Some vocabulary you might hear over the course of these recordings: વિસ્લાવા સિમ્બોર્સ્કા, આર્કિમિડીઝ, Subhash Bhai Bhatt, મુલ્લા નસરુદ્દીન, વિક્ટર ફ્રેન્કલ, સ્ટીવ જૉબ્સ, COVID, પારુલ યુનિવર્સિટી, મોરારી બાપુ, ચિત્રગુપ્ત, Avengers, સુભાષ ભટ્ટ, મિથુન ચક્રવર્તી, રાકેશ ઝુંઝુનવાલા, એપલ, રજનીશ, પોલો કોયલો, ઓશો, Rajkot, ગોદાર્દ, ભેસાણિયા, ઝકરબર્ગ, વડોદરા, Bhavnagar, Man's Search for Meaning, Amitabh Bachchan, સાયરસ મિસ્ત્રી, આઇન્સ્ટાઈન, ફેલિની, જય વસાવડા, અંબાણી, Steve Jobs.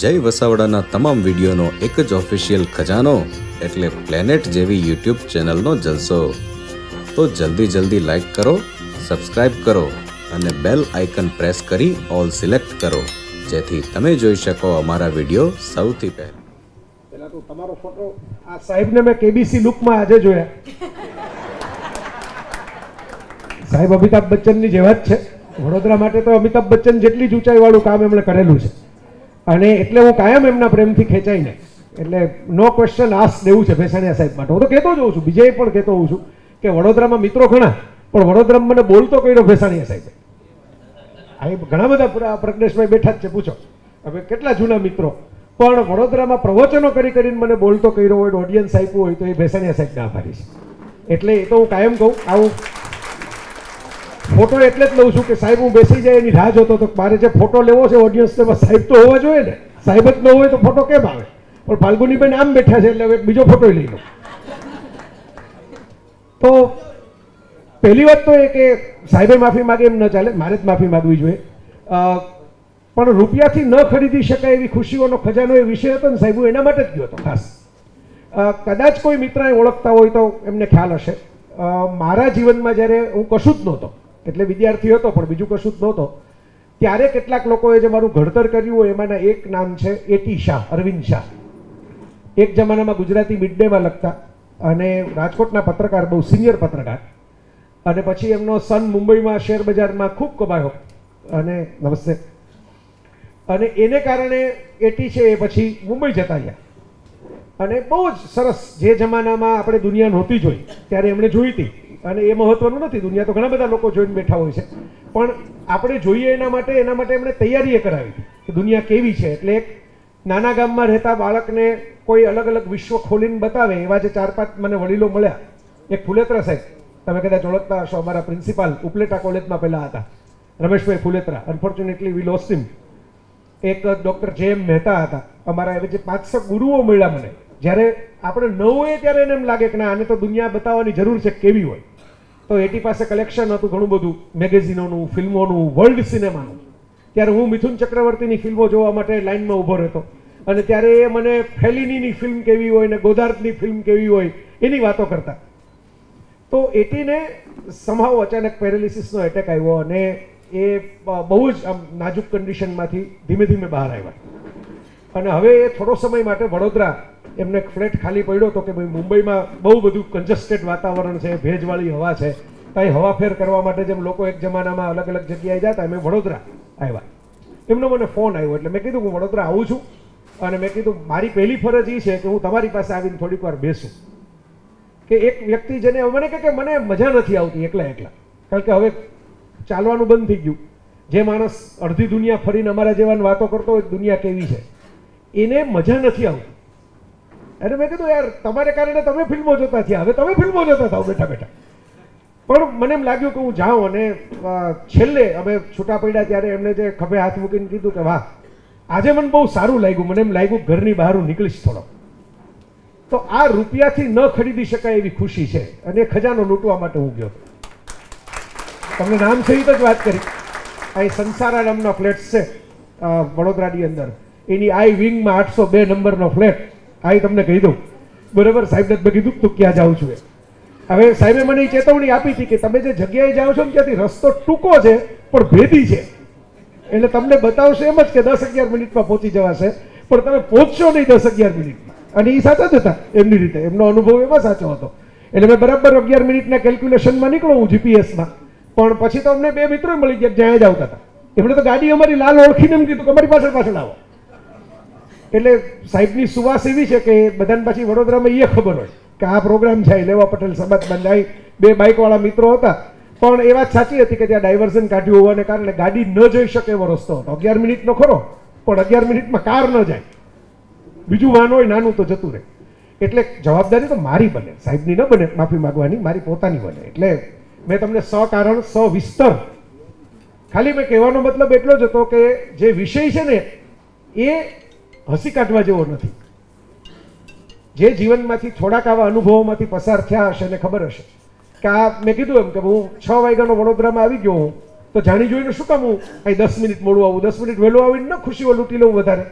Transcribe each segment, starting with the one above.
જય વસાવડાના તમામ વિડીયોનો એક જ ઓફિશિયલ ખજાનો એટલે પ્લેનેટ જેવી યુટ્યુબ ચેનલનો જલસો. તો જલ્દી લાઇક કરો, સબસ્ક્રાઇબ કરો અને બેલ આઇકન પ્રેસ કરી ઓલ સિલેક્ટ કરો, જેથી તમે જોઈ શકો અમારા વિડીયો સૌથી પહેલા. પહેલા તો તમારો ફોટો આ સાહેબને મેં કેબીસી લુકમાં આજે જોયા. સાહેબ અમિતાભ બચ્ચનની જેવા જ છે. વડોદરા માટે તો અમિતાભ બચ્ચન જેટલી જ ઊંચાઈવાળું કામ એમણે કરેલું છે. અને એટલે હું કાયમ એમના પ્રેમથી ખેંચાઈને, એટલે નો ક્વેશ્ચન આસ્ક દેવું છે ભેસાણિયા સાહેબ માટે. હું તો કહેતો જ હોઉં છું, બીજે પણ કહેતો હોઉં છું કે વડોદરામાં મિત્રો ઘણા, પણ વડોદરામાં મને બોલતો કર્યો ભેસાણિયા સાહેબે. આ ઘણા બધા પૂરા પ્રજ્ઞેશભાઈ બેઠા જ છે, પૂછો હવે કેટલા જૂના મિત્રો, પણ વડોદરામાં પ્રવચનો કરીને મને બોલતો કર્યો હોય, ઓડિયન્સ આપ્યું હોય તો એ ભેસાણિયા સાહેબને આભારી છે. એટલે એ તો હું કાયમ કહું, આવું ફોટો એટલે જ લઉં છું કે સાહેબ હું બેસી જાય એની રાહ જોતો હતો. મારે જે ફોટો લેવો છે ઓડિયન્સને સાહેબ તો હોવા જોઈએ ને, સાહેબ જ ન હોય તો ફોટો કેમ આવે? પણ ફાલ્ગુનીબેન આમ બેઠા છે એટલે હવે બીજો ફોટો લઈ લો. તો પહેલી વાત તો એ કે સાહેબે માફી માગે એમ ન ચાલે, મારે જ માફી માગવી જોઈએ. પણ રૂપિયાથી ન ખરીદી શકાય એવી ખુશીઓનો ખજાનો એ વિષય હતો ને સાહેબ, હું એના માટે જ ગયો હતો ખાસ. કદાચ કોઈ મિત્રને ઓળખતા હોય તો એમને ખ્યાલ હશે, મારા જીવનમાં જ્યારે હું કશું જ નહોતો, એટલે વિદ્યાર્થી હતો પણ બીજું કશું જ નહોતો, ત્યારે કેટલાક લોકોએ જે મારું ઘડતર કર્યું હોય એમાંના એક નામ છે એટી શાહ, અરવિંદ શાહ. એક જમાનામાં ગુજરાતી મિડ ડેમાં લખતા અને રાજકોટના પત્રકાર, બહુ સિનિયર પત્રકાર. અને પછી એમનો સન મુંબઈમાં શેરબજારમાં ખૂબ કમાયો અને નમસ્તે. અને એને કારણે એટી છે એ પછી મુંબઈ જતા રહ્યા. અને બહુ જ સરસ, જે જમાનામાં આપણે દુનિયા નહોતી જોઈ ત્યારે એમણે જોઈ હતી. અને એ મહત્વનું નથી, દુનિયા તો ઘણા બધા લોકો જોઈને બેઠા હોય છે, પણ આપણે જોઈએ એના માટે એમણે તૈયારી કરાવી કે દુનિયા કેવી છે. એટલે એક નાના ગામમાં રહેતા બાળકને કોઈ અલગ અલગ વિશ્વ ખોલીને બતાવે એવા જે 4-5 મને વડીલો મળ્યા. એક ફુલેત્રા સાહેબ, તમે કદાચ ઓળખતા હશો, અમારા પ્રિન્સિપાલ ઉપલેટા કોલેજમાં પહેલાં હતા, Rameshbhai Phuletra. Unfortunately we lost him. એક ડૉક્ટર જેમ મહેતા હતા અમારા. એવા જે 5-6 ગુરુઓ મળ્યા મને, જ્યારે આપણે ન હોઈએ ત્યારે એને એમ લાગે કે ના, આને તો દુનિયા બતાવવાની જરૂર છે કેવી હોય. તો એટી પાસે કલેક્શન હતું ઘણું બધું, મેગેઝિનોનું, ફિલ્મોનું, વર્લ્ડ સિનેમાનું. ત્યારે હું મિથુન ચક્રવર્તીની ફિલ્મો જોવા માટે લાઇનમાં ઊભો રહેતો. અને ત્યારે એ મને ફેલિનીની ફિલ્મ કેવી હોય ને ગોદાર્દની ફિલ્મ કેવી હોય એની વાતો કરતા. તો એટીને સમાવ અચાનક પેરેલિસિસનો એટેક આવ્યો અને એ બહુ જ આમ નાજુક કન્ડિશનમાંથી ધીમે ધીમે બહાર આવ્યા. અને હવે એ થોડો સમય માટે વડોદરા, એમને ફ્લેટ ખાલી પડ્યો હતો કે ભાઈ મુંબઈમાં બહુ બધું કન્જસ્ટેડ વાતાવરણ છે, ભેજવાળી હવા છે, ત્યાં હવાફેર કરવા માટે જેમ લોકો એક જમાનામાં અલગ અલગ જગ્યાએ જતા, અમે વડોદરા આવ્યા. એમનો મને ફોન આવ્યો એટલે મેં કીધું હું વડોદરા આવું છું. અને મેં કીધું મારી પહેલી ફરજ એ છે કે હું તમારી પાસે આવીને થોડીક વાર બેસું. કે એક વ્યક્તિ જેને મને કહે કે મને મજા નથી આવતી એકલા, કારણ કે હવે ચાલવાનું બંધ થઈ ગયું. જે માણસ અડધી દુનિયા ફરીને અમારા જેવાની વાતો કરતો હોય દુનિયા કેવી છે, એને મજા નથી આવતી. અને મેં કીધું યાર તમારે કારણે તમે ફિલ્મો જોતા થયા, હવે તમે ફિલ્મો જોતા થાવ બેઠા. પણ મને એમ લાગ્યું કે હું જાઉં. અને છેલ્લે અમે છૂટા પડ્યા ત્યારે એમને જે ખભે હાથ મૂકીને કીધું કે વાહ, આજે મને બહુ સારું લાગ્યું, મને એમ લાગ્યું ઘરની બહાર હું નીકળીશ થોડો. તો આ રૂપિયાથી ન ખરીદી શકાય એવી ખુશી છે અને એ ખજાનો લૂંટવા માટે હું ગયો હતો. તમને નામ સહિત જ વાત કરી. અહીં સંસારા નામના ફ્લેટ્સ છે વડોદરાની અંદર, એની આઈ વિંગમાં 802 નંબરનો ફ્લેટ. આ તમને કહી દઉં બરાબર, સાહેબને મેં કીધું તું ક્યાં જાઉં છું એ. હવે સાહેબે મને એ ચેતવણી આપી હતી કે તમે જે જગ્યાએ જાઓ છો ને ત્યાંથી રસ્તો ટૂંકો છે પણ ભેદી છે, એટલે તમને બતાવશે એમ જ કે 10-11 મિનિટમાં પહોંચી જવાશે, પણ તમે પહોંચશો નહીં 10-11 મિનિટમાં. અને એ સાચા જ હતા એમની રીતે, એમનો અનુભવ એમાં સાચો હતો. એટલે મેં બરાબર 11 મિનિટના કેલ્ક્યુલેશનમાં નીકળો હું જીપીએસમાં. પણ પછી તો અમને 2 મિત્રો મળી ગયા જ્યાં જ આવતા હતા. એમણે તો ગાડી અમારી લાલ ઓળખીને એમ કીધું કે અમારી પાછળ આવો. એટલે સાહેબની સુવાસ એવી છે કે બધાને પાછી વડોદરામાં એ ખબર હોય કે આ પ્રોગ્રામ છે. લેવા પટેલ સમાજ બંધાઈ 2 બાઇકવાળા મિત્રો હતા, પણ એ વાત સાચી હતી કે ત્યાં ડાયવર્ઝન કાઢ્યું હોવાને કારણે ગાડી ન જઈ શકે એવો રસ્તો હતો. 11 મિનિટનો ખરો, પણ 11 મિનિટમાં કાર ન જાય, બીજું વાહન હોય નાનું તો જતું રહે. એટલે જવાબદારી તો મારી બને, સાહેબની ન બને માફી માગવાની, મારી પોતાની બને. એટલે મેં તમને સકારણ સવિસ્તર, ખાલી મેં કહેવાનો મતલબ એટલો જ હતો કે જે વિષય છે ને એ હસી કાઢવા જેવો નથી. જે જીવનમાંથી થોડાક આવા અનુભવોમાંથી પસાર થયા હશે ને ખબર હશે કે આ મેં કીધું એમ કે હું 6 વાગ્યાનો વડોદરામાં આવી ગયો હું તો જાણી જોઈને શું કામ હું અહીં 10 મિનિટ મોડું આવું, 10 મિનિટ વહેલું આવીને ન ખુશીઓ લૂંટી લઉં વધારે.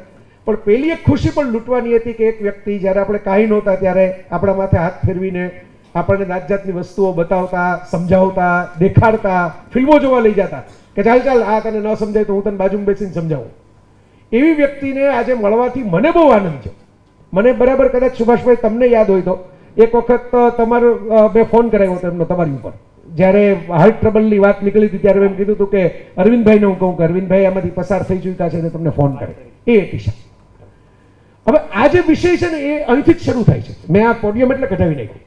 पर पहली एक खुशी पर लूटवानी थी कि एक व्यक्ति जयरे आपणे काई नहोता त्यारे आपणा माथे हाथ फेरवीने आपणे जात जातनी वस्तुओ बतावता, समजावता, देखाड़ता, फिल्मों जोवा लई जाता कि चाल चाल आ तने न समजाय तो हूँ तने बाजूमां बेसीने समजावुं। एवी व्यक्तिने आजे मळवाथी मने बहु आनंद थयो। मने बराबर कदाच सुभाषभाई तमने याद होय तो एक वखत तमारो मैं फोन कराव्यो तमनो तमारी उपर જ્યારે હાર્ટ ટ્રબલની વાત નીકળી હતી ત્યારે એમ કીધું હતું કે અરવિંદભાઈને હું કહું કે અરવિંદભાઈ આમાંથી પસાર થઈ ચૂક્યા છે અને તમને ફોન કરે એ દિશા। હવે આ જે વિષય છે ને એ અહીંથી જ શરૂ થાય છે। મેં આ પોડિયમ એટલે કઢાવી નાખ્યું।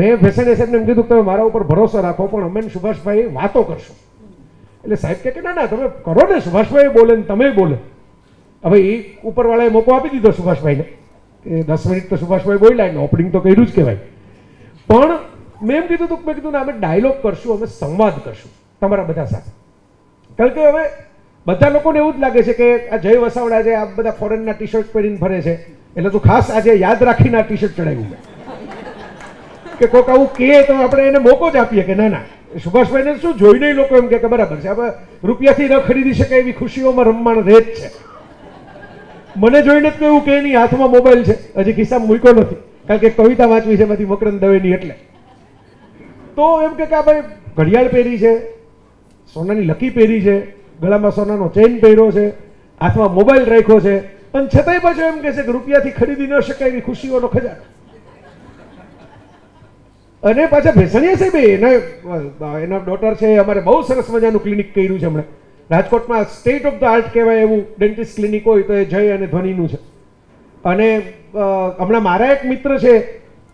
મેં ભેસાણીયા સાહેબને એમ કીધું કે તમે મારા ઉપર ભરોસો રાખો પણ અમે સુભાષભાઈ વાતો કરશું એટલે સાહેબ કે ના ના તમે કરો ને, સુભાષભાઈ બોલે ને તમે બોલે। હવે એ ઉપરવાળાએ મોકો આપી દીધો સુભાષભાઈને કે 10 મિનિટ તો સુભાષભાઈ બોલ્યા એટલે ઓપનિંગ તો કર્યું જ કહેવાય। પણ मैं एम कीधुं मैं कीधुं अमे डायलॉग करशुं, अमे संवाद करशुं तमारा बधा साथे। कारण के हवे बधा लोकोने एवुं ज लागे छे के आ जय वसावड़ा जे आ बधा फॉरेनना टी शर्ट पहरीने फरे छे एटले तो खास आज याद राखीने आ टी शर्ट चढ़ाव्युं के कोक आवुं के तो आपणे एने मोको ज आपीए के ना ना सुभाषभाईने शुं जोईने लोको एम के बराबर छे आपणे रूपियाथी न खरीदी शकाय एवी खुशीओमां रममाण रहे ज छे। मने जोईने तो एवुं के एनी हाथमां मोबाइल छे हजी खिस्सामां मूक्यो नथी कारण के कविता वांचवी छे बधी मकरंद दवेनी एटले तो एम के भाई घड़ियाल पहरी है, सोना की लकी पहरी है, गला में सोना चेन पहरो है, हाथ में मोबाइल राखो है, छतांय पाछो एम कहे कि रुपया खरीदी न शकाय खुशीओ नो खजानो। अने पाछा भेसाणिया साहेबे एना डॉटर है अमारे बहुत सरस मजानुं क्लिनिक कर्युं छे। हमणे राजकोट में स्टेट ऑफ द आर्ट कहेवाय एवुं डेंटिस्ट क्लिनिक होय तो ए जय अने ध्वनिनुं छे। अने हमणा मारा एक मित्र है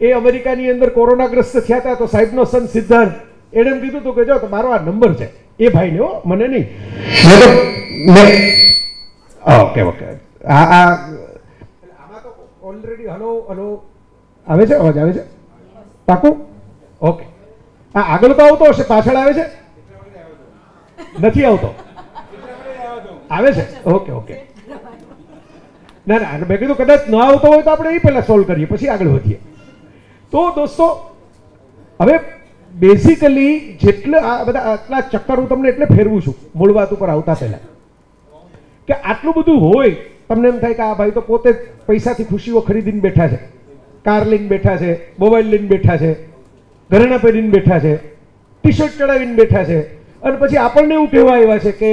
ए अमेरिका नी अंदर कोरोनाग्रस्त थया था तो साहेबनो सन सिद्धार्थ एणे कीधुं तो के जो मारो आ नंबर छे ए भाईने हो मने नहीं ओके ओके आ आ आमा तो ऑलरेडी हलो हलो आवे छे अवाज आवे छे पाकू ओके आ आगळ तो आवतो हशे पाछळ आवे छे नथी आवतो आवे छे ओके ओके ना ना मैं कीधुं कदाच न आवतो होय तो आपणे ए पहेला सोल्व करीए पछी आगळ वधीए। तो दोस्तों हवे बेसिकली जेटले आ बधा आटला चक्कर हूँ तमने एटले फेरवू छूं मूळ वात उपर आवता पहेला के आटलुं बधुं होय तमने एम थाय के आ भाई तो पोते पैसाथी खुशीओ खरीदीने बैठा छे, कार लईने बैठा छे, मोबाइल लईने बैठा छे, घरेणां पहेरीने बैठा छे, टी शर्ट चढ़ावीने बैठा छे अने पछी आपणने एवुं कहेवा आव्या छे के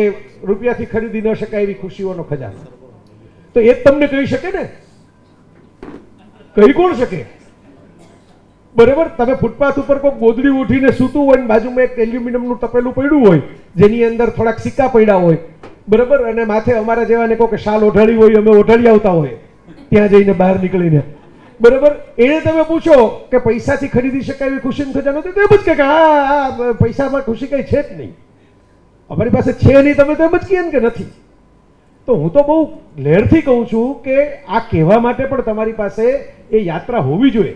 रूपियाथी खरीदी न शकाय एवी खुशीओनो खजानो। तो ए तमने कही शके ने, कही कोण शके बराबर। तब फूटपाथ पर कोई गोदड़ी उठीने सूतू हो बाजू में एक एल्युमिनियम तपेलू पड़ू हो जेनी अंदर थोड़ा सिक्का पड़ा हो बराबर अने माथे अमारा जेवाने कोई शाल ओढ़ाड़ी होय अमे ओढ़ाड़ी आवता होय त्यां जईने बहार निकळीने बराबर एने तमे पूछो के पैसा थी खरीदी शकाय एवी खुशी खजानो तो एम ज कहे आ पैसा में खुशी कई है ज नहीं, अमारी पासे छे नहीं, तमे तो एम ज कहो के नथी। तो हूँ तो बहुत लहेरथी कहूँ छूं के आ कहेवा माटे पण तमारी पासे ए यात्रा होवी जोईए।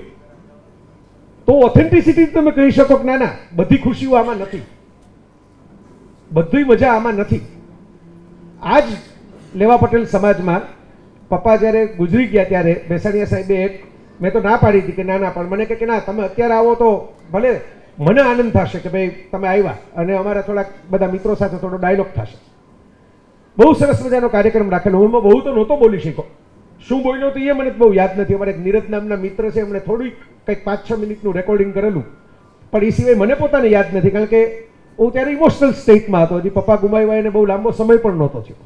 तो ऑथेंटिसिटी तमे कही शको के ना ना बधी खुशीओ आमां नथी, बधी मजा आमां नथी। आज लेवा पटेल समाज में पप्पा ज्यारे गुजरी गया त्यारे भेसाणिया साहेबे एक मैं तो ना पाड़ी थी कि ना ना पण मने के ना तमे अत्यारे आवो तो भले मने आनंद थशे कि भाई तमे आव्या अने अमारा थोड़ा बधा मित्रों साथे थोड़ो डायलॉग थशे। बहुत सरस मजानो कार्यक्रम राखेलो। हूँ बहुत तो नहोतो बोली शक्यो, शू बोल्यो तो ये मने बहुत याद नहीं। अमारे एक नीरज नामना मित्र है हमने थोड़ी कई 5-6 मिनिटनु रेकॉर्डिंग करेलू पर ए सिवाय मने पोताने याद नहीं कारण के हूँ त्यारे इमोशनल स्टेट में हतो। हजी पप्पा गुमाव्या एने बहुत लांबो समय पण नहोतो थयो।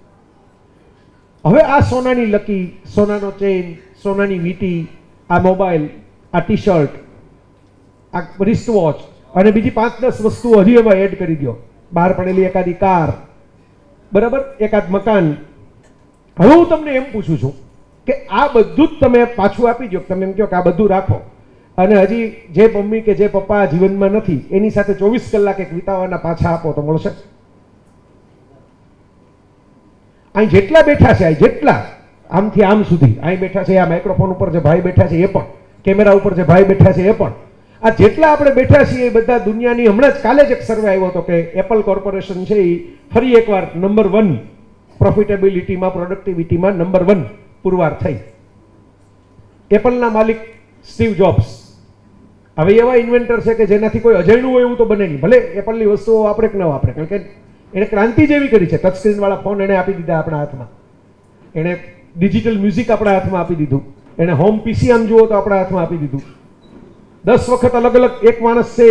हवे आ सोनानी लकी, सोनानो चेन, सोनानी वीटी, आ मोबाइल, आ टी शर्ट, आ रिस्ट वॉच अने बीजी 5-10 वस्तुओ हजी एमां एड करी दो। बहार पड़ेली एकादी कार बराबर, एकाद मकान। हवे हूँ तमने एम पूछूं छूं के आ बधुं ज तमे पाछुं आपी दो, तमे एम कहो के आ बधुं राखो अने हजी जे मम्मी के जे पप्पा जीवन में नहीं एनी साथे 24 कलाक एक वितावाना पाछा आपो तो मळशे। अहीं जेटला बैठा छे, जेटला आमथी आम सुधी अहीं बैठा छे, आ माइक्रोफोन पर जे भाई बैठा छे ए पण, कैमेरा पर जे भाई बैठा छे ए पण, आ जेटला आपणे बैठा छीए बधा दुनियानी। हमणां ज काले ज एक सर्वे आव्यो तो के एपल कोर्पोरेशन छे ई फरी एकवार नंबर 1 प्रोफिटेबिलिटी में, प्रोडक्टिविटी में नंबर 1 पुरवार थई। एपलना मालिक स्टीव जॉब्स हवे एवा इन्वेन्टर छे के जेनाथी कोई अजाण्युं होय एवुं तो बने नहीं, भले एपलनी वस्तुओ वापरे के न वापरे कारण के एणे क्रांति जेवी करी छे। टच स्क्रीन वाळा फोन एणे आपी दीधा आपणा हाथमां, एणे डिजिटल म्यूजिक अपना हाथ में आपी दीधु, एने होम पीसी आम जुओ तो अपना हाथ में आपी दीधु। 10 वक्त अलग अलग एक मानस से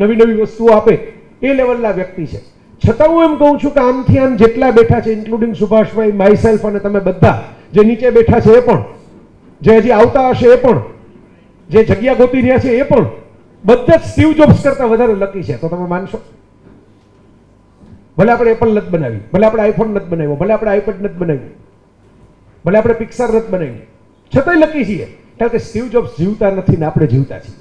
नवी नवी वस्तुओं आपे ए लेवलना व्यक्ति है। छतां हूँ एम कहूं छूं कि आमथी आम जेटला बैठा है इन्क्लूडिंग सुभाष भाई, माई सेल्फ अने तमे बधा जे नीचे बैठा है ए पण, जे हजी आवता हशे ए पण, जे जग्या गोती रह्या छे ए पण, बधा ज स्टीव जॉब्स करता वधारे लकी है। तो तमे मानशो? भले आपणे एपल नत बनावी, भले आपणे आईफोन नत बनाव्यो, भले आपणे आईपेड नत बनाव्यो, भले आपणे पिक्सर नत बनाव्यो, छतांय लकी छीए कारण के स्टीव जॉब्स जीवता नथी ने आपणे जीवता छीए।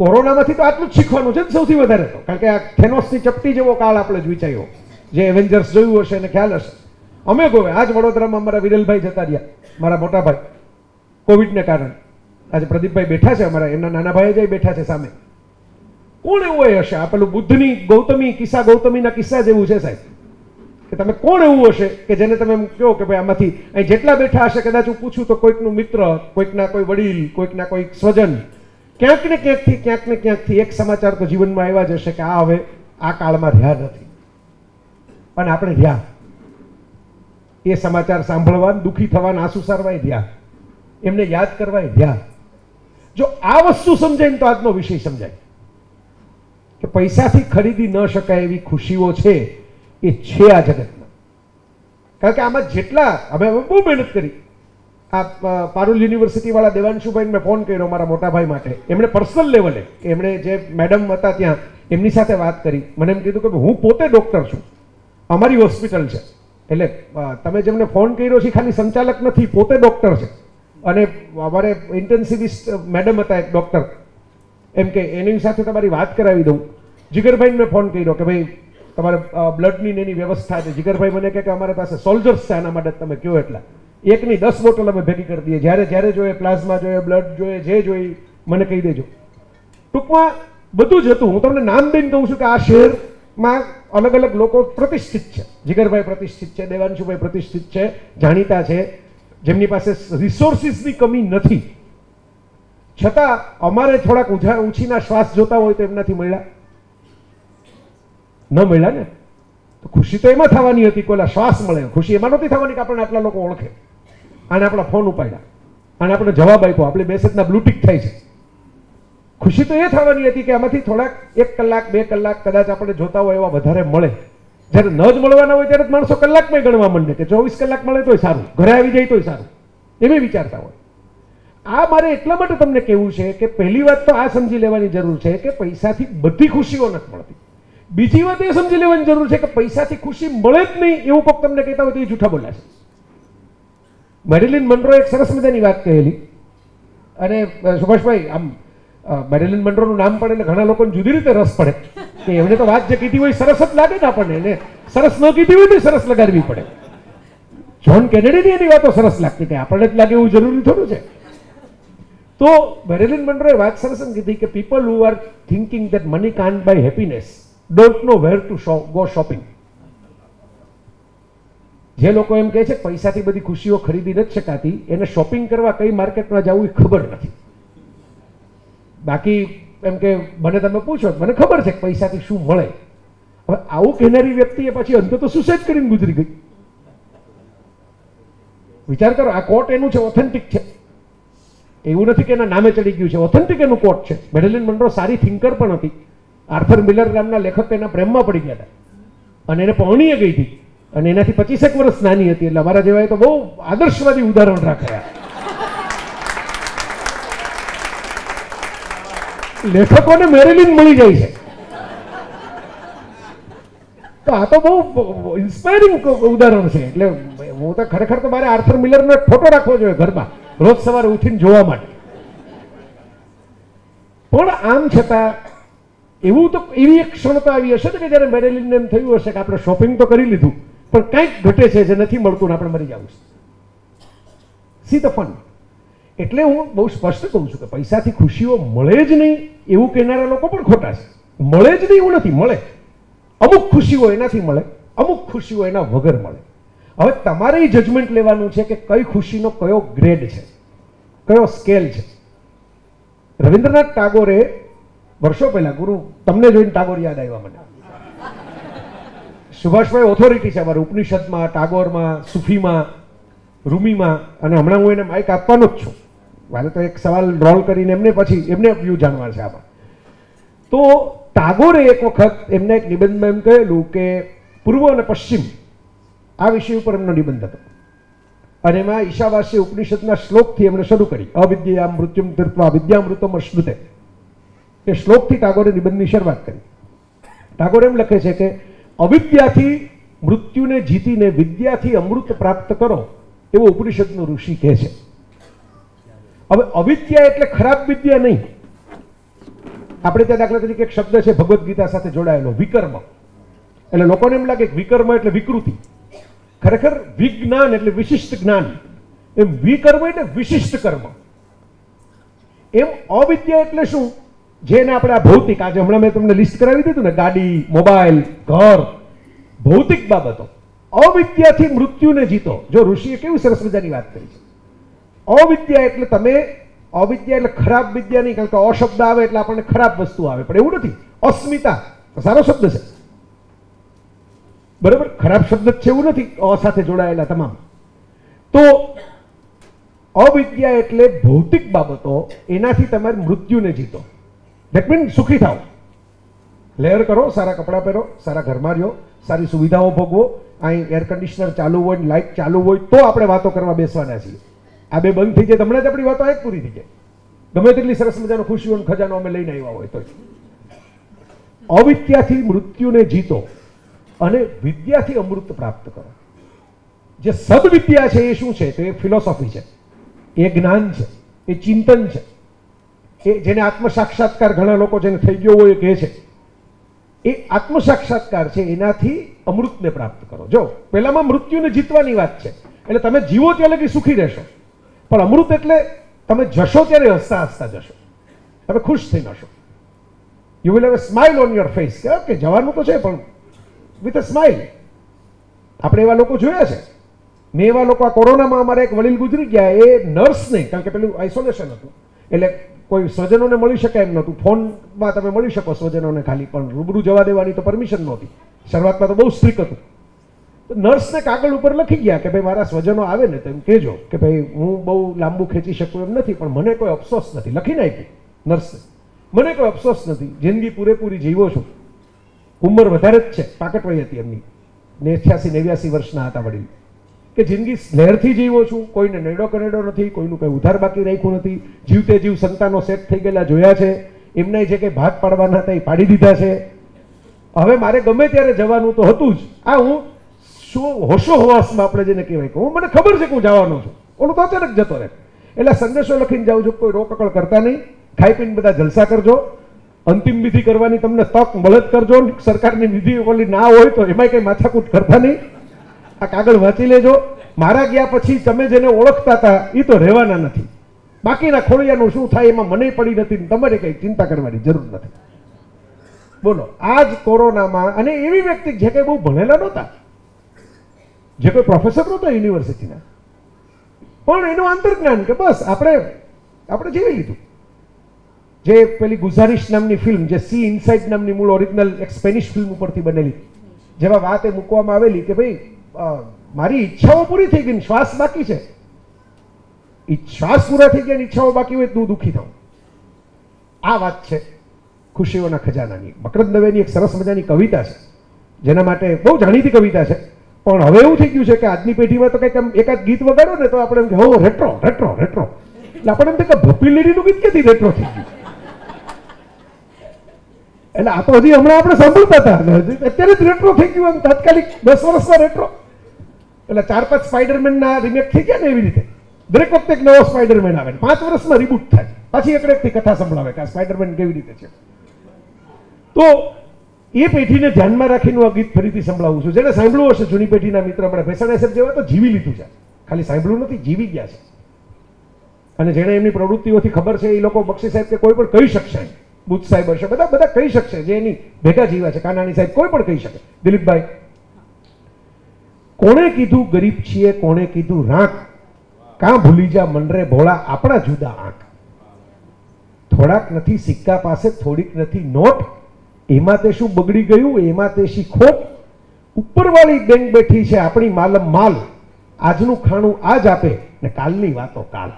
कोरोना में तो आटलू शीखवानुं छे सौथी वधारे, तो कारण के आ थेनोसनी चपटी जेवो काल आपणे ज विचार्यो, जे एवेंजर्स जोयुं हशे एने ख्याल हशे। अमे गोवे आज वडोदरामां अमारा विरलभाई जता रह्या, मारा मोटा भाई कोविड ने कारण। आज प्रदीपभाई बैठा छे अमारा, एमना नाना भाई ज बैठा छे सामे। कोण एवो हशे? आ पेलुं बुद्धनी गौतमी किस्सा, गौतमीना किस्सा जेवुं छे साहेब કે તમે કોણ એવું હશે કે જેને તમે કહો કે ભાઈ આમાંથી અહીં જેટલા બેઠા હશે કદાચ હું પૂછું તો કોઈકનું મિત્ર, કોઈકના કોઈ વડીલ, કોઈકના કોઈક સ્વજન, ક્યાંક ને ક્યાંકથી એક સમાચાર તો જીવનમાં આવ્યા જ હશે કે આ હવે આ કાળમાં રહ્યા નથી, પણ આપણે રહ્યા, એ સમાચાર સાંભળવા, દુઃખી થવાને, આંસુ સારવાય રહ્યા, એમને યાદ કરવાય રહ્યા। જો આ વસ્તુ સમજાય ને તો આજનો વિષય સમજાય કે પૈસાથી ખરીદી ન શકાય એવી ખુશીઓ છે એ છે આ જગતમાં। કારણ કે આમાં જેટલા અમે બહુ મહેનત કરી, આ પારુલ યુનિવર્સિટીવાળા દેવાંશુભાઈને મેં ફોન કર્યો મારા મોટાભાઈ માટે, એમણે પર્સનલ લેવલે એમણે જે મેડમ હતા ત્યાં એમની સાથે વાત કરી, મને એમ કીધું કે હું પોતે ડૉક્ટર છું, અમારી હોસ્પિટલ છે, એટલે તમે જેમને ફોન કર્યો છે ખાલી સંચાલક નથી, પોતે ડૉક્ટર છે। અને અમારે ઇન્ટેન્સિવિસ્ટ મેડમ હતા એક ડૉક્ટર, એમ કે એની સાથે તમારી વાત કરાવી દઉં। જીગરભાઈને મેં ફોન કર્યો કે ભાઈ તમારે બ્લડની ને એની વ્યવસ્થા છે। જીગરભાઈ મને કહે કે અમારી પાસે સોલ્જર્સ છે, આના માટે તમે કહો એટલા 1 ની 10 બોટલ અમે ભેગી કરી દઈએ, જ્યારે જ્યારે જોઈએ પ્લાઝમા જોઈએ, બ્લડ જોઈએ, જે જોઈએ મને કહી દેજો। ટૂંકમાં બધું જ હતું। હું તમને નામ દઈને કહું છું કે આ શહેરમાં અલગ અલગ લોકો પ્રતિષ્ઠિત છે, જીગરભાઈ પ્રતિષ્ઠિત છે, દેવાંશુભાઈ પ્રતિષ્ઠિત છે, જાણીતા છે, જેમની પાસે રિસોર્સિસની કમી નથી, છતાં અમારે થોડાક ઊંચીના શ્વાસ જોતા હોય તો એમનાથી મળ્યા न मिला ने तो खुशी तो एमां थवानी हती, कोईला श्वास मळे खुशी एमां नहोती थवानी के आपणे आटला लोको ओळखे अने आपणा फोन उपाड्या अने आपणे जवाब आप्यो, आपणी बेसतना ब्लूटिक थाय छे। खुशी तो ए थवानी हती के आमांथी थोडाक 1 કલાક 2 કલાક कदाच आपणे जोता होय एवा वधारे मळे, ज्यारे न ज मळवाना होय त्यारे माणसो कलाकमां गणवा मंडे के 24 કલાક मळे तोय सारू, घरे आवी जाय तोय सारू, एवुं विचारता होय। आ मारे એટલા માટે તમને કહેવું છે કે પહેલી વાત તો આ સમજી લેવાની જરૂર છે કે પૈસાથી બધી ખુશીઓ નથી મળતી। બીજી વાત એ સમજી લેવાની જરૂર છે કે પૈસાથી ખુશી મળે જ નહીં એવું કોઈક તમને કહેતા હોય તો એ જૂઠા બોલાશે। મેરિલિન મનરો એક સરસ મજાની વાત કહેલી, અને સુભાષભાઈ આમ મેરિલિન મનરોનું નામ પડે એટલે ઘણા લોકોને જુદી રીતે રસ પડે કે એમણે તો વાત જે કીધી હોય સરસ જ લાગે ને આપણને, એને સરસ ન કીધી હોય તો સરસ લગાડવી પડે। જ્હોન કેનેડીની એની વાતો સરસ લાગતી કે આપણને જ લાગે એવું જરૂરી થોડું છે। તો મેરિલિન મનરોએ વાત સરસ એમ કીધી કે people who are thinking that money can't buy happiness Don't know where to go shopping। જે લોકો એમ કહે છે પૈસાથી બધી ખુશીઓ ખરીદી નથી શકાતી, એને શોપિંગ કરવા કઈ માર્કેટમાં જવું એ ખબર નથી। બાકી એમ કે મને તમે પૂછો મને ખબર છે કે પૈસાથી શું મળે। હવે આવું કહેનારી વ્યક્તિએ પછી અંતે તો સુસાઇડ કરીને ગુજરી ગઈ। વિચાર કરો, આ કોટ એનું છે, ઓથેન્ટિક છે, એવું નથી કે એના નામે ચડી ગયું છે, ઓથેન્ટિક એનું કોટ છે। મેરિલિન મનરો સારી થિંકર પણ હતી, આર્થર મિલર નામના લેખક એના પ્રેમમાં પડી ગયા હતા અને એને પહોણીએ ગઈ હતી અને એનાથી 25 વર્ષ નાની હતી, એટલે અમારા જેવાએ તો બહુ આદર્શવાદી ઉદાહરણ રાખ્યા। લેખકોને મેરિલિન મળી જાય છે તો આ તો બહુ ઇન્સ્પાયરિંગ ઉદાહરણ છે। એટલે હું તો ખરેખર તો મારે આર્થર મિલરનો એક ફોટો રાખવો જોઈએ ઘરમાં, રોજ સવારે ઉઠીને જોવા માટે। પણ આમ છતાં એવું તો એવી એક ક્ષણતા આવી હશે કે જ્યારે મેરિલિનને એમ થયું હશે કે આપણે શોપિંગ તો કરી લીધું પણ કંઈક ઘટે છે જે નથી મળતું ને આપણે મરી જવું છે, સી ધ ફન। એટલે હું બહુ સ્પષ્ટ કહું છું કે પૈસાથી ખુશીઓ મળે જ નહીં એવું કહેનારા લોકો પણ ખોટા છે। મળે જ નહીં એવું નથી, મળે। અમુક ખુશીઓ એનાથી મળે, અમુક ખુશીઓ એના વગર મળે। હવે તમારે એ જજમેન્ટ લેવાનું છે કે કઈ ખુશીનો કયો ગ્રેડ છે, કયો સ્કેલ છે। રવિન્દ્રનાથ ટાગોરે વર્ષો પહેલા, ગુરુ તમને જોઈને ટાગોર યાદ આવ્યા મને, સુભાષભાઈ ઓથોરિટી છે અમારે ઉપનિષદમાં, ટાગોરમાં, સૂફીમાં, રૂમીમાં. અને હમણાં હું એને માઇક આપવાનો જ છું. મારે તો એક સવાલ રોલ કરીને એમને પછી એમને વ્યૂ જાણવા છે આમાં. તો ટાગોરે એક વખત એમને એક નિબંધમાં એમ કહેલું કે પૂર્વ અને પશ્ચિમ આ વિષય ઉપર એમનો નિબંધ હતો. અને એમાં ઈશાવાસ્ય ઉપનિષદના શ્લોકથી એમણે શરૂ કરી, અવિદ્યા મૃત્યુમ તીર્થવા વિદ્યામૃતમ અશ્નુતે. એ શ્લોકથી ટાગોરે નિબંધની શરૂઆત કરી. ટાગોર એમ લખે છે કે અવિદ્યાથી મૃત્યુને જીતીને વિદ્યાથી અમૃત પ્રાપ્ત કરો, એવો ઉપનિષદનો ઋષિ કહે છે. હવે અવિદ્યા એટલે ખરાબ વિદ્યા નહીં. આપણે ત્યાં દાખલા તરીકે એક શબ્દ છે ભગવદ્ ગીતા સાથે જોડાયેલો, વિકર્મ. એટલે લોકોને એમ લાગે કે વિકર્મ એટલે વિકૃતિ. ખરેખર વિજ્ઞાન એટલે વિશિષ્ટ જ્ઞાન. એમ વિકર્મ એટલે વિશિષ્ટ કર્મ. એમ અવિદ્યા એટલે શું? જેને આપણે આ ભૌતિક, આજે હમણાં મેં તમને લિસ્ટ કરાવી દીધું ને, ગાડી, મોબાઈલ, ઘર, ભૌતિક બાબતો. અવિદ્યાથી મૃત્યુને જીતો. જો ઋષિએ કેવી સરસ મજાની વાત કરી છે. અવિદ્યા એટલે તમે, અવિદ્યા એટલે ખરાબ વિદ્યા નહીં, કારણ કે અશબ્દ આવે એટલે આપણને ખરાબ વસ્તુ આવે, પણ એવું નથી. અસ્મિતા સારો શબ્દ છે, બરાબર, ખરાબ શબ્દ છે એવું નથી, અ સાથે જોડાયેલા તમામ. તો અવિદ્યા એટલે ભૌતિક બાબતો, એનાથી તમારે મૃત્યુને જીતો. દેટ મીન સુખી થાવ, લેયર કરો, સારા કપડાં પહેરો, સારા ઘરમાં રહ્યો, સારી સુવિધાઓ ભોગવો. અહીં એર કન્ડિશનર ચાલુ હોય ને લાઇટ ચાલુ હોય તો આપણે વાતો કરવા બેસવાના છીએ. આ બે બંધ થઈ જાય તો હમણાં જ આપણી વાતો એક પૂરી થઈ જાય. ગમે તેટલી સરસ મજાનો ખુશીઓ ખજાનો અમે લઈને આવ્યા હોય તો. અવિદ્યાથી મૃત્યુને જીતો અને વિદ્યાથી અમૃત પ્રાપ્ત કરો. જે સદવિદ્યા છે એ શું છે? તો એ ફિલોસોફી છે, એ જ્ઞાન છે, એ ચિંતન છે, એ જેને આત્મસાક્ષાત્કાર ઘણા લોકો જેને થઈ ગયો હોય એ કહે છે. એ આત્મસાક્ષાત્કાર છે, એનાથી અમૃતને પ્રાપ્ત કરો. જો પહેલામાં મૃત્યુને જીતવાની વાત છે, એટલે તમે જીવો ત્યાં લગી સુખી રહેશો, પણ અમૃત એટલે તમે જશો ત્યારે હસતા હસતા જશો, તમે ખુશ થઈ જશો. You will have a smile on your face. કે જવાનું તો છે પણ વિથ અ સ્માઇલ. આપણે એવા લોકો જોયા છે. મેં એવા લોકો, આ કોરોનામાં અમારે એક વડીલ ગુજરી ગયા, એ નર્સ નહીં, કારણ કે પેલું આઇસોલેશન હતું એટલે કોઈ સ્વજનોને મળી શકે એમ નહોતું. ફોનમાં તમે મળી શકો સ્વજનોને ખાલી, પણ રૂબરૂ જવા દેવાની તો પરમિશન નહોતી. શરૂઆતમાં તો બહુ સ્ટ્રિક્ટ હતું. તો નર્સને કાગળ ઉપર લખી ગયા કે ભાઈ મારા સ્વજનો આવે ને તો એમ કહેજો કે ભાઈ હું બહુ લાંબુ ખેંચી શકું એમ નથી, પણ મને કોઈ અફસોસ નથી. લખીને આપી નર્સને, મને કોઈ અફસોસ નથી, જિંદગી પૂરેપૂરી જીવો છું. ઉંમર વધારે જ છે, પાકટવાઈ હતી એમની, 88-89 વર્ષના હતા વડીલ. કે જિંદગી સ્નેહથી જીવો છું, કોઈને નેડો કનેડો નથી, કોઈનું કંઈ ઉધાર બાકી રાખ્યું નથી. જીવતે જીવ સંતાનો સેટ થઈ ગયેલા જોયા છે, એમને જે કંઈ ભાગ પાડવાના હતા એ પાડી દીધા છે. હવે મારે ગમે ત્યારે જવાનું તો હતું જ. આ હું શું હોશો હોવાસમાં આપણે જેને કહેવાય કે હું, મને ખબર છે કે હું જવાનો છું, ઓલું તો અચાનક જતો રહે. એટલે સંદેશો લખીને જાઉં છું, કોઈ રોકકળ કરતા નહીં, ખાઈ પીને બધા જલસા કરજો, અંતિમ વિધિ કરવાની તમને તક મળત કરજો, સરકારની વિધિ ઓલી ના હોય તો એમાંય કંઈ માથાકૂટ કરતા નહીં. આ કાગળ વાંચી લેજો. મારા ગયા પછી તમે જેને ઓળખતા હતા એ તો રહેવાના નથી. બાકીના ખોળિયાનું શું થાય એમાં મને પડી નથી, તમારે કંઈ ચિંતા કરવાની જરૂર નથી. બોલો, આ જ કોરોનામાં. અને એવી વ્યક્તિ જે કંઈ બહુ ભણેલા નહોતા, જે કોઈ પ્રોફેસર નહોતા યુનિવર્સિટીના, પણ એનું અંતર્જ્ઞાન કે બસ આપણે જીવી લીધું. જે પેલી ગુઝારિશ નામની ફિલ્મ, જે સી ઇનસાઇડ નામની મૂળ ઓરિજિનલ એક સ્પેનિશ ફિલ્મ ઉપરથી બનેલી, જેમાં વાત એ મૂકવામાં આવેલી કે ભાઈ મારી ઈચ્છાઓ પૂરી થઈ ગઈ, શ્વાસ બાકી છે. શ્વાસ પૂરા થઈ ગયા, ઈચ્છાઓ બાકી હોય તો હું દુઃખી થાઉં. આ વાત છે ખુશીઓના ખજાનાની. મકરંદ દવેની એક સરસ મજાની કવિતા છે, જેના માટે બહુ જાણીતી કવિતા છે, પણ હવે એવું થઈ ગયું છે કે આજની પેઢીમાં તો કંઈક એકાદ ગીત વગાડો ને તો આપણે એમ કે હો રેટ્રો રેટ્રો રેટ્રો, એટલે આપણે એમ કે ભપીલીડીનું ગીત ક્યાંથી રેટ્રો થઈ ગયું? એટલે આ તો હજી હમણાં આપણે સાંભળતા હતા, અત્યારે જ રેટ્રો થઈ ગયું. આમ તાત્કાલિક 10 વર્ષમાં રેટ્રો. એટલે 4-5 સ્પાઈડરમેનના રિમેક થઈ ગયા ને, એવી રીતે દરેક વખતે એક નવો સ્પાઈડરમેન આવે, 5 વર્ષમાં રિબૂટ થાય, પાછી એકથી કથા સંભળાવે કે આ સ્પાઈડરમેન કેવી રીતે છે. તો એ પેઢીને ધ્યાનમાં રાખીને આ ગીત ફરીથી સંભળાવું છું. જેને સાંભળવું હશે, જૂની પેઢીના મિત્ર, આપણે ભેસાણીયા સાહેબ જેવા તો જીવી લીધું છે, ખાલી સાંભળ્યું નથી, જીવી ગયા છે. અને જેને એમની પ્રવૃત્તિઓથી ખબર છે એ લોકો બક્ષી સાહેબ કે કોઈ પણ કહી શકશે, બુદ્ધ સાહેબ હશે, બધા કહી શકશે, જે એની ભેગા જીવા છે, કાનાણી સાહેબ, કોઈ પણ કહી શકે. દિલીપભાઈ, કોણે કીધું ગરીબ છીએ, કોણે કીધું રાખ, કાં ભૂલી જા મનરે ભોળા આપણા જુદા આંખ. થોડાક નથી સિક્કા પાસે, થોડીક નથી નોટ, એમાં તે શું બગડી ગયું, એમાં તે શી ખોટ. ઉપરવાળી બેંક બેઠી છે આપણી માલમ માલ, આજનું ખાણું આજ આપે ને કાલની વાતો કાલ.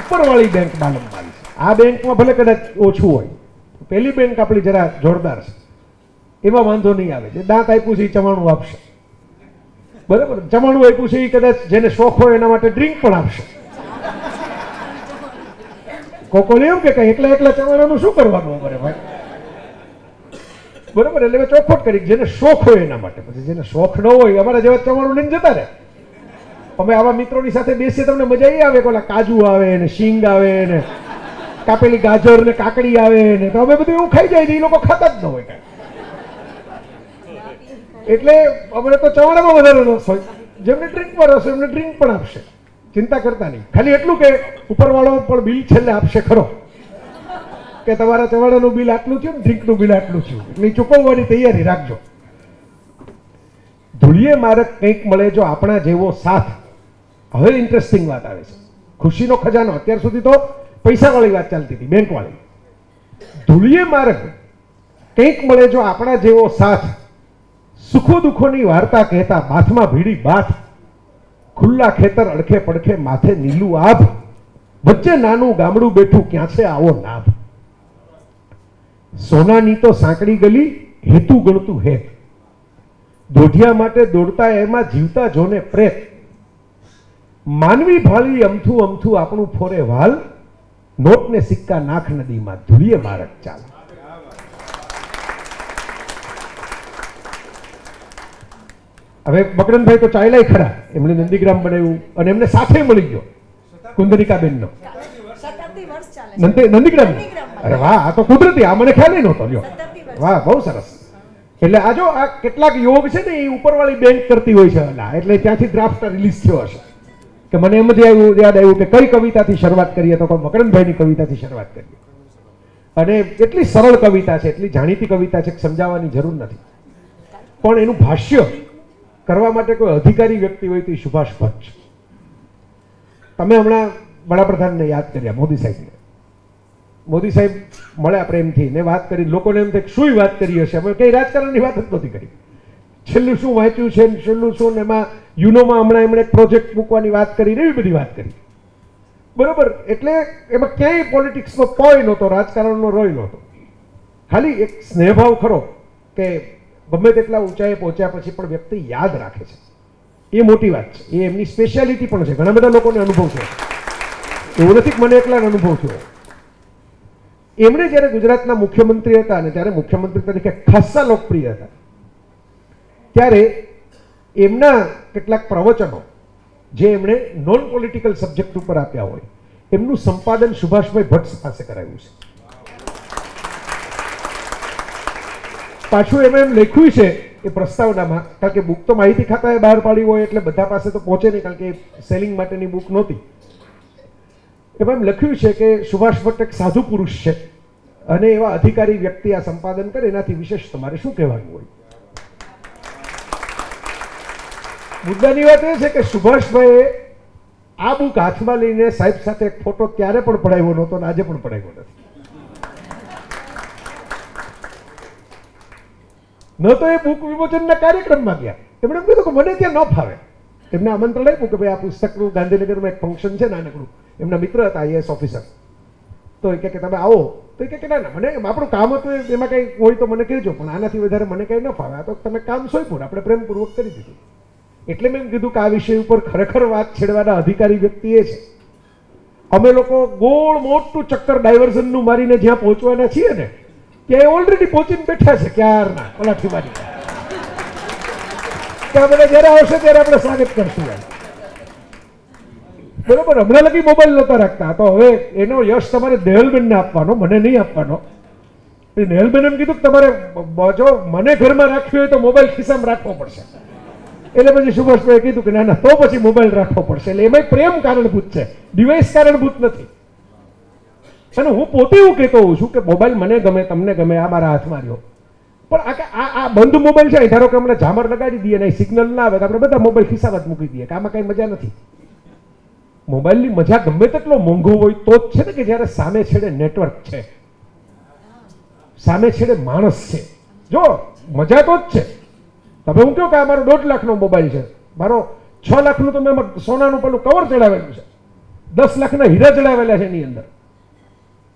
ઉપરવાળી બેંક માલમ માલ છે. આ બેંકમાં ભલે કદાચ ઓછું હોય, પેલી બેંક આપણી જરા જોરદાર છે, એમાં વાંધો નહીં આવે. જે દાંત આપ્યું છે એ ચવાણું આપશે, બરાબર. ચવાણું આપ્યું છે એ કદાચ જેને શોખ હોય એના માટે ડ્રિંક પણ આપશે. કોકોને એમ કે એકલા એકલા ચવાણાનું શું કરવાનું અમારે ભાઈ, બરાબર. એટલે મેં ચોખવટ કરી, જેને શોખ હોય એના માટે. પછી જેને શોખ ન હોય અમારા જેવા ચવાણું લઈને જતા રહે. અમે આવા મિત્રોની સાથે બેસીએ તમને મજા એ આવે કે ઓલા કાજુ આવે ને શીંગ આવે ને કાપેલી ગાજર ને કાકડી આવે ને, તો અમે બધું એવું ખાઈ જાય ને એ લોકો ખાતા જ ન હોય કાંઈ. એટલે અમને તો ચવાણામાં વધારે રસ હોય, જેમને ડ્રિંકમાં રસ હોય એમને ડ્રિંક પણ આપશે, ચિંતા કરતા નહીં. ખાલી એટલું કે ઉપરવાળો પણ બિલ છેલ્લે આપશે ખરો, કે તમારા ચવાણાનું બિલ આટલું થયું ને ડ્રિંકનું બિલ આટલું થયું, એટલે ચૂકવવાની તૈયારી રાખજો. ધૂળીએ માર્ગ કંઈક મળે જો આપણા જેવો સાથ. હવે ઇન્ટરેસ્ટિંગ વાત આવે છે, ખુશીનો ખજાનો. અત્યાર સુધી તો પૈસાવાળી વાત ચાલતી હતી, બેંકવાળી. ધૂળીએ માર્ગ કંઈક મળે જો આપણા જેવો સાથ, સુખો દુઃખોની વાર્તા કહેતા બાથમાં ભીડી બાથ. ખુલ્લા ખેતર અડખે પડખે માથે નીલું આભ, વચ્ચે નાનું ગામડું બેઠું ક્યાં છે આવો નાભ. સોનાની તો સાંકડી ગલી હેતુ ગણતું હેત, દોઢિયા માટે દોડતા એમાં જીવતા જોને પ્રેત. માનવી ભાળી અમથું અમથું આપણું ફોરે વાલ, નોટને સિક્કા નાખ નદીમાં ધૂળીએ મારક ચાલ. હવે મકરંદભાઈ તો ચાયલાય ખરા, એમણે નંદીગ્રામ બનાવ્યું અને એમને સાથે મળી ગયો કુંદરિકાબેનનો નંદીગ્રામ. અરે વાહ, આ તો કુદરતી, આ મને ખ્યાલ નહોતો લ્યો. વાહ, બહુ સરસ. એટલે આ જો આ કેટલાક યોગ છે ને એ ઉપરવાળી બેંક કરતી હોય છે. એટલે ત્યાંથી ડ્રાફ્ટ રિલીઝ થયો હશે કે મને એમ જ યાદ આવ્યું કે કઈ કવિતાથી શરૂઆત કરીએ, તો મકરંદભાઈની કવિતાથી શરૂઆત કરીએ. અને એટલી સરળ કવિતા છે, એટલી જાણીતી કવિતા છે કે સમજાવવાની જરૂર નથી. પણ એનું ભાષ્ય કરવા માટે કોઈ અધિકારી વ્યક્તિ હોય તો એ સુભાષ ભટ્ટ. તમે હમણાં વડાપ્રધાનને યાદ કર્યા, મોદી સાહેબને. મોદી સાહેબ મળ્યા પ્રેમથી ને વાત કરી. લોકોને એમ થાય શું વાત કરી હશે, અમે કંઈ રાજકારણની વાત જ નથી કરી. છેલ્લું શું વાંચ્યું છે, છેલ્લું શું, ને એમાં યુનોમાં હમણાં એમણે પ્રોજેક્ટ મૂકવાની વાત કરી ને એવી બધી વાત કરી, બરાબર. એટલે એમાં ક્યાંય પોલિટિક્સનો પોય નહોતો, રાજકારણનો રોય નહોતો. ખાલી એક સ્નેહભાવ ખરો કે ગમે તેટલા ઊંચાઈએ પહોંચ્યા પછી પણ વ્યક્તિ યાદ રાખે છે, એ મોટી વાત છે. એ એમની સ્પેશિયાલિટી પણ છે. ઘણા બધા લોકોને અનુભવ થયો, એવું નથી મને એકલાને અનુભવ થયો. એમણે જ્યારે ગુજરાતના મુખ્યમંત્રી હતા અને ત્યારે મુખ્યમંત્રી તરીકે ખાસ્સા લોકપ્રિય હતા, ત્યારે એમના કેટલાક પ્રવચનો જે એમણે નોન પોલિટિકલ સબ્જેક્ટ ઉપર આપ્યા હોય એમનું સંપાદન સુભાષભાઈ ભટ્ટ પાસે કરાવ્યું છે. પાછું એમાં એમ લખ્યું છે એ પ્રસ્તાવનામાં, કારણ કે બુક તો માહિતી ખાતાએ બહાર પાડી હોય એટલે બધા પાસે તો પહોંચે નહીં, કારણ કે સેલિંગ માટેની બુક નહોતી. એમાં એમ લખ્યું છે કે સુભાષ ભટ્ટ એક સાધુ પુરુષ છે અને એવા અધિકારી વ્યક્તિ આ સંપાદન કરે એનાથી વિશેષ તમારે શું કહેવાનું હોય. મુદ્દાની વાત એ છે કે સુભાષભાઈએ આ બુક હાથમાં લઈને સાહેબ સાથે એક ફોટો ત્યારે પણ પડાવ્યો નહોતો અને આજે પણ પડાવ્યો નથી. ન તો એ બુક વિમોચનના કાર્યક્રમમાં ગયા, એમણે એમ કીધું કે મને ત્યાં ન ફાવે. એમને આમંત્રણ આપ્યું કે ભાઈ આ પુસ્તકનું ગાંધીનગરમાં એક ફંક્શન છે નાનકડું. એમના મિત્ર હતા આઈએએસ ઓફિસર, તો એ કે તમે આવો, તો એ કે ના ના મને આપણું કામ હતું, એમાં કંઈ હોય તો મને કહેજો, પણ આનાથી વધારે મને કંઈ ન ફાવે. આ તો તમે કામ સોંપ્યું, આપણે પ્રેમપૂર્વક કરી દીધું. એટલે મેં એમ કીધું કે આ વિષય ઉપર ખરેખર વાત છેડવાના અધિકારી વ્યક્તિ એ છે. અમે લોકો ગોળ મોટું ચક્કર ડાયવર્ઝનનું મારીને જ્યાં પહોંચવાના છીએ ને ત્યાં ઓલરેડી પહોંચીને બેઠા છે. ક્યારના ઓલાથી મારી ત્યાં મને જ્યારે આવશે ત્યારે આપણે સ્વાગત કરશું, બરોબર. હમણાં લગી મોબાઈલ નહોતા રાખતા, તો હવે એનો યશ તમારે નેહલબેનને આપવાનો, મને નહીં આપવાનો. નેહલબેન એમ કીધું કે તમારે જો મને ઘરમાં રાખ્યું હોય તો મોબાઈલ ખિસ્સામાં રાખવો પડશે. એટલે પછી સુભાષભાઈએ કીધું કે ના ના તો પછી મોબાઈલ રાખવો પડશે. એટલે એમાં પ્રેમ કારણભૂત છે, ડિવાઇસ કારણભૂત નથી. અને હું પોતે એવું કહેતો હોઉં છું કે મોબાઈલ મને ગમે તમને ગમે આ મારા હાથમાં રહ્યો, પણ આ બંધ મોબાઈલ છે. ધારો કે હમણાં ઝામર લગાડી દઈએ અને સિગ્નલ ના આવે તો આપણે બધા મોબાઈલ ખિસ્સામાં જ મૂકી દઈએ કે આમાં કંઈ મજા નથી. મોબાઈલની મજા ગમે તેટલો મોંઘો હોય તો જ છે ને કે જ્યારે સામે છેડે નેટવર્ક છે, સામે છેડે માણસ છે. જો મજા તો જ છે. તમે હું કહું કે આ મારો 1.5 લાખનો મોબાઈલ છે, મારો 6 લાખનું તો મેં સોનાનું પેલું કવર ચડાવેલું છે, 10 લાખના હીરા ચડાવેલા છે એની અંદર.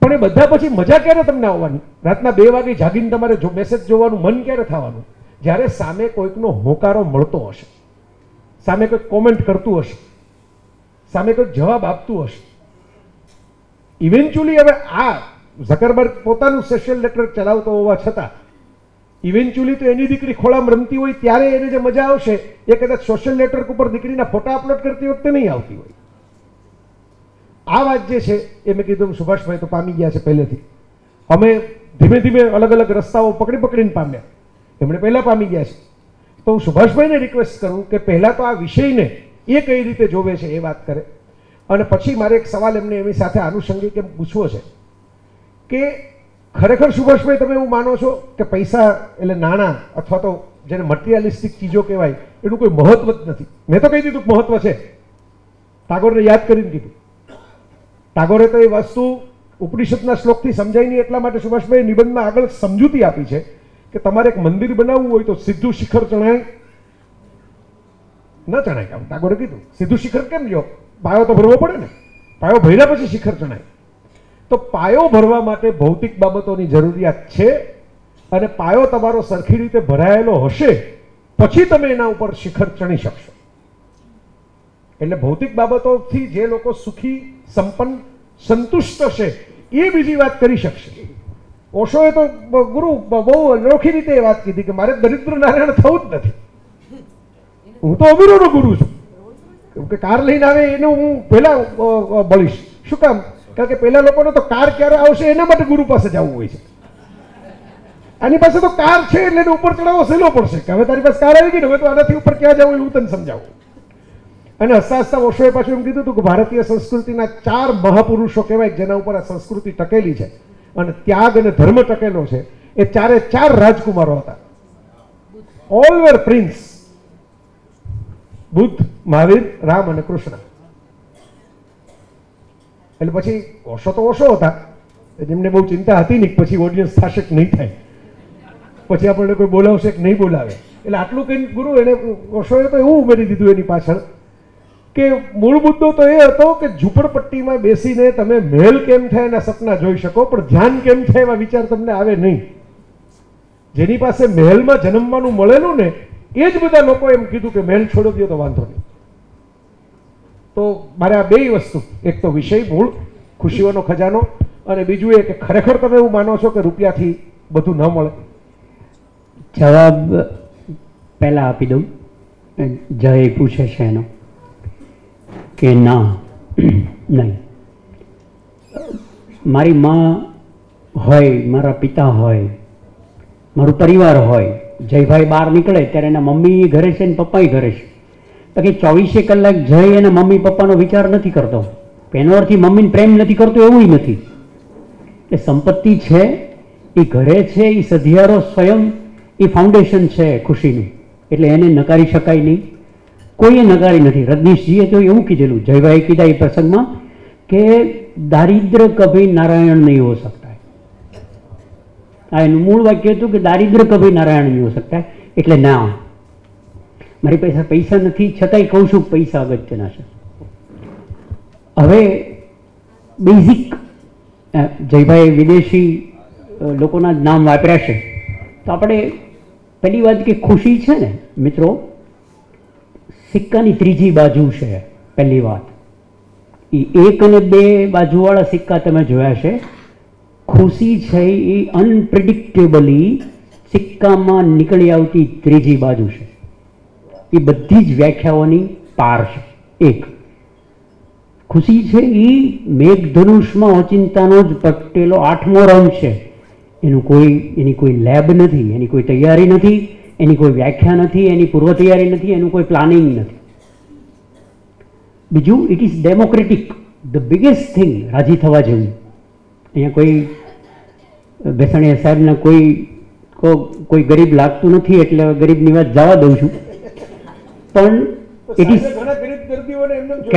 પણ એ બધા પછી મજા ક્યારે તમને આવવાની? રાતના 2 વાગે જાગીને તમારે જો મેસેજ જોવાનું મન ક્યારે થવાનું? જ્યારે સામે કોઈકનો હોકારો મળતો હશે, સામે કોઈક કોમેન્ટ કરતું હશે, સામે કોઈક જવાબ આપતું હશે. ઇવેન્ચ્યુઅલી હવે આ ઝકરબર્ગ પોતાનું સોશિયલ નેટવર્ક ચલાવતો હોવા છતાં ઇવેન્ચ્યુઅલી તો એની દીકરી ખોળામાં રમતી હોય ત્યારે એને જે મજા આવશે એ કદાચ સોશિયલ નેટવર્ક ઉપર દીકરીના ફોટા અપલોડ કરતી વખતે નહીં આવતી હોય. આ વાત જે છે એ મેં કીધું સુભાષભાઈ તો પામી ગયા છે પહેલેથી. અમે ધીમે ધીમે અલગ અલગ રસ્તાઓ પકડીને પામ્યા, એમણે પહેલાં પામી ગયા છે. તો હું સુભાષભાઈને રિક્વેસ્ટ કરું કે પહેલાં તો આ વિષયને એ કઈ રીતે જોવે છે એ વાત કરે, અને પછી મારે એક સવાલ એમને એમની સાથે આનુષંગિક એમ પૂછવો છે કે ખરેખર સુભાષભાઈ તમે એવું માનો છો કે પૈસા એટલે નાણાં અથવા તો જેને મટીરિયાલિસ્ટિક ચીજો કહેવાય એનું કોઈ મહત્વ જ નથી? મેં તો કહી દીધું કે મહત્વ છે, ટાગોરને યાદ કરીને કીધું. ટાગોરે તો એ વસ્તુ ઉપનિષદના શ્લોકથી સમજાય નહીં એટલા માટે સુભાષભાઈ નિબંધમાં આગળ સમજૂતી આપી છે કે તમારે એક મંદિર બનાવવું હોય તો સીધું શિખર ચણાય ન ચણાય? આમ ટાગોરે કીધું. સીધું શિખર કેમ લ્યો? પાયો તો ભરવો પડે ને, પાયો ભર્યા પછી શિખર ચણાય. તો પાયો ભરવા માટે ભૌતિક બાબતોની જરૂરિયાત છે, અને પાયો તમારો સરખી રીતે ભરાયેલો હશે પછી તમે એના ઉપર શિખર ચણી શકશો. એટલે ભૌતિક બાબતોથી જે લોકો સુખી સંપન્ન સંતુષ્ટ હશે એ બીજી વાત કરી શકશે. ઓશોએ તો ગુરુ બહુ અનોખી રીતે એ વાત કીધી કે મારે દરિદ્ર નારાયણ થવું જ નથી, હું તો અમીરોનો ગુરુ છું. કેમ કે કાર લઈને આવે એને હું પહેલાં બળીશ. શું કામ? કારણ કે પહેલાં લોકોને તો કાર ક્યારે આવશે એના માટે ગુરુ પાસે જવું હોય છે. આની પાસે તો કાર છે એટલે એને ઉપર ચડાવવો સહેલો પડશે કે હવે તારી પાસે કાર આવી ગઈ ને, હવે તો આનાથી ઉપર ક્યાં જવું હું તને સમજાવું. અને હસતા હસતા ઓશોએ પાછું એમ કીધું હતું કે ભારતીય સંસ્કૃતિના 4 મહાપુરુષો કહેવાય જેના ઉપર આ સંસ્કૃતિ ટકેલી છે અને ત્યાગ અને ધર્મ ટકેલો છે, એ 4 રાજકુમારો હતા. All were prince, Buddha, Mahavir, Ram અને કૃષ્ણ. એટલે પછી ઓશો તો ઓશો હતા, જેમને બહુ ચિંતા હતી નહીં પછી ઓડિયન્સ થશે કે નહીં થાય, પછી આપણને કોઈ બોલાવશે કે નહીં બોલાવે. એટલે આટલું કંઈ ગુરુ એને ઓશોએ તો એવું ઉમેરી દીધું એની પાછળ કે મૂળ મુદ્દો તો એ હતો કે ઝૂંપડપટ્ટીમાં બેસીને તમે મહેલ કેમ થાય એના સપના જોઈ શકો પણ ધ્યાન કેમ થાય એવા વિચાર તમને આવે નહીં. જેની પાસે મહેલમાં જન્મવાનું મળેલું ને એ જ બધા લોકો એમ કીધું કે મહેલ છોડી દીધો તો વાંધો નહીં. તો મારે આ બે વસ્તુ, એક તો વિષય મૂળ ખુશીઓનો ખજાનો, અને બીજું એ કે ખરેખર તમે એવું માનો છો કે રૂપિયાથી બધું ન મળે? જવાબ પહેલાં આપી દઉં. જય પૂછે છે એનો કે ના, નહીં. મારી માં હોય, મારા પિતા હોય, મારું પરિવાર હોય. જયભાઈ બહાર નીકળે ત્યારે એના મમ્મી ઘરે છે ને પપ્પાએ ઘરે છે, તો કે 24 કલાક જય એના મમ્મી પપ્પાનો વિચાર નથી કરતો, એનો અર્થ મમ્મીને પ્રેમ નથી કરતો એવું નથી. એ સંપત્તિ છે, એ ઘરે છે, એ સધિયારો સ્વયં એ ફાઉન્ડેશન છે ખુશીનું, એટલે એને નકારી શકાય નહીં, કોઈએ નકારી નથી. રજનીશજીએ તો એવું કીધેલું, જયભાઈએ કીધા એ પ્રસંગમાં કે દારિદ્ર કભી નારાયણ નહીં હો શકતા. આ એનું મૂળ વાક્ય હતું કે દારિદ્ર કભી નારાયણ નહીં હો શકતા. એટલે ના, મારી પાસે પૈસા નથી છતાંય કહું છું પૈસા અગત્યના છે. હવે બેઝિક જયભાઈએ વિદેશી લોકોના નામ વાપર્યા છે, તો આપણે પહેલી વાત કે ખુશી છે ને મિત્રો સિક્કાની 3જી બાજુ છે. પહેલી વાત એ 1 અને 2 બાજુવાળા સિક્કા તમે જોયા છે. ખુશી છે એ અનપ્રિડિક્ટેબલી સિક્કામાં નીકળી આવતી 3જી બાજુ છે. એ બધી જ વ્યાખ્યાઓની પાર છે. એક ખુશી છે એ મેઘધનુષમાં ઓચિંતાનો જ પટેલો 8મો રંગ છે. એની કોઈ લેબ નથી, એની કોઈ તૈયારી નથી, એની કોઈ વ્યાખ્યા નથી, એની પૂર્વ તૈયારી નથી, એનું કોઈ પ્લાનિંગ નથી. બીજું, it is democratic, the biggest thing, રાજી થવા જેવું. અહીંયા કોઈ ભેસાણીયા સાહેબના કોઈ ગરીબ લાગતું નથી એટલે ગરીબની વાત જવા દઉં છું, પણ ઇટ ઇઝ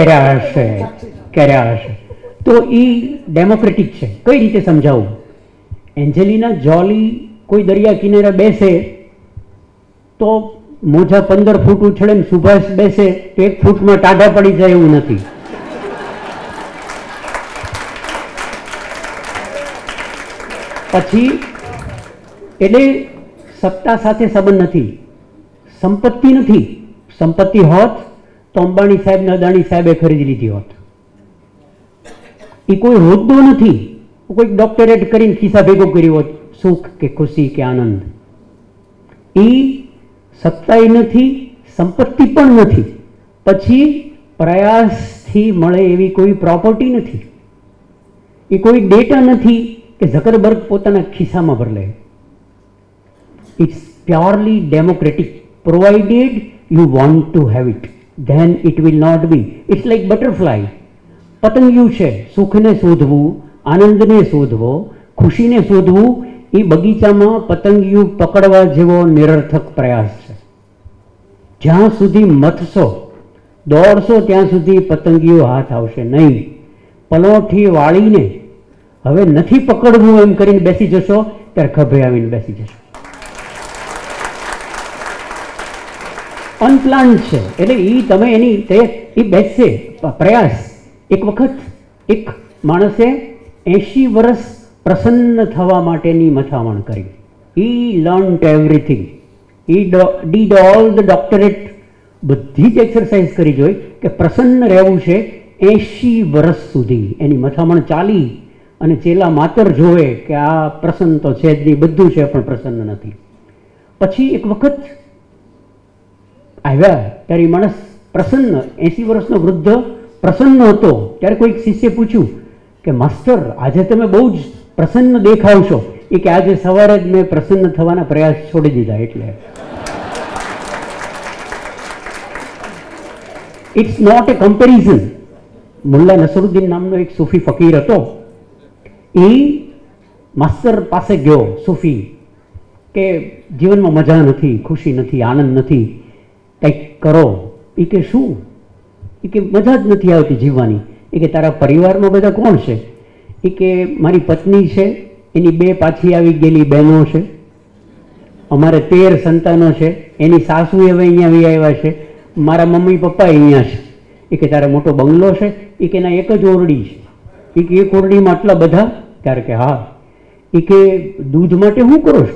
કર્યા હશે તો એ ડેમોક્રેટિક છે. કઈ રીતે સમજાવું એન્જેલિના જોલી કોઈ દરિયા કિનારે બેસે તો મોજા 15 ફૂટ ઉછળે ને સુભાષ બેસે તો 1 ફૂટમાં ટાઢા પડી જાય એવું નથી. પછી એટલે સત્તા સાથે સંબંધ નથી, સંપત્તિ નથી. સંપત્તિ હોત તો અંબાણી સાહેબ ને અદાણી સાહેબે ખરીદી લીધી હોત. એ કોઈ હોદ્દો નથી, કોઈ ડોક્ટરેટ કરીને ખિસ્સા ભેગો કર્યો હોત, સુખ કે ખુશી કે આનંદ. એ સત્તા નથી, સંપત્તિ પણ નથી. પછી પ્રયાસથી મળે એવી કોઈ પ્રોપર્ટી નથી, એ કોઈ ડેટા નથી કે ઝકરબર્ગ પોતાના ખિસ્સામાં ભરલે. It's purely democratic, provided you want to have it, then it will not be. It's like butterfly, પતંગિયું છે. સુખને શોધવું, આનંદને શોધવો, ખુશીને શોધવું એ બગીચામાં પતંગિયું પકડવા જેવો નિરર્થક પ્રયાસ છે. જ્યાં સુધી મથશો દોડશો ત્યાં સુધી પતંગિયું હાથ આવશે નહીં. પલોઠી વાળીને હવે નથી પકડવું એમ કરીને બેસી જશો ત્યારે ખભે આવીને બેસી જશો. અનપ્લાન છે એટલે એ તમે એની એ બેસશે. પ્રયાસ એક વખત એક માણસે 80 વર્ષ પ્રસન્ન થવા માટેની મથામણ કરી. He learned everything, he did all the doctorate, બધી જ એક્સરસાઇઝ કરી જોઈ કે પ્રસન્ન રહેવું છે. 80 વર્ષ સુધી એની મથામણ ચાલી અને છેલ્લા માત્ર જોવે કે આ પ્રસન્ન તો છે જ નહીં, બધું છે પણ પ્રસન્ન નથી. પછી એક વખત આવ્યા ત્યારે માણસ પ્રસન્ન, 80 વર્ષનો વૃદ્ધ પ્રસન્ન હતો. ત્યારે કોઈક શિષ્ય પૂછ્યું કે માસ્ટર આજે તમે બહુ જ પ્રસન્ન દેખાવ છો. એ કે આજે સવારે જ મેં પ્રસન્ન થવાના પ્રયાસ છોડી દીધા એટલે. It's not a comparison. મુલ્લા નસરુદ્દીન નામનો એક સૂફી ફકીર હતો. એ માસ્ટર પાસે ગયો સૂફી કે જીવનમાં મજા નથી, ખુશી નથી, આનંદ નથી, કંઈક કરો. એ કે શું? એ કે મજા જ નથી આવતી જીવવાની. એ કે તારા પરિવારમાં બધા કોણ છે? એ કે મારી પત્ની છે, એની 2 પાછી આવી ગયેલી બહેનો છે, અમારે 13 સંતાનો છે, એની સાસુ હવે અહીંયા આવી આવ્યા છે, મારા મમ્મી પપ્પા અહીંયા છે. એ કે તારા મોટો બંગલો છે? એ કે ના, 1 જ ઓરડી છે. એ કે 1 ઓરડીમાં આટલા બધા? ત્યારે કે હા. એ કે દૂધ માટે શું કરો છો?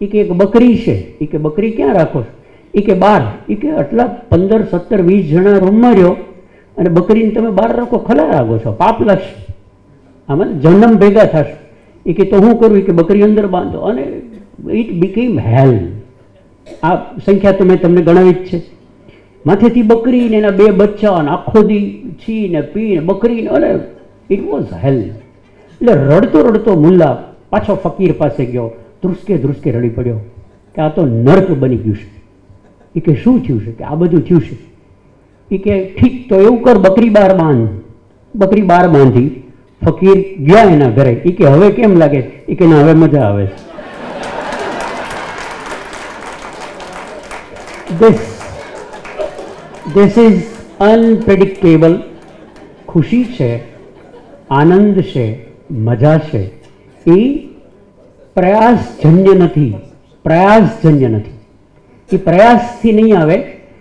એ કે 1 બકરી છે. એ કે બકરી ક્યાં રાખો છો? એ કે 12. એ કે આટલા 15, 17, 20 જણા રૂમમાં રહ્યો અને બકરીને તમે 12 રાખો, ખલા રાખો છો, પાપ લાગશે, આમાં જન્મ ભેગા થશે. એ કે તો હું કરું? એ કે બકરી અંદર બાંધો. અને ઇટ બીકેમ હેલ. આ સંખ્યા તો મેં તમને ગણાવી જ છે. માથેથી બકરીને એના 2 બચ્ચા અને આખો દી છીને પીને બકરીને, અને ઇટ વોઝ હેલ. એટલે રડતો રડતો મુલ્લા પાછો ફકીર પાસે ગયો, ધ્રુસકે ધ્રુસકે રડી પડ્યો કે આ તો નર્ક બની ગયું છે. એ કે શું થયું છે? કે આ બધું થયું છે. એ કે ઠીક, તો એવું કર, બકરી 12 બાંધી. ફકીર ગયા એના ઘરે. એ કે હવે કેમ લાગે? એ કે ના, હવે મજા આવે છે. This is unpredictable. ખુશી છે, આનંદ છે, મજા છે, એ પ્રયાસજન્ય નથી, પ્રયાસજન્ય નથી. એ પ્રયાસથી નહીં આવે.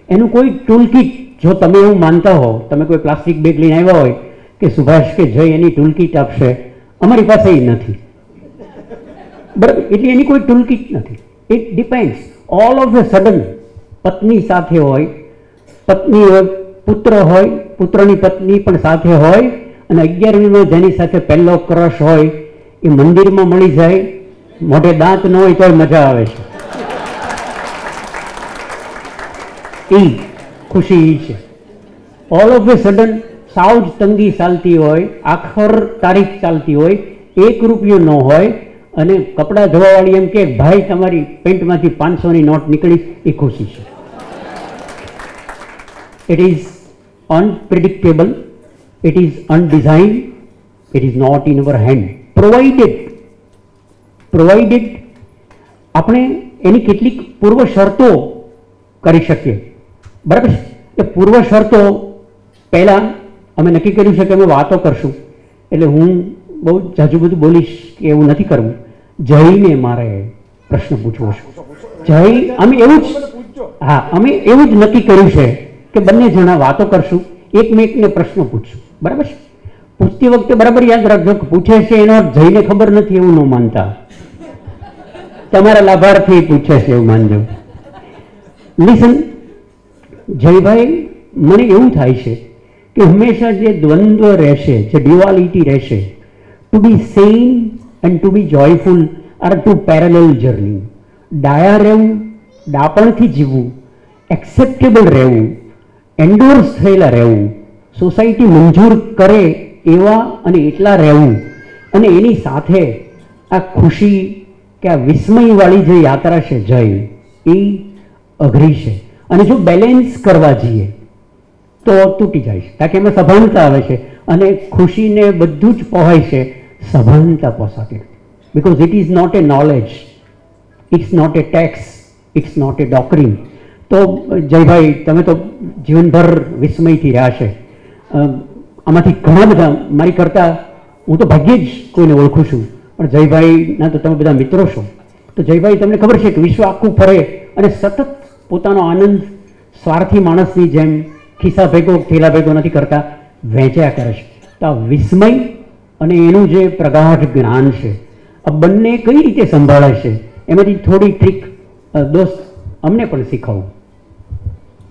એનું કોઈ ટૂલકીટ, જો તમે એવું માનતા હો, તમે કોઈ પ્લાસ્ટિક બેગ લઈને આવ્યા હોય કે સુભાષ કે જય એની ટૂલકીટ આપશે, અમારી પાસે એ નથી, બરાબર? એટલે એની કોઈ ટૂલકીટ નથી. It depends. All of a sudden પત્ની સાથે હોય, પત્ની હોય, પુત્ર હોય, પુત્રની પત્ની પણ સાથે હોય, અને 11મીમાં જેની સાથે પહેલો ક્રશ હોય એ મંદિરમાં મળી જાય, મોઢે દાંત ન હોય તોય મજા આવે છે. એ ખુશી છે. ઓલ ઓફ એ સડન સાવ જ તંગી ચાલતી હોય, આખર તારીખ ચાલતી હોય, 1 રૂપિયો ન હોય, અને કપડાં ધોવાવાળી એમ કે ભાઈ તમારી પેન્ટમાંથી 500ની નોટ નીકળી, એ ખુશી છે. It is unpredictable, it is undesigned, it is not in our hand. Provided આપણે એની કેટલીક પૂર્વ શરતો કરી શકીએ, બરાબર છે? એટલે પૂર્વ શરતો પહેલાં અમે નક્કી કર્યું છે કે અમે વાતો કરશું, એટલે હું બહુ જાજુ બધું બોલીશ કે એવું નથી કરવું. જઈને મારે પ્રશ્ન પૂછવો છે. જય અમે એવું જ, હા અમે એવું જ નક્કી કર્યું છે કે બંને જણા વાતો કરશું, એકમેકને પ્રશ્ન પૂછશું, બરાબર છે. પૂછતી વખતે બરાબર યાદ રાખજો કે પૂછે છે એનો જઈને ખબર નથી એવું ન માનતા, તમારા લાભાર્થી પૂછે છે એવું માનજો. લિસન જયભાઈ, મને એવું થાય છે કે હંમેશા જે દ્વંદ્વ રહેશે, જે ડ્યુઆલિટી રહેશે, to be sane and to be joyful are two parallel journey. ડાયા રહેવું, ડાપણથી જીવવું, એક્સેપ્ટેબલ રહેવું, એન્ડોર્સ થયેલા રહેવું, સોસાયટી મંજૂર કરે એવા અને એટલા રહેવું, અને એની સાથે આ ખુશી કે આ વિસ્મયવાળી જે યાત્રા છે જય, એ અઘરી છે. અને જો બેલેન્સ કરવા જઈએ તો તૂટી જાય છે, કારણ કે એમાં સભાનતા આવે છે અને ખુશીને બધું જ પહોંચાય છે. સભાનતા પોસાતી નથી, because it is not a knowledge, it's not a text, it's not a doctrine. તો જયભાઈ, તમે તો જીવનભર વિસ્મયથી રહ્યા છે. આમાંથી ઘણા બધા મારી કરતાં, હું તો ભાગ્યે જ કોઈને ઓળખું છું, પણ જયભાઈના તો તમે બધા મિત્રો છો. તો જયભાઈ, તમને ખબર છે કે વિશ્વ આખું ફરે અને સતત પોતાનો આનંદ સ્વાર્થી માણસની જેમ ખિસ્સા ભેગો થેલા ભેગો નથી કરતા, વહેંચ્યા કરે છે. તો આ વિસ્મય અને એનું જે પ્રગાઢ જ્ઞાન છે, આ બંને કઈ રીતે સંભાળાય છે, એમાંથી થોડી ટ્રીક દોસ્ત અમને પણ શીખવું.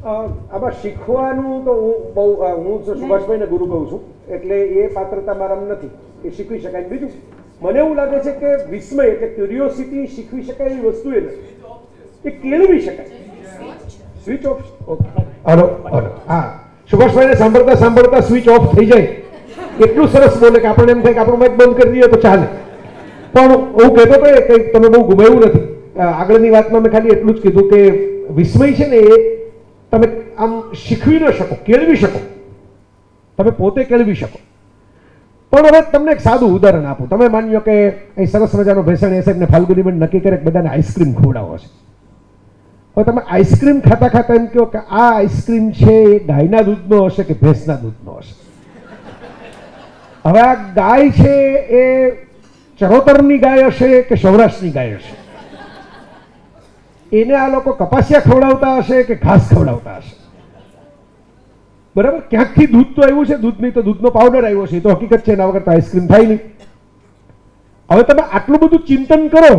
આમાં શીખવાનું તો હું સુભાષભાઈને ગુરુ કહું છું, એટલે એ પાત્રતા મારામાં નથી, એ શીખવી શકાય. બીજું મને એવું લાગે છે કે વિસ્મય એટલે ક્યુરિયોસિટી શીખવી શકાય એવી વસ્તુ નથી, એ કેળવી શકાય. Switch off. હલો હલો, હા સુભાષભાઈને સાંભળતા સાંભળતા સ્વિચ ઓફ થઈ જાય, એટલું સરસ બોલે કે આપણને એમ થાય કે આપણું માઇક બંધ કરી દઈએ તો ચાલે. પણ હું કહેતો હતો કે તમે બહુ ગુમાવ્યું નથી. આગળની વાતમાં મેં ખાલી એટલું જ કીધું કે વિસ્મય છે ને એ તમે આમ શીખવી ન શકો, કેળવી શકો, તમે પોતે કેળવી શકો. પણ હવે તમને એક સાદું ઉદાહરણ આપું. તમે માન્યો કે અહીં સરસ મજાનો ભેસાણીયા સાહેબને ફાલ્ગુનીબેન નક્કી કરે કે બધાને આઈસ્ક્રીમ ખવડાવો છે. હવે તમે આઈસ્ક્રીમ ખાતા ખાતા એમ કહો કે આ આઈસ્ક્રીમ છે એ ગાયના દૂધનો હશે કે ભેંસના દૂધનો હશે. હવે આ ગાય છે એ ચરોતરની ગાય હશે કે સૌરાષ્ટ્રની ગાય હશે, એને આ લોકો કપાસિયા ખવડાવતા હશે કે ઘાસ ખવડાવતા હશે, બરાબર. ક્યાંકથી દૂધ તો આવ્યું છે, દૂધની તો દૂધનો પાવડર આવ્યો છે, એ તો હકીકત છે, એના વગર તો આઈસ્ક્રીમ થાય નહીં. હવે તમે આટલું બધું ચિંતન કરો,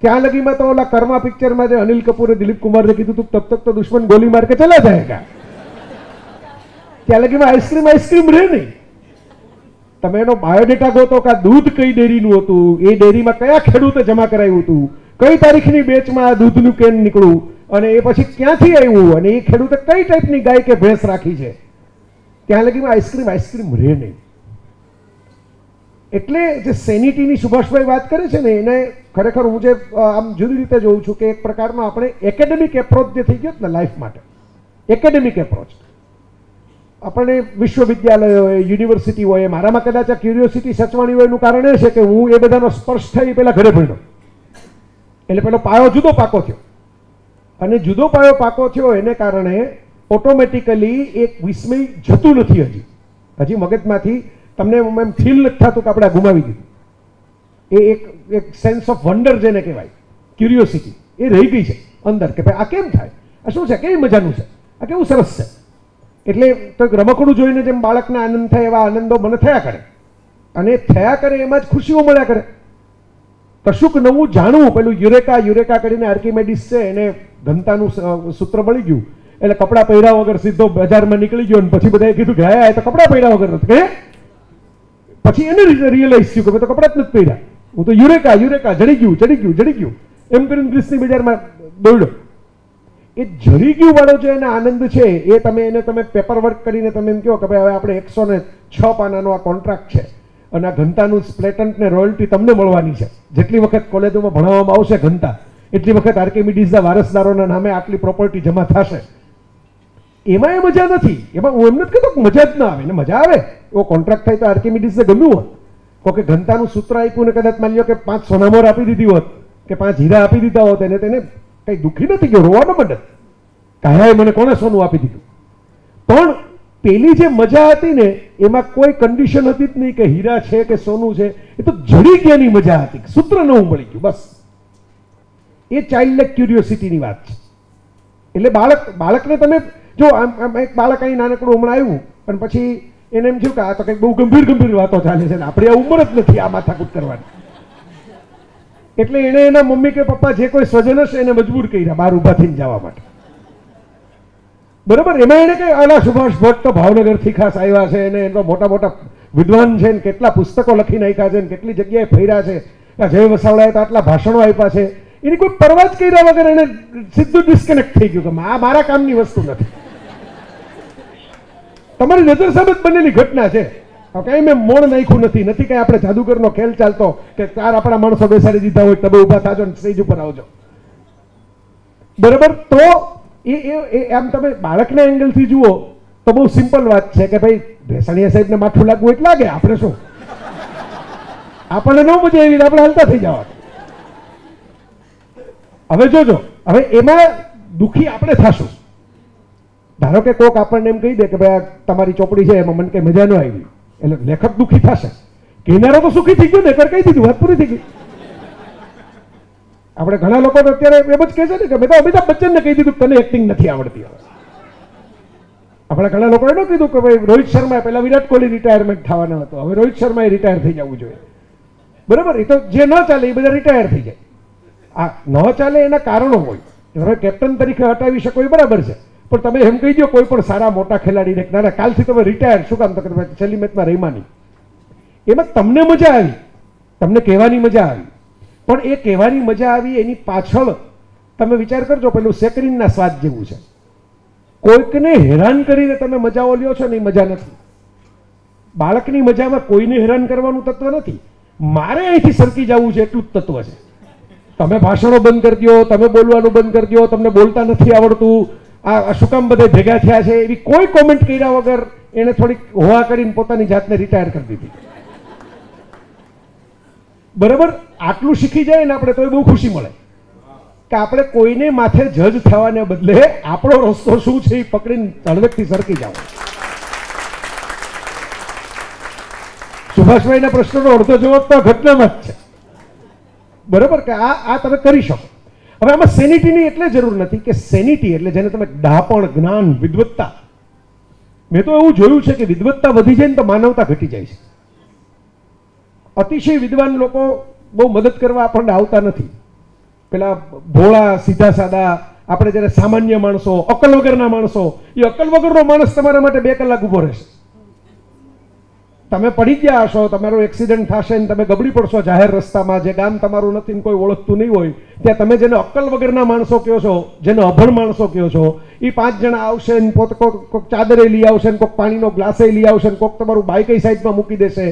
ત્યાં લગીમાં તો ઓલા કર્મા પિક્ચરમાં જે અનિલ કપૂરે દિલીપ કુમારને કીધું હતું તબ તક તો દુશ્મન ગોલી માર કે ચલા જાયગા, ત્યાં લગીમાં આઈસ્ક્રીમ રહે નહીં. તમે એનો બાયોડેટા ગોતો કે આ દૂધ કઈ ડેરીનું હતું, એ ડેરીમાં કયા ખેડૂતે જમા કરાવ્યું હતું, કઈ તારીખની બેચમાં આ દૂધનું કેન નીકળ્યું, અને એ પછી ક્યાંથી આવ્યું, અને એ ખેડૂતે કઈ ટાઈપની ગાય કે ભેંસ રાખી છે. ત્યાં લગીમાં આઈસ્ક્રીમ રહે નહીં. એટલે જે સેનિટીની સુભાષભાઈ વાત કરે છે ને, એને ખરેખર હું જે આમ જુદી રીતે જોઉં છું કે એક પ્રકારનો આપણે એકેડેમિક એપ્રોચ જે થઈ ગયો ને લાઈફ માટે, એકેડેમિક એપ્રોચ આપણે વિશ્વવિદ્યાલય હોય, યુનિવર્સિટી હોય, મારામાં કદાચ આ ક્યુરિયોસિટી સચવાની હોય એનું કારણ એ છે કે હું એ બધાનો સ્પર્શ થઈ પહેલાં ઘરે ભણ્યો, એટલે પેલો પાયો જુદો પાકો થયો, અને જુદો પાયો પાકો થયો એને કારણે ઓટોમેટિકલી એક વિસ્મય જતું નથી. હજી મગજમાંથી તમને એમ ફીલ નથી થતું કે આપણે ગુમાવી દીધું. એ એક સેન્સ ઓફ વન્ડર જેને કહેવાય, ક્યુરિયોસિટી એ રહી ગઈ છે અંદર કે ભાઈ આ કેમ થાય, આ શું છે, કેવી મજાનું છે, આ કેવું સરસ છે. એટલે તો રમકડું જોઈને જેમ બાળકને આનંદ થાય એવા આનંદો મને થયા કરે, અને થયા કરે એમાં જ ખુશીઓ મળ્યા કરે. કશુંક નવું જાણવું, પેલું યુરેકા યુરેકા કરીને આર્કિમેડિસ છે એને ઘનતાનું સૂત્ર મળી ગયું, એટલે કપડાં પહેર્યા વગર સીધો બજારમાં નીકળી ગયો, અને પછી બધાએ કીધું ગયા તો કપડાં પહેર્યા વગર નથી, પછી એને રિયલાઇઝ થયું કે મેં તો કપડાં જ નથી પહેર્યા, હું તો યુરેકા યુરેકા જડી ગયું જડી ગયું જડી ગયું એમ કરીને ગ્રીસની બજારમાં દોડ્યો. એ જડી ગયું વાળો જે એને આનંદ છે એ તમે પેપર વર્ક કરીને તમે એમ કહો કે ભાઈ હવે આપણે 106 પાનાનો આ કોન્ટ્રાક્ટ છે, અને આ ઘનતાનું સ્પ્લેટન્ટને રોયલ્ટી તમને મળવાની છે. જેટલી વખત કોલેજોમાં ભણાવવામાં આવશે ઘનતા, એટલી વખત આર્કિમિડીઝના વારસદારોના નામે આટલી પ્રોપર્ટી જમા થશે. એમાં એ મજા નથી, એમાં હું એમ નથી કહેતો મજા જ ના આવે, એને મજા આવે. એવો કોન્ટ્રાક્ટ થાય તો આર્કિમિડીઝને ગમ્યું હોત, કોકે ઘનતાનું સૂત્ર આપ્યું ને કદાચ માની લો કે 5 સોનામોર આપી દીધી હોત કે 5 હીરા આપી દીધા હોત, એને તેને કંઈ દુઃખી નથી ગયો, રોવાનો મદદ કાંઈ મને કોને સોનું આપી દીધું. પણ पेली जे मजा हती ने एमां कोई कंडीशन हती ज नहीं के हीरा छे के सोनू छे, ए तो जड़ी गयानी मजा हती, सूत्र नवुं मळी गयुं, बस। ए चाइल्डलाइक क्यूरियोसिटी नी वात छे। एटले बाळकने तमे जो आम एक बाळक आवी नानकड़ो हमणां आव्युं पण पछी एने एम थयुं के आ तो कंईक बहु गंभीर गंभीर वातो चाले छे ने आपणी आ उंमर ज नथी आ माथाकूट करवानी। एटले एने एना मम्मी के पप्पा जे कोई स्वजन हशे एने मजबूर कर्या बहार ઊભા થઈને જવા માટે। बराबर एम कहीं आला सुभाष भट्ट तो भावनगर थी खास आया है, मोटा मोटा विद्वान है, के पुस्तकों लखी नाख्या है, के जगह फैरा है, जय वसावड़ाए तो आटला भाषणों आप्या है, एनी कोई परवाज कर्या वगर एने सीधुं डिस्कनेक्ट थी गयुं। आ मारा कामनी वस्तु नथी, तमारी नजर सामे बनेली घटना है। कहीं मैं मोड़ नाख्युं नथी, नथी कहीं आपणे जादूगरनो खेल चालतो के चार आपणा माणसो बेसाड़ी दीधा होय, तबे ऊभा थाजो अने स्टेज उपर आवजो। बराबर तो आम तब बाळक एंगल थी जुओ तो बहुत सीम्पल बात है कि भाई भेसाणिया साहेब ने माथू लागू एट लगे, अपने शू अपने न मजा आई अपने हलता थी जावा। हवे जोजो हवे एमां दुखी अपने थाशुं। धारो के कोक आपणे एम कही दे कि भाई तमारी चोपड़ी है एमां मने कई मजा न आवी, एटले लेखक दुखी थशे, कहनारो तो सुखी थी गयो ने, कर कही दीधुं, वात पूरी थी गई। अपने घणा लोको तो अत्यारे एम ज कहे छे ने के मैं तो अमिताभ बच्चन ने कही दीधुं तने एक्टिंग नथी आवडती। अपने घणा लोकोए न कीधुं के भाई रोहित शर्मा पहेला विराट कोहली रिटायरमेंट थवानो हतो, हवे रोहित शर्माए रिटायर थई जवुं जोईए। बराबर ए तो जे न चाले ए बधा रिटायर थई जाय। आ न चाले एना कारणो होय, तमे कैप्टन तरीके हटावी शको ए बराबर छे, पण तमे एम कही दो कोई पण सारा मोटा खिलाड़ी ने ना कालथी तमे रिटायर शुं काम, तो छेल्ली मैचमां रम्या नहीं, एमां तमने मजा आवी, तमने कहेवानी मजा आवी, पण ए कहेवानी मजा आवी एनी पाछळ तमे विचार करजो, पेलुं सेकरीनना स्वाद जेवुं छे। कोईकने हैरान करीने तमे मजाओ ल्यो छो ने मजा नथी। बाळकनी मजामां कोईने हैरान करवानुं तत्व नथी, मारे અહીંથી सरकी जावुं छे એટલું જ તત્વ છે। તમે ભાષણો બંધ કરી દો, તમે બોલવાનું બંધ કરી દો, તમને બોલતા નથી આવડતું, આ શું કામ બધે ભેગા થયા છે, એવી કોઈ કોમેન્ટ કર્યા વગર એને થોડીક હોવા કરીને પોતાની જાતને રિટાયર કરી દીધી। बराबर आटलू शीखी जाए ने आपणे तो बहुत खुशी मळे कि आपणे कोईने माथे जज थवाने बदले आपणो रस्तो शुं छे पकड़ीने तळवेकथी सरकी जाओ। सुभाषभाईना प्रश्ननो अर्धो जवाब तो घटनामां ज छे। बराबर के आ आ तमे करी शको। हवे आमां सेनिटीनी एटले जरूर नथी के सेनिटी एटले जेने तमे ढापण ज्ञान विद्वत्ता, मैं तो एवुं जोयुं छे के विद्वत्ता वधी जाय ने तो मानवता घटी जाय छे। अतिशय विद्वान लोको बहु मदद करवा आपणे आवता नथी। पेला भोळा सीधा साधा आपणे ज्यारे सामान्य माणसो अकल वगरना माणसो, ए अकल वगरनो माणस तमारा माटे 2 કલાક ઊભો રહેશે। તમે પડી ગયા હશો, તમારો એક્સિડન્ટ થશે ને તમે ગબડી પડશો જાહેર રસ્તામાં, જે ગામ તમારું નથી ને કોઈ ઓળખતું નહીં હોય ત્યાં તમે જેને અકલ વગરના માણસો કહો છો, જેને અભણ માણસો કહો છો, એ 5 જણા આવશે ને પોતે કોક ચાદરે લઈ આવશે ને કોક પાણીનો ગ્લાસે લઈ આવશે ને કોક તમારું બાઇક એ સાઈડમાં મૂકી દેશે।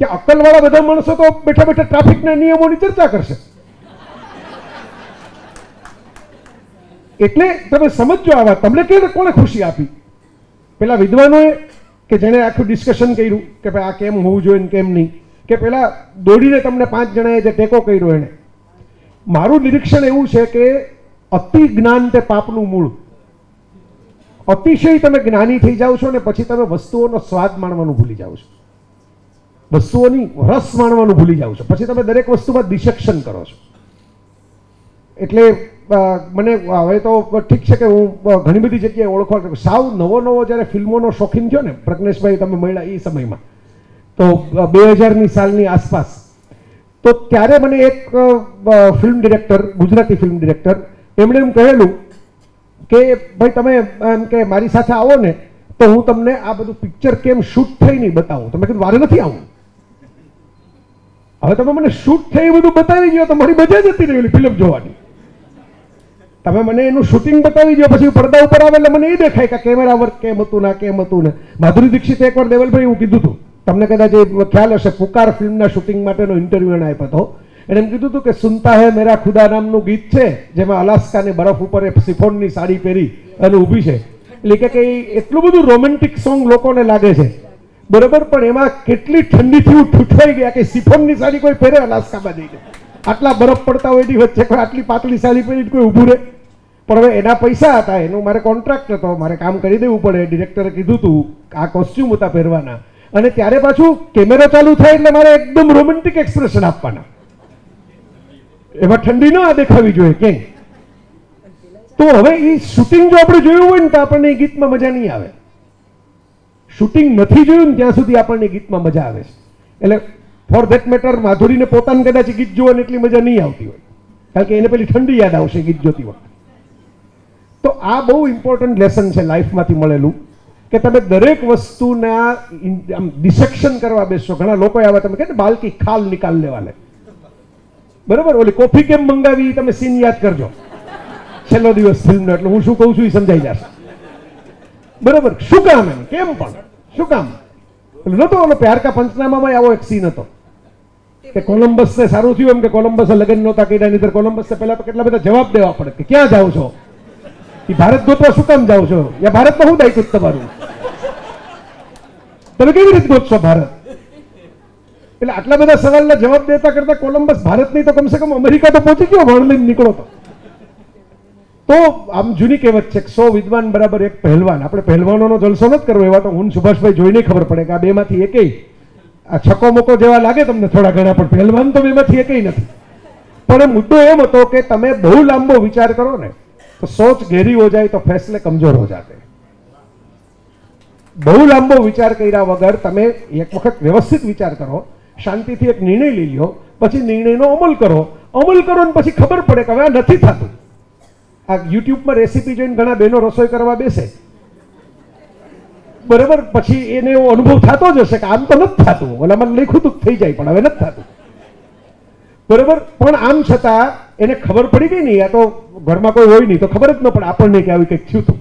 क्या अक्कलवाड़ा बधा माणसो तो बैठा बैठा ट्राफिक ना नियमों की चर्चा करशे। एटले तमे समजो आ वात तमने केने कोणे खुशी आपी। पेला विद्वानोए के जेने आखुं डिस्कशन कर्युं के भाई आ केम होवुं जोईए ने केम नहीं, के पेला दौड़ीने तमने 5 जणाए जे टेको कर्यो एने। मारुं निरीक्षण एवुं छे के अति ज्ञान ते पापनुं मूळ। अतिशय तमे ज्ञानी थई जाओ छो ने पछी तमे वस्तुओनो स्वाद माणवानुं भूली जाओ छो, वस्तुओनी रस माणवानुं भूली जाओ छो, पछी तमे दरेक वस्तुमां डिसेक्शन करो छो। एटले मने हवे तो ठीक छे के हूँ घणी बधी जग्याए ओळखवा साव नवो नवो ज्यारे फिल्मोनो शौखीन थयो ने प्रज्ञेशभाई तमे मळ्या ए समयमां तो 2000 नी सालनी आसपास, तो त्यारे मने एक film director Gujarati film director एमणे एम कहेलुं के भाई तमे एम के मारी साथे आवो ने तो हूँ तमने आ बधुं पिक्चर केम शूट थई नहीं बतावुं। तमे कीधुं वारे नथी आवुं, हवे तमे मने शूट थई ए बधुं बतावी गयो तो मारी मजा जती रही फिल्म जोवानी। तमे मने एनुं शूटिंग बतावी गयो पछी पडदा उपर आवे એટલે મને એ દેખાય કે કેમેરા વર્ક કેમ હતું ના કેમ હતું ને। માધુરી દીક્ષિત એકવાર દેવલભાઈ હું કીધું હતું તમને કદાચ એ ખ્યાલ હશે, પુકાર ફિલ્મના શૂટિંગ માટેનો ઇન્ટરવ્યુ એને આપ્યો હતો, એને એમ કીધું હતું કે સુનતા હે મેરા ખુદા નામનું ગીત છે જેમાં અલાસ્કાની બરફ ઉપર એ સિફોનની સાડી પહેરી અને ઊભી છે। એટલે કે એટલું બધું રોમેન્ટિક સોંગ લોકોને લાગે છે बराबर, पर एमां केटली ठंडी थी ठूठाई गया कि सीफोन की साड़ी कोई पहरे अलास्का में जई आटला बरफ पड़ता होय दी वच्चे कोई आटली पातली साड़ी पहरी कोई ऊभुं रहे। पर हमें एना पैसा था एनु मारे कॉन्ट्राक्ट हतो मारे काम करी देवू पड़े डिरेक्टरे कीधुं तू आ कोस्ट्यूम हता पहेरवाना अने त्यारे पाछुं केमेरो चालू थाय एटले मारे एकदम रोमेंटिक एक्सप्रेशन आपवाना एवा ठंडी न आ देखावी जोईए के तो हवे ई शूटिंग जो आपणे जोयुं होय ने तो आपणे गीत में मजा नहीं आवे शूटिंग नहीं जोयुं ने त्यां सुधी आपणे गीत में मजा आवे एटले फॉर देट मैटर माधुरी ने पोताने कदाच गीत जोवानी एटली मजा नहीं आवती होय कारण के एने पेली ठंडी याद आवशे गीत जोती वखते तो आ बहु इम्पोर्टंट लेसन है लाइफ में मेलू कि तब दरेक वस्तु डिसेक्शन करवा बेसो घणा लोग बालकी खाल निकाल लेवा ले बराबर ओली कॉफी केम मंगावी तमे सीन याद करजो छेल्लो दिवस फिल्मनो एटले हूँ शू कहू छूं समझाई जाशे बराबर शू काम एम केम पण शू काम नतो ओलो प्यार का पंचनामामां आवो एक सीन हतो के कोलंबस ने सारू थयुं एम के कोलंबस लगन नोता कर्या नहीतर कोलंबस ने पहेला तो केटला बधा जवाब देवा पड़े कि क्यां जाओ छो भारत गोतवा शू काम जाओ छो या भारत में शू दायित्व तमारुं तमे केवी रीते गोतशो भारत એટલે આટલા બધા સવાલના જવાબ દેતા કરતા કોલમ્બસ ભારત નહીં તો કમસે કમ અમેરિકા તો પહોંચી ગયો વણ લઈને નીકળો તો આમ જૂની કહેવત છે 100 વિદ્વાન બરાબર એક પહેલવાન આપણે પહેલવાનોનો જલસો ન જ કરવો એવા તો હું સુભાષભાઈ જોઈને ખબર પડે કે આ બેમાંથી એકેય આ છકો મોકો જેવા લાગે તમને થોડા ઘણા પણ પહેલવાન તો બેમાંથી એકેય નથી પણ મુદ્દો એમ હતો કે તમે બહુ લાંબો વિચાર કરો ને તો સોચ ગેરી હો જાય તો ફેસલે કમજોર હો જાતે બહુ લાંબો વિચાર કર્યા વગર તમે એક વખત વ્યવસ્થિત વિચાર કરો शांति थी एक निर्णय ली लो पछी निर्णय नो अमल करो ने पछी खबर पड़े कि हवे आ नथी थातुं आ यूट्यूब में रेसिपी जोईने घणा बहनो रसोई करवा बेसे बराबर पछी एने एवो अनुभव थातो ज हशे के आम तो नथी थातुं ओलामां लिख्युं तो थई जाय पण हवे नथी थातुं बराबर पण आम छतां एने खबर पड़ी गई नहीं आ तो घर में कोई होय नहीं तो खबर ज न पड़े आपणे के आवी कंईक थयुं हतुं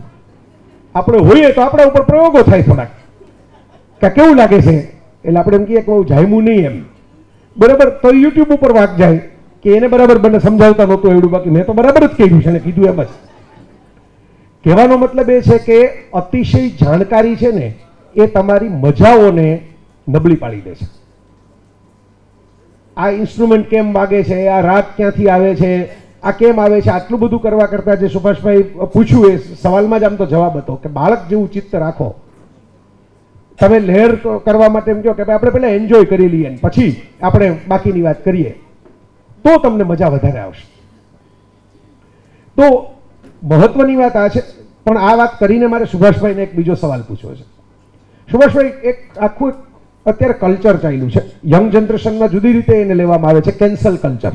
आपणे होईए तो आपणा उपर प्रयोगो थाय थोड़ा के केवुं लागे छे એટલે આપણે એમ કહીએ કે હું જામ્યું નહીં એમ બરાબર તો યુટ્યુબ ઉપર વાત જાય કે એને બરાબર બંને સમજાવતા નહોતું એવડું બાકી મેં તો બરાબર જ કહ્યું છે અને કીધું એમ જ કહેવાનો મતલબ એ છે કે અતિશય જાણકારી છે ને એ તમારી મજાઓને નબળી પાડી દે છે આ ઇન્સ્ટ્રુમેન્ટ કેમ વાગે છે આ રાગ ક્યાંથી આવે છે આ કેમ આવે છે આટલું બધું કરવા કરતાં જે સુભાષભાઈ પૂછ્યું એ સવાલમાં જ આમ તો જવાબ હતો કે બાળક જેવું ચિત્ત રાખો તમે લહેર કરવા માટે એમ કહો કે ભાઈ આપણે પહેલાં એન્જોય કરી લઈએ પછી આપણે બાકીની વાત કરીએ તો તમને મજા વધારે આવશે તો મહત્વની વાત આ છે પણ આ વાત કરીને મારે સુભાષભાઈને એક બીજો સવાલ પૂછવો છે સુભાષભાઈ એક આખું અત્યારે કલ્ચર ચાલ્યું છે યંગ જનરેશનમાં જુદી રીતે એને લેવામાં આવે છે કેન્સલ કલ્ચર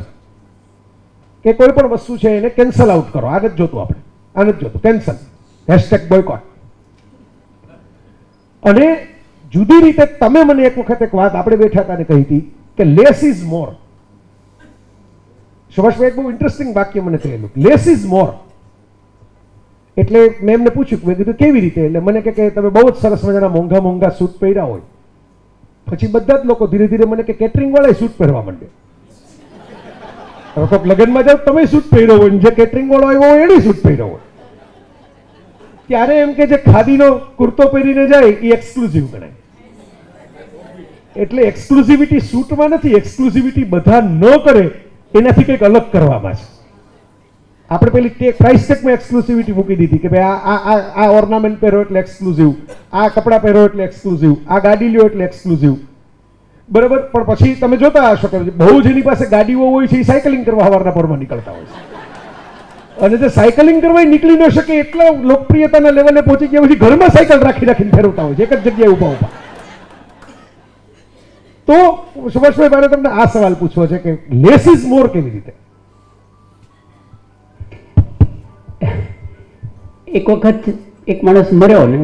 કે કોઈ પણ વસ્તુ છે એને કેન્સલ આઉટ કરો આ નથી જોતું આપણે આ નથી જોતું કેન્સલ હેશટેગ બોયકોટ અને जुदी रीते तमे मने एक वखत एक बात आपणे बैठा था ने कही थी कि लेस इज मोर सुभाष भाई एक बहुत इंटरेस्टिंग वाक्य मैंने कहेलू लेस इज मोर एटले मैं एमने पूछ्यु के कीधुं केवी रीते एटले मने के तमे बहु ज सरस मजाना मोंघा मोंघा सूट पहेर्या होय पछी बधा ज लोको धीरे धीरे मने के केटरिंग वाळाए सूट पहेरवा मांड्या वखत लग्नमां जाओ तमे सूट पहेर्यो होय जे केटरिंग वाळो आव्यो होय एणे सूट पहेर्यो होय ત્યારે એમ કે જે ખાદીનો કુર્તો પહેરીને જાય એ એક્સક્લુઝિવ ગણાય એટલે એક્સક્લુઝિવિટી સૂટમાં નથી એક્સક્લુઝિવિટી બધા ન કરે એનાથી કંઈક અલગ કરવામાં છે આપણે પેલી ટેક પ્રાઇસ ટેગમાં એક્સક્લુઝિવિટી મૂકી દીધી કે ભાઈ આ આ આ ઓર્નામેન્ટ પહેરો એટલે એક્સક્લુઝિવ આ કપડાં પહેરો એટલે એક્સક્લુઝિવ આ ગાડી લ્યો એટલે એક્સક્લુઝિવ બરાબર પણ પછી તમે જોતા હશો કે બહુ જેની પાસે ગાડીઓ હોય છે એ સાયકલિંગ કરવા સવારના પોરમાં નીકળતા હોય છે અને જે સાયકલિંગ કરવા નીકળી ન શકે એટલા લોકપ્રિયતાના લેવલે પહોંચી ગયા પછી ઘરમાં સાયકલ રાખી રાખીને ફેરવતા હોય છે એક જ જગ્યાએ ઊભા ઊભા તો સુભાષભાઈ મારે તમને આ સવાલ પૂછવો છે કે લેસ ઇઝ મોર કેવી રીતે એક વખત એક માણસ મર્યો ને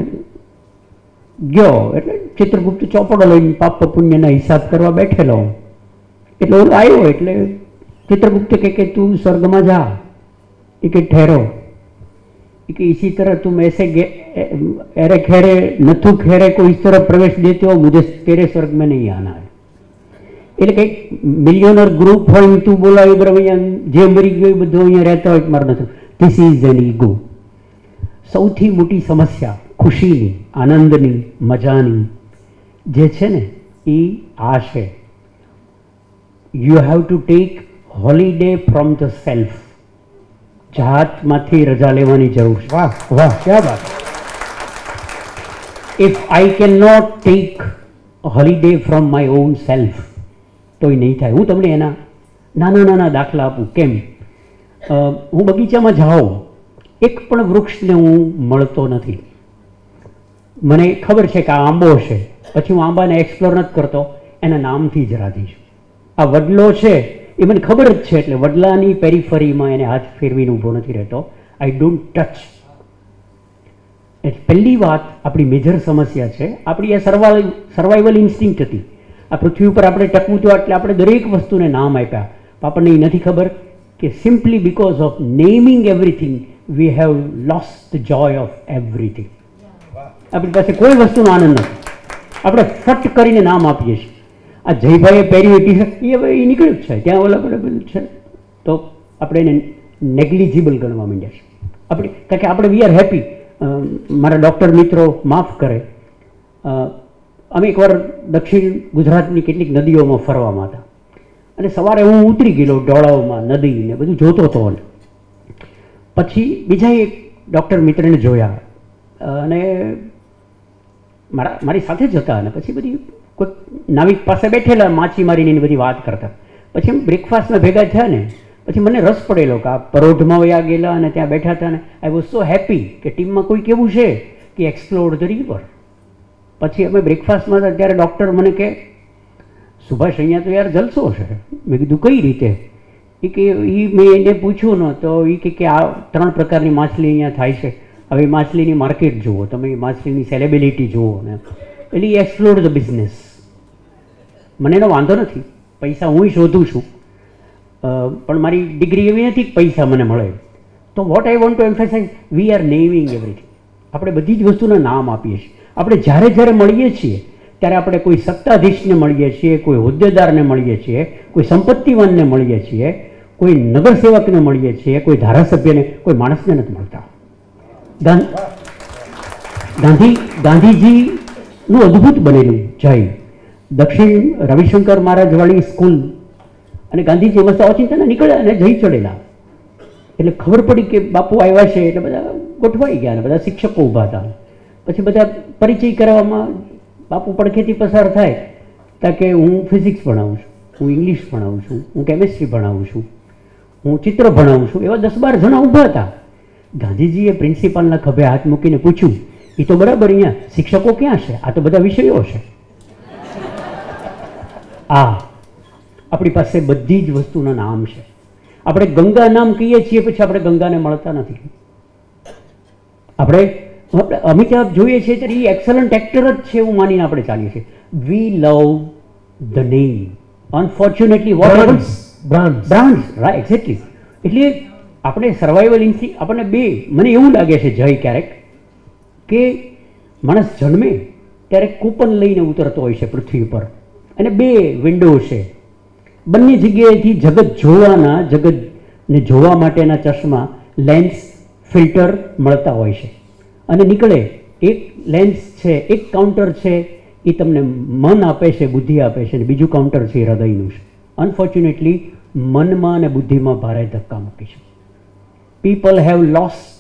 ગયો એટલે ચિત્રગુપ્ત ચોપડો લઈને પાપ પુણ્યના હિસાબ કરવા બેઠેલો એટલે ઓલો આવ્યો એટલે ચિત્રગુપ્ત કે તું સ્વર્ગમાં જા एक ठहरो एक इसी तरह तुम ऐसे ऐरे खेरे नथु खेरे को इस तरह प्रवेश देते हो मुझे तेरे स्वर्ग में नहीं आना है એટલે કંઈક મિલિયનર ગ્રુપ હોય ને તું બોલાવી બરાબર અહીંયા જે મરી ગયો એ બધું અહીંયા રહેતા હોય મારું નથી ધીસ ઇઝ એન ઈગો સૌથી મોટી સમસ્યા ખુશીની આનંદની મજાની જે છે ને એ આ છે you have to take holiday from the self જાતમાંથી રજા લેવાની જરૂર છે. વાહ વાહ, ક્યા બાત. If I can not take holiday from my own self, તોય નહીં થાય. હું તમને એના નાના નાના દાખલા આપું. કેમ? હું બગીચામાં જાઉં, એક પણ વૃક્ષને હું મળતો નથી. મને ખબર છે કે આ આંબો છે, પછી હું આંબાને એક્સપ્લોર નથી કરતો, એના નામથી જ રાજી છું. આ વડલો છે એ મને ખબર જ છે, એટલે વડલાની પેરીફરીમાં એને હાથ ફેરવીને ઊભો નથી રહેતો. I don't touch. એટલે પહેલી વાત આપણી મેજર સમસ્યા છે. આપણી આ સર્વાઈવલ ઇન્સ્ટિંક્ટ હતી. આ પૃથ્વી ઉપર આપણે ટકવું તો, એટલે આપણે દરેક વસ્તુને નામ આપ્યા. આપણને એ નથી ખબર કે simply because of naming everything we have lost the joy of everything. આપણી પાસે કોઈ વસ્તુનો આનંદ નથી, આપણે ફટ કરીને નામ આપીએ છીએ. આ જયભાઈએ પહેર્યું ટી શર્ટ, એ હવે એ નીકળ્યું જ છે, ત્યાં અવેલેબલ છે, તો આપણે એને નેગ્લિજિબલ ગણવા માંડ્યા છે. આપણે કારણ કે આપણે વી આર હેપી. મારા ડૉક્ટર મિત્રો માફ કરે, અમે એકવાર દક્ષિણ ગુજરાતની કેટલીક નદીઓમાં ફરવામાં હતા, અને સવારે હું ઉતરી ગયેલો ડોળાઓમાં, નદીને બધું જોતો હતો. અને પછી બીજા એક ડૉક્ટર મિત્રને જોયા, અને મારી સાથે જ હતા, અને પછી બધી કોઈક નાવિક પાસે બેઠેલા, માછીમારીની એની બધી વાત કરતા. પછી એમ બ્રેકફાસ્ટમાં ભેગા થયા ને, પછી મને રસ પડેલો કે આ પરોઢમાં વયા ગયેલા અને ત્યાં બેઠા હતા, ને આઈ વોઝ સો હેપી કે ટીમમાં કોઈ કેવું છે કે એક્સપ્લોર ધ રિવર. પછી અમે બ્રેકફાસ્ટમાં હતા ત્યારે ડૉક્ટર મને કહે, સુભાષ અહીંયા તો યાર જલસો છે. મેં કીધું કઈ રીતે? એ કે મેં એને પૂછ્યું ન તો એ કે આ 3 પ્રકારની માછલી અહીંયા થાય છે. હવે માછલીની માર્કેટ જુઓ તમે, માછલીની સેલેબિલિટી જુઓ, ને એટલે એક્સપ્લોર ધ બિઝનેસ. મને એનો વાંધો નથી, પૈસા હું શોધું છું, પણ મારી ડિગ્રી એવી નથી કે પૈસા મને મળે. તો what I want to emphasise, we are naming everything. આપણે બધી જ વસ્તુના નામ આપીએ છીએ. આપણે જ્યારે જ્યારે મળીએ છીએ ત્યારે આપણે કોઈ સત્તાધીશને મળીએ છીએ, કોઈ હોદ્દેદારને મળીએ છીએ, કોઈ સંપત્તિવાનને મળીએ છીએ, કોઈ નગરસેવકને મળીએ છીએ, કોઈ ધારાસભ્યને, કોઈ માણસને નથી મળતા. ગાંધીજીનું અદ્ભુત બનેલું જય દક્ષિણ રવિશંકર મહારાજવાળી સ્કૂલ, અને ગાંધીજી મસ્ત અચિંતાને નીકળ્યા અને જઈ ચડેલા, એટલે ખબર પડી કે બાપુ આવ્યા છે, એટલે બધા ગોઠવાઈ ગયા અને બધા શિક્ષકો ઊભા હતા. પછી બધા પરિચય કરાવવામાં બાપુ પડખેથી પસાર થાય, કારણ કે હું ફિઝિક્સ ભણાવું છું, હું ઇંગ્લિશ ભણાવું છું, હું કેમેસ્ટ્રી ભણાવું છું, હું ચિત્ર ભણાવું છું, એવા 10-12 જણા ઊભા હતા. ગાંધીજીએ પ્રિન્સિપાલના ખભે હાથ મૂકીને પૂછ્યું, એ તો બરાબર, અહીંયા શિક્ષકો ક્યાં છે? આ તો બધા વિષયો છે. આ આપણી પાસે બધી જ વસ્તુના નામ છે. આપણે ગંગા નામ કહીએ છીએ, પછી આપણે ગંગાને મળતા નથી. આપણે અમિતાભ જોઈએ છીએ ત્યારે એ એક્સલન્ટ એક્ટર જ છે એવું માનીને આપણે ચાલીએ છીએ. We love the name. Unfortunately what happens? Brands. Brands, right, exactly. એટલે આપણે સર્વાઈવલ ઇન્સ્ટિંક્ટ, આપણને મને એવું લાગે છે જય ક્યારેક કે માણસ જન્મે ત્યારે કૂપન લઈને ઉતરતો હોય છે પૃથ્વી પર, અને 2 વિન્ડો છે. બંને જગ્યાએથી જગતને જોવા માટેના ચશ્મા, લેન્સ, ફિલ્ટર મળતા હોય છે, અને નીકળે. એક લેન્સ છે, એક કાઉન્ટર છે, એ તમને મન આપે છે, બુદ્ધિ આપે છે, અને બીજું કાઉન્ટર છે એ હૃદયનું છે. અનફોર્ચ્યુનેટલી મનમાં અને બુદ્ધિમાં ભારે ધક્કા મૂકી છે. People have loss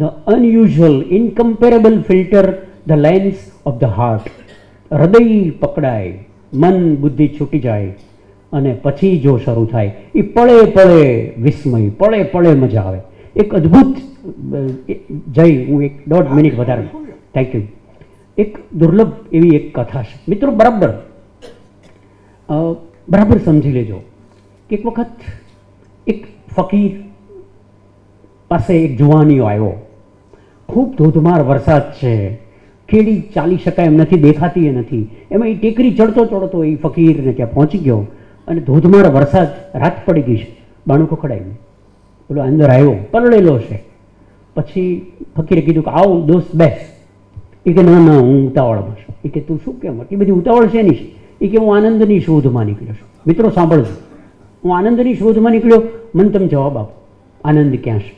the unusual incomparable filter, the lens of the heart. હૃદય પકડાય, મન બુદ્ધિ છૂટી જાય, અને પછી જો શરૂ થાય એ પળે પળે વિસ્મય, પળે પળે મજા આવે. એક અદ્ભુત જય, હું 1.5 મિનિટ વધારે, થેન્ક યુ. એક દુર્લભ એવી એક કથા છે મિત્રો, બરાબર સમજી લેજો. એક વખત એક ફકીર પાસે એક જુવાનીઓ આવ્યો. ખૂબ ધોધમાર વરસાદ છે, ખેડી ચાલી શકાય એમ નથી, દેખાતી એ નથી. એમાં એ ટેકરી ચડતો ચડતો એ ફકીરને ત્યાં પહોંચી ગયો, અને ધોધમાર વરસાદ, રાત પડી ગઈ છે, બાણું ખખડાયું. પેલો અંદર આવ્યો, પરળેલો છે. પછી ફકીરે કીધું કે આવો દોસ્ત બેસ. એ કે ના ના, હું ઉતાવળમાં છું. એ કે તું શું કેમ એટલી બધી ઉતાવળ છે નહીં? એ કે હું આનંદની શોધમાં નીકળ્યો છું. મિત્રો સાંભળજો, હું આનંદની શોધમાં નીકળ્યો, મને તમે જવાબ આપો આનંદ ક્યાં છે,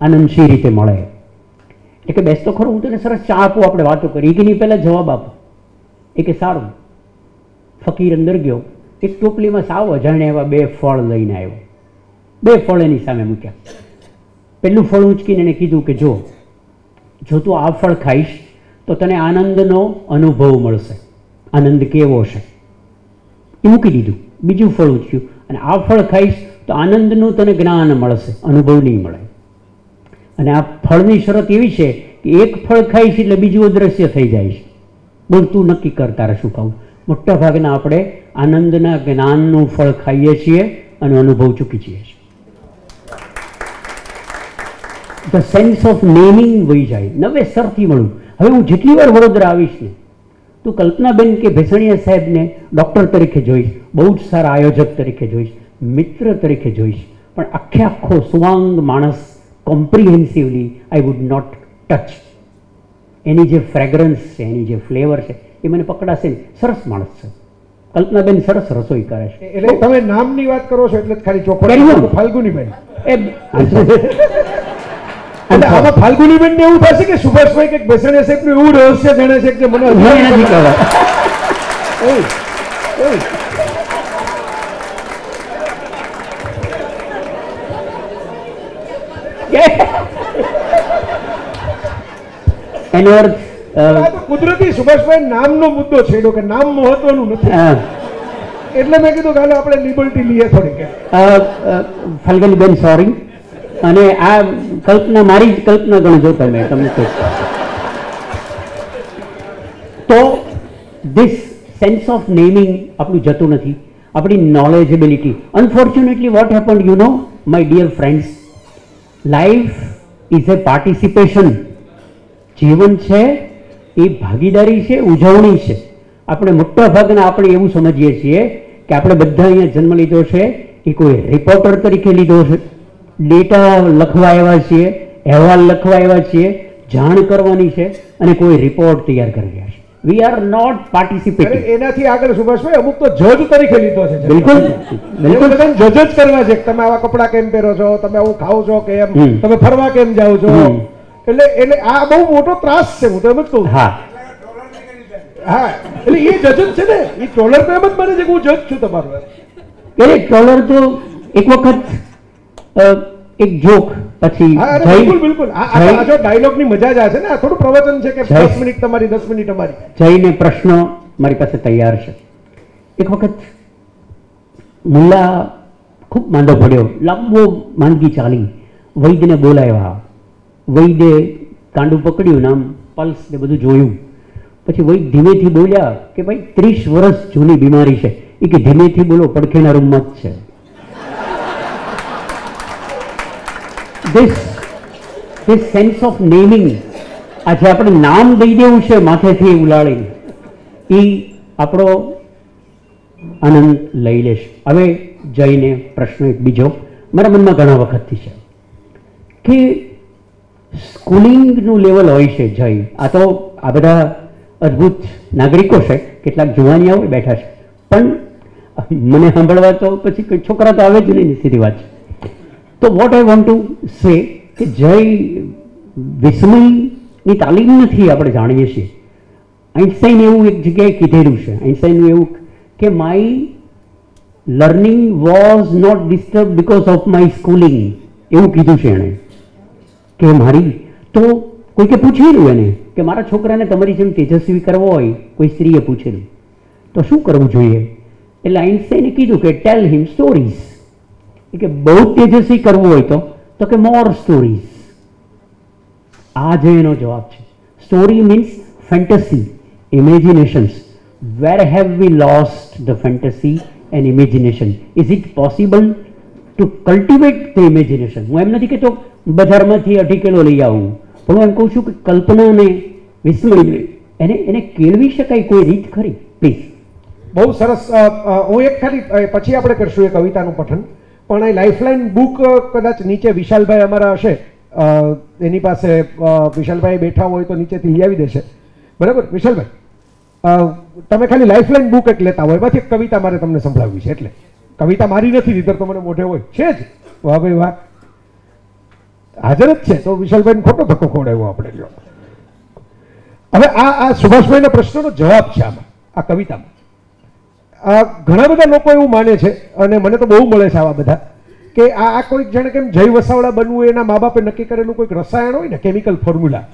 આનંદ શી રીતે મળે? એ કે બેસ તો ખરો, હું તને સરસ ચા આપું, આપણે વાતો કરી. એ કે નહીં, પહેલાં જવાબ આપો. એ કે સારું. ફકીર અંદર ગયો, એક ટોપલીમાં સાવ અજાણ્યા એવા 2 ફળ લઈને આવ્યો. 2 ફળ એની સામે મૂક્યા. પહેલું ફળ ઊંચકીને એને કીધું કે જો તું આ ફળ ખાઈશ તો તને આનંદનો અનુભવ મળશે. આનંદ કેવો છે એ મૂકી દીધું. બીજું ફળ ઊંચક્યું અને આ ફળ ખાઈશ તો આનંદનું તને જ્ઞાન મળશે, અનુભવ નહીં મળે. અને આ ફળની શરત એવી છે કે એક ફળ ખાઈશ એટલે બીજું અદ્રશ્ય થઈ જાય છે. બોલ, તું નક્કી કર તારે શું ખાવું. મોટાભાગના આપણે આનંદના જ્ઞાનનું ફળ ખાઈએ છીએ અને અનુભવ ચૂકી જઈએ છીએ. ધ સેન્સ ઓફ નેમિંગ વહી જાય, નવેસરથી મળું. હવે હું જેટલી વાર વડોદરા આવીશ ને તું કલ્પનાબેન કે ભેસણિયા સાહેબને ડૉક્ટર તરીકે જોઈશ, બહુ જ સારા આયોજક તરીકે જોઈશ, મિત્ર તરીકે જોઈશ, પણ આખે આખો સુવાંગ માણસ comprehensively I would not touch. એની જે ફ્રેગરન્સ છે, એની જે ફ્લેવર છે એ મને પકડાશે ને. સરસ માણસ છે કલ્પનાબેન, સરસ રસોઈ કરે છે. એટલે તમે નામની વાત કરો છો એટલે ખાલી ચોપડી ફાલ્ગુનીબેન ફાલ્ગુનીબેન ને એવું થશે કે સુભાષભાઈ કે ભેસણિયા સાહેબનું એવું રહસ્ય જાણે છે કે મને એનો અર્થ કુદરતી સુભાષભાઈ નામનો મુદ્દો છેડો કે નામ મહત્વનું નથી એટલે મેં કીધું કાલે આપણે લિબર્ટી લઈએ થોડીક. ફાલ્ગુનીબેન સોરી, અને આ કલ્પના મારી જ કલ્પના ગણજો તમે. તમને તો ધીસ સેન્સ ઓફ નેમિંગ આપણું જતું નથી, આપણી knowledgeability. Unfortunately what happened you know my dear friends, life is a participation. જીવન છે એ ભાગીદારી છે, ઉજવણી છે. આપણે મોટાભાગના આપણે એવું સમજીએ છીએ કે આપણે બધા અહીંયા જન્મ લીધો છે એ કોઈ રિપોર્ટર તરીકે લીધો છે, ડેટા લખવા આવ્યા છીએ, અહેવાલ લખવા આવ્યા છીએ, જાણ કરવાની છે અને કોઈ રિપોર્ટ તૈયાર કરી રહ્યા છે. We are not participating. એનાથી આગળ સુભાષભાઈ અમુક તો જજ તરીકે લીધો છે. બિલકુલ બિલકુલ, તમે જજ જ કરવા છે. તમે આવા કપડાં કેમ પહેરો છો, તમે આવું ખાઓ છો કેમ, તમે ફરવા કેમ જાઓ છો. એટલે આ બહુ મોટો ત્રાસ છે, હું તો એમ જ કહું. હા એટલે એ જજ જ છે ને, એ ટ્રોલર તો એમ જ બને છે કે હું જજ છું તમારો. એટલે ટ્રોલર તો એક વખત એક જોક પછી ડાયલોગની મજા જ આવે છે ને. થોડું પ્રવચન છે કે 10 મિનિટ તમારી, 10 મિનિટ અમારી. જઈને પ્રશ્નો મારી પાસે તૈયાર છે. એક વખત મુલ્લા ખૂબ માંદો પડ્યો, લાંબો માંદગી ચાલી, વૈદ્યને બોલાવ્યા. વૈદ્ય કાંડું પકડ્યું, નામ પલ્સ ને બધું જોયું. પછી વૈદ્ય ધીમેથી બોલ્યા કે ભાઈ 30 વર્ષ જૂની બીમારી છે. એ કે ધીમેથી બોલો, પડખેના રૂમમાં જ છે. This sense of naming, આજે આપણે નામ દઈ દેવું છે માથેથી ઉલાળીને, એ આપણો આનંદ લઈ લેશે. હવે જઈને પ્રશ્ન એક બીજો મારા મનમાં ઘણા વખતથી છે કે સ્કૂલિંગનું લેવલ હોય છે. જય, આ તો આ બધા અદ્ભુત નાગરિકો છે, કેટલાક જુવાનિયાઓ બેઠા છે, પણ મને સાંભળવા તો પછી કોઈ છોકરા તો આવે જ નહીં, સીધી વાત છે. તો what I want to say કે જય વિસ્મયની તાલીમ નથી, આપણે જાણીએ છીએ. આઇન્સ્ટાઈને એવું એક જગ્યાએ કીધેલું છે, આઇન્સ્ટાઈનનું એવું કે my learning was not disturb because of my schooling. એવું કીધું છે એણે કે મારી તો કોઈકે પૂછેલું એને કે મારા છોકરાને તમારી જેમ તેજસ્વી કરવો હોય, કોઈ સ્ત્રીએ પૂછેલું, તો શું કરવું જોઈએ. એટલે આઇન્સ્ટાઈને કીધું કે ટેલ હિમ સ્ટોરીઝ. કે બહુ તેજસ્વી કરવું હોય તો કે મોર સ્ટોરીઝ. આ જે એનો જવાબ છે. Story means fantasy, imaginations. Where have we lost the fantasy and imagination? Is it possible to cultivate the imagination? હું એમ નથી કહેતો બજારમાંથી 2.5 કિલો લઈ આવું, પણ હું એમ કહું છું કે કલ્પનાને વિસ્મય એને કેળવી શકાય કોઈ રીત ખરી. પ્લીઝ, બહુ સરસ. હું એક ખાલી પછી આપણે કરશું એ કવિતાનું પઠન, પણ એ લાઇફલાઇન બુક કદાચ નીચે વિશાલભાઈ અમારા હશે, એની પાસે વિશાલભાઈ બેઠા હોય તો નીચેથી લઈ આવી દેશે. બરાબર વિશાલભાઈ, તમે ખાલી લાઇફલાઇન બુક એક લેતા હોય, એમાંથી એક કવિતા મારે તમને સંભળાવવી છે. એટલે કવિતા મારી નથી, નીતર તો મને મોઢે હોય છે જ. વાહ ભાઈ વાહ, હાજર જ છે તો વિશાલભાઈને ખોટો ધક્કો ખવડાવ્યો આપણે. જો હવે આ સુભાષભાઈના પ્રશ્નનો જવાબ છે આમાં, આ કવિતામાં. ઘણા બધા લોકો એવું માને છે અને મને તો બહુ મળે છે આવા બધા કે આ કોઈક જાણે કેમ જય વસાવડા બનવું એના મા બાપે નક્કી કરેલું કોઈક રસાયણ હોય ને કેમિકલ ફોર્મ્યુલા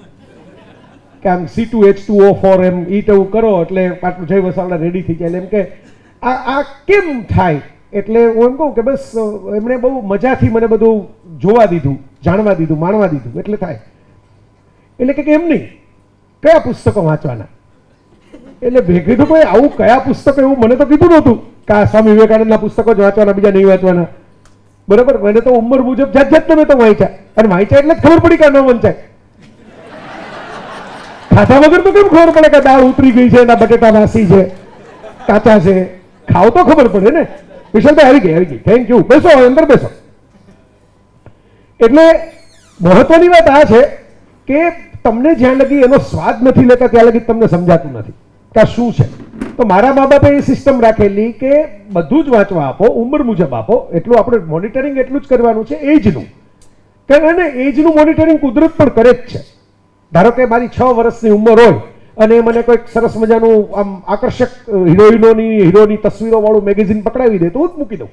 કે આમ C2H2O4 એમ એવું કરો એટલે પાટલું જય વસાવડા રેડી થઈ જાય. એમ કે આ કેમ થાય એટલે હું એમ કહું કે બસ એમણે બહુ મજાથી મને બધું જોવા દીધું, જાણવા દીધું, માણવા દીધું એટલે થાય. એટલે કે એમ નહીં કયા પુસ્તકો વાંચવાના એટલે ભેગી તો ભાઈ આવું કયા પુસ્તકો એવું મને તો કીધું નહોતું કે આ સ્વામી વિવેકાનંદના પુસ્તકો જ વાંચવાના, બીજા નહીં વાંચવાના. બરાબર, મને તો ઉંમર મુજબ જાત જાત તમે તો વાંચ્યા અને વાંચ્યા એટલે ખબર પડી કે ન વંચાય. ખાધા વગર તો કેમ ખબર પડે કે દાળ ઉતરી ગઈ છે, એના બટેટા વાસી છે, કાચા છે? ખાવ તો ખબર પડે ને. વિશાલભાઈ આવી ગઈ, આવી ગઈ, થેન્ક યુ, બેસો અંદર બેસો. એટલે મહત્વની વાત આ છે કે તમને જ્યાં લગી એનો સ્વાદ નથી લેતા ત્યાં લગી તમને સમજાતું નથી કે આ શું છે. તો મારા મા બાપે એ સિસ્ટમ રાખેલી કે બધું જ વાંચવા આપો, ઉંમર મુજબ આપો, એટલું આપણે મોનિટરિંગ એટલું જ કરવાનું છે એજનું. કારણ કે એજનું મોનિટરિંગ કુદરત પણ કરે જ છે. ધારો કે મારી 6 વર્ષની ઉંમર હોય અને મને કોઈક સરસ મજાનું આમ આકર્ષક હીરોની તસવીરોવાળું મેગેઝિન પકડાવી દે તો હું જ મૂકી દઉં.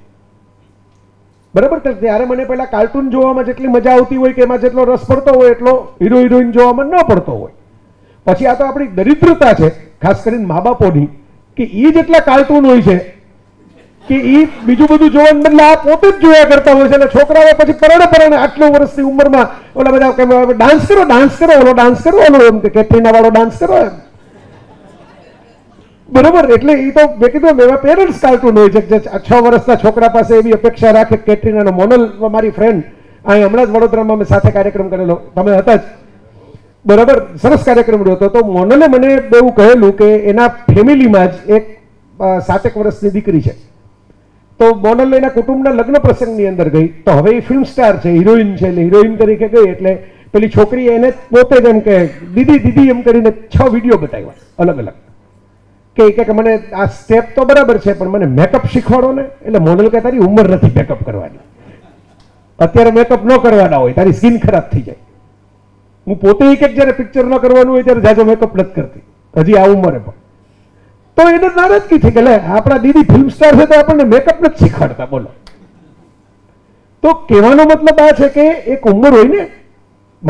બરાબર, ત્યારે મને પહેલાં કાર્ટૂન જોવામાં જેટલી મજા આવતી હોય કે એમાં જેટલો રસ પડતો હોય એટલો હીરોઈન જોવામાં ન પડતો હોય. પછી આ તો આપણી દરિદ્રતા છે, ખાસ કરીને મા બાપોની, કે એ જેટલા કાર્ટૂન હોય છે કે એ બીજું બધું જોવાનું બદલે આ પોતે જ જોયા કરતા હોય છે. અને છોકરાઓ પછી પરણે આટલા વર્ષની ઉંમરમાં ઓલા બધા ડાન્સ કરો, ડાન્સ કરો, ઓલો ડાન્સ કરો, ઓલો એમ કે કેટરીના વાળો ડાન્સ કરો એમ. બરોબર, એટલે એ તો મેં કીધું એવા પેરેન્ટ્સ કાર્ટૂન હોય છે. 6 વર્ષના છોકરા પાસે એવી અપેક્ષા રાખે કેટરીનાનો મોનલ. મારી ફ્રેન્ડ અહીં હમણાં જ વડોદરામાં અમે સાથે કાર્યક્રમ કરેલો, તમે હતા જ. બરાબર, સરસ કાર્યક્રમ રહ્યો હતો. તો મોનલે મને એવું કહેલું કે એના ફેમિલીમાં જ એક 7 વર્ષની દીકરી છે. તો મોનલ એના કુટુંબના લગ્ન પ્રસંગની અંદર ગઈ તો હવે એ ફિલ્મ સ્ટાર છે, હિરોઈન છે, એટલે હિરોઈન તરીકે ગઈ એટલે પેલી છોકરી એને પોતે જ એમ કે દીદી દીદી એમ કરીને 6 વિડીયો બતાવ્યા અલગ અલગ કે મને આ સ્ટેપ તો બરાબર છે પણ મને મેકઅપ શીખવાડો ને. એટલે મોનલ કે તારી ઉંમર નથી મેકઅપ કરવાની, અત્યારે મેકઅપ ન કરવાના હોય, તારી સ્કિન ખરાબ થઈ જાય. હું પોતે જ્યારે પિક્ચર ન કરવાનું હોય ત્યારે જાજો મેકઅપ નથી કરતી હજી આ ઉંમરે. પણ તો એને નારાજગી થઈ કે લે આપણા દીદી ફિલ્મ સ્ટાર છે તો આપણને મેકઅપ નથી શીખવાડતા, બોલો. તો કહેવાનો મતલબ આ છે કે એક ઉંમર હોય ને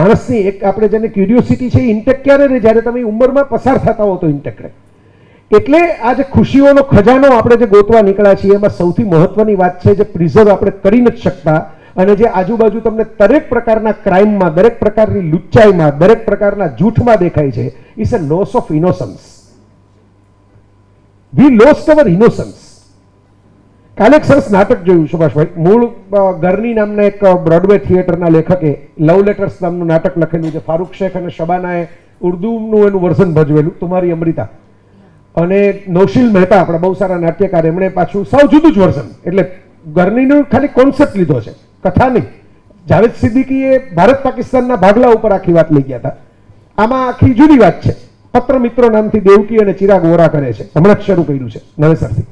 માણસની, એક આપણે જેને ક્યુરિયોસિટી છે ઇન્ટેક ક્યારે રહે જ્યારે તમે ઉંમરમાં પસાર થતા હો તો ઇન્ટેક રહે. એટલે આ જે ખુશીઓનો ખજાનો આપણે જે ગોતવા નીકળ્યા છીએ એમાં સૌથી મહત્વની વાત છે જે પ્રિઝર્વ આપણે કરી નથી શકતા અને જે આજુબાજુ તમને દરેક પ્રકારના ક્રાઇમમાં, દરેક પ્રકારની લુચ્ચાઈમાં, દરેક પ્રકારના જૂઠમાં દેખાય છે, it's a loss of innocence. We lost our innocence. કાલે એક સરસ નાટક જોયું સુભાષભાઈ, મૂળ ગરની નામના એક બ્રોડવે થિયેટરના લેખકે લવ લેટર્સ નામનું નાટક લખેલું છે. ફારૂક શેખ અને શબાનાએ ઉર્દુનું એનું વર્ઝન ભજવેલું, તુમારી અમૃતા. અને નૌશીલ મહેતા આપણા બહુ સારા નાટ્યકાર, એમણે પાછું સૌ જુદું જ વર્ઝન, એટલે ગરનીનો ખાલી કોન્સેપ્ટ લીધો છે, કથા નહીં. જાવેદ સિદ્દીકીએ ભારત પાકિસ્તાનના ભાગલા ઉપર આખી વાત લઈ ગયા હતા. આમાં આખી જુદી વાત છે. પત્ર મિત્રો નામથી દેવકી અને ચિરાગ વોરા કરે છે, હમણાં જ શરૂ કર્યું છે નવેસરથી.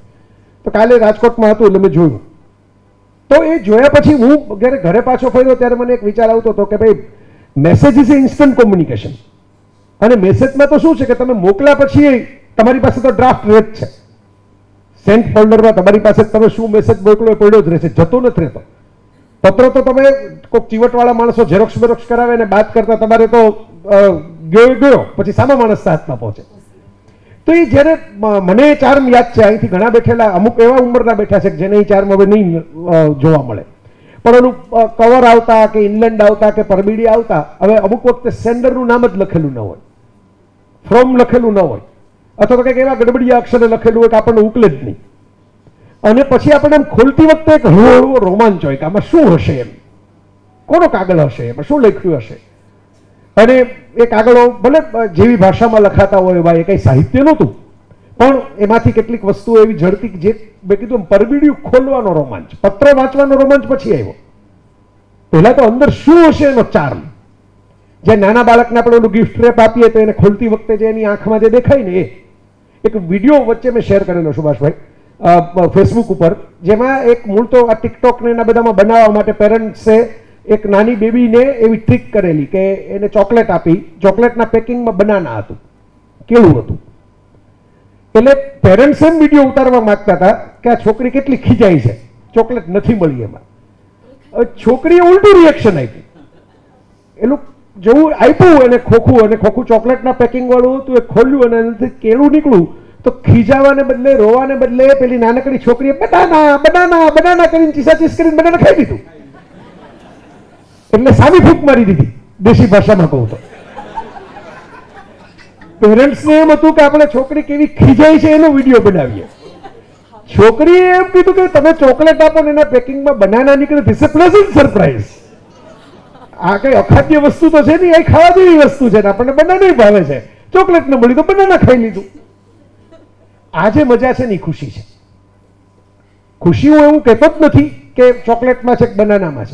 તો કાલે રાજકોટમાં હતું એટલે મેં જોયું. તો એ જોયા પછી હું જ્યારે ઘરે પાછો ફર્યો ત્યારે મને એક વિચાર આવતો હતો કે ભાઈ મેસેજ ઇઝ ઇન્સ્ટન્ટ કોમ્યુનિકેશન. અને મેસેજમાં તો શું છે કે તમે મોકલા પછી તમારી પાસે તો ડ્રાફ્ટ રહે જ છે. સેન્ટ ફોલ્ડરમાં તમારી પાસે તમે શું મેસેજ મોકલો એ પડ્યો જ રહેશે, જતો નથી રહેતો. પત્રો તો તમે કોઈક ચીવટવાળા માણસો ઝેરોક્ષ બેરોક્ષ કરાવે ને બાદ કરતા તમારે તો ગયો ગયો પછી સામા માણસ હાથમાં પહોંચે. તો એ જ્યારે મને ચાર્મ યાદ છે, અહીંથી ઘણા બેઠેલા અમુક એવા ઉંમરના બેઠા છે જેને એ ચાર્મ હવે નહીં જોવા મળે. પણ એનું કવર આવતા કે ઇનલેન્ડ આવતા કે પરબીડી આવતા હવે અમુક વખતે સેન્ડરનું નામ જ લખેલું ન હોય, ફ્રોમ લખેલું ન હોય, અથવા તો કંઈક એવા ગડબડિયા અક્ષરે લખેલું હોય કે આપણને ઉકલે જ નહીં. અને પછી આપણે એમ ખોલતી વખતે એક હળવો રોમાંચ હોય કે આમાં શું હશે, એમ કોનો કાગળ હશે, એમાં શું લખ્યું હશે. અને એ કાગળો ભલે જેવી ભાષામાં લખાતા હોય એવા, એ કંઈ સાહિત્ય નહોતું પણ એમાંથી કેટલીક વસ્તુઓ એવી ઝડપી જે મેં કીધું પરબીડિયું ખોલવાનો રોમાંચ, પત્ર વાંચવાનો રોમાંચ પછી આવ્યો. પહેલાં તો અંદર શું હશે એનો ચાર્મ, જે નાના બાળકને આપણે ઓલું ગિફ્ટ રેપ આપીએ તો એને ખોલતી વખતે જે એની આંખમાં જે દેખાય ને, એ એક વિડીયો વચ્ચે મેં શેર કરેલો સુભાષભાઈ ફેસબુક ઉપર, જેમાં એક મૂળ તો આ ટિકટોકને એના બધામાં બનાવવા માટે પેરેન્ટ્સે એક નાની બેબીને એવી ટ્રીક કરેલી કે એને ચોકલેટ આપી, ચોકલેટના પેકિંગમાં બનાના હતું, કેવું હતું. એટલે પેરેન્ટ્સ એમ વિડીયો ઉતારવા માગતા હતા કે આ છોકરી કેટલી ખીજાઈ છે, ચોકલેટ નથી મળી એમાં. छोकरीए उलटू रिएक्शन आप्यु एनु जेवुं आप्युं अने खोखू चॉकलेटना पेकिंग वाळुं हतुं ए खोल्युं अने एनाथी केळुं नीकळ्युं तो खीजावाने बदले रोवाने बदले पेली नानकड़ी छोकरीए बनाना बनाना बनाना करीने चीसाचीस करीने बनाना खाई दीधुं एटले सामी फूंक मारी दीधी देशी भाषामां कहूं तो पेरेंट्सने एम हतुं के आपणे छोकरी केवी खीजाय छे एनो विडियो बनावीए छोकरीए एम कीधुं के तमे चॉकलेट आपो ने एना पेकिंगमां बनाना नीकळे इट्स अ प्लेसेंट सरप्राइज आ कई अखाद्य वस्तु तो छे नहीं आ खावा जेवी वस्तु छे आपणे बनाना भावे छे चॉकलेट न मळी तो बनाना खाई लीधुं आज मजा से नहीं खुशी है खुशी हूँ एवं कहते नहीं कि चॉकलेट में बनाना में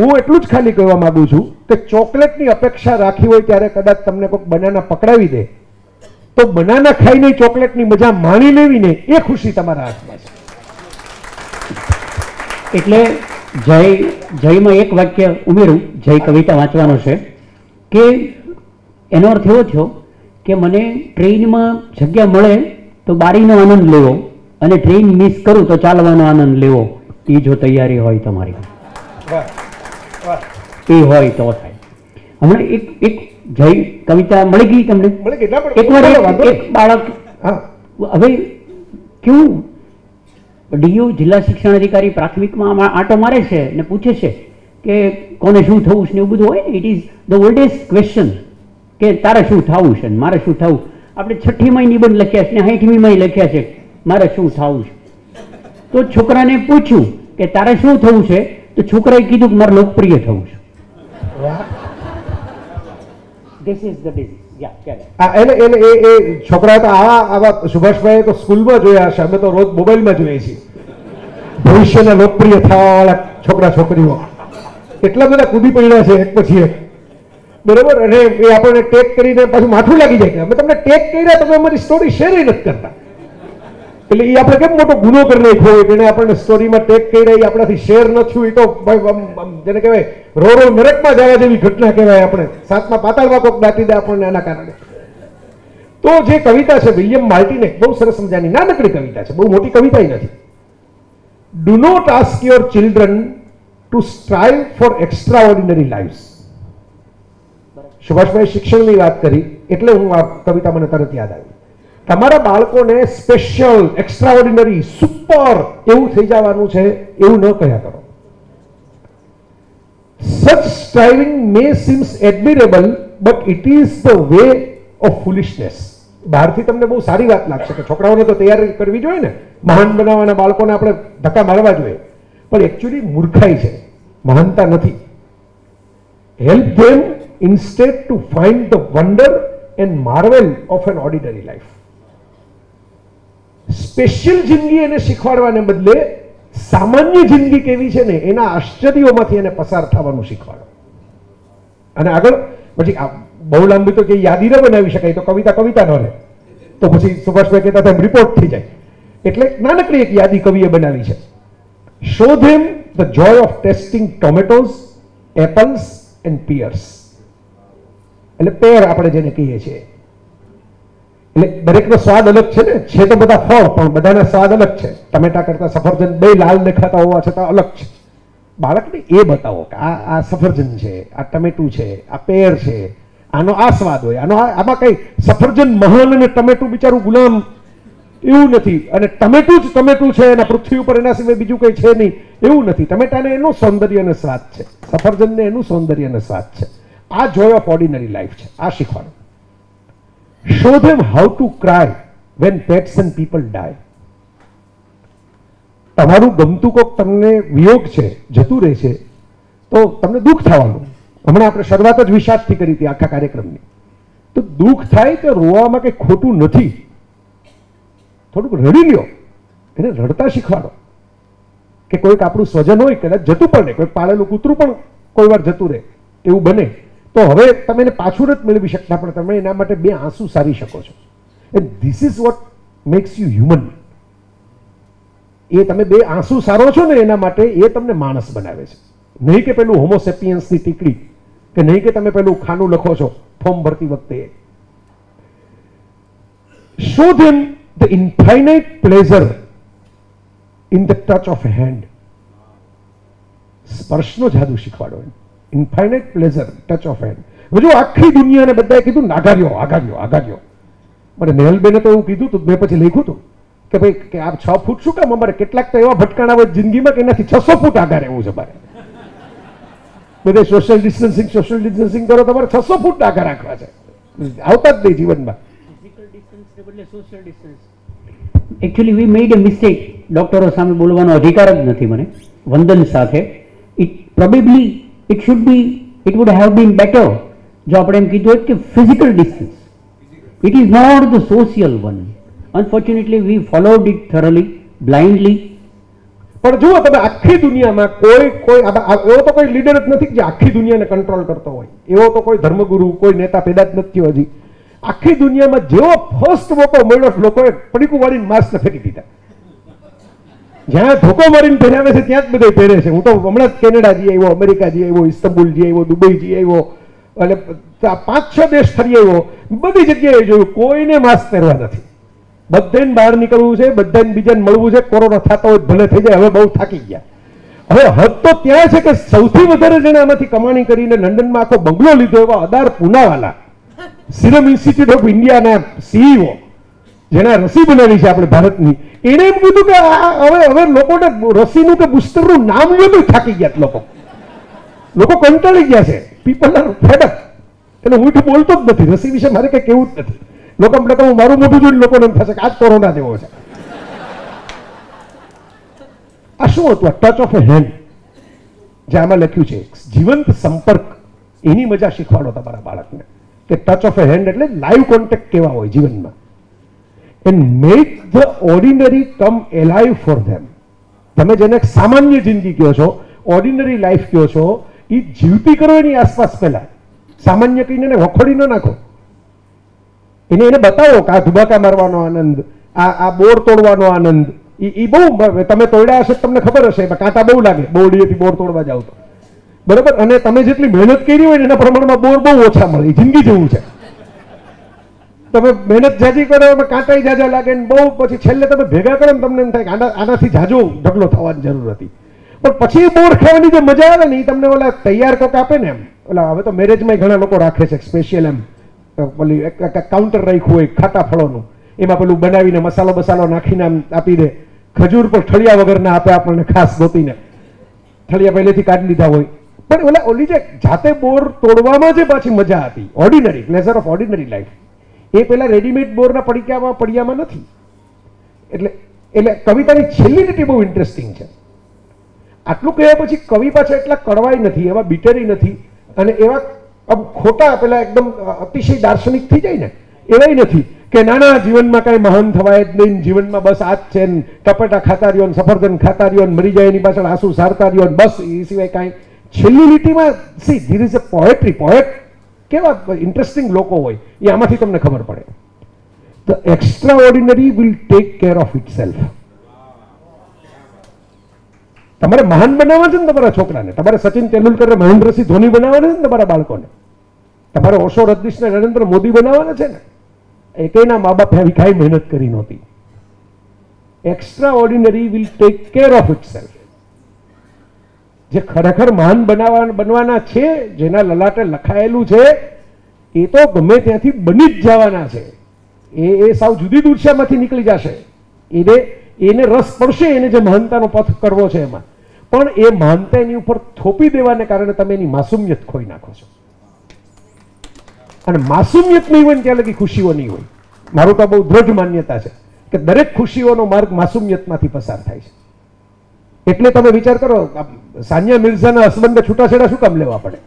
हूँ एटलूज खाली कहवा मांगू छू कि चॉकलेट की अपेक्षा राखी हो त्यारे कदाच तमने कोई बनाना पकड़ी दे तो बनाना खाई नहीं चॉकलेट की मजा माणी लेवी ने ए खुशी तमारा हाथ में है एटले जय जय में एक वाक्य उमेरू जय कविता वाँचवानो छे के एनो अर्थ एवो थयो के मने ट्रेन में जग्या मळे तो बारीनो आनंद लेवो अने ट्रेन मिस करूँ तो चालवानो आनंद लेवो ई जो तैयारी होय तमारी ई होय तो थाय हमने एक एक जय कविता मळी गई तमने मळी गई एकवार एक बाळक हां હવે क्यों डीओ जिला शिक्षण अधिकारी प्राथमिक में आटो मारे छे ने पूछे छे के कोने શું થવું છે એવું બધું હોય ને it is the oldest question के तारे શું થાવું છે ને મારે શું થાવું આપણે 6 માં નિબંધ લખ્યા છે ને 8મી માં લખ્યા છે મારે શું થાવું છે તો છોકરાને પૂછ્યું કે તારે શું થવું છે તો છોકરાએ કીધું કે મારે લોકપ્રિય થવું છે This is the business yeah ચાલે એને એને એ છોકરા તો આવા સુભાષભાઈએ તો સ્કૂલમાં જોયા છે અમે તો રોજ મોબાઈલમાં જોઈએ છીએ ભવિષ્યના લોકપ્રિય થવાવાળા છોકરા છોકરીઓ એટલા બધા કૂદી પડ્યા છે એક પછી એક बराबर अरे आपने टेक करीने पाछुं माथुं लागी जाए अमे तमने टेक कर्या तमे अमारी स्टोरी शेर ज नथी करता एटले ई आपणे केम मोटो गुनो कर नाख्यो होय जेने आपणे स्टोरी में टेक कर्या ई आपणाथी शेर न थयुं ई तो जेने कहेवाय रो रो नरक में जावा जेवी घटना कहेवाय आपणे सातमा पाताळमां कोक दाटी दे आपणे आना कारणे तो जे कविता छे विलियम मार्टिने बहुत सरस मजानी नानकड़ी कविता छे बहुत मोटी कविता ही नथी do not ask your children to strive for extraordinary lives Subhash भाई शिक्षण की बात करी एटले हूँ आ कविता मैंने तरत याद आई तमारा बाळकोने स्पेशल एक्स्ट्राऑर्डिनरी सुपर एवं थी जावानुं छे एवं न कहया करो such striving may seems admirable but it is the way of foolishness बहारथी तमने बहुत सारी बात लागशे के छोकराओने तो तैयारी करवी जोईए ने महान बनावाना बाळकोने आपणे धक्का मारवा जोईए पण एक्चुअली मूर्खाई छे महानता नथी help them instead to find the wonder and marvel of an ordinary life special જિંદગી એને શીખવાડવાને બદલે સામાન્ય જિંદગી કેવી છે ને એના આશ્ચર્યોમાંથી એને પસાર થવાનું શીખવાડો અને આગળ પછી આ બહુ લાંબી તો કે યાદી ન બનાવી શકાય તો કવિતા ન રહે તો પછી સુભાષભાઈ કહેતા હતા રિપોર્ટ થઈ જાય એટલે નાનકડી એક યાદી કવિએ બનાવી છે show them the joy of tasting tomatoes apples and pears એટલે પેર આપણે જેને કહીએ છીએ એટલે દરેકનો સ્વાદ અલગ છે ને છે તો બધા ફળ પણ બધાના સ્વાદ અલગ છે ટમેટા કરતાં સફરજન બે લાલ દેખાતા હોવા છતાં અલગ છે બાળકને એ બતાવો કે આ સફરજન છે આ ટમેટું છે આ પેર છે આનો આ સ્વાદ હોય આનો આમાં કંઈ સફરજન મહાન અને ટમેટું બિચારું ગુલામ એવું નથી અને ટમેટું છે એના પૃથ્વી ઉપર એના સિવાય બીજું કંઈ છે નહીં એવું નથી ટમેટાને એનું સૌંદર્ય અને સ્વાદ છે સફરજનને એનું સૌંદર્ય અને સ્વાદ છે આ joy of ordinary life છે આ શીખવાનું show them how to cry when pets and people die તમારું ગમતું કોક તમને વિયોગ છે જતું રહે છે તો તમને દુઃખ થવાનું હમણાં આપણે શરૂઆત જ વિષાદથી કરી હતી આખા કાર્યક્રમની તો દુઃખ થાય કે રોવામાં કંઈ ખોટું નથી થોડુંક રડી લ્યો એને રડતા શીખવાડો કે કોઈક આપણું સ્વજન હોય કદાચ જતું પણ રહે કોઈક પાળેલું કૂતરું પણ કોઈ વાર જતું રહે એવું બને તો હવે તમે એને પાછું નથી મેળવી શકતા પણ તમે એના માટે બે આંસુ સારી શકો છો એ this is what makes you human એ તમે બે આંસુ સારો છો ને એના માટે એ તમને માણસ બનાવે છે નહીં કે પેલું હોમોસેપિયન્સની ટીકડી કે નહીં કે તમે પેલું ખાનું લખો છો ફોર્મ ભરતી વખતે show them the infinite pleasure in the touch of hand સ્પર્શનો જાદુ શીખવાડો, infinite pleasure, touch of hand. જો આખી દુનિયાને બધાએ કીધું નાગાર્યો આગાર્યો આગાર્યો, મને નેહલબેને તો એવું કીધું હતું, મેં પછી લખ્યું હતું કે ભાઈ કે આ 6 ફૂટ શું કામ અમારે? કેટલાક તો એવા ભટકાણા હોય જિંદગીમાં કે એનાથી 600 ફૂટ આગળ રહેવું છે મારે. બધે સોશિયલ ડિસ્ટન્સિંગ કરો, તમારે 600 ફૂટ આગળ રાખવા છે, આવતા જ નહીં જીવનમાં. ફિઝિકલ ડિસ્ટન્સને બદલે social distance. Actually we made a mistake. ડોક્ટરો સામે બોલવાનો અધિકાર જ નથી મને વંદન સાથે. It would have been better જો આપણે એમ કીધું હોત કે physical distance. It is not the social one. Unfortunately we followed it thoroughly blindly. પણ જુઓ તમે આખી દુનિયામાં કોઈ એવો તો કોઈ લીડર જ નથી કે જે આખી દુનિયાને કંટ્રોલ કરતો હોય. એવો તો કોઈ ધર્મગુરુ, કોઈ નેતા પેદા જ નથી થયો હજી. આખી દુનિયામાં જેવો ફર્સ્ટ મોકો મળ્યો લોકોએ પડીકું વાળીને માસ્ક ફેંકી દીધા. જ્યાં ધોકો મારીને પહેરાવે છે ત્યાં જ બધે પહેરે છે. હું તો હમણાં જ કેનેડા જઈ આવ્યો, અમેરિકા જઈ આવ્યો, ઇસ્તંબુલ જઈ આવ્યો, દુબઈ જઈ આવ્યો, એટલે 5-6 દેશ ફરી આવ્યો. બધી જગ્યાએ જોયું કોઈને માસ્ક પહેરવા નથી. બધાને બહાર નીકળવું છે, બધાને બીજાને મળવું છે. કોરોના થતો હોય ભલે થઈ જાય, હવે બહુ થાકી ગયા. હવે હદ તો ત્યાં છે કે સૌથી વધારે જેને આમાંથી કમાણી કરીને લંડનમાં આખો બંગલો લીધો એવા Adar Poonawalla, serum institute of ઇન્ડિયાના સીઈઓ, જેને રસી બનાવી છે આપણે ભારતની, એને એમ કીધું કે હવે લોકોને રસીનું કે બુસ્ટરનું નામ લેવું થાકી ગયા. લોકો કંટાળી ગયા છે. People are fed up. એટલે હું એટલું બોલતો જ નથી રસી વિશે, મારે કંઈ કહેવું જ નથી. લોકો એમ કહેતા હું મારું મોટું જોઈને લોકોને એમ થશે કે આ જ કોરોના જેવો છે. આ શું હતું? આ ટચ ઓફ અ હેન્ડ જે આમાં લખ્યું છે, જીવંત સંપર્ક, એની મજા શીખવાડો તમારા બાળકને. કે ટચ ઓફ અ હેન્ડ એટલે લાઈવ કોન્ટેક્ટ કેવા હોય જીવનમાં. And make the ordinary come alive for them. તમે જેને સામાન્ય જિંદગી કહો છો, ઓર્ડિનરી લાઈફ કહો છો, એ જીવતી કરો એની આસપાસ. પહેલાં સામાન્ય કહીને એને વખોડી ન નાખો, એને બતાવો કે આ ધુબાકા મારવાનો આનંદ, આ બોર તોડવાનો આનંદ. એ બહુ તમે તોડ્યા હશે તમને ખબર હશે, કાંટા બહુ લાગે બોરડીએથી બોર તોડવા જાવ તો, બરાબર? અને તમે જેટલી મહેનત કરી હોય એના પ્રમાણમાં બોર બહુ ઓછા મળે. જિંદગી જેવું છે. તમે મહેનત જાજી કરો, એમાં કાંટા જાજા લાગે ને બહુ. પછી છેલ્લે તમે ભેગા કરો ને તમને એમ થાય કે આનાથી જાજો ઢગલો થવાની જરૂર હતી. પણ પછી બોર ખાવાની જે મજા આવે ને એ તમને ઓલા તૈયાર કોક આપે ને એમ. ઓલા હવે તો મેરેજમાં ઘણા લોકો રાખે છે સ્પેશિયલ, એમ પેલી કાઉન્ટર રાખ્યું હોય ખાટા ફળોનું, એમાં પેલું બનાવીને મસાલો નાખીને આમ આપી દે. ખજૂર પર ઠળિયા વગરના આપે આપણને, ખાસ ગોતીને ઠળિયા પહેલેથી કાઢી લીધા હોય. પણ ઓલા ઓલી જે જાતે બોર તોડવામાં જે પાછી મજા હતી, ordinary pleasure of ordinary life, એ પેલા રેડીમેડ બોરના પડિયામાં નથી. એટલે કવિતાની છેલ્લી લીટી બહુ ઇન્ટરેસ્ટિંગ છે. આટલું કહ્યા પછી કવિ પાછા એટલા કડવાય નથી, એવા બીટરી નથી, અને એવા ખોટા પેલા એકદમ અતિશય દાર્શનિક થઈ જાય ને એવાય નથી કે નાના જીવનમાં કાંઈ મહાન થવાય જ નહીં, જીવનમાં બસ આ જ છે, ટપેટા ખાતા રહ્યો, સફરજન ખાતા રહ્યો, મરી જાય એની પાછળ આંસુ સારતા રહ્યો, બસ એ સિવાય કાંઈ. છેલ્લી લીટીમાં see there is a poet કેવા ઇન્ટરેસ્ટિંગ લોકો હોય એ આમાંથી તમને ખબર પડે. The extraordinary will take care of itself. તમારે મહાન બનાવવા છે ને તમારા છોકરાને, તમારે સચિન તેંડુલકરને મહેન્દ્રસિંહ ધોની બનાવવાના છે ને તમારા બાળકોને, તમારે ઓશો રજનીશને નરેન્દ્ર મોદી બનાવવાના છે ને. એકેયના મા બાપ એવી કાંઈ મહેનત કરી નહોતી. Extraordinary will take care of itself. જે ખરેખર મહાન બનવાના છે, જેના લલાટે લખાયેલું છે, એ તો ગમે ત્યાંથી બની જ જવાના છે. એ સાવ જુદી દુર્શામાંથી નીકળી જશે. એને રસ પડશે, એને જે મહાનતાનો પથ કરવો છે એમાં. પણ એ મહાનતા એની ઉપર થોપી દેવાને કારણે તમે એની માસુમિયત ખોઈ નાખો છો. અને માસુમિયત નહીં હોય ને ત્યાં લગી ખુશીઓ નહીં હોય. મારું તો બહુ દ્રઢ માન્યતા છે કે દરેક ખુશીઓનો માર્ગ માસુમિયતમાંથી પસાર થાય છે. એટલે તમે વિચાર કરો, સાનિયા મિર્ઝાના હસબન્ડને છૂટાછેડા શું કામ લેવા પડે?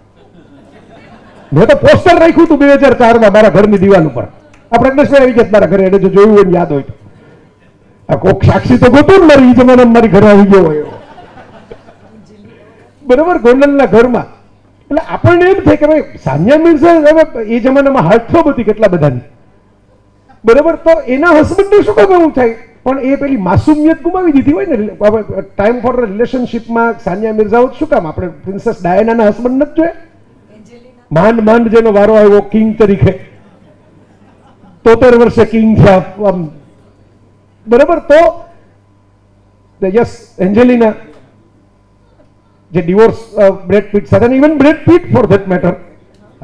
મેં તો પોસ્ટર રાખ્યું હતું 2004માં મારા ઘરની દિવાલ ઉપર. આ પ્રજ્ઞેશભાઈ આવી ગયા મારા ઘરે, એને જો જોયું હોય યાદ હોય તો. આ કોક સાક્ષી તો ગોતું ને મારી જમાનામાં મારી ઘરે આવી ગયો હોય, બરાબર, ગોંડલના ઘરમાં. એટલે આપણને એમ થાય કે ભાઈ સાનિયા મિર્ઝા એ જમાનામાં હાર્ટથ્રોબ હતી કેટલા બધાની, બરાબર, તો એના હસબન્ડને શું કામ એવું થાય? પણ એ પેલી માસુમિયત ગુમાવી દીધી હોય ને. ટાઈમ ફોર રિલેશનશીપમાં સાનિયા મિર્ઝા શું કામ? આપણે પ્રિન્સેસ ડાયનાના હસબન્ડ નથી જોયા? માંડ માંડ જેનો વારો આવ્યો કિંગ તરીકે, 73 વર્ષે કિંગ થયા, બરાબર. તો યસ એન્જેલિના જે ડિવોર્સ બ્રેડ પીટ સાથે, even Brad Pitt for that matter,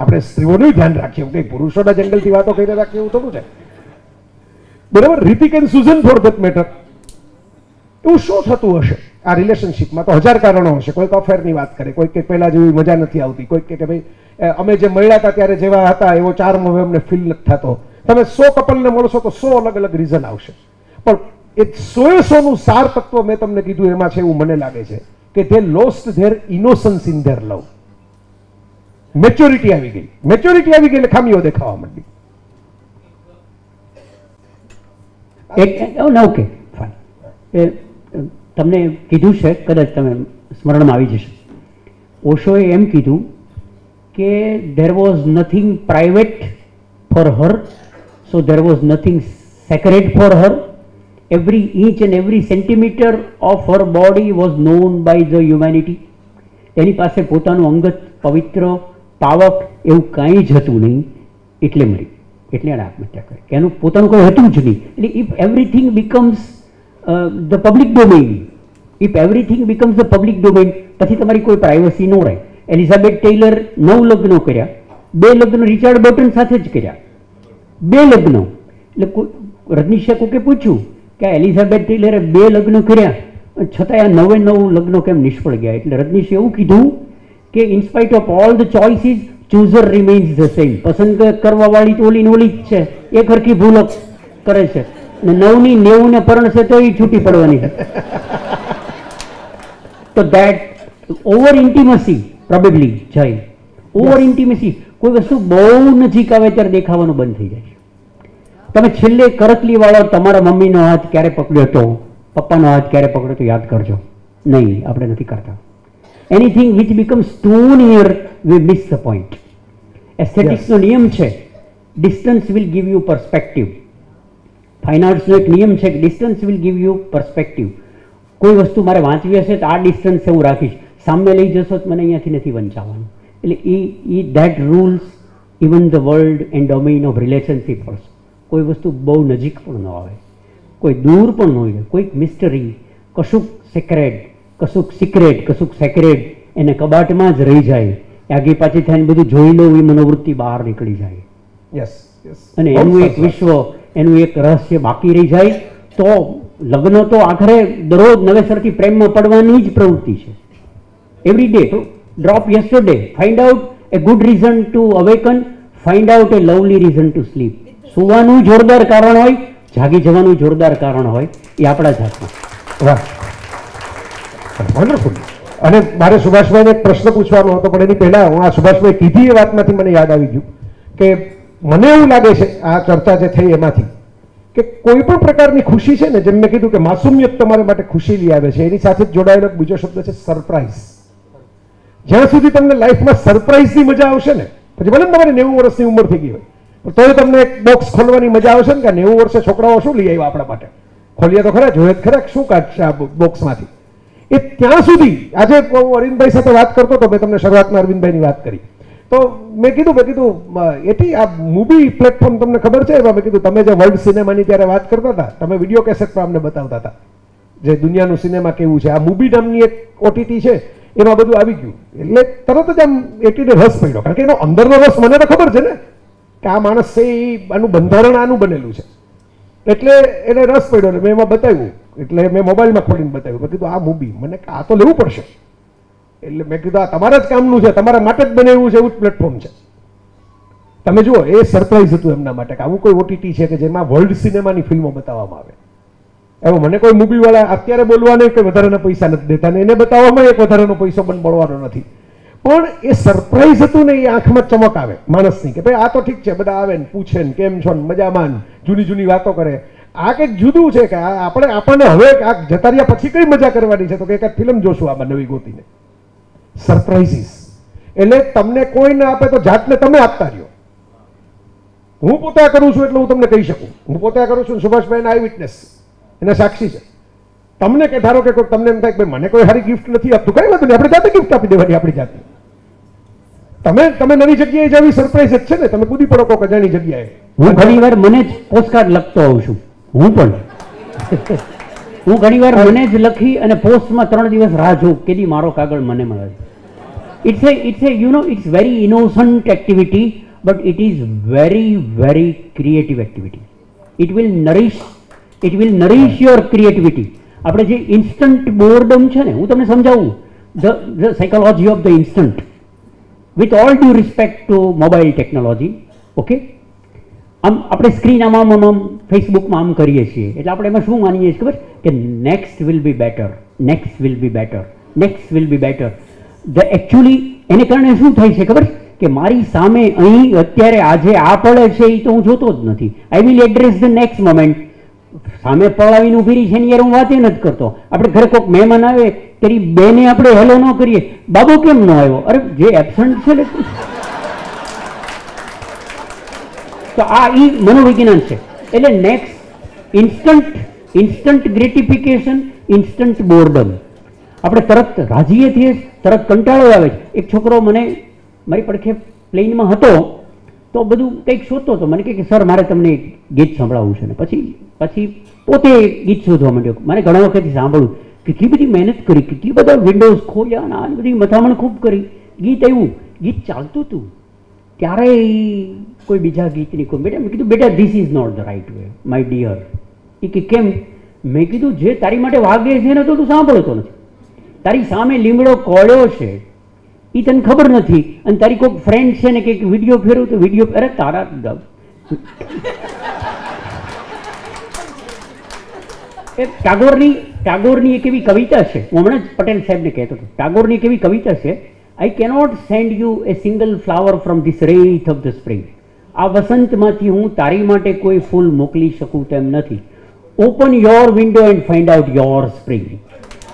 આપણે સ્ત્રીઓનું ધ્યાન રાખીએ, કંઈ પુરુષોના જંગલથી વાતો કરીને રાખીએ એવું થોડું છે. બરાબર, Hrithik and Sussanne for that matter. એવું શું થતું હશે આ રિલેશનશીપમાં? તો હજાર કારણો હશે. કોઈક અફેરની વાત કરે, કોઈક કે પહેલાં જેવી મજા નથી આવતી, કોઈક કે ભાઈ અમે જે મળ્યા હતા ત્યારે જેવા હતા એવો ચાર્મ હવે અમને ફીલ નથી થતો. તમે 100 કપલને મળશો તો 100 અલગ અલગ રીઝન આવશે, પણ એ 100 નું સાર તત્વ મેં તમને કીધું એમાં છે એવું મને લાગે છે કે they lost their innocence in their love. Maturity આવી ગઈ, મેચ્યોરિટી આવી ગઈ એટલે ખામીઓ દેખાવા માંડી. ઓકે, એ તમને કીધું છે, કદાચ તમે સ્મરણમાં આવી જશે. ઓશોએ એમ કીધું કે there was nothing private for her, so there was nothing sacred for her. Every inch and every centimeter of her body was known by the humanity. એની પાસે પોતાનું અંગત પવિત્ર પાવક એવું કાંઈ જ હતું નહીં, એટલે મળી, એટલે એણે આત્મહત્યા કરી કે એનું પોતાનું કોઈ હતું જ નહીં. એટલે if everything becomes the public domain, if everything becomes the public domain, પછી તમારી કોઈ પ્રાઇવસી ન રહે. એલિઝાબેથ ટેલર 9 લગ્નો કર્યા, 2 લગ્ન રિચાર્ડ બોર્ટન સાથે જ કર્યા, 2 લગ્ન. એટલે રજનીશે કોકે પૂછ્યું કે એલિઝાબેથ ટેલરે 2 લગ્ન કર્યા છતાં આ 9 લગ્નો કેમ નિષ્ફળ ગયા? એટલે રજનીશે એવું કીધું કે in spite of all the choices chooser remains the same. પસંદ કરવાવાળી તો ઓલી નોલી જ છે, એ ખરખી ભૂલ કરે છે ને 9 ની 90 ને પરણશે તો એ છૂટી પડવાની છે. તો દેટ ઓવર ઇન્ટિમસી પ્રોબેબલી જાય, ઓવર ઇન્ટિમસી. કોઈ વસ્તુ બહુ નજીક આવે ત્યારે દેખાવાનું બંધ થઈ જાય છે. તમે છેલ્લે કરતલી વાળો તમારા મમ્મીનો હાથ ક્યારે પકડ્યો હતો, પપ્પાનો હાથ ક્યારે પકડ્યો તો યાદ કરજો. નહીં, આપણે નથી કરતા. Anything which becomes too near we miss the point. એસ્થેટિક્સનો નિયમ છે distance will give you perspective. Fine આર્ટ્સનો એક નિયમ છે કે distance will give you perspective. કોઈ વસ્તુ મારે વાંચવી હશે તો આ ડિસ્ટન્સ હું રાખીશ, સામે લઈ જશો તો મને અહીંયાથી નથી વંચાવવાનું. એટલે એ that rules even the world and domain of relationship also. કોઈ વસ્તુ બહુ નજીક પણ ન આવે, કોઈ દૂર પણ ન હોય, કોઈક મિસ્ટરી, કશુંક સેક્રેડ, કશુંક સિક્રેટ, કશુંક સેક્રેડ એને કબાટમાં જ રહી જાય. આગી પાછી થઈને બધું જોઈ લઉં એ મનોવૃત્તિ બહાર નીકળી જાય. Yes yes. અને એનું એક વિશ્વ, એનું એક રહસ્ય બાકી રહી જાય. તો લગ્ન તો આખરે દરરોજ નવેસરથી પ્રેમમાં પડવાની જ પ્રવૃત્તિ છે. Every day drop yesterday, find out a good reason to awaken, find out a lovely reason to sleep. સુવાનું જોરદાર કારણ હોય, જાગી જવાનું જોરદાર કારણ હોય, એ આપણા જાતમાં. વાહ, વન્ડરફુલ. અને મારે સુભાષભાઈને એક પ્રશ્ન પૂછવાનો હતો, પણ એની પહેલાં હું આ સુભાષભાઈ કીધી એ વાતમાંથી મને યાદ આવી ગયું કે મને એવું લાગે છે આ ચર્ચા જે થઈ એમાંથી કે કોઈ પણ પ્રકારની ખુશી છે ને, જેમ મેં કીધું કે માસુમિયત તમારા માટે ખુશી લઈ આવે છે, એની સાથે જોડાયેલો એક બીજો શબ્દ છે સરપ્રાઇઝ. જ્યાં સુધી તમને લાઈફમાં સરપ્રાઇઝની મજા આવશે ને, પછી ભલે તમારે 90 વર્ષની ઉંમર થઈ ગઈ હોય તો એ તમને એક બોક્સ ખોલવાની મજા આવશે ને કે 90 વર્ષે છોકરાઓ શું લઈ આવ્યા આપણા માટે, ખોલીએ તો ખરા, જોઈએ ખરા શું કાઢશે આ બોક્સમાંથી. એ ત્યાં સુધી આજે અરવિંદભાઈ સાથે વાત કરતો હતો, મેં તમને શરૂઆતમાં અરવિંદભાઈની વાત કરી તો મેં કીધું એથી આ મૂવી પ્લેટફોર્મ તમને ખબર છે, એમાં મેં કીધું તમે જે વર્લ્ડ સિનેમાની ત્યારે વાત કરતા હતા, તમે વિડીયો કેસેટમાં અમને બતાવતા હતા જે દુનિયાનું સિનેમા કેવું છે. આ મૂવી નામની એક OTT છે, એમાં બધું આવી ગયું એટલે તરત જ આમ એટલી રસ પડ્યો, કારણ કે એનો અંદરનો રસ મને તો ખબર છે ને કે આ માણસ છે એ આનું બંધારણ આનું બનેલું છે, એટલે એને રસ પડ્યો. એટલે મેં એમાં બતાવ્યું, એટલે મેં મોબાઈલમાં ખોલીને બતાવ્યું, મેં કીધું આ મૂવી મને આ તો લેવું પડશે. એટલે મેં કીધું આ તમારા જ કામનું છે, તમારા માટે જ બનાવ્યું છે, એવું જ પ્લેટફોર્મ છે. તમે જુઓ, એ સરપ્રાઇઝ હતું એમના માટે કે આવું કોઈ OTT છે કે જેમાં વર્લ્ડ સિનેમાની ફિલ્મો બતાવવામાં આવે. એવો મને કોઈ મૂવીવાળા અત્યારે બોલવા નહીં કે વધારાના પૈસા નથી દેતા ને એને બતાવવામાં એક વધારાનો પૈસો પણ મળવાનો નથી, પણ એ સરપ્રાઇઝ હતું ને, એ આંખમાં ચમક આવે માણસની કે ભાઈ આ તો ઠીક છે, બધા આવે ને પૂછે ને કેમ છો ને મજામાં, જૂની જૂની વાતો કરે. આ કંઈક જુદું છે કે આપણે આપણને હવે આ જતા રહ્યા પછી કઈ મજા કરવાની છે, તો કે એક ફિલ્મ જોશું આમાં નવી ગોતીને. સરપ્રાઇઝીસ એટલે તમને કોઈ ના આપે તો જાતને તમે આપતા રહ્યો. હું પોતે કરું છું એટલે હું તમને કહી શકું, હું પોતે કરું છું. સુભાષભાઈના આઈ વિટનેસ એના સાક્ષી છે. તમને કે ધારો કે કોઈ તમને એમ થાય કે ભાઈ મને કોઈ સારી ગિફ્ટ નથી આપતું, કઈ વાંધો નહીં, આપણે જાતે ગિફ્ટ આપી દેવાની આપણી જાતે. તમે નવી જગ્યાએ જાવી, સરપ્રાઈઝ જ છે ને, તમે કૂદી પડો કોઈ અજાણી જગ્યાએ. હું ઘણી વાર મને જ પોસ્ટકાર્ડ લખતો હોઉં છું, હું પણ હું ઘણીવાર મને જ લખી અને પોસ્ટમાં 3 દિવસ રાહ જોઉં કેદી મારો કાગળ મને મળે. It's a you know, it's very innocent activity, but it is very creative activity. It will nourish your creativity. આપણે જે instant boredom છે ને હું તમને સમજાવું the psychology of the instant. With all due respect to mobile technology, okay? આમ આપણે screen આમાં ફેસબુકમાં આમ કરીએ છીએ એટલે આપણે એમાં શું માનીએ છીએ ખબર કે next will be better. The actually એને કારણે શું થાય છે ખબર કે મારી સામે અહીં અત્યારે આજે આ પડે છે એ તો હું જોતો જ નથી. I will address the next moment. સામે પડાવીને ઊભી રહી છે ને યાર હું વાત નથી કરતો. આપણે ઘરે કોઈક મહેમાન આવે તેની બેને આપણે હેલો ન કરીએ બાબો કેમ ન આવ્યો, અરે જે એબસન્ટ છે ને. તો આ ઈ મનોવિજ્ઞાન છે. એટલે next instant gratification, instant boredom. આપણે તરત રાજીએ થઈએ, તરત કંટાળો આવે છે. એક છોકરો મને મારી પડખે પ્લેનમાં હતો તો બધું કંઈક શોધતો હતો, મને કહે કે સર મારે તમને ગીત સંભળાવવું છે ને પછી પોતે ગીત શોધવા માંડ્યો. મને ઘણા વખતથી સાંભળ્યું, કેટલી બધી મહેનત કરી, કેટલી બધા વિન્ડોઝ ખોલ્યા અને આ બધી મથામણ ખૂબ કરી, ગીત આવ્યું. ગીત ચાલતું હતું ત્યારે કોઈ બીજા ગીતની કોઈ મેં કીધું બેટા this is not the right way my dear. એ કે કેમ? મેં કીધું જે તારી માટે વાગે છે ને તો તું સાંભળતો નથી, તારી સામે લીમડો કોળ્યો છે એ તને ખબર નથી, અને તારી કોઈક ફ્રેન્ડ છે ને કંઈક વિડીયો ફેરવું તો વિડીયો અરે તારા ટાગોરની એક એવી કવિતા છે, હું હમણાં જ પટેલ સાહેબને કહેતો હતો, ટાગોરની એક એવી કવિતા છે, I cannot send you a single flower from this wraith of the spring. આ વસંતમાંથી હું તારી માટે કોઈ ફૂલ મોકલી શકું તેમ નથી. Open your window and find out your spring.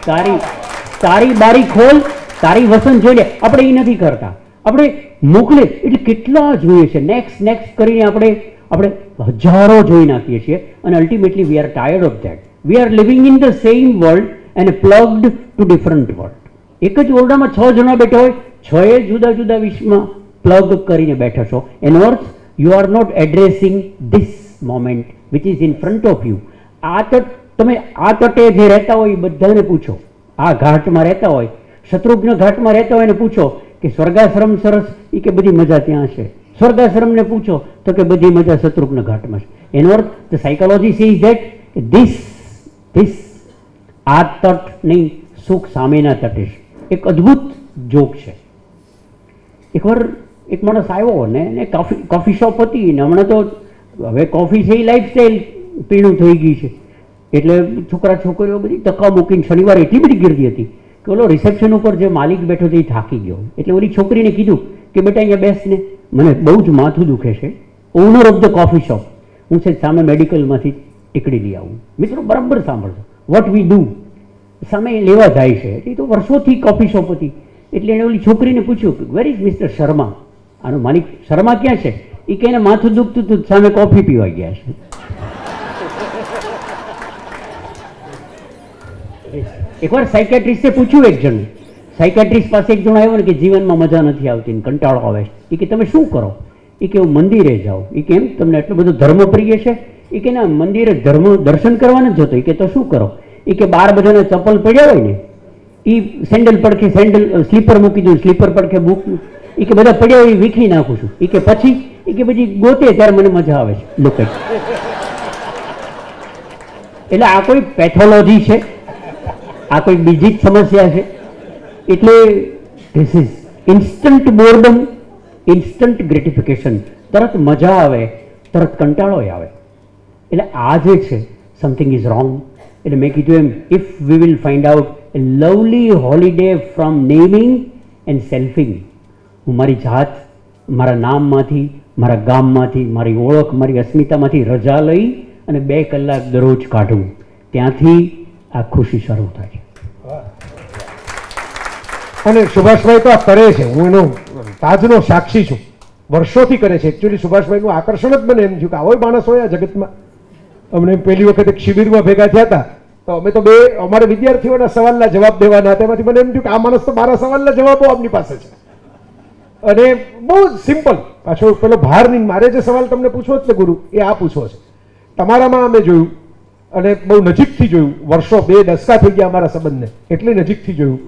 તારી બારી ખોલ, તારી વસંત જોઈ લે. આપણે એ નથી કરતા, આપણે મોકલે એટલે કેટલા જોઈએ છે નેક્સ્ટ કરીને આપણે હજારો જોઈ નાખીએ છીએ અને ultimately we are tired of that. We are living in the same world and plugged to different world. એક જ ઓરડામાં 6 જણા બેઠા હોય, 6એ જુદા જુદા વિશ્વમાં પ્લગ કરીને બેઠા છો. એનો અર્થ you are not addressing this moment which is in front of you. આ તટ તમે આ તટે જે રહેતા હોય એ બધાને પૂછો, આ ઘાટમાં રહેતા હોય, શત્રુઘ્ન ઘાટમાં રહેતા હોય એને પૂછો કે સ્વર્ગાશ્રમ સરસ, એ કે બધી મજા ત્યાં છે. સ્વર્ગાશ્રમને પૂછો તો કે બધી મજા શત્રુઘ્ન ઘાટમાં છે. એનો અર્થ the psychology says that this આ તટ નહીં, સુખ સામેના તટે છે. એક અદ્ભુત જોક છે. એકવાર એક માણસ આવ્યો ને એને કોફી શોપ હતી ને હમણાં તો હવે કોફી છે એ લાઈફસ્ટાઈલ પીણું થઈ ગઈ છે એટલે છોકરા છોકરીઓ બધી ટકા મૂકીને શનિવારે એટલી બધી ગીરદી હતી કે ઓલો રિસેપ્શન ઉપર જે માલિક બેઠો હતો એ થાકી ગયો એટલે ઓલી છોકરીને કીધું કે બેટા અહીંયા બેસને, મને બહુ જ માથું દુખે છે. Owner of the coffee shop, હું છે સામે મેડિકલમાંથી ટીકડી લઈ આવું. મિત્રો બરાબર સાંભળજો, વોટ વી ડુ સામે લેવા જાય છે. એ તો વર્ષોથી કોફી શોપ હતી એટલે એણે ઓલી છોકરીને પૂછ્યું કે વેર ઇઝ મિસ્ટર શર્મા, આનો માલિક શર્મા ક્યાં છે? એ કે એને માથું દુખતું હતું, સામે કોફી પીવા ગયા છે. એકવાર સાયકેટ્રિસ્ટે પૂછ્યું એક જણ, સાયકેટ્રિસ્ટ પાસે એક જણ આવ્યો ને કે જીવનમાં મજા નથી આવતી ને કંટાળો આવે છે. એ કે તમે શું કરો? એ કે હું મંદિરે જાઉં. એ કે એમ તમને એટલો બધો ધર્મ પ્રિય છે? એ કે ના, મંદિરે ધર્મ દર્શન કરવા નથી જતો. એ કે તો શું કરો? એ કે બાર બધાના ચપ્પલ પડ્યા હોય ને એ સેન્ડલ પડખે સ્લીપર મૂકી દઉં, સ્લીપર પડખે બુક, એ કે બધા પડ્યા હોય એ વીખી નાખું છું. એ કે પછી? એ કે પછી ગોતે ત્યારે મને મજા આવે છે. લોકો એટલે આ કોઈ પેથોલોજી છે, આ કોઈ બીજી જ સમસ્યા છે. એટલે this is instant boredom, instant gratification. તરત મજા આવે, તરત કંટાળો આવે. એટલે આ જે છે સમથિંગ ઇઝ રોંગ. એટલે મેં કીધું એમ, if we will find out a lovely holiday from naming and selfing. હું મારી જાત, મારા નામમાંથી, મારા ગામમાંથી, મારી ઓળખ, મારી અસ્મિતામાંથી રજા લઈ અને 2 કલાક દરરોજ કાઢું, ત્યાંથી આ ખુશી શરૂ થાય છે. અને સુભાષભાઈ તો આ કરે છે, હું એનો તાજનો સાક્ષી છું, વર્ષોથી કરે છે. એકચ્યુઅલી સુભાષભાઈનું આકર્ષણ જ મને એમ થયું કે આવો માણસ હોય આ જગતમાં. અમને પહેલી વખત એક શિબિરમાં ભેગા થયા હતા તો અમે તો 2 અમારે વિદ્યાર્થીઓના સવાલના જવાબ દેવાના હતા. એમાંથી મને એમ થયું કે આ માણસ તો મારા સવાલના જવાબો આપની પાસે છે અને બહુ સિમ્પલ. પાછો પેલો ભાર નહીં, મારે જે સવાલ તમને પૂછવો છે ગુરુ એ આ પૂછવો છે. તમારામાં અમે જોયું અને બહુ નજીકથી જોયું, વર્ષો બે દસકા થઈ ગયા અમારા સંબંધને, એટલી નજીકથી જોયું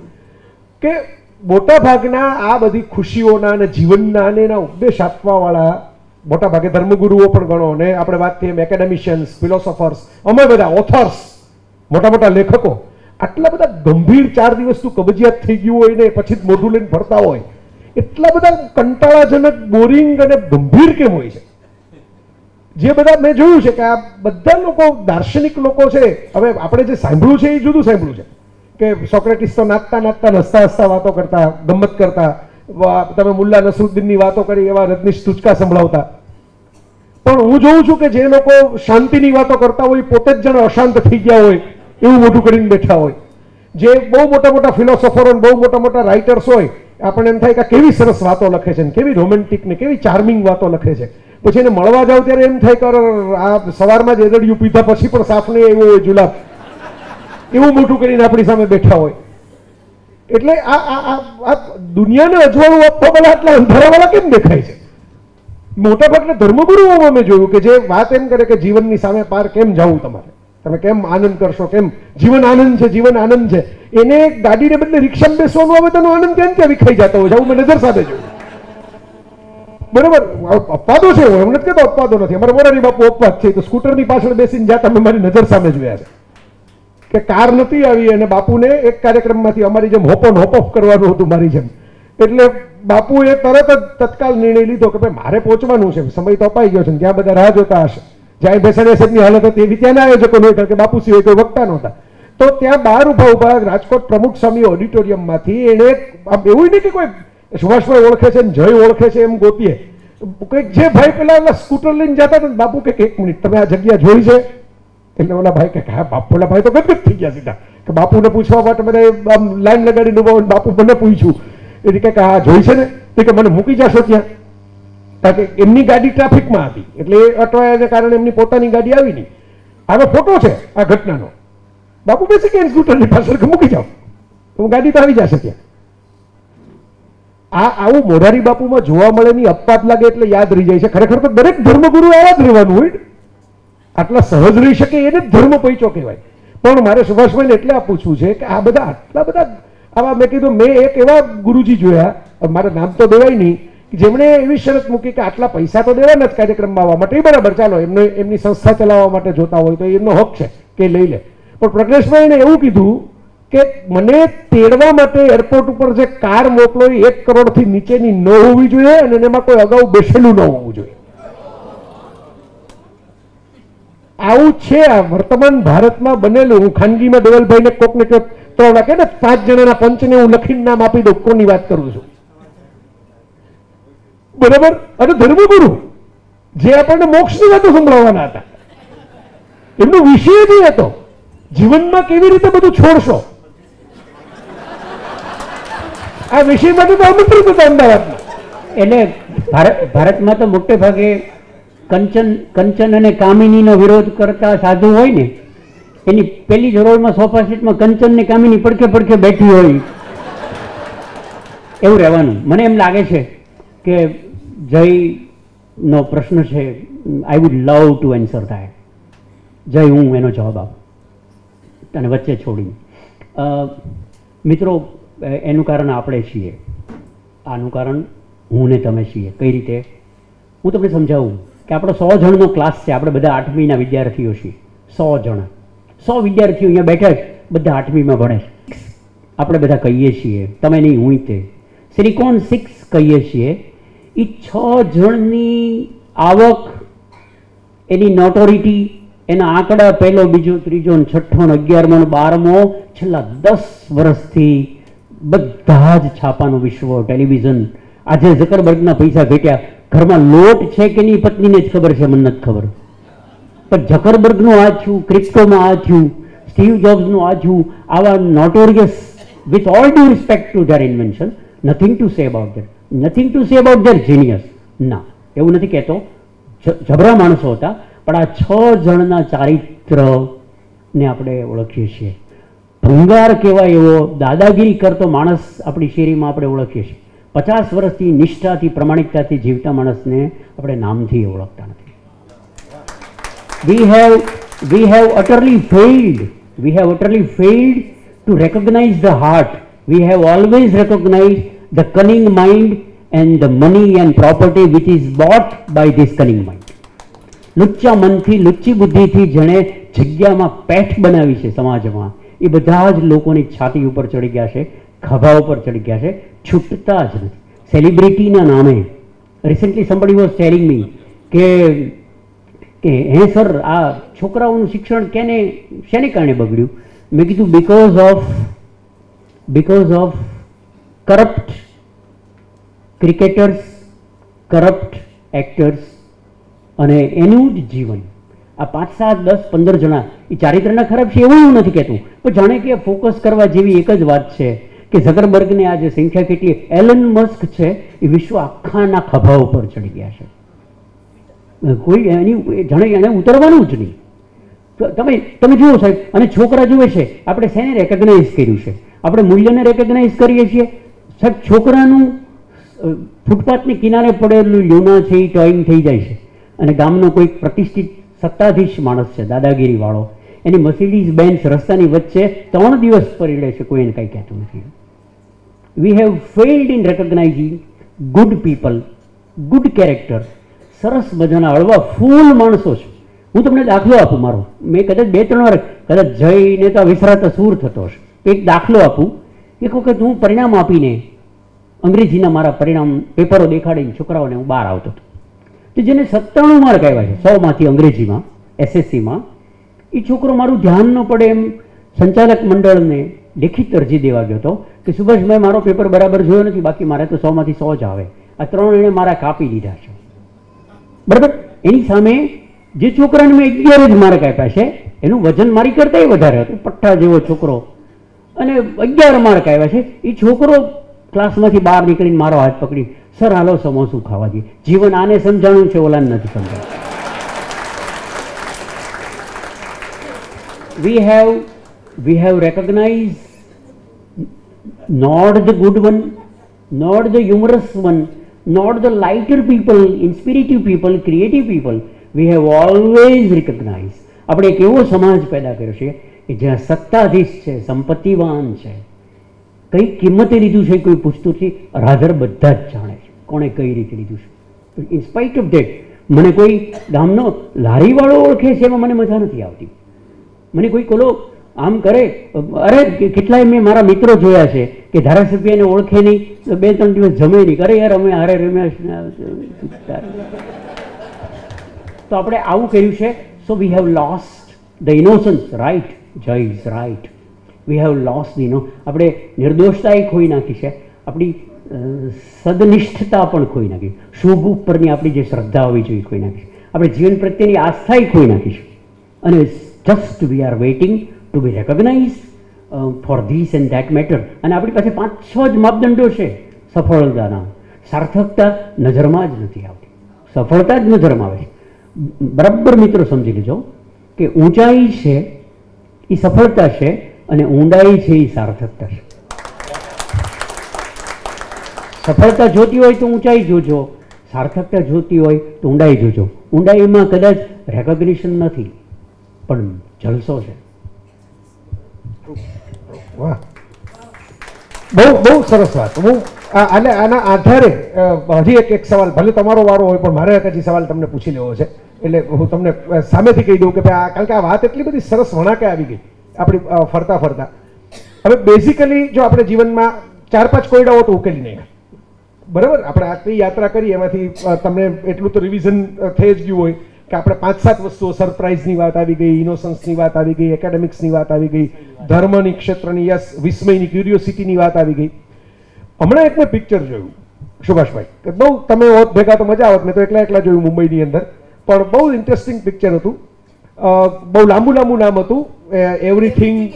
કે મોટાભાગના આ બધી ખુશીઓના અને જીવનના અને એના ઉપદેશ આપવાવાળા મોટાભાગે ધર્મગુરુઓ પણ ગણો ને આપણે વાત કરીએ એકેડેમિશિયન્સ, ફિલોસોફર્સ, અમે બધા ઓથર્સ, મોટા મોટા લેખકો, આટલા બધા ગંભીર 4 દિવસનું કબજિયાત થઈ ગયું હોય ને પછી જ મોઢું લઈને ફરતા હોય, એટલા બધા કંટાળાજનક, બોરિંગ અને ગંભીર કેમ હોય છે? જે બધા મેં જોયું છે કે આ બધા લોકો દાર્શનિક લોકો છે. હવે આપણે જે સાંભળ્યું છે એ જુદું સાંભળ્યું છે કે સોક્રેટિસ તો નાચતા નાચતા, હસતા હસતા વાતો કરતા, ગમ્મત કરતા, તમે મુલ્લા નસરુદ્દીનની વાતો કરી એવા રજનીશ ટૂચકા સંભળાવતા. પણ હું જોઉં છું કે જે લોકો શાંતિની વાતો કરતા હોય પોતે જ જણ અશાંત થઈ ગયા હોય એવું મોટું કરીને બેઠા હોય. જે બહુ મોટા મોટા ફિલોસોફરો, બહુ મોટા મોટા રાઇટર્સ હોય, આપણને એમ થાય કે કેવી સરસ વાતો લખે છે ને કેવી રોમેન્ટિક ને કેવી ચાર્મિંગ વાતો લખે છે. પછી એને મળવા જાવ ત્યારે એમ થાય કે આ સવારમાં જ એદળિયું પીધા પછી પણ સાફ નહીં આવ્યો હોય જુલાબ, એવું મોટું કરીને આપણી સામે બેઠા હોય. એટલે આ દુનિયાને અજવાળું આપવા પહેલાં આટલા અંધારાવાળા કેમ દેખાય છે? મોટાભાગના ધર્મગુરુઓમાં મેં જોયું કે જે વાત એમ કરે કે જીવનની સામે પાર કેમ જવું, તમારે તમે કેમ આનંદ કરશો, કેમ જીવન આનંદ છે, જીવન આનંદ છે, એને ગાડીને બદલે રિક્ષામાં બેસવાનું આવે તેનો આનંદ કેમ ત્યાં વિખાઈ જતો હોય છે? આવું મેં નજર સાથે જોયું. બરાબર, અપવાદો છે, હું એમ નથી કહેતો અપવાદો નથી, અમારે મોરારી બાપુ અપવાદ છે તો સ્કૂટરની પાછળ બેસીને જ્યાં તમે મારી નજર સામે જોયા છે કે કાર નથી આવી અને બાપુને એક કાર્યક્રમમાંથી અમારી જેમ હોપ ઓન હોપ ઓફ કરવાનું હતું, મારી જેમ. એટલે બાપુએ તરત જ તત્કાલ નિર્ણય લીધો કે ભાઈ મારે પહોંચવાનું છે, સમય તો અપાઈ ગયો છે, ત્યાં બધા રાહ જોતા હશે. જ્યાં ભેસાણીયા સાહેબની હાલત હતી એવી ત્યાંના આયોજકો નહોતા કે બાપુ સિવાય કોઈ વક્તા નહોતા. તો ત્યાં બહાર ઉભા રાજકોટ પ્રમુખ સ્વામી ઓડિટોરિયમમાંથી એણે, એવું નહીં કે કોઈ સુભાષભાઈ ઓળખે છે ને જય ઓળખે છે એમ ગોતીએ, કંઈક જે ભાઈ પેલા સ્કૂટર લઈને જતા હતા ને બાપુ કે એક મિનિટ તમે આ જગ્યા જોઈ છે? એટલે ઓલા ભાઈ કે હા બાપુ, ઓલા ભાઈ તો ગદગદ થઈ ગયા સીધા કે બાપુને પૂછવા માટે બધા લાઈન લગાડીને ઉભા હોય, બાપુ મને પૂછ્યું એ રીતે કે હા જોઈ છે ને, એ કે મને મૂકી જશો ત્યાં? કારણ કે એમની ગાડી ટ્રાફિકમાં હતી એટલે એ અટવાયાને કારણે એમની પોતાની ગાડી આવી નહીં. આનો ફોટો છે આ ઘટનાનો. બાપુ બેસી ગયા સ્કૂટરની પાછળ કે મૂકી જાઓ તો ગાડી તો આવી જશે ત્યાં. આવું મોરારી બાપુમાં જોવા મળે નહીં, અપવાદ લાગે એટલે યાદ રહી જાય છે. ખરેખર તો દરેક ધર્મગુરુ આવા જ રહેવાનું હોય, આટલા સહજ રહી શકે એને જ ધર્મ પૈચો કહેવાય. પણ મારે સુભાષભાઈને એટલે આ પૂછવું છે કે આ બધા આટલા બધા આવા, મેં કીધું મેં એક એવા ગુરુજી જોયા, મારા નામ તો દેવાય નહીં, જેમણે એવી શરત મૂકી કે આટલા પૈસા તો દેવાના જ કાર્યક્રમમાં આવવા માટે, બરાબર ચાલો એમને એમની સંસ્થા ચલાવવા માટે જોતા હોય તો એમનો હક છે કે લઈ લે. પણ પ્રજ્ઞેશભાઈને એવું કીધું કે મને તેડવા માટે એરપોર્ટ ઉપર જે કાર મોકલો એ 1 કરોડથી નીચેની ન હોવી જોઈએ અને એમાં કોઈ અગાઉ બેસેલું ન હોવું જોઈએ. આવું છે આ વર્તમાન ભારતમાં બનેલું. હું ખાનગીમાં દેવલભાઈને કોકને કોક 3 લાખ ને 5 જણાના પંચને હું લખીને નામ આપી દઉં કોની વાત કરું છું, બરાબર? અને ધર્મગુરુ જે આપણને મોક્ષની વાતો સંભળાવવાના હતા એમનો વિષય જ હતો જીવનમાં કેવી રીતે બધું છોડશો. આ વિષય માટે તો આમંત્રિત હતા અમદાવાદમાં. એટલે ભારતમાં તો મોટે ભાગે કંચન અને કામિનીનો વિરોધ કરતા સાધુ હોય ને એની પહેલી જરોળમાં સોફા સીટમાં કંચન ને કામિની પડખે પડખે બેઠી હોય એવું રહેવાનું. મને એમ લાગે છે કે જયનો પ્રશ્ન છે, I would love to answer થાય, જય હું એનો જવાબ આપું અને વચ્ચે છોડીને. મિત્રો એનું કારણ આપણે છીએ, આનું કારણ હું ને તમે છીએ. કઈ રીતે? હું તમને સમજાવું કે આપણો 100 જણનો ક્લાસ છે, આપણે બધા 8મીના વિદ્યાર્થીઓ છીએ. 100 જણા, 100 વિદ્યાર્થીઓ અહીંયા બેઠા છે, બધા 8મીમાં ભણે છે. આપણે બધા કહીએ છીએ તમે નહીં હું તે સિલિકોન 6 કહીએ છીએ. એ 6 જણની આવક, એની નોટોરિટી, એના આંકડા પહેલો, બીજો, ત્રીજો, છઠ્ઠો, 11મો, 12મો છેલ્લા 10 વર્ષથી બધા જ છાપાનું વિશ્વ, ટેલિવિઝન. આજે ઝકરબર્ગના પૈસા ઘટ્યા, ઘરમાં લોટ છે કે નહીં પત્નીને જ ખબર છે, મને નથી ખબર. પણ ઝકરબર્ગનું આ થયું, ક્રિપ્ટોમાં આ થયું, સ્ટીવ જોબ્સનું આ થયું, આવા notorious, with all due respect to their invention, nothing to say about their, nothing to say about their genius. ના, એવું નથી કહેતો, જબરા માણસો હતા. પણ આ 6 જણના ચારિત્રને આપણે ઓળખીએ છીએ. ભંગાર કહેવાય એવો દાદાગીરી કરતો માણસ આપણી શેરીમાં આપણે ઓળખીએ છીએ. 50 વર્ષથી નિષ્ઠાથી, પ્રમાણિકતાથી જીવતા માણસને આપણે નામથી ઓળખતા નથી. We have We have utterly failed to recognize the heart. We have always recognized the cunning mind and the money and property which is bought by this cunning mind. લુચ્ચા મનથી લુચ્ચી બુદ્ધિથી જેણે જગ્યામાં પેઠ બનાવી છે સમાજમાં, એ બધા જ લોકોની છાતી ઉપર ચડી ગયા છે, ખભા ઉપર ચડી ગયા છે, છૂટતા જ નથી. સેલિબ્રિટીના નામે recently somebody was telling me કે હે સર, આ છોકરાઓનું શિક્ષણ શેને કારણે બગડ્યું? મેં કીધું because of corrupt cricketers, corrupt actors અને એનું જ જીવન. આ 5, 7, 10, 15 જણા એ ચારિત્રના ખરાબ છે એવું હું નથી કહેતું, પણ જાણે કે ફોકસ કરવા જેવી એક જ વાત છે કે ઝકરબર્ગની આજે સંખ્યા કેટલી, એલન મસ્ક છે એ વિશ્વ આખાના ખભા ઉપર ચડી ગયા છે, કોઈ એની જાણે એને ઉતરવાનું જ નહીં. તમે જુઓ સાહેબ, અને છોકરા જુએ છે આપણે શેને રેકગ્નાઇઝ કર્યું છે, આપણે મૂલ્યને રેકગ્નાઇઝ કરીએ છીએ સાહેબ. છોકરાનું ફૂટપાથની કિનારે પડેલું લોના છે એ ટોઈંગ થઈ જાય છે, અને ગામનો કોઈ પ્રતિષ્ઠિત સત્તાધીશ માણસ છે દાદાગીરીવાળો, એની મર્સિડીઝ બેન્ઝ રસ્તાની વચ્ચે 3 દિવસ પરીડે છે, કોઈ એને કંઈ કહેતું નથી. We have failed in recognising good people, good character, સરસ મજાના હળવા ફૂલ માણસો છે. હું તમને દાખલો આપું મારો, મેં કદાચ 2-3 વાર કદાચ જઈને તો વિસરાતો સૂર થતો હશે. એક દાખલો આપું, એક વખત હું પરિણામ આપીને અંગ્રેજીના મારા પરિણામ પેપરો દેખાડીને છોકરાઓને હું બહાર આવતો હતો, તો જેને 97 માર્ક આવ્યા છે 100 માંથી અંગ્રેજીમાં એસએસસીમાં, એ છોકરો મારું ધ્યાન ન પડે એમ સંચાલક મંડળને લેખિત અરજી દેવા ગયો હતો કે સુભાષભાઈ મારો પેપર બરાબર જોયો નથી, બાકી મારે તો 100 માંથી 100 જ આવે, આ 3 એણે મારા કાપી દીધા છે. બરાબર, એની સામે જે છોકરાને મેં 11 જ માર્ક આપ્યા છે, એનું વજન મારી કરતાં વધારે હતું, પઠ્ઠા જેવો છોકરો, અને 11 માર્ક આવ્યા છે. એ છોકરો ક્લાસમાંથી બહાર નીકળીને મારો હાથ પકડી, સર હાલો સમોસું ખાવા જઈએ. જીવન આને સમજાણું છે, ઓલાને નથી સમજાણું. We have recognise not the good one, not the humorous one, not the lighter people, inspirative people, creative people. We have always recognise. આપણે એક એવો સમાજ પેદા કર્યો છે કે જ્યાં સત્તાધીશ છે, સંપત્તિવાન છે, કઈ કિંમતે લીધું છે કોઈ પૂછતું છે, રાધર બધા જ જાણે છે કોણે કઈ રીતે લીધું છે. ઇન્સ્પાઇટ ઓફ ધેટ મને કોઈ ગામનો લારીવાળો ઓળખે છે એમાં મને મજા નથી આવતી. મને કોઈ કોલો આમ કરે, અરે કેટલાય મેં મારા મિત્રો જોયા છે કે ધારાસભ્યને ઓળખે નહીં, 2-3 દિવસ જમે નહીં, અરે યાર અમે હારે રમેશ. તો આપણે આવું કર્યું છે. So we have lost the innocence, right, Jay is right. We have lost the no, આપણે નિર્દોષતા એ ખોઈ નાખી છે, આપણી સદનિષ્ઠતા પણ ખોઈ નાખી, શુભ ઉપરની આપણી જે શ્રદ્ધા હોવી જોઈએ ખોઈ નાખી છે, આપણે જીવન પ્રત્યેની આસ્થા એ ખોઈ નાખી છે. અને just we are waiting to be recognise for this and that matter. અને આપણી પાસે 5-6 જ માપદંડો છે સફળતાના, સાર્થકતા નજરમાં જ નથી આવતી, સફળતા જ નજરમાં આવે છે. બરાબર મિત્રો સમજી લેજો કે ઊંચાઈ છે એ સફળતા છે અને ઊંડાઈ છે એ સાર્થકતા છે. સફળતા જોતી હોય તો ઊંચાઈ જોજો, સાર્થકતા જોતી હોય તો ઊંડાઈ જોજો. ઊંડાઈમાં કદાચ રેકોગ્નિશન નથી પણ જલસો છે. વાહ, બહુ બહુ સરસ વાત. હું અને આના આધારે હજી એક સવાલ, ભલે તમારો વારો હોય પણ મારે હજી સવાલ તમને પૂછી લેવો છે, એટલે હું તમને સામેથી કહી દઉં કે ભાઈ કારણ કે આ વાત એટલી બધી સરસ વણાકે આવી ગઈ આપણી ફરતા. હવે બેઝિકલી જો આપણે જીવનમાં 4-5 કોયડાઓ તો ઉકેલી નાખ્યા, બરાબર, આપણે આટલી યાત્રા કરી એમાંથી તમને એટલું તો રિવિઝન થઈ જ ગયું હોય કે આપણે 5-7 વસ્તુઓ, સરપ્રાઇઝની વાત આવી ગઈ, ઇનોસન્સની વાત આવી ગઈ, એકેડેમિક્સની વાત આવી ગઈ, ધર્મની, ક્ષેત્રની, યસ, વિસ્મયની, ક્યુરિયોસિટીની વાત આવી ગઈ. હમણાં એક મેં પિક્ચર જોયું સુભાષભાઈ કે બહુ, તમે હોત ભેગા તો મજા આવત, મેં તો એકલા જોયું મુંબઈની અંદર, પણ બહુ ઇન્ટરેસ્ટિંગ પિક્ચર હતું, બહુ લાંબુ નામ હતું, એવરીથિંગ ઇઝ,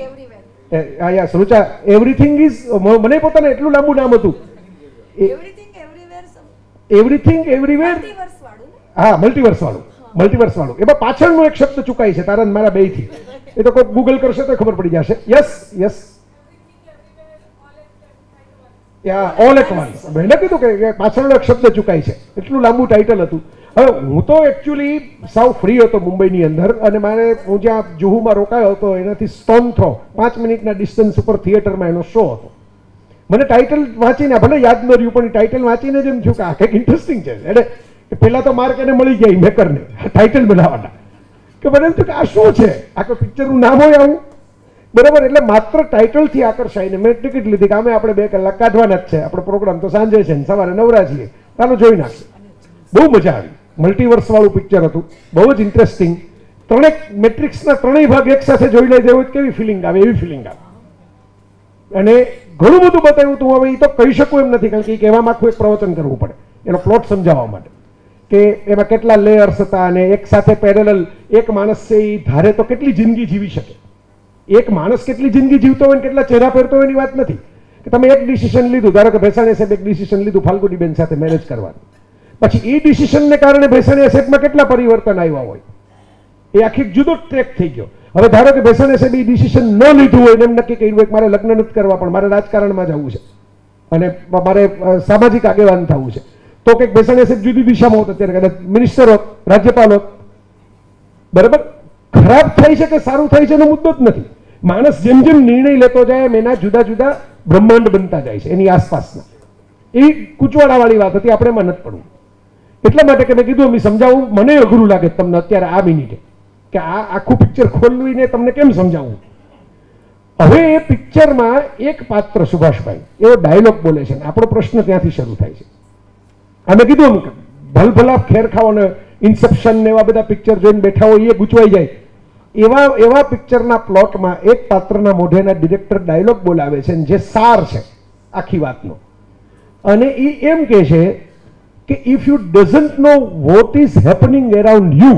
મને પોતાને એટલું લાંબુ નામ હતું, એવરીથિંગ એવરીવેર, હા, મલ્ટીવર્સ વાળું. એમાં પાછળનો એક શબ્દ ચૂકાય છે તારા મારા બે થી, એ તો કોઈ ગૂગલ કરશે તો ખબર પડી જશે. Yes, all at once. મેં કીધું કે પાછળનો એક શબ્દ ચૂકાય છે, એટલું લાંબુ ટાઇટલ હતું. હવે હું તો એકચ્યુઅલી સાવ ફ્રી હતો મુંબઈની અંદર અને મારે હું જ્યાં જુહુમાં રોકાયો હતો એનાથી સ્ટોન થ્રો 5 મિનિટના ડિસ્ટન્સ ઉપર થિયેટરમાં એનો શો હતો. મને ટાઇટલ વાંચીને ભલે યાદ ન રહ્યું પણ ટાઇટલ વાંચીને જ એમ થયું કે આ કંઈક ઇન્ટરેસ્ટિંગ છે. એટલે પહેલાં તો માર્ક એને મળી ગયા મેકરને ટાઇટલ બનાવવાના કે મને એમ થયું કે આ શું છે, આખું પિક્ચરનું નામ હોય આવું, બરાબર. એટલે માત્ર ટાઇટલથી આકર્ષાઈને મેં ટિકિટ લીધી કે અમે આપણે 2 કલાક કાઢવાના જ છે, આપણો પ્રોગ્રામ તો સાંજે છે ને સવારે નવરા છીએ, ચાલો જોઈ નાખીએ. બહુ મજા આવી, મલ્ટીવર્સવાળું પિક્ચર હતું, બહુ જ ઇન્ટરેસ્ટિંગ. ત્રણેક મેટ્રિક્સના ત્રણેય ભાગ એકસાથે જોઈ લે જેવું કેવી ફિલિંગ આવે એવી ફિલિંગ આવે. અને ઘણું બધું બતાવ્યું હતું. હવે એ તો કહી શકું એમ નથી કારણ કે કહેવામાં આખું એક પ્રવચન કરવું પડે એનો પ્લોટ સમજાવવા માટે કે એમાં કેટલા લેયર્સ હતા અને એક સાથે પેરેલલ એક માણસ છે એ ધારે તો કેટલી જિંદગી જીવી શકે. એક માણસ કેટલી જિંદગી જીવતો હોય ને કેટલા ચહેરા પહેરતો હોય એની વાત નથી કે તમે એક ડિસિઝન લીધું, ધારો કે ભેસાણીયા સાહેબ એક ડિસિઝન લીધું ફાલ્ગુનીબેન સાથે મેરેજ કરવાનું, પછી એ ડિસિશનને કારણે ભેસાણીયા સાહેબમાં કેટલા પરિવર્તન આવ્યા હોય એ આખી જુદો ટ્રેક થઈ ગયો. હવે ધારો કે ભેસાણીયા સાહેબ એ ડિસિશન ન લીધું હોય એમ નક્કી કર્યું હોય કે મારે લગ્ન નથી કરવા પણ મારે રાજકારણમાં જવું છે અને મારે સામાજિક આગેવાન થવું છે, તો કંઈક ભેસાણીયા સાહેબ જુદી દિશામાં હોત, અત્યારે કદાચ મિનિસ્ટર હોત, રાજ્યપાલ હોત, બરાબર. ખરાબ થઈ છે કે સારું થઈ છે એનો મુદ્દો જ નથી. માણસ જેમ જેમ નિર્ણય લેતો જાય એમ એના જુદા જુદા બ્રહ્માંડ બનતા જાય છે એની આસપાસના. એ કૂચવાડાવાળી વાત હતી, આપણે એમાં નથી પડવું. એટલા માટે કે મેં કીધું અમે સમજાવું મને અઘરું લાગે તમને અત્યારે આ મિનિટે કે આ આખું પિક્ચર ખોલવીને તમને કેમ સમજાવવું. હવે એ પિક્ચરમાં એક પાત્ર સુભાષભાઈ એવો ડાયલોગ બોલે છે, આપણો પ્રશ્ન ત્યાંથી શરૂ થાય છે. આ મેં કીધું એમ ભલભલા ખેર ખાવાને ઇન્સેપ્શન ને એવા બધા પિક્ચર જોઈને બેઠા હોય એ ગૂંચવાઈ જાય એવા પિક્ચરના પ્લોટમાં એક પાત્રના મોઢેના ડિરેક્ટર ડાયલોગ બોલાવે છે જે સાર છે આખી વાતનો. અને એ એમ કહે છે કે if you doesn't know what is happening around you,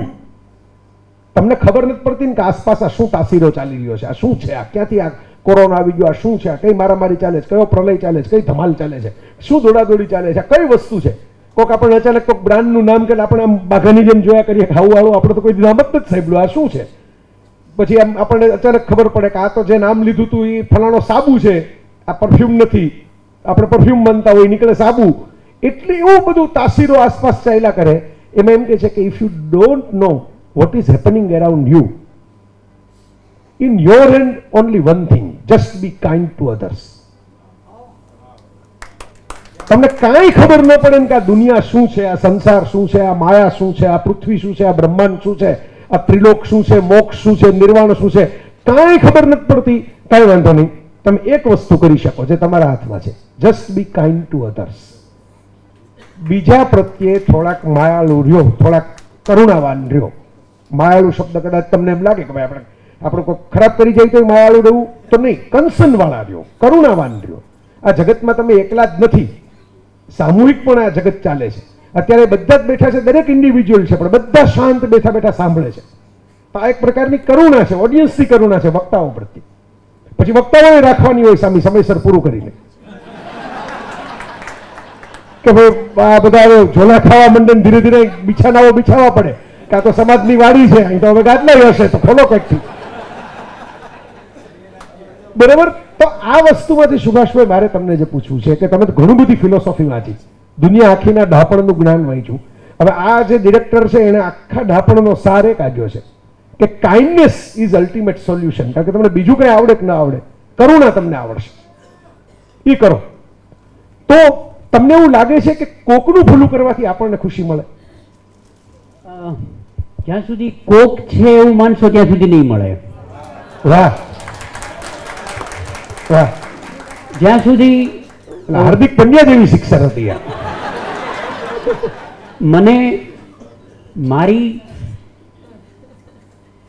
તમને ખબર નથી પડતી ને કે આસપાસ આ શું તાસીરો ચાલી રહ્યો છે, આ શું છે, આ ક્યાંથી આ કોરોના આવી ગયો, આ શું છે, આ કઈ મારામારી ચાલે છે, કયો પ્રલય ચાલે છે, કઈ ધમાલ ચાલે છે, શું દોડાદોડી ચાલે છે, કઈ વસ્તુ છે. કોઈક આપણને અચાનક કોઈક બ્રાન્ડનું નામ કે આપણે આમ બાઘાની જેમ જોયા કરીએ કે આવું આવું આપણે તો કોઈ નામ જ નથી સાંભળ્યું, આ શું છે. પછી આમ આપણને અચાનક ખબર પડે કે આ તો જે નામ લીધું હતું એ ફલાણો સાબુ છે, આ પરફ્યુમ નથી, આપણે પરફ્યુમ બનતા હોય નીકળે સાબુ. એટલે એવું બધું તાસીરો આસપાસ ચાલ્યા કરે. એમાં એમ કહે છે કે if you don't know what is happening around you, in your end only one thing, just be kind to others. તમને કાંઈ ખબર ન પડે કે આ દુનિયા શું છે, આ સંસાર શું છે, આ માયા શું છે, આ પૃથ્વી શું છે, આ બ્રહ્માંડ શું છે, આ ત્રિલોક શું છે, મોક્ષ શું છે, નિર્વાણ શું છે, કાંઈ ખબર નથી પડતી. કાંઈ વાંધો નહીં, તમે એક વસ્તુ કરી શકો જે તમારા હાથમાં છે, just be kind to others. બીજા પ્રત્યે થોડાક માયાળુ રહ્યો, થોડાક કરુણાવાન રહ્યો. માયાળુ શબ્દ કદાચ તમને એમ લાગે કે ભાઈ આપણે કોઈ ખરાબ કરી જાય તો માયાળુ રહેવું, તો નહીં, કન્સર્નવાળા રહ્યો, કરુણાવાન રહ્યો. આ જગતમાં તમે એકલા જ નથી, સામૂહિક પણ આ જગત ચાલે છે. અત્યારે બધા જ બેઠા છે, દરેક ઇન્ડિવિજ્યુઅલ છે, પણ બધા શાંત બેઠા બેઠા સાંભળે છે. તો આ એક પ્રકારની કરુણા છે, ઓડિયન્સની કરુણા છે વક્તાઓ પ્રત્યે. પછી વક્તાઓએ રાખવાની હોય સામે સમયસર પૂરું કરીને કે ભાઈ આ બધા ઝોલા ખાવા મંડન ધીરે ધીરે બિછાનાઓ બિછાવા પડે કે આ તો સમાજની વાડી છે, અહીં તો હવે ગાદલા હશે તો ખોલો કંઈકથી, બરાબર. તો આ વસ્તુમાંથી સુભાષભાઈ મારે તમને જે પૂછવું છે કે તમે તો ઘણું બધી ફિલોસોફી વાંચી, દુનિયા આખીના ડાપણનું જ્ઞાન વાંચ્યું. હવે આ જે ડિરેક્ટર છે એને આખા ડાપણનો સાર એ કાઢ્યો છે કે કાઇન્ડનેસ ઇઝ અલ્ટિમેટ સોલ્યુશન. કારણ કે તમને બીજું કંઈ આવડે કે ના આવડે, કરુણા તમને આવડશે, એ કરો તો તમને એવું લાગે છે કે કોકનું ભૂલું કરવાથી આપણને ખુશી મળે? જ્યાં સુધી કોક છે એવું માનશો ત્યાં સુધી નહીં મળે. વાહ વાહ. જ્યાં સુધી હાર્દિક પંડ્યા જેવી શિક્ષા હતી મને, મારી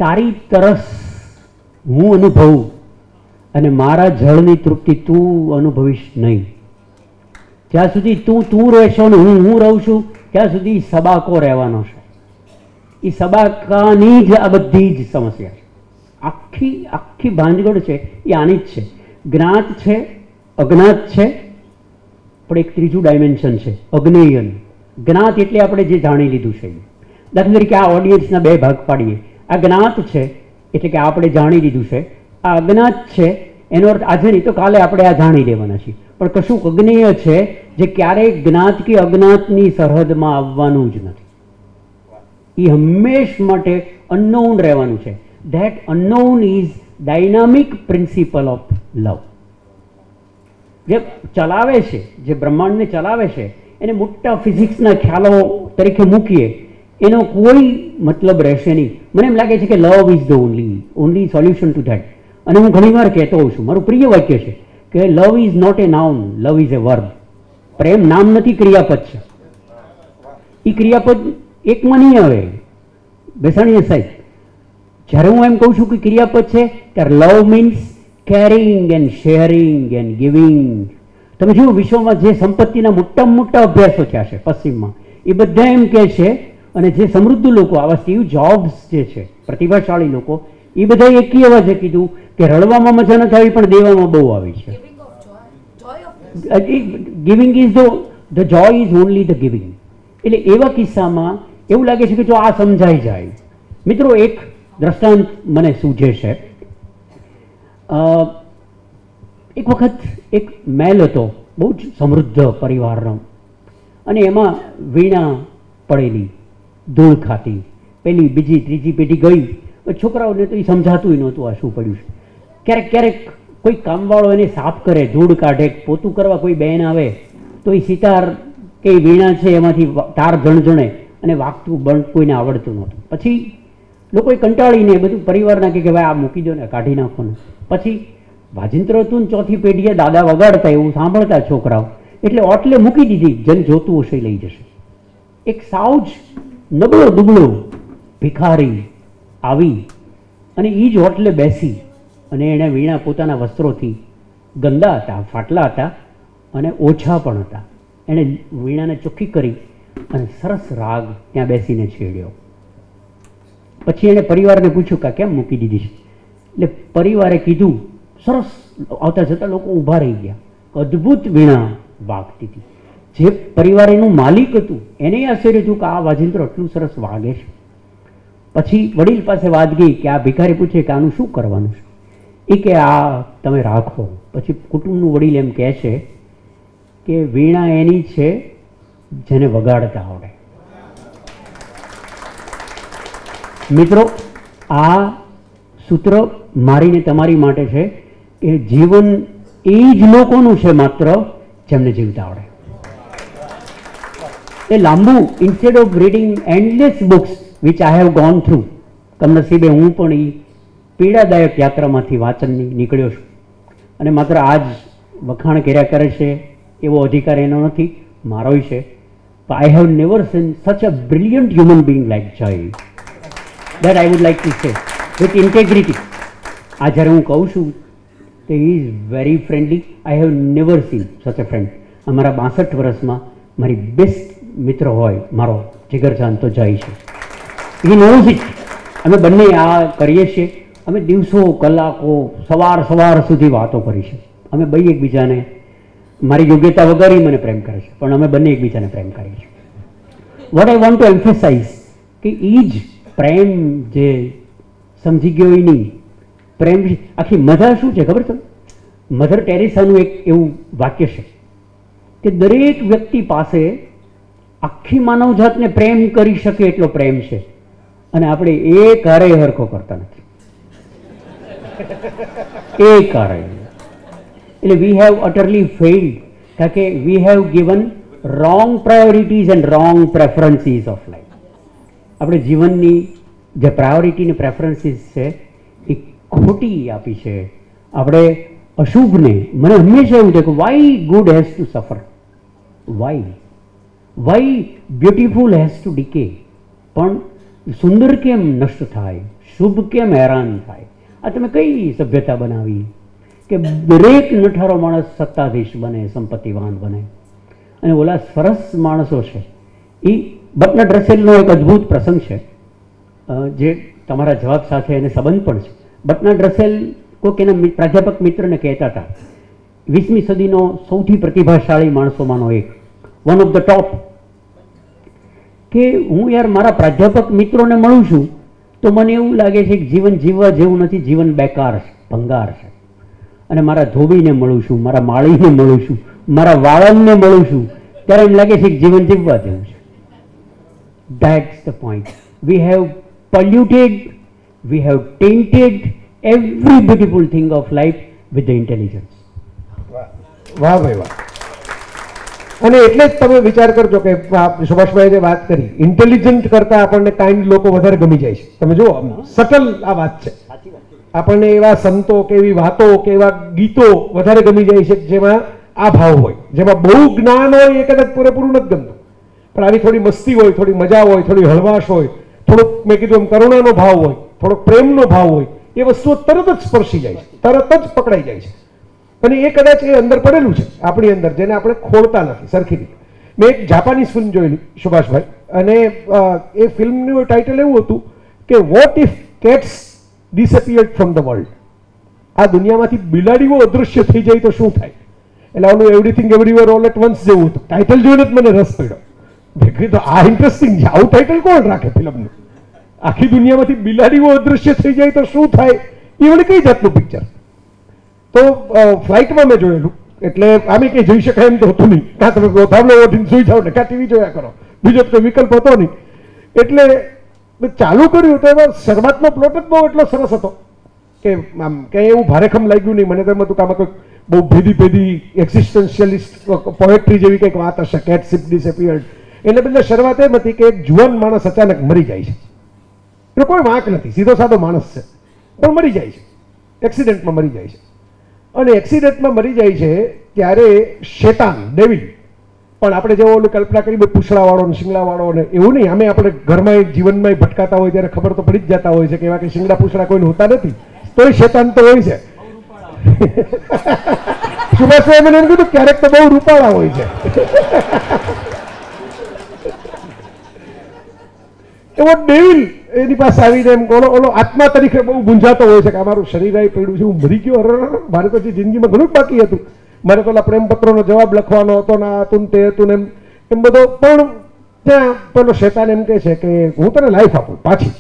તારી તરસ હું અનુભવું અને મારા જળની તૃપ્તિ તું અનુભવીશ નહીં. જ્યાં સુધી તું રહેશો ને હું રહું છું ત્યાં સુધી સબાકો રહેવાનો છે. એ સબાકાની જ આ બધી જ સમસ્યા છે, આખી ભાંજગોળ છે એ આની જ છે. જ્ઞાત છે, અજ્ઞાત છે, પણ એક ત્રીજું ડાયમેન્શન છે અજ્ઞેયન. જ્ઞાત એટલે આપણે જે જાણી લીધું છે, દાખલા તરીકે આ ઓડિયન્સના 2 ભાગ પાડીએ, આ જ્ઞાત છે એટલે કે આપણે જાણી લીધું છે, આ અજ્ઞાત છે એનો અર્થ આજે નહીં તો કાલે આપણે આ જાણી લેવાના છીએ. પણ કશુંક અજ્ઞેય છે જે ક્યારેય જ્ઞાત કે અજ્ઞાતની સરહદમાં આવવાનું જ નથી. એ હંમેશ માટે અનનોન રહેવાનું છે. That unknown is dynamic principle of love. જે ચલાવે છે, જે બ્રહ્માંડને ચલાવે છે, એને મોટા ફિઝિક્સના ખ્યાલો તરીકે મૂકીએ એનો કોઈ મતલબ રહેશે નહીં. મને એમ લાગે છે કે love is the only solution to that. અને હું ઘણીવાર કહેતો હોઉં છું, મારું પ્રિય વાક્ય છે કે love is not a noun, love is a verb. પ્રેમ નામ નથી, ક્રિયાપદ છે. એ ક્રિયાપદ એકમાં નહીં આવે ભેસાણીયા સાહેબ. જ્યારે હું એમ કહું છું કે ક્રિયાપદ છે ત્યારે love means caring and sharing and giving. તમે જુઓ વિશ્વમાં જે સંપત્તિના મોટામાં મોટા અભ્યાસો થયા છે પશ્ચિમમાં, એ બધા એમ કહે છે, અને જે સમૃદ્ધ લોકો આવા સ્ટીવ જોબ્સ જે છે, પ્રતિભાશાળી લોકો, એ બધા એકી અવાજે કીધું કે રડવામાં મજા નથી આવી પણ દેવામાં બહુ આવી છે. Giving is the joy is only the giving. એટલે એવા કિસ્સામાં એવું લાગે છે કે જો આ સમજાઈ જાય. મિત્રો, એક દ્રષ્ટાંત મને સૂજે છે. એક વખત એક મહેલ હતો, બહુ જ સમૃદ્ધ પરિવારનો, અને એમાં વીણા પડેલી, ધૂળ ખાતી. પહેલી, બીજી, ત્રીજી પેઢી ગઈ. છોકરાઓને તો એ સમજાતું નહોતું આ શું પડ્યું છે. ક્યારેક ક્યારેક કોઈ કામવાળો એને સાફ કરે, ધૂળ કાઢે. પોતું કરવા કોઈ બહેન આવે તો એ સિતાર કે વીણા છે એમાંથી તાર જણજણે, અને વાગતું બંધ કોઈને આવડતું નહોતું. પછી લોકોએ કંટાળીને બધું પરિવારના કે ભાઈ આ મૂકી દો ને, કાઢી નાખો ને. પછી વાજિંત્ર હતું ને, ચોથી પેઢીએ દાદા વગાડતા એવું સાંભળતા છોકરાઓ, એટલે ઓટલે મૂકી દીધી, જેને જોતું હશે લઈ જશે. એક સાવ જ નબળો દુબળો ભિખારી આવી અને એ જ હોટલે બેસી, અને એણે વીણા પોતાના વસ્ત્રોથી ગંદા હતા, ફાટલા હતા અને ઓછા પણ હતા, એણે વીણાને ચોખ્ખી કરી અને સરસ રાગ ત્યાં બેસીને છેડ્યો. પછી એણે પરિવારને પૂછ્યું કે કેમ મૂકી દીધી છે. એટલે પરિવારે કીધું, સરસ, આવતા જતા લોકો ઊભા રહી ગયા, અદ્ભુત વીણા વાગતી હતી. જે પરિવાર એનું માલિક હતું એને આશ્ચર્ય હતું કે આ વાજિંત્ર આટલું સરસ વાગે છે. પછી વડીલ પાસે વાત ગઈ કે આ ભિખારી પૂછે કે આનું શું કરવાનું છે. એ કે આ તમે રાખો. પછી કુટુંબનું વડીલ એમ કહે છે કે વીણા એની છે જેને વગાડતા આવડે. મિત્રો, આ સૂત્ર મારી ને તમારી માટે છે કે જીવન એ જ લોકોનું છે માત્ર જેમને જીવતા આવડે. એ લાંબુ, instead of reading endless books which I have gone through, કમનસીબે હું પણ એ પીડાદાયક યાત્રામાંથી વાંચનની નીકળ્યો છું. અને માત્ર આ જ વખાણ કર્યા કરે છે એવો અધિકાર એનો નથી, મારોય છે. તો આઈ have never seen such a brilliant human being like Jay. That I would like to say with integrity. આ જ્યારે હું કહું છું તો he is very friendly. I have never seen such a friend. અમારા 62 વર્ષમાં મારી બેસ્ટ મિત્ર હોય મારો જીગરજાન તો જય છે. He knows it. અમે બંને આ કરીએ છીએ. અમે દિવસો, કલાકો, સવાર સુધી વાતો કરી છે. અમે બે એકબીજાને મારી યોગ્યતા વગર મને પ્રેમ કરે છે, પણ અમે બંને એકબીજાને પ્રેમ કરીએ છીએ. What I want to emphasise કે એ જ પ્રેમ જે સમજી ગયો એ નહીં, પ્રેમ આખી મજા શું છે ખબર છે? મધર ટેરેસાનું એક એવું વાક્ય છે કે દરેક વ્યક્તિ પાસે આખી માનવજાતને પ્રેમ કરી શકે એટલો પ્રેમ છે, અને આપણે એ ક્યારેય હરખો કરતા નથી. એ ક્યારેય. એટલે વી હેવ અટરલી ફેઇલ્ડ, કારણ કે we have given wrong priorities and wrong preferences of life. આપણે જીવનની જે પ્રાયોરિટીની પ્રેફરન્સીસ છે એ ખોટી આપી છે આપણે અશુભને. મને હંમેશા એવું છે કે why good has to suffer, why beautiful has to decay. પણ સુંદર કેમ નષ્ટ થાય, શુભ કેમ હેરાન થાય? આ તમે કઈ સભ્યતા બનાવી કે દરેક નઠારો માણસ સત્તાધીશ બને, સંપત્તિવાન બને, અને ઓલા સરસ માણસો છે. એ બટલર ડ્રેસેલનો એક અદ્ભુત પ્રસંગ છે જે તમારા જવાબ સાથે એને સંબંધ પણ છે. બટલર ડ્રેસેલ કોઈક એના પ્રાધ્યાપક મિત્રને કહેતા હતા, 20મી સદીનો સૌથી પ્રતિભાશાળી માણસોમાંનો એક, વન ઓફ ધ ટોપ, કે હું યાર મારા પ્રાધ્યાપક મિત્રોને મળું છું તો મને એવું લાગે છે કે જીવન જીવવા જેવું નથી, જીવન બેકાર છે, ભંગાર છે. અને મારા ધોબીને મળું છું, મારા માળીને મળું છું, મારા વાળનને મળું છું, ત્યારે એમ લાગે છે કે જીવન જીવવા જેવું છે. That's the point. we have polluted, we have tainted every beautiful thing of life with the intelligence. वाह भाई वाह. અને એટલે જ તમે વિચાર કરજો કે સુભાષભાઈ જે વાત કરી ઇન્ટેલિજન્ટ કરતા આપણને કાઇન્ડ લોકો વધારે ગમી જાય છે. તમે જુઓ સટલ આ વાત છે. આપણને એવા સંતો કે એવી વાતો કે એવા ગીતો વધારે ગમી જાય છે જેમાં આ ભાવ હોય, જેમાં બહુ જ્ઞાન હોય એ કદાચ પૂરેપૂરું નથી ગમતું, પણ આવી થોડી મસ્તી હોય, થોડી મજા હોય, થોડી હળવાશ હોય, થોડોક મેં કીધું એમ કરુણાનો ભાવ હોય, થોડોક પ્રેમનો ભાવ હોય, એ વસ્તુઓ તરત જ સ્પર્શી જાય છે, તરત જ પકડાઈ જાય છે. અને એ કદાચ એ અંદર પડેલું છે આપણી અંદર, જેને આપણે ખોલતા નથી સરખી રીતે. મેં એક જાપાનીઝ ફિલ્મ જોયેલી સુભાષભાઈ, અને એ ફિલ્મનું ટાઇટલ એવું હતું કે what if cats disappeared from the world. આ દુનિયામાંથી બિલાડીઓ અદૃશ્ય થઈ જાય તો શું થાય. એટલે ઓલું everything everywhere all at once જેવું હતું. ટાઇટલ જોઈને જ મને રસ પડ્યો. મેં કીધું આ ઇન્ટરેસ્ટિંગ છે, આવું ટાઇટલ કોણ રાખે ફિલ્મનું? આખી દુનિયામાંથી બિલાડીઓ અદૃશ્ય થઈ જાય તો શું થાય, એ વળી કઈ જાતનું પિક્ચર. તો ફ્લાઇટમાં મેં જોયેલું, એટલે આમે કંઈ જોઈ શકાય એમ તો હતું નહીં. કાં તમે ગોધામલો ઓઢીને સુઈ જાઓ ને કાં ટીવી જોયા કરો, બીજો કોઈ વિકલ્પ હતો નહીં. એટલે મેં ચાલુ કર્યું તો એમાં શરૂઆતનો પ્લોટ જ બહુ એટલો સરસ હતો કે આમ ક્યાંય એવું ભારેખમ લાગ્યું નહીં મને. તો એમ હતું કે આમાં કોઈ બહુ ભેદી ભેદી એક્ઝિસ્ટન્શિયલિસ્ટ પોએટ્રી જેવી કંઈક વાત હશે, કેટ શિપ ડિસએપિયર્ડ. એને બદલે શરૂઆત એમ હતી કે એક જુવાન માણસ અચાનક મરી જાય છે. એટલે કોઈ વાંક નથી, સીધો સાધો માણસ છે, પણ મરી જાય છે, એક્સિડન્ટમાં મરી જાય છે. અને એક્સિડન્ટમાં મરી જાય છે ત્યારે શેતાન, ડેવિલ, પણ આપણે જેવો ઓલું કલ્પના કરી પૂછડાવાળો ને શિંગડાવાળો ને એવું નહીં. અમે આપણે ઘરમાં જીવનમાં ભટકાતા હોય ત્યારે ખબર તો પડી જ જતા હોય છે કે એવા કે શિંગડા પૂછડા કોઈને હોતા નથી, તો એ શેતાન તો હોય છે. સુભાષભાઈ મને એમ કીધું ક્યારેક તો બહુ રૂપાળા હોય છે. એવો ડેવિલ એની પાસે આવીને એમ ઓલો ઓલો આત્મા તરીકે બહુ ગુંજાતો હોય છે કે અમારું શરીર આવી પડ્યું છે, હું મરી ગયો, અરે મારે તો જે જિંદગીમાં ઘણું જ બાકી હતું, મારે તો પ્રેમપત્રોનો જવાબ લખવાનો હતો ને આ હતું ને તે હતું ને એમ એમ બધો. પણ ત્યાં પેલો શેતાન એમ કહે છે કે હું તને લાઈફ આપું પાછી,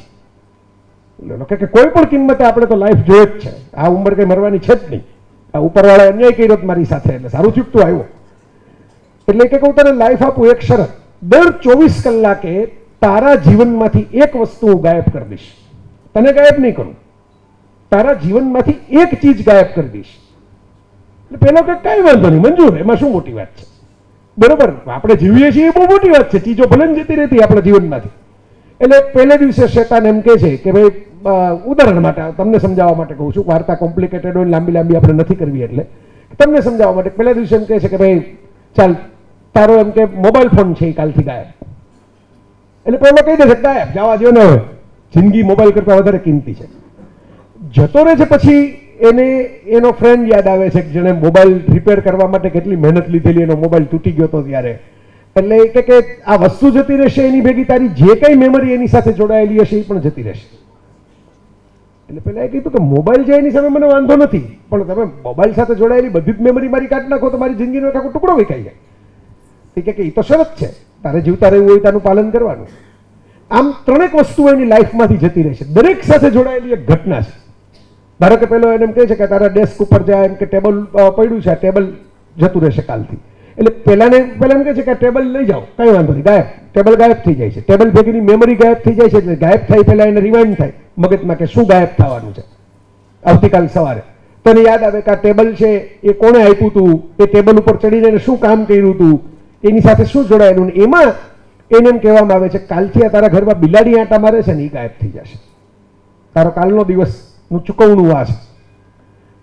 કે કોઈ પણ કિંમતે આપણે તો લાઈફ જોઈએ જ છે, આ ઉંમર કંઈ મરવાની છે જ નહીં, આ ઉપરવાળા અન્યાય કર્યો જ મારી સાથે, એટલે સારું થયું તું આવ્યો. એટલે કે હું તને લાઈફ આપું એક શરત, દર 24 કલાકે તારા જીવનમાંથી એક વસ્તુ ગાયબ કરી દઈશ, તને ગાયબ નહીં કરું, તારા જીવનમાંથી એક ચીજ ગાયબ કરી દઈશ. એટલે પેલો કે કાંઈ વાંધો નહીં, મંજૂર, એમાં શું મોટી વાત છે, બરોબર, આપણે જીવીએ છીએ એ બહુ મોટી વાત છે, ચીજો ભલે જતી રહેતી આપણા જીવનમાંથી. એટલે પહેલે દિવસે શેતાન એમ કહે છે કે ભાઈ, ઉદાહરણ માટે તમને સમજાવવા માટે કહું છું, વાર્તા કોમ્પ્લિકેટેડ હોય, લાંબી લાંબી આપણે નથી કરવી, એટલે તમને સમજાવવા માટે પહેલા દિવસે એમ કહે છે કે ભાઈ ચાલ, તારો એમ કે મોબાઈલ ફોન છે એ કાલથી ગાયબ. એટલે પેલો કહી દે છે ગાયબ, જવા દો ને, હવે જિંદગી મોબાઈલ કરતા વધારે કિંમતી છે, જતો રહે છે. પછી એને એનો ફ્રેન્ડ યાદ આવે છે કે જેણે મોબાઈલ રિપેર કરવા માટે કેટલી મહેનત લીધેલી, એનો મોબાઈલ તૂટી ગયો હતો ત્યારે. એટલે એ કે આ વસ્તુ જતી રહેશે, એની ભેગી તારી જે કંઈ મેમરી એની સાથે જોડાયેલી હશે એ પણ જતી રહેશે. એટલે પેલા એ કીધું કે મોબાઈલ છે એની સામે મને વાંધો નથી, પણ તમે મોબાઈલ સાથે જોડાયેલી બધી જ મેમરી મારી કાઢી નાખો તો મારી જિંદગીનો આખો ટુકડો વેચાઈ જાય. એ કે એ તો શરત છે, તારે જીવતા રહેવું હોય તાનું પાલન કરવાનું. આમ ત્રણેક વસ્તુ એની લાઈફમાંથી જતી રહેશે, દરેક સાથે જોડાયેલી એક ઘટના છે. ધારો કે પેલો એને એમ કહે છે કે તારા ડેસ્ક ઉપર જાય, એમ કે ટેબલ પડ્યું છે, આ ટેબલ જતું રહેશે કાલથી. એટલે પહેલાને પહેલા એમ કહે છે કે ટેબલ લઈ જાઓ, કંઈ વાંધો નહીં, ગાયબ, ટેબલ ગાયબ થઈ જાય છે, ટેબલ ભેગીની મેમરી ગાયબ થઈ જાય છે. એટલે ગાયબ થાય પહેલાં એને રિમાઇન્ડ થાય મગજમાં કે શું ગાયબ થવાનું છે આવતીકાલ સવારે, તને યાદ આવે કે આ ટેબલ છે એ કોણે આપ્યું હતું, એ ટેબલ ઉપર ચડીને એને શું કામ કર્યું હતું, એની સાથે શું જોડાયેલું. એમાં એને એમ કહેવામાં આવે છે કાલથી આ તારા ઘરમાં બિલાડી આંટા મારે છે ને એ ગાયબ થઈ જશે, તારો કાલનો દિવસનું ચૂકવણું આ છે.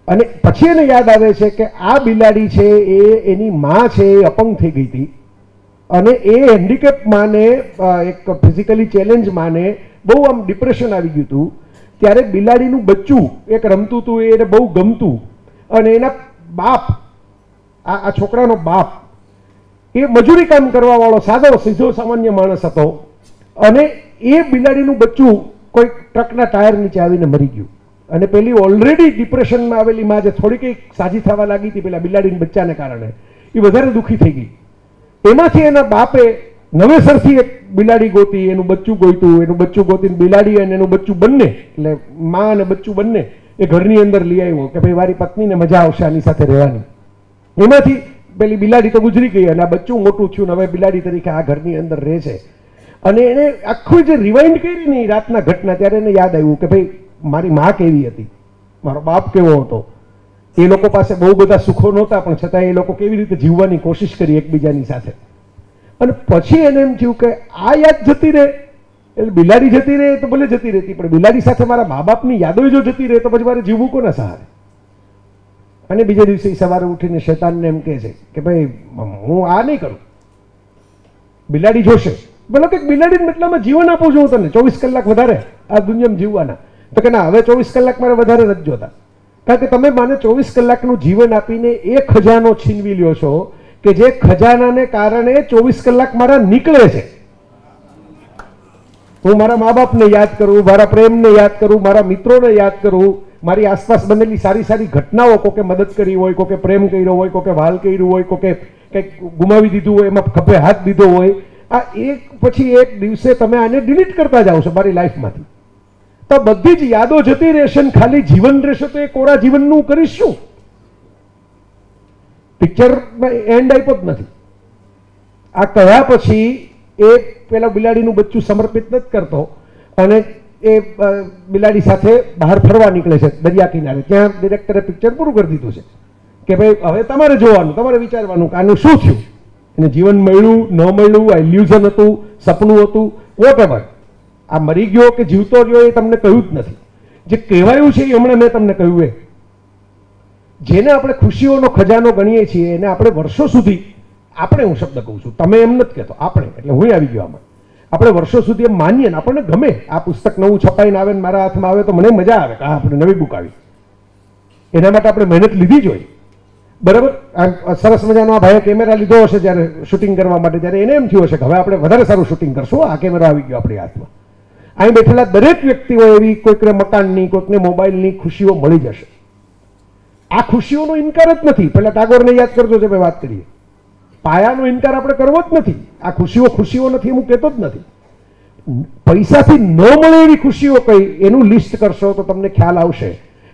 અને પછી એને યાદ આવે છે કે આ બિલાડી છે એ એની માં છે એ અપંગ થઈ ગઈ હતી, અને એ હેન્ડીકેપ માને, એક ફિઝિકલી ચેલેન્જ માને, બહુ આમ ડિપ્રેશન આવી ગયું હતું, ત્યારે બિલાડીનું બચ્ચું એક રમતું હતું, એને બહુ ગમતું, અને એના બાપ, આ છોકરાનો બાપ એ મજૂરી કામ કરવાવાળો સાદો સીધો સામાન્ય માણસ હતો, અને એ બિલાડીનું બચ્ચું કોઈ ટ્રકના ટાયર નીચે આવીને મરી ગયું. અને પેલી ઓલરેડી ડિપ્રેશનમાં આવેલી માં જે થોડી કંઈક સાજી થવા લાગી હતી પેલા બિલાડીના બચ્ચાને કારણે, એ વધારે દુઃખી થઈ ગઈ. એમાંથી એના બાપે નવેસરથી એક બિલાડી ગોતી, એનું બચ્ચું ગોતું, એનું બચ્ચું ગોતીને બિલાડી અને એનું બચ્ચું બંને, એટલે માં અને બચ્ચું બંને એ ઘરની અંદર લઈ આવ્યો કે ભાઈ મારી પત્નીને મજા આવશે આની સાથે રહેવાની. એમાંથી પેલી બિલાડી તો ગુજરી ગઈ, અને આ બચ્ચું મોટું થયું, હવે બિલાડી તરીકે આ ઘરની અંદર રહે છે. आखुं रिवाइंड करी रात घटना त्यारे याद आव्युं के भाई मारी माँ केवी हती, मारो बाप केवो हतो। ए लोको पासे बहु बधा सुखो नहोता पण छतांय ए लोको केवी रीते जीववानी कोशिश करी एकबीजानी साथे। अने पछी एने एम थयुं के आ याद जती रहे, एटले बिलाड़ी जती रहे तो भले जती रहेती पण बिलाड़ी साथे मारा माँ बापनी यादोय जो जती रहे तो पछी मारे जीववुं कोना सहारे। अने बीजे दिवसे सवारे उठीने शैतानने एम कहे छे के भाई हूँ आ नहीं करूँ, बिलाड़ी जोशे। बोलो कि बिलाड़ी मतलब में जीवन आपू छूं तने 24 कलाक वधारे आ दुनियामां जीववाना। तो के ना हवे 24 कलाक मारे वधारे नथी जोता, कारण के तमे माने 24 कलाकनुं जीवन आपीने ए खजानो छीनवी ल्यो छो के जे खजानाने कारणे 24 कलाक मारा निकळे छे। हूँ मारा माँ बापने याद करूँ, मारा प्रेमने याद करूँ, मारा मित्रोने याद करूँ, मारी आसपास बनेली सारी सारी घटनाओं कोके मदद करी होय, कोके प्रेम कर्यो होय, कोके वाल कर्यो होय, कोके कंईक गुमावी दीधुं होय, एमां खभे हाथ दीधो होय। आ एक पछी एक दिवसे तमे आने डिलीट करता जाओ छो मारी लाइफमांथी, तो बधी ज यादों जती रहेशे ने खाली जीवन रहेशे तो ए कोरा जीवननुं करीश शुं? पिक्चरमां एंड आप्यो ज नथी। आ कया पछी ए पेला बिलाडीनुं बच्चुं समर्पित नथी करतो अने ए बिलाड़ी साथे बहार फरवा निकळे छे दरिया किनारे। त्यां डिरेक्टरे पिक्चर पूरुं करी दीधुं छे के भाई हवे तमारे जोवानुं, तमारे विचारवानुं के आनुं शुं थयुं, एने जीवन मळ्युं न मळ्युं, आ इल्यूजन हतुं, सपनुं हतुं, वोटेवर। आ मरी गयो के जीवतो रह्यो ए तमने कह्युं ज नथी। जे कहेवायुं छे ए हमणां में तमने कह्युं ए जेने आपणे खुशीओनो खजानो गणीए छीए एने आपणे वर्षो सुधी, आपणे हुं शब्द कहूं छुं, तमे एम नथी कहेतो, आपणे एटले हुंय आई गयो आमां। अपने वर्षों सुधी एम मानीए ने अपने गमे आ पुस्तक नवुं छपाईने आवे ने मारा हाथमां आवे तो मने मजा आवे के आपणे नवी बुक आवी, एना माटे आपणे मेहनत लीधी ज होय। बराबर सरस मजानो आ भाई केमेरा लीधो हशे ज्यारे शूटिंग करवा माटे, त्यारे एने एम थयुं हशे के हवे आपणे वधारे सारुं शूटिंग करशुं, आ केमेरा आवी गयो आपणी हाथमां। अहीं बेठेला दरेक व्यक्तिओ एवी कोईकने मकाननी, कोईकने मोबाइलनी खुशीओ मळी जशे। आ खुशीओनो इनकार ज नथी। पहेला टागोरने याद करजो जे भाई वात करीए, पायानो इनकार आपणे करवो ज नथी। आ खुशीओ खुशीओ नथी एम कहेतो ज नथी। पैसाथी न मळे एवी खुशीओ कई एनुं लिस्ट करशो तो तमने ख्याल आवशे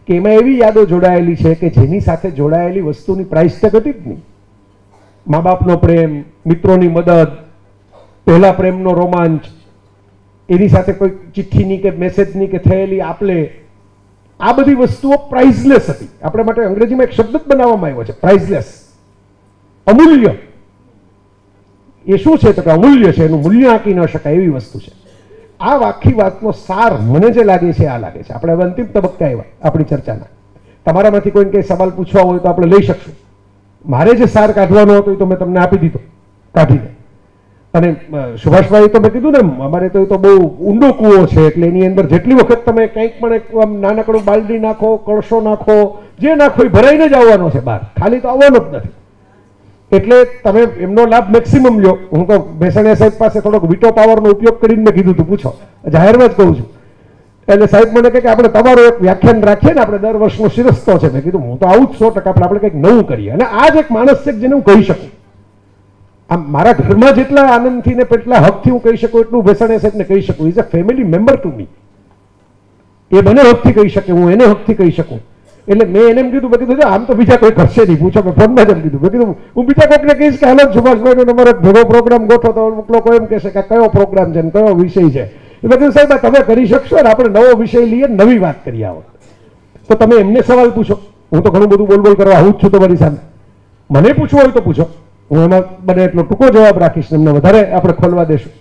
के एमां एवी यादो जोडायेली छे के जेनी साथे जोडायेली वस्तुनी प्राइस तो घटी ज नहीं। माँ बापनो प्रेम, मित्रोनी मदद, पहेला प्रेमनो रोमांच, एनी साथे कोई चिठ्ठीनी के मेसेजनी के थयेली आपले, आ बधी वस्तुओ प्राइसलेस हती। आपणे माटे अंग्रेजीमां एक शब्द बनाववामां आव्यो छे प्राइसलेस, अमूल्य। ये शू है तो अमूल्य है, मूल्य आंकी न शकाय एवी वस्तु है। आ आखी वातनो सार मने जे लागे छे आ लागे छे। आपणे अंतिम तबक्के आव्या आपणी चर्चाना। तमारामांथी कोईने कंई सवाल पूछवा होय तो आपणे लई शकशुं। मारे जे सार काढवानो हतो ए तो मैं तमने आपी दीधो काढीने। अने सुभाषभाई तो मैं कीधुं ने अमारे तो बहु ऊंडो कूवो छे एटले एनी अंदर जेटली वखत तमे कंईक पण एक आम नानकड़ुं बालडी नाखो, कळशो नाखो, जे नाखो ए भराईने ज आववानो छे बहार, खाली तो आववानो ज नथी। एटले तमे एमनो लाभ मेक्सिमम लो। हूँ तो भेसाणिया साहेब पास थोड़ा वीटो पावर उपयोग करीने कीधुं तुं, पूछो जाहिर में ज कहूँ छुं। एटले साहेब मने कहे के आपणे तमारो एक व्याख्यान राखीए ने आपणे दर वर्षनो शिरस्तो छे। मैं कीधुं हूँ तो आऊँ ज 100%, पण आपणे कंईक नवुं करीए। अने आज एक माणस छे के जेने हूँ कही शकूं, आम मारा घरमां जेटला आनंदथी ने तेटला हकथी हूँ कही शकूं एटलुं भेसाणिया साहेबने कही शकूं। Is a family member to me. ए बने हकथी कही शके, हूँ एने हकथी कही शकूं। एटले मैं एने एम कीधुं, मैं कीधुं आम तो बीजा कोई करशे नहीं, पूछो मैं फोन में जम कीधुं। मैं कीधुं हूँ बीजा कोईकने कहीश के हालो सुभाषभाईनो नंबर भेगो प्रोग्राम गोठो, तो अमुक लोको एम कहेशे के कयो प्रोग्राम छे ने कयो विषय छे। मैं कीधुं साहेब तमे करी शकशो ने आपणे नवो विषय लईए नवी वात करीए। आવો तो तमे एમને સવાલ પૂછો। હું તો ઘણું બધું બોલબોલ કરવા આવું જ છું તમારી સામે, મને પૂછવું હોય તો પૂછો, હું એમાં બને એટલો ટૂંકો જવાબ રાખીશ ને એમને વધારે આપણે ખોલવા દેશું।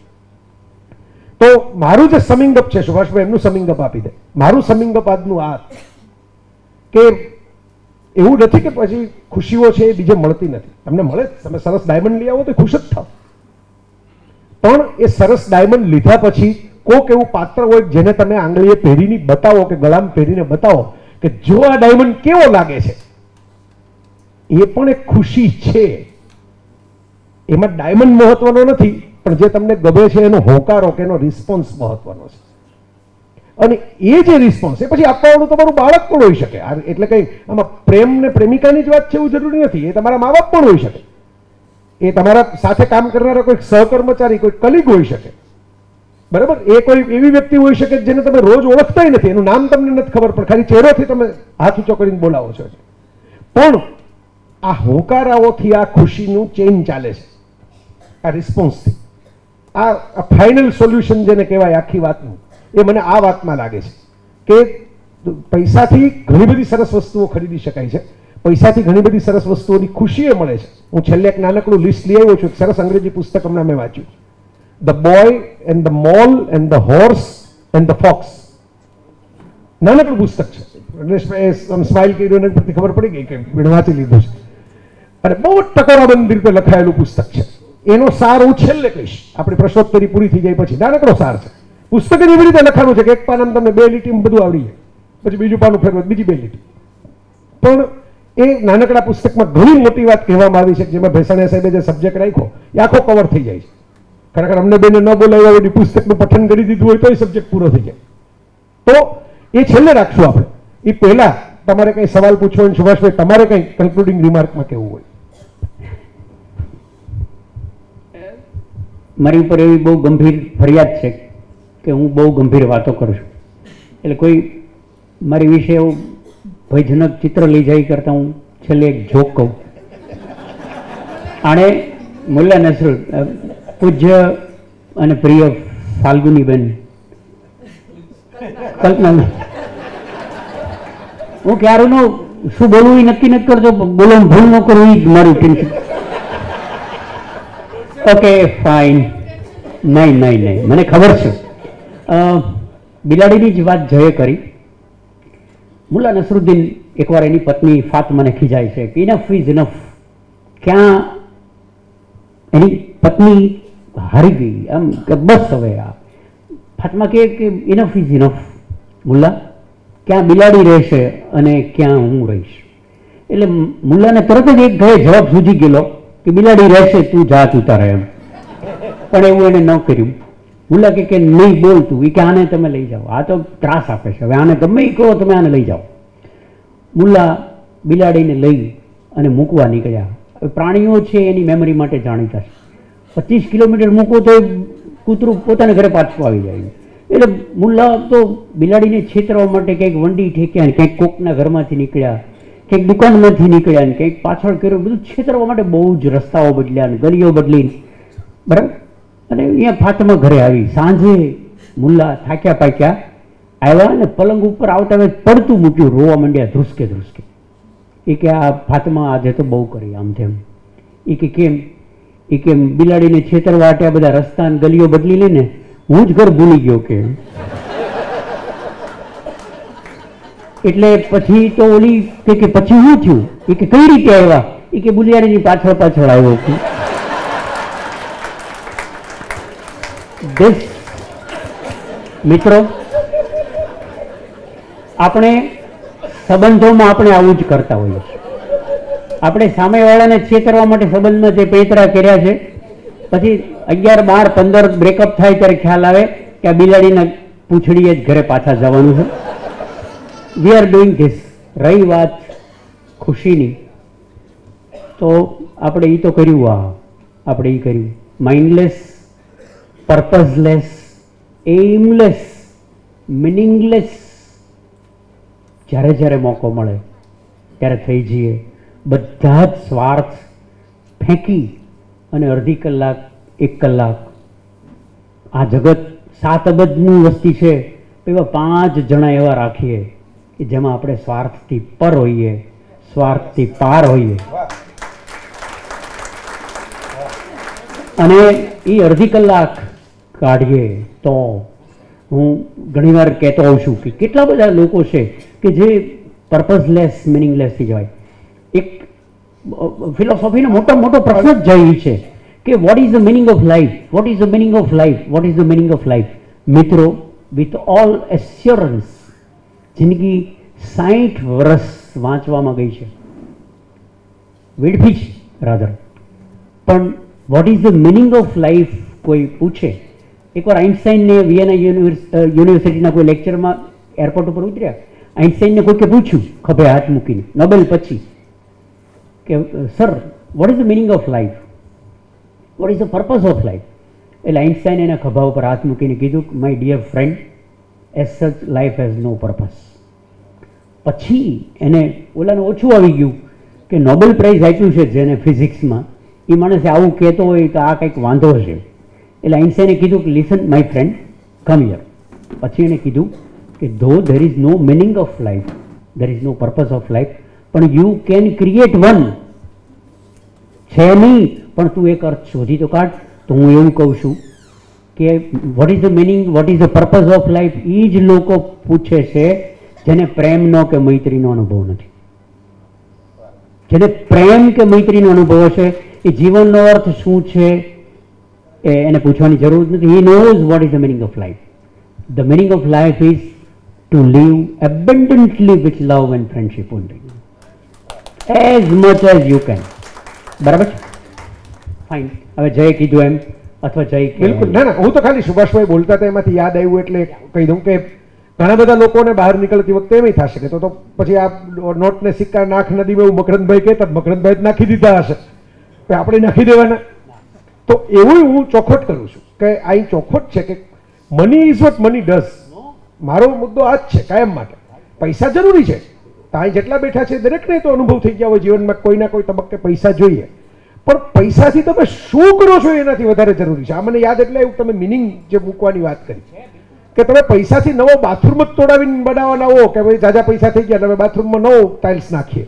તો મારું જે સમિંગ અપ છે, સુભાષભાઈ એમનું સમિંગ અપ આપી દે। મારું સમિંગ અપ આજનું આ કે એવું નથી કે પછી ખુશીઓ છે એ બીજે મળતી નથી, તમને મળે જ। તમે સરસ ડાયમંડ લઈ આવો તો ખુશ જ થાવ, પણ એ સરસ ડાયમંડ લીધા પછી કોઈક એવું પાત્ર હોય જેને તમે આંગળીએ પહેરીને બતાવો કે ગળામાં પહેરીને બતાવો કે જો આ ડાયમંડ કેવો લાગે છે, એ પણ એક ખુશી છે। એમાં ડાયમંડ મહત્વનો નથી, પણ જે તમને ગમે છે એનો હોકારો કે એનો રિસ્પોન્સ મહત્વનો છે। અને એ જે રિસ્પોન્સ એ પછી આપવાનું તમારું બાળક પણ હોઈ શકે। એટલે કંઈ આમાં પ્રેમ ને પ્રેમિકાની જ વાત છે એવું જરૂરી નથી, એ તમારા મા બાપ પણ હોઈ શકે, એ તમારા સાથે કામ કરનારા કોઈ સહકર્મચારી, કોઈ કલીગ હોઈ શકે। બરાબર, એ કોઈ એવી વ્યક્તિ હોઈ શકે જેને તમે રોજ ઓળખતા નથી, એનું નામ તમને નથી ખબર, પણ ખાલી ચહેરોથી તમે હાથ ઊંચો કરીને બોલાવો છો। પણ આ હોકારાઓથી આ ખુશીનું ચેઇન ચાલે છે, આ રિસ્પોન્સથી। आ फाइनल सोल्यूशन जेने कहेवाय आखी वातनुं ए मने आ वातमां लागे छे के पैसाथी घणी बधी सरस वस्तुओ खरीदी शकाय छे, पैसाथी घणी बधी सरस वस्तुओनी खुशीए मळे छे। हुं छेल्ले एक नानकड़ुं लिस्ट लई आव्यो छुं, सरस अंग्रेजी पुस्तक हमणां मैं वांच्युं, the boy and the mole and the horse and the fox. नानकड़ुं पुस्तक छे, स्माइल कर्यो ने परथी खबर पड़ी गई के में वांची लीधुं छे, अने बहु टकोरा मंदिर पर लखायेलुं पुस्तक छे। एनो सार हूँ छेल्ले कहीश, आपणी प्रश्नोत्तरी पूरी थी जाए पछी। नानकड़ो सार छे, पुस्तक एवी रीते लखाणुं छे के एक पानामां तमने बे लीटी में बधुं आवडी जाय, पछी बीजुं पानुं फेरवात बीजी बे लीटी। पण ए नानकड़ा पुस्तकमां घणी मोटी वात कहेवामां आवी छे, जेमां भेसाणिया साहेबे जे सब्जेक्ट राख्यो ए आखो कवर थई जाय छे। खरेखर अमने बेने न बोलाव्या होय, पुस्तकनुं पठन करी दीधुं होय तोय सब्जेक्ट पूरो थई जाय। तो ए छेल्ले राखशुं आपणे। ए पहेला तमारे कंई सवाल पूछो ने सुभाषभाई तमारे कंई कन्क्लूडिंग रिमार्कमां केवुं होय। मरी पर एवी बहु गंभीर फरियाद है कि हूँ बहु गंभीर बातों करूँ छूं, एटले कोई मारी विषे एवं भयजनक चित्र ली जाए करता हूँ छेल्ले एक जोक कहूँ। आने मुल्ला नसरुद्दीन पूज्य अने प्रिय फाल्गुनी बेन कल्पना हूँ क्यारू न शू बोलू नक्की नहीं करजो, बोलो भूल न करू मारू टेन्शन। ओके फाइन, नहीं नहीं नहीं मैंने खबर छे। बिलाड़ी ज बात जय करी। मुल्ला नसरुद्दीन एक बार एनी पत्नी फातमा ने खीजाय छे कि इनफ इज इनफ। क्या एनी पत्नी हारी गई आम बस हवे आ। फातमा कहे कि इनफ इज इनफ मुल्ला, क्या बिलाड़ी रहेशे अने क्या हूँ रहीश। एटले मुल्ला ने तरत ज एक घरे जवाब सूझी गेलो कि बिलाड़ी रहशे तू जात उतारे एम। पण एवुं एणे न कर्युं। मुल्ला के नहीं बोल तू के आने तमे लई जाओ, आ तो त्रास आपे छे, हवे आने गमे ई कहो तमे आने लई जाओ। मुल्ला बिलाड़ीने लई अने मूकवा निकळ्या। प्राणीओ छे एनी मेमरी माटे जाणीता छे, 25 किलोमीटर मूको तो कूतरू पोताने घरे पाछुं आवी जाय। एटले मुल्ला तो बिलाड़ीने छेतरवा माटे कंईक वंडी ठेक्या, कंईक कोकना घरमांथी निकळ्या, कंईक दुकान में निकळ्या, कंईक पाछळ कर्यो, बधुं छेतरवा माटे बहुज रस्ताओ बदल्या, गलीओ बदली, बराबर। अने अहींया फातमा घरे आई। सांजे मुल्ला थाक्या पाक्या आव्या अने पलंग उपर आवता वेत पडતું મૂક્યું, રોવા માંડ્યા ધ્રુસકે ધ્રુસકે। એ કે આ ફાતમા આજે તો બહુ કરી આમ તેમ। એ કે કેમ? એ કે બિલાડીને છેતરવા આટે આ બધા રસ્તા અને ગલીઓ બદલી લઈને હું જ ઘર ભૂલી ગયો કે। एटले पछी तो ओली के पछी हूँ थयु ए के कई रीते आव्या। ए के बिलाड़ीनी पाछळ पाछळ आव्यो। दिस मित्रों आपणे संबंधोमां आपणे आवुं ज करता होईए छीए। आपणे सामेवाळाने छेतरवा माटे संबंधमां जे पेतरा कर्या छे, पछी 11 12 15 ब्रेकअप थाय त्यारे ख्याल आवे के आ बिलाड़ीना पूंछડીએ જ घरे पाछા જવાનું છે। We are doing this. रही बात खुशी नी, तो आपणे ई तो कर्युं, आपणे ई कर्युं। माइंडलेस, पर्पसलेस, एमलेस, मिनिंगलेस ज्यारे ज्यारे मौको मळे त्यारे थई जईए। बधा ज स्वार्थ फेंकी अने अर्धी कलाक 1 कलाक आ जगत 7 अबजनी वस्ती छे, एवा 5 जना एवा राखीए कि जेमां आपणे स्वार्थथी पर होईए, स्वार्थथी पार होईए। अने ई अर्धी कलाक काढीए तो हूँ घणीवार कहेतो होउं छुं कि केटला बधा लोको छे कि जे पर्पसलेस मिनिंगलेस थी जवाय। एक फिलॉसोफीनो मोटो मोटो प्रश्न ज जई छे कि what is the meaning of life, what is the meaning of life, what is the meaning of life. मित्रों विथ ऑल एश्योरन्स जिंदगी 60 वर्ष वाँचवामां गई है, वेड़फी छे राधर। पण what is the meaning of life कोई पूछे। एक बार आइंस्टाइन ने वियना यूनिवर्सिटी कोई लेक्चर में एरपोर्ट पर उतर्या। आइंस्टाइन ने कोई पूछ्यू खभे हाथ मूकीने नोबेल पछी के sir what is the meaning of life, what is the purpose of life. एटले आइंस्टाइन एना खभा पर हाथ मूकीने कीधुं my dear friend as such life has no purpose. पछी एने ओलाने ओछुं आवी गयुं कि नोबेल प्राइज आप्युं छे जेने फिजिक्समां, ए माणस आवुं कहेतो होय तो आ कंईक वांधो छे। એટલે આઇન્સ્ટાઈને કીધું કે listen my friend come here. પછી એણે કીધું કે though there is no meaning of life, there is no purpose of life, પણ યુ કેન ક્રિએટ વન. છે નહીં પણ તું એક અર્થ શોધી તો કાઢ. તો હું એવું કહું છું કે what is the meaning, what is the purpose of life એ જ લોકો પૂછે છે જેને પ્રેમનો કે મૈત્રીનો અનુભવ નથી. જેને પ્રેમ કે મૈત્રીનો અનુભવ હશે એ જીવનનો અર્થ શું છે એને પૂછવાની જરૂર નથી. He knows what is the meaning of life. The meaning of life is to live abundantly with love and friendship only, as much as you can. બરાબર છે? ફાઇન. હવે જય કીધું એમ અથવા જય બિલકુલ ના, હું તો ખાલી સુભાષભાઈ બોલતા હતા એમાંથી યાદ આવ્યું એટલે કહી દઉં કે ઘણા બધા લોકોને બહાર નીકળતી વખતે એમ થશે કે તો પછી આ નોટને સિક્કા નાખ નદીમાં, એવું મકરંદભાઈ કહેતા. મકરંદભાઈ જ નાખી દીધા હશે, આપણે નાખી દેવાના? તો એવું હું ચોખવટ કરું છું કે આ ચોખવટ છે કે money is what money does. મારો મુદ્દો આ જ છે કાયમ માટે. પૈસા જરૂરી છે, ત્યાં જેટલા બેઠા છે દરેકને તો અનુભવ થઈ ગયા હોય જીવનમાં કોઈના કોઈ તબક્કે પૈસા જોઈએ, પણ પૈસાથી તમે શું કરો છો એનાથી વધારે જરૂરી છે. આ મને યાદ એટલે એવું તમે મિનિંગ જે મૂકવાની વાત કરી કે તમે પૈસાથી નવો બાથરૂમ જ તોડાવીને બનાવવાના હો કે ભાઈ જાજા પૈસા થઈ ગયા તમે બાથરૂમમાં નવો ટાઇલ્સ નાખીએ,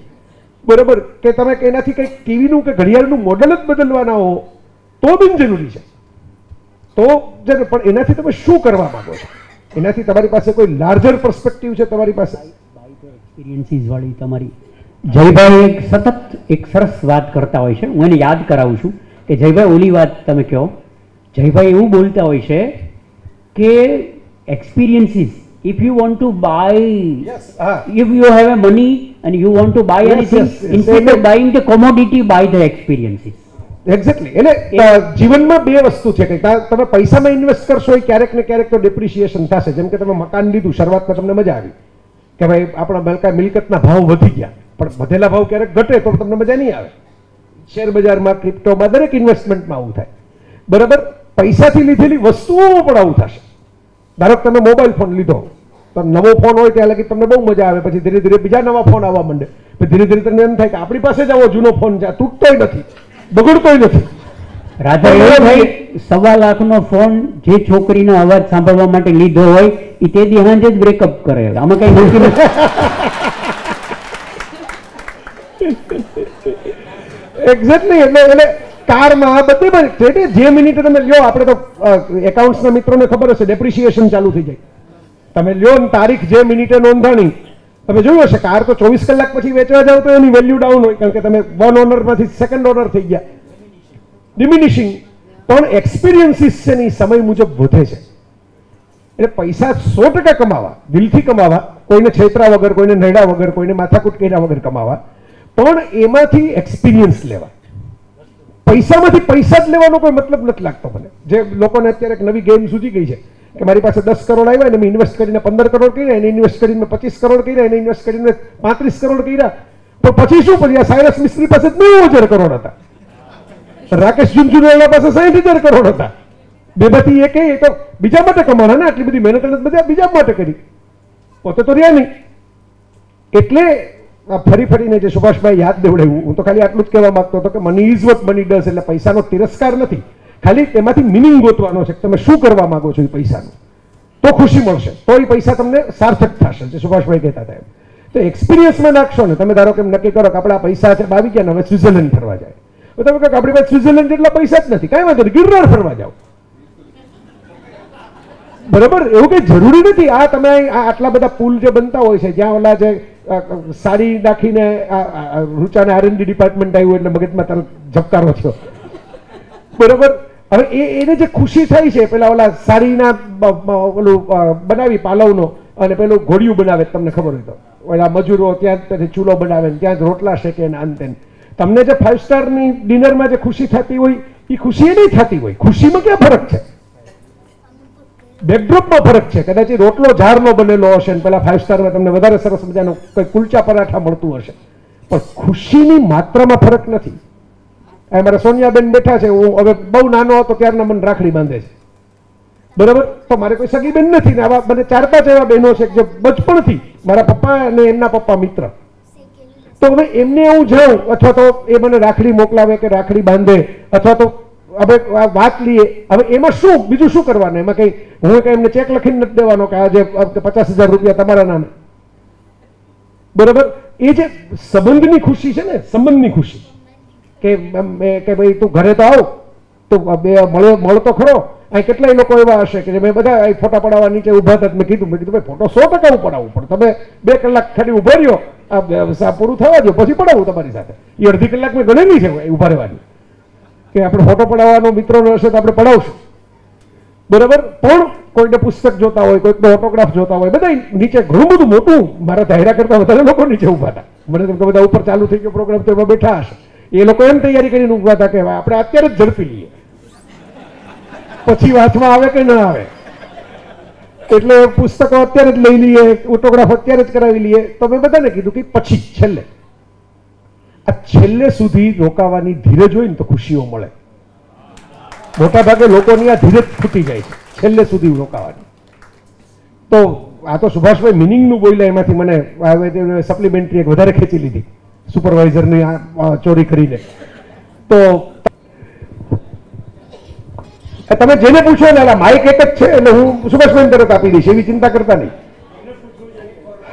બરાબર? કે તમે એનાથી કંઈક ટીવીનું કે ઘડિયાળનું મોડલ જ બદલવાના હો તો બિનજરૂરી છે. તો જરૂર, પણ એનાથી તમે શું કરવા માંગો છો, એનાથી તમારી પાસે કોઈ લાર્જર પર્સ્પેક્ટિવ છે તમારી પાસે, એક્સપિરિયન્સીસવાળી તમારી. જયભાઈ એક સતત એક સરસ વાત કરતા હોય છે, હું એને યાદ કરાવું છું કે જયભાઈ ઓલી વાત તમે કહો. જયભાઈ એવું બોલતા હોય છે કે experiences, if you want to buy, yes, if you have a money and you want to buy, yes, anything, yes, yes, instead of buying the commodity, buy the experiences. Exactly. એટલે જીવનમાં બે વસ્તુ છે કે તમે પૈસામાં ઇન્વેસ્ટ કરશો એ ક્યારેક ને ક્યારેક તો ડેપ્રિશિએશન થશે. જેમ કે તમે મકાન લીધું, શરૂઆતમાં તમને મજા આવી કે ભાઈ આપણા મિલકતના ભાવ વધી ગયા, પણ વધેલા ભાવ ક્યારેક ઘટે તો તમને મજા નહીં આવે. શેર બજારમાં, ક્રિપ્ટોમાં, દરેક ઇન્વેસ્ટમેન્ટમાં આવું થાય, બરાબર? પૈસાથી લીધેલી વસ્તુઓ પણ આવું થશે. ધારો કે તમે મોબાઈલ ફોન લીધો તો નવો ફોન હોય ત્યાં લગી તમને બહુ મજા આવે, પછી ધીરે ધીરે બીજા નવા ફોન આવવા માંડે, પછી ધીરે ધીરે તમને એમ થાય કે આપણી પાસે જ આવો જૂનો ફોન છે, તૂટતોય નથી, બગડતોય નથી. રાજા એ ભાઈ 1.25 લાખનો ફોન જે છોકરીનો અવાજ સાંભળવા માટે લીધો હોય એ તે દિવસે જ બ્રેકઅપ કરે. આમાં કઈ નક્કી નથી. એક્ઝેક્ટલી. એટલે કારમાં બધે જે મિનિટે તમે લ્યો, આપણે તો એકાઉન્ટ્સના મિત્રોને ખબર હશે ડેપ્રિશિએશન ચાલુ થઈ જાય. તમે લ્યો ને તારીખ જે મિનિટે નોંધાણી, તમે જોયું હશે કાર તો 24 કલાક પછી વેચવા જાવ તો એની વેલ્યુ ડાઉન હોય, કારણ કે તમે વન ઓનરમાંથી સેકન્ડ ઓનર થઈ ગયા, ડિમિનિશિંગ. પણ એક્સપિરિયન્સીસ છે ને એ સમય મુજબ વધે છે. એટલે પૈસા 100% કમાવા, દિલથી કમાવા, કોઈને છેતરા વગર, કોઈને નડ્યા વગર, કોઈને માથાકૂટ કર્યા વગર કમાવા, પણ એમાંથી એક્સપિરિયન્સ લેવા. પૈસામાંથી પૈસા જ લેવાનો કોઈ મતલબ નથી લાગતો મને. જે લોકોને અત્યારે એક નવી ગેમ સૂજી ગઈ છે કે મારી પાસે 10 કરોડ આવ્યા ને મેં ઇન્વેસ્ટ કરીને 15 કરોડ કર્યા, એને ઇન્વેસ્ટ કરીને મેં 25 કરોડ કર્યા, એને ઇન્વેસ્ટ કરીને 35 કરોડ કર્યા, પણ પછી શું? પછી આ સાયરસ મિસ્ત્રી પાસે 90,000 કરોડ હતા, રાકેશ ઝુંઝુનવાલા પાસે 60,000 કરોડ હતા. બે બધી એ કહે તો બીજા માટે કમાણા ને, આટલી બધી મહેનત બધા બીજા માટે કરી, પોતે તો રહ્યા નહીં. એટલે ફરી ફરીને જે સુભાષભાઈ યાદ દેવડાવ્યું, હું તો ખાલી આટલું જ કહેવા માંગતો હતો કે money is what money does. એટલે પૈસાનો તિરસ્કાર નથી, ખાલી તેમાંથી મિનિંગ ગોતવાનો છે. તમે શું કરવા માંગો છો એ પૈસાનું, તો ખુશી મળશે, તો એ પૈસા તમને સાર્થક થશે. જે સુભાષભાઈ કહેતા હતા એમ, તો એક્સપિરિયન્સમાં નાખશો ને તમે. ધારો કે નક્કી કરો કે આપણા પૈસા છે, આવી ગયા ને હવે સ્વિઝરલેન્ડ ફરવા જાય, તો તમે કહો કે આપણી પાસે સ્વિઝરલેન્ડ જેટલા પૈસા જ નથી, કાંઈ વાંધો નહીં, ગિરનાર ફરવા જાઓ, બરાબર? એવું કંઈ જરૂરી નથી. આ તમે આટલા બધા પુલ જે બનતા હોય છે, જ્યાં ઓલા જે સાડી નાખીને રૂચાને R&D ડિપાર્ટમેન્ટ આવ્યું એટલે મગજમાં તારો ઝબકારો થયો, બરાબર? હવે એને જે ખુશી થઈ છે, પેલા ઓલા સાડીના ઓલું બનાવી પાલવનો, અને પેલું ઘોડિયું બનાવે, તમને ખબર હોય તો ઓલા મજૂરો ત્યાં ચૂલો બનાવે, ત્યાં જ રોટલા શેકે ને આન તેન. તમને જે 5 સ્ટારની ડિનરમાં જે ખુશી થતી હોય એ ખુશી એ નહીં થતી હોય. ખુશીમાં ક્યાં ફરક છે? બેકડ્રોપમાં ફરક છે. કદાચ રોટલો જારનો બનેલો હશે ને પેલા 5 સ્ટારમાં તમને વધારે સરસ મજાનો કોઈ કુલચા પરાઠા મળતું હશે, પણ ખુશીની માત્રામાં ફરક નથી. મારા સોનિયાબેન બેઠા છે, હું હવે બહુ નાનો હતો ત્યારના મને રાખડી બાંધે છે, બરાબર? તો મારે કોઈ સગી બેન નથી ને, આવા મને 4-5 એવા બહેનો છે જે બચપણથી, મારા પપ્પા અને એમના પપ્પા મિત્ર, તો હવે એમને હું જાઉં અથવા તો એ મને રાખડી મોકલાવે કે રાખડી બાંધે, અથવા તો अबे बात लिए अबे एम शू बीजू शू करवाने में कहीं हूँ कहीं हमने चेक लखी नहीं देवानो के आज 50,000 रुपया तमारा नाम बराबर ये संबंध की खुशी है ना संबंध की खुशी के भाई तू घरे तो आओ तो मलो तो खरो अँ के एवं हे कि मैं बधा फोटा पड़ावा नीचे उभा था मैं कीधु भाई फोटो 100% पड़ावो पड़े तब 2 कलाक खाली उभा रो पूरु थवा दो पछी पड़ावो तमारी साथे ये अर्धी कलाक में गणेली है उभा रहेवानी कि आपणे फोटो पड़ाववानो मित्रोनो हशे तो आपणे पड़ावशुं बराबर पण कोईने पुस्तक जोता होय कोईने ऑटोग्राफ जोता होय बधाय नीचे घणुं बधुं मोटुं मारा धायरा करता वधारे लोको नीचे ऊभा था मने तो बधा ऊपर चालू थई गयो प्रोग्राम तो एमां बेठा हशे ए लोको एम तैयारी करीने ऊभा था के आपणे अत्यारे ज झडपी लईए पछी वातमां आवे के न आवे एटले पुस्तको अत्यारे ज लई लईए ऑटोग्राफ अत्यारे ज करावी लईए तो मैं बधाने कीधुं के पछी छेल्ले आ छेल्ले सुधी रोकावानी धीरज होय ने तो खुशीओ मळे मोटा भागे लोकोनी आ धीरज फूटी जाय छे छेल्ले सुधी रोकावानी तो आ तो सुभाषभाई मीनिंग नु बोल्या एमांथी मने आवे सप्लिमेंटरी एक वधारे खेंची लीधी सुपरवाइजर ने चोरी करीने तो तमे जेने पूछो ने आला माइक एक ज छे એટલે હું સુભાષભાઈને તરત આપી દઈશ એવી ચિંતા કરતા નહીં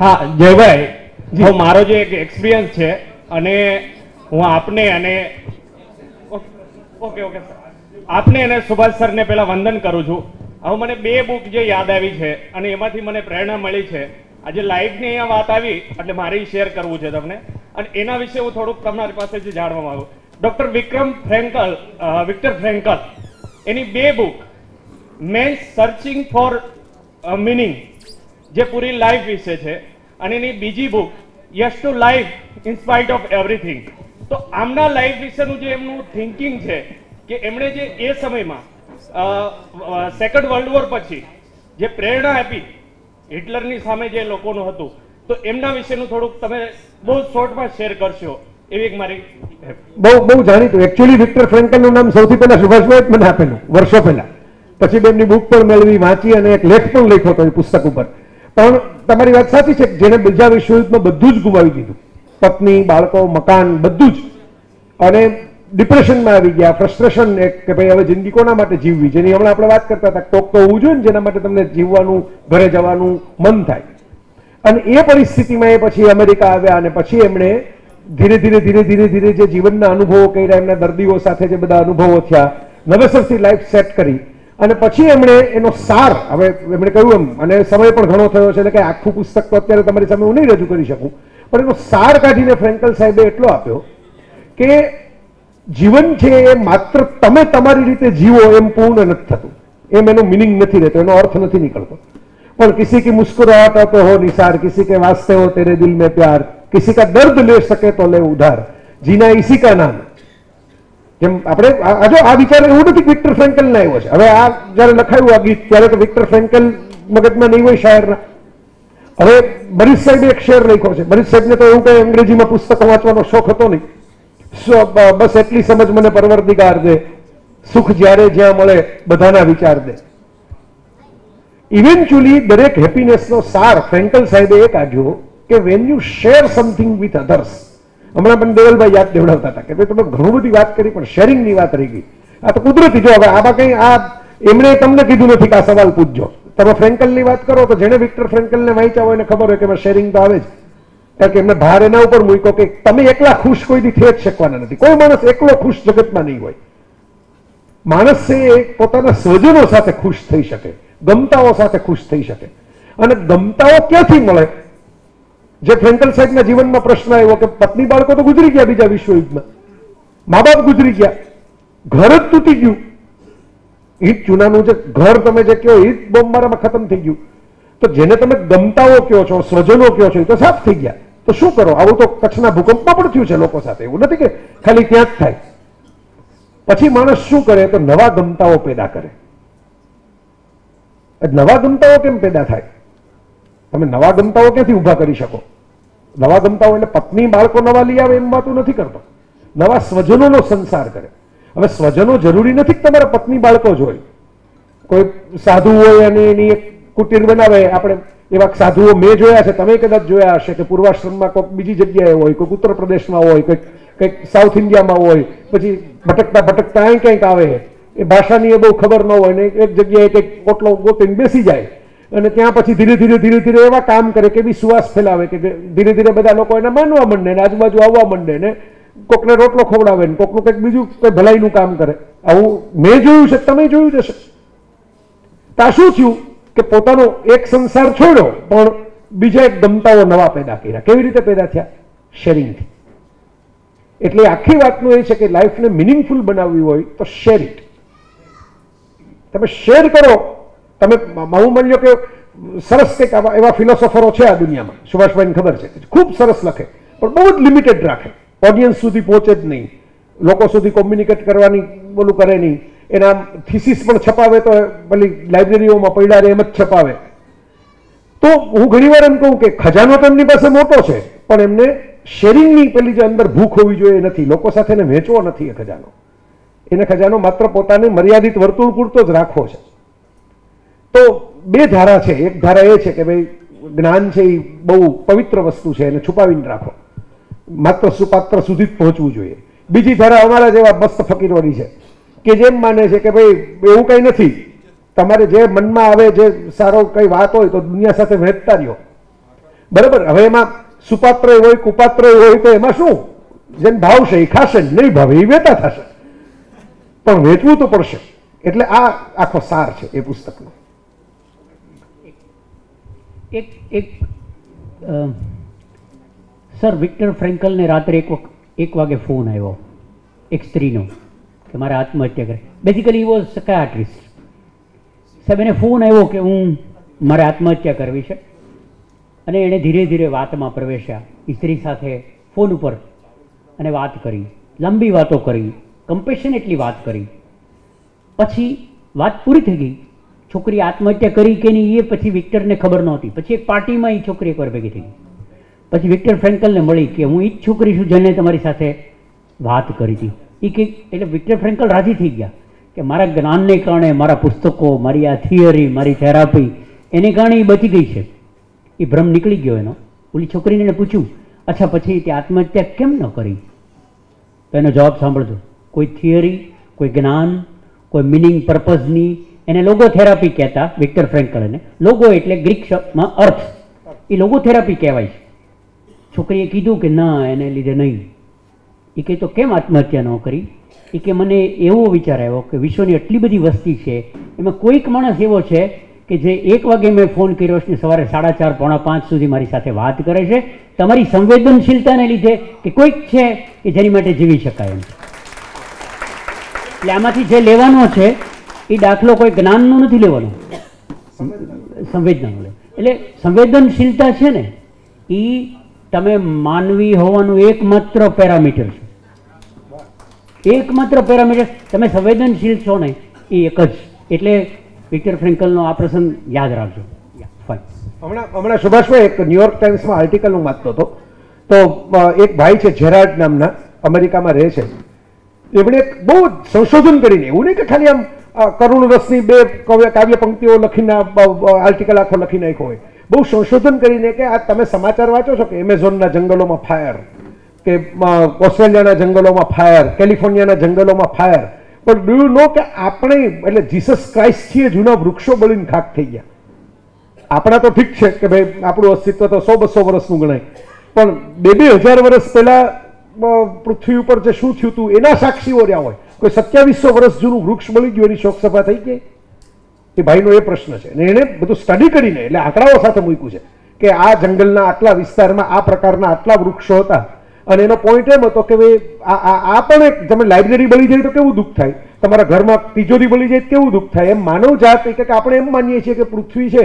હા જયભાઈ જી મારો જે એક એક્સપિરિયન્સ છે अने हूँ आपने अने ओके ओके सर आपने अने सुभाष सर ने पहला वंदन करूँ छूँ हूँ मैंने 2 बुक जो याद आई है अने एमांथी मैंने प्रेरणा मिली है आज लाइव ने अहीं वात आई एटले मारे शेर करवू छे तमने अने एना विषे हूँ थोड़ुंक तमारी पासेथी जाणवा मांगु डॉक्टर विक्टर फ्रेंकल एनी 2 book man's searching for meaning जे पूरी लाइफ विषे है अने एनी बीजी book yes to life in spite of everything तो आमना लाइफ विषयनु जे एमनु थिंकिंग छे कि एमणे जे ए समयमां सेकंड वर्ल्ड वॉर पछी जे प्रेरणा आपी हिटलरनी सामे जे लोकोनु हतुं तो एमना विषयनु थोडुंक तमे बहु शॉर्टमां शेयर करशो एवी एक मारी बहु बहु जाणीतुं एक्चुअली विक्टर फ्रेंकलनुं नाम सौथी पहिला सुभाषभाई મને આપેલું વર્ષો પહેલા પછી બેમની બુક પણ મેળવી વાંચી અને એક લેખ પણ લખ્યો તો એ પુસ્તક ઉપર પણ તમારી વાત સાચી છે જેને બીજા વિશ્વયુદ્ધમાં બધું જ ગુમાવી દીધું પત્ની બાળકો મકાન બધું જ અને ડિપ્રેશનમાં આવી ગયા ફ્રસ્ટ્રેશન કે ભાઈ હવે જિંદગી કોના માટે જીવવી જેની હમણાં આપણે વાત કરતા હતા ટોક તો હોવું જોઈએ ને જેના માટે તમને જીવવાનું ઘરે જવાનું મન થાય અને એ પરિસ્થિતિમાં એ પછી અમેરિકા આવ્યા અને પછી એમણે ધીરે ધીરે ધીરે ધીરે ધીરે જે જીવનના અનુભવો કર્યા એમના દર્દીઓ સાથે જે બધા અનુભવો થયા નવેસરથી લાઈફ સેટ કરી અને પછી એમણે એનો સાર હવે એમણે કહ્યું એમ અને સમય પણ ઘણો થયો છે એટલે કે આખું પુસ્તક તો અત્યારે તમારી સામે હું નહીં રજૂ કરી શકું પણ એનો સાર કાઢીને ફ્રેન્કલ સાહેબે એટલો આપ્યો કે જીવન છે એ માત્ર તમે તમારી રીતે જીવો એમ પૂર્ણ નથી થતું એમ એનો મિનિંગ નથી રહેતો એનો અર્થ નથી નીકળતો પણ કિસી કી મુસ્કુરાહટ પે હો નિસાર કિસી કે વાસ્તે હો તેરે દિલ મેં પ્યાર કિસી કા દર્દ લે સકે તો લે ઉધાર જીના ઇસી કા નામ જેમ આપણે આજો આ વિચાર એવું નથી વિક્ટર ફ્રેન્કલને આવ્યો છે હવે આ જ્યારે લખાયું આ ગીત ત્યારે તો વિક્ટર ફ્રેન્કલ મગજમાં નહીં હોય શાયરના હવે બરીશ સાહેબે એક શેર લખ્યો છે બરીશ સાહેબને તો એવું કંઈ અંગ્રેજીમાં પુસ્તકો વાંચવાનો શોખ હતો નહીં બસ એટલી સમજ મને પરવરદિગાર દે સુખ જ્યારે જ્યાં મળે બધાના વિચાર દે ઇવેન્ચ્યુઅલી દરેક હેપીનેસનો સાર ફ્રેન્કલ સાહેબે એ કાઢ્યો કે when you share something with others હમણાં પણ દેવલભાઈ યાદ દેવડાવતા હતા કે ભાઈ તમે ઘણું બધી વાત કરી પણ શેરિંગની વાત રહી ગઈ આ તો કુદરતી જો હવે આમાં કંઈ આ એમણે તમને કીધું નથી કે આ સવાલ પૂછજો તમે ફ્રેન્કલની વાત કરો તો જેને વિક્ટર ફ્રેન્કલને વાંચ્યા હોય એને ખબર હોય કે એમાં શેરિંગ તો આવે જ કારણ કે એમને ભાર એના ઉપર મૂક્યો કે તમે એકલા ખુશ કોઈથી થઈ જ શકવાના નથી કોઈ માણસ એકલો ખુશ જગતમાં નહીં હોય માણસે પોતાના સ્વજનો સાથે ખુશ થઈ શકે ગમતાઓ સાથે ખુશ થઈ શકે અને ગમતાઓ ક્યાંથી મળે જે ફ્રેન્કલ સાહેબના જીવનમાં પ્રશ્ન આવ્યો કે પત્ની બાળકો તો ગુજરી ગયા બીજા વિશ્વયુદ્ધમાં મા બાપ ગુજરી ગયા ઘર જ તૂટી ગયું ઈટ ચૂનાનું જે ઘર તમે જે કહો ઈટ બોમ્બમારામાં ખતમ થઈ ગયું તો જેને તમે ગમતાઓ કહો છો સ્વજનો કહો છો એ તો સાફ થઈ ગયા તો શું કરો આવું તો કચ્છના ભૂકંપમાં પણ થયું છે લોકો સાથે એવું નથી કે ખાલી ત્યાં જ થાય પછી માણસ શું કરે તો નવા ગમતાઓ પેદા કરે નવા ગમતાઓ કેમ પેદા થાય તમે નવા ગમતાઓ ક્યાંથી ઊભા કરી શકો નવા ગમતાઓ એટલે પત્ની બાળકો નવા લઈ આવે એમ વાતું નથી કરતો નવા સ્વજનોનો સંસાર કરે હવે સ્વજનો જરૂરી નથી કે તમારા પત્ની બાળકો જ હોય કોઈ સાધુ હોય અને એની એક કુટીર બનાવે આપણે એવા સાધુઓ મેં જોયા છે તમે કદાચ જોયા હશે કે પૂર્વાશ્રમમાં કોઈક બીજી જગ્યાએ હોય કોઈક ઉત્તર પ્રદેશમાં હોય કંઈક સાઉથ ઇન્ડિયામાં હોય પછી ભટકતા ભટકતા અહીં કંઈક આવે એ ભાષાની એ બહુ ખબર ન હોય ને એક જગ્યાએ કંઈક પોટલો ગોતીને બેસી જાય અને ત્યાં પછી ધીરે ધીરે એવા કામ કરે કે બી સુવાસ ફેલાવે કે ધીરે ધીરે બધા લોકો એને માનવા માંડે ને આજુબાજુ આવવા માંડે ને કોકને રોટલો ખવડાવે ને કોકનું કંઈક બીજું કોઈ ભલાઈનું કામ કરે. આવું મેં જોયું છે, તમે જોયું જશે. ત્યાં શું થયું કે પોતાનો એક સંસાર છોડ્યો પણ બીજા એક દમતાઓ નવા પેદા કર્યા. કેવી રીતે પેદા થયા? શેરિંગથી. એટલે આખી વાતનું એ છે કે લાઈફને મિનિંગફુલ બનાવવી હોય તો શેર ઇટ. તમે શેર કરો. તમે હું માની લો કે સરસ કંઈક એવા ફિલોસોફરો છે આ દુનિયામાં, સુભાષભાઈને ખબર છે, ખૂબ સરસ લખે પણ બહુ જ લિમિટેડ રાખે, ઓડિયન્સ સુધી પહોંચે જ નહીં, લોકો સુધી કોમ્યુનિકેટ કરવાની બોલું કરે નહીં. એના થીસીસ પણ છપાવે તો ભલી લાઇબ્રેરીઓમાં પડ્યા રહે એમ જ છપાવે. તો હું ઘણીવાર એમ કહું કે ખજાનો તેમની પાસે મોટો છે પણ એમને શેરિંગની પેલી જે અંદર ભૂખ હોવી જોઈએ નથી, લોકો સાથે એને વહેંચવો નથી. એ ખજાનો, એને ખજાનો માત્ર પોતાને મર્યાદિત વર્તુળ પૂરતો જ રાખવો છે. તો બે ધારા છે. એક ધારા એ છે કે ભાઈ જ્ઞાન છે એ બહુ પવિત્ર વસ્તુ છે, એને છુપાવીને રાખો, માત્ર સુપાત્ર સુધી જ પહોંચવું જોઈએ. બીજી ધારા અમારા જેવા મસ્ત ફકીરવાળી છે કે જેમ માને છે કે ભાઈ એવું કંઈ નથી, તમારે જે મનમાં આવે જે સારો કંઈ વાત હોય તો દુનિયા સાથે વહેંચતા રહ્યો. બરાબર. હવે એમાં સુપાત્ર હોય કુપાત્ર હોય તો એમાં શું, જેને ભાવશે એ ખાશે, નહીં ભાવે એ વેતા થશે, પણ વેચવું તો પડશે. એટલે આ આખો સાર છે એ પુસ્તકનો. સર વિક્ટર ફ્રેન્કલને રાત્રે એક વાગે ફોન આવ્યો એક સ્ત્રીનો કે મારે આત્મહત્યા કરે. બેઝિકલી ઈ વોઝ સાયકાટ્રિસ્ટ. સાહેબ એને ફોન આવ્યો કે હું મારે આત્મહત્યા કરવી છે અને એણે ધીરે ધીરે વાતમાં પ્રવેશ્યા, સ્ત્રી સાથે ફોન ઉપર, અને વાત કરી, લાંબી વાતો કરી, કમ્પેશનેટલી વાત કરી. પછી વાત પૂરી થઈ ગઈ, છોકરી આત્મહત્યા કરી કે નહીં એ પછી વિક્ટરને ખબર નહોતી. પછી એક પાર્ટીમાં એ છોકરી એકવાર ભેગી થઈ, પછી વિક્ટર ફ્રેન્કલને મળી કે હું એ જ છોકરી છું જેને તમારી સાથે વાત કરી હતી એ કંઈક. એટલે વિક્ટર ફ્રેન્કલ રાજી થઈ ગયા કે મારા જ્ઞાનને કારણે, મારા પુસ્તકો, મારી આ થિયરી, મારી થેરાપી, એને કારણે એ બચી ગઈ છે. એ ભ્રમ નીકળી ગયો એનો. ઓલી છોકરીને એને પૂછ્યું, અચ્છા પછી તે આત્મહત્યા કેમ ન કરી? તો એનો જવાબ સાંભળજો. કોઈ થિયરી, કોઈ જ્ઞાન, કોઈ મિનિંગ પર્પઝની, એને લોગોથેરાપી કહેતા વિક્ટર ફ્રેન્કલ. એને લોગો એટલે ગ્રીક શબ્દમાં અર્થ, એ લોગોથેરાપી કહેવાય છે. છોકરીએ કીધું કે ના એને લીધે નહીં. એ કહે તો કેમ આત્મહત્યા ન કરી? એ કે મને એવો વિચાર આવ્યો કે વિશ્વની આટલી બધી વસ્તી છે એમાં કોઈક માણસ એવો છે કે જે એક વાગે મેં ફોન કર્યો છે સવારે 4:30 4:45 સુધી મારી સાથે વાત કરે છે, તમારી સંવેદનશીલતાને લીધે કે કોઈક છે કે જેની માટે જીવી શકાય એમ. એટલે આમાંથી જે લેવાનો છે એ દાખલો કોઈ જ્ઞાનનો નથી લેવાનો, સંવેદનાનો. એટલે સંવેદનશીલતા છે ને એ તમે માનવી હોવાનું એકમાત્ર પેરામીટર છે, એકમાત્ર પેરામીટર. તમે સંવેદનશીલ છો ને એ એક જ. એટલે વિક્ટર ફ્રેન્કલનો આ પ્રસંગ યાદ રાખજો. હમણાં સુભાષભાઈ એક ન્યુયોર્ક ટાઈમ્સમાં આર્ટિકલ હું વાંચતો હતો તો એક ભાઈ છે જેરાર્ડ નામના, અમેરિકામાં રહે છે. એમણે એક બહુ સંશોધન કરીને, એવું નહીં કે ખાલી આમ કરુણ રસની બે કાવ્ય પંક્તિઓ લખીને આર્ટિકલ આખો લખી નાખ્યો હોય, બહુ સંશોધન કરીને કે આ તમે સમાચાર વાંચો છો કે એમેઝોનના જંગલોમાં ફાયર, કે ઓસ્ટ્રેલિયાના જંગલોમાં ફાયર, કેલિફોર્નિયાના જંગલોમાં ફાયર, પણ ડુ યુ નો કે આપણે એટલે જીસસ ક્રાઇસ્ટ છીએ, જૂના વૃક્ષો બળીને ખાક થઈ ગયા. આપણા તો ઠીક છે કે ભાઈ આપણું અસ્તિત્વ તો 100-200 વર્ષનું ગણાય, પણ 2000 વર્ષ પહેલાં પૃથ્વી ઉપર જે શું થયું હતું એના સાક્ષીઓ રહ્યા હોય. કોઈ 2700 વર્ષ જૂનું વૃક્ષ બળી ગયું એની શોકસભા થઈ ગઈ? એ ભાઈનો એ પ્રશ્ન છે. અને એણે બધું સ્ટડી કરીને એટલે આંકડાઓ સાથે મૂક્યું છે કે આ જંગલના આટલા વિસ્તારમાં આ પ્રકારના આટલા વૃક્ષો હતા. અને એનો પોઈન્ટ એમ હતો કે ભાઈ આ પણ એક, તમે લાઇબ્રેરી બળી જાય તો કેવું દુઃખ થાય, તમારા ઘરમાં તિજોરી બળી જાય કેવું દુઃખ થાય, એમ માનવ જાત કે આપણે એમ માનીએ છીએ કે પૃથ્વી છે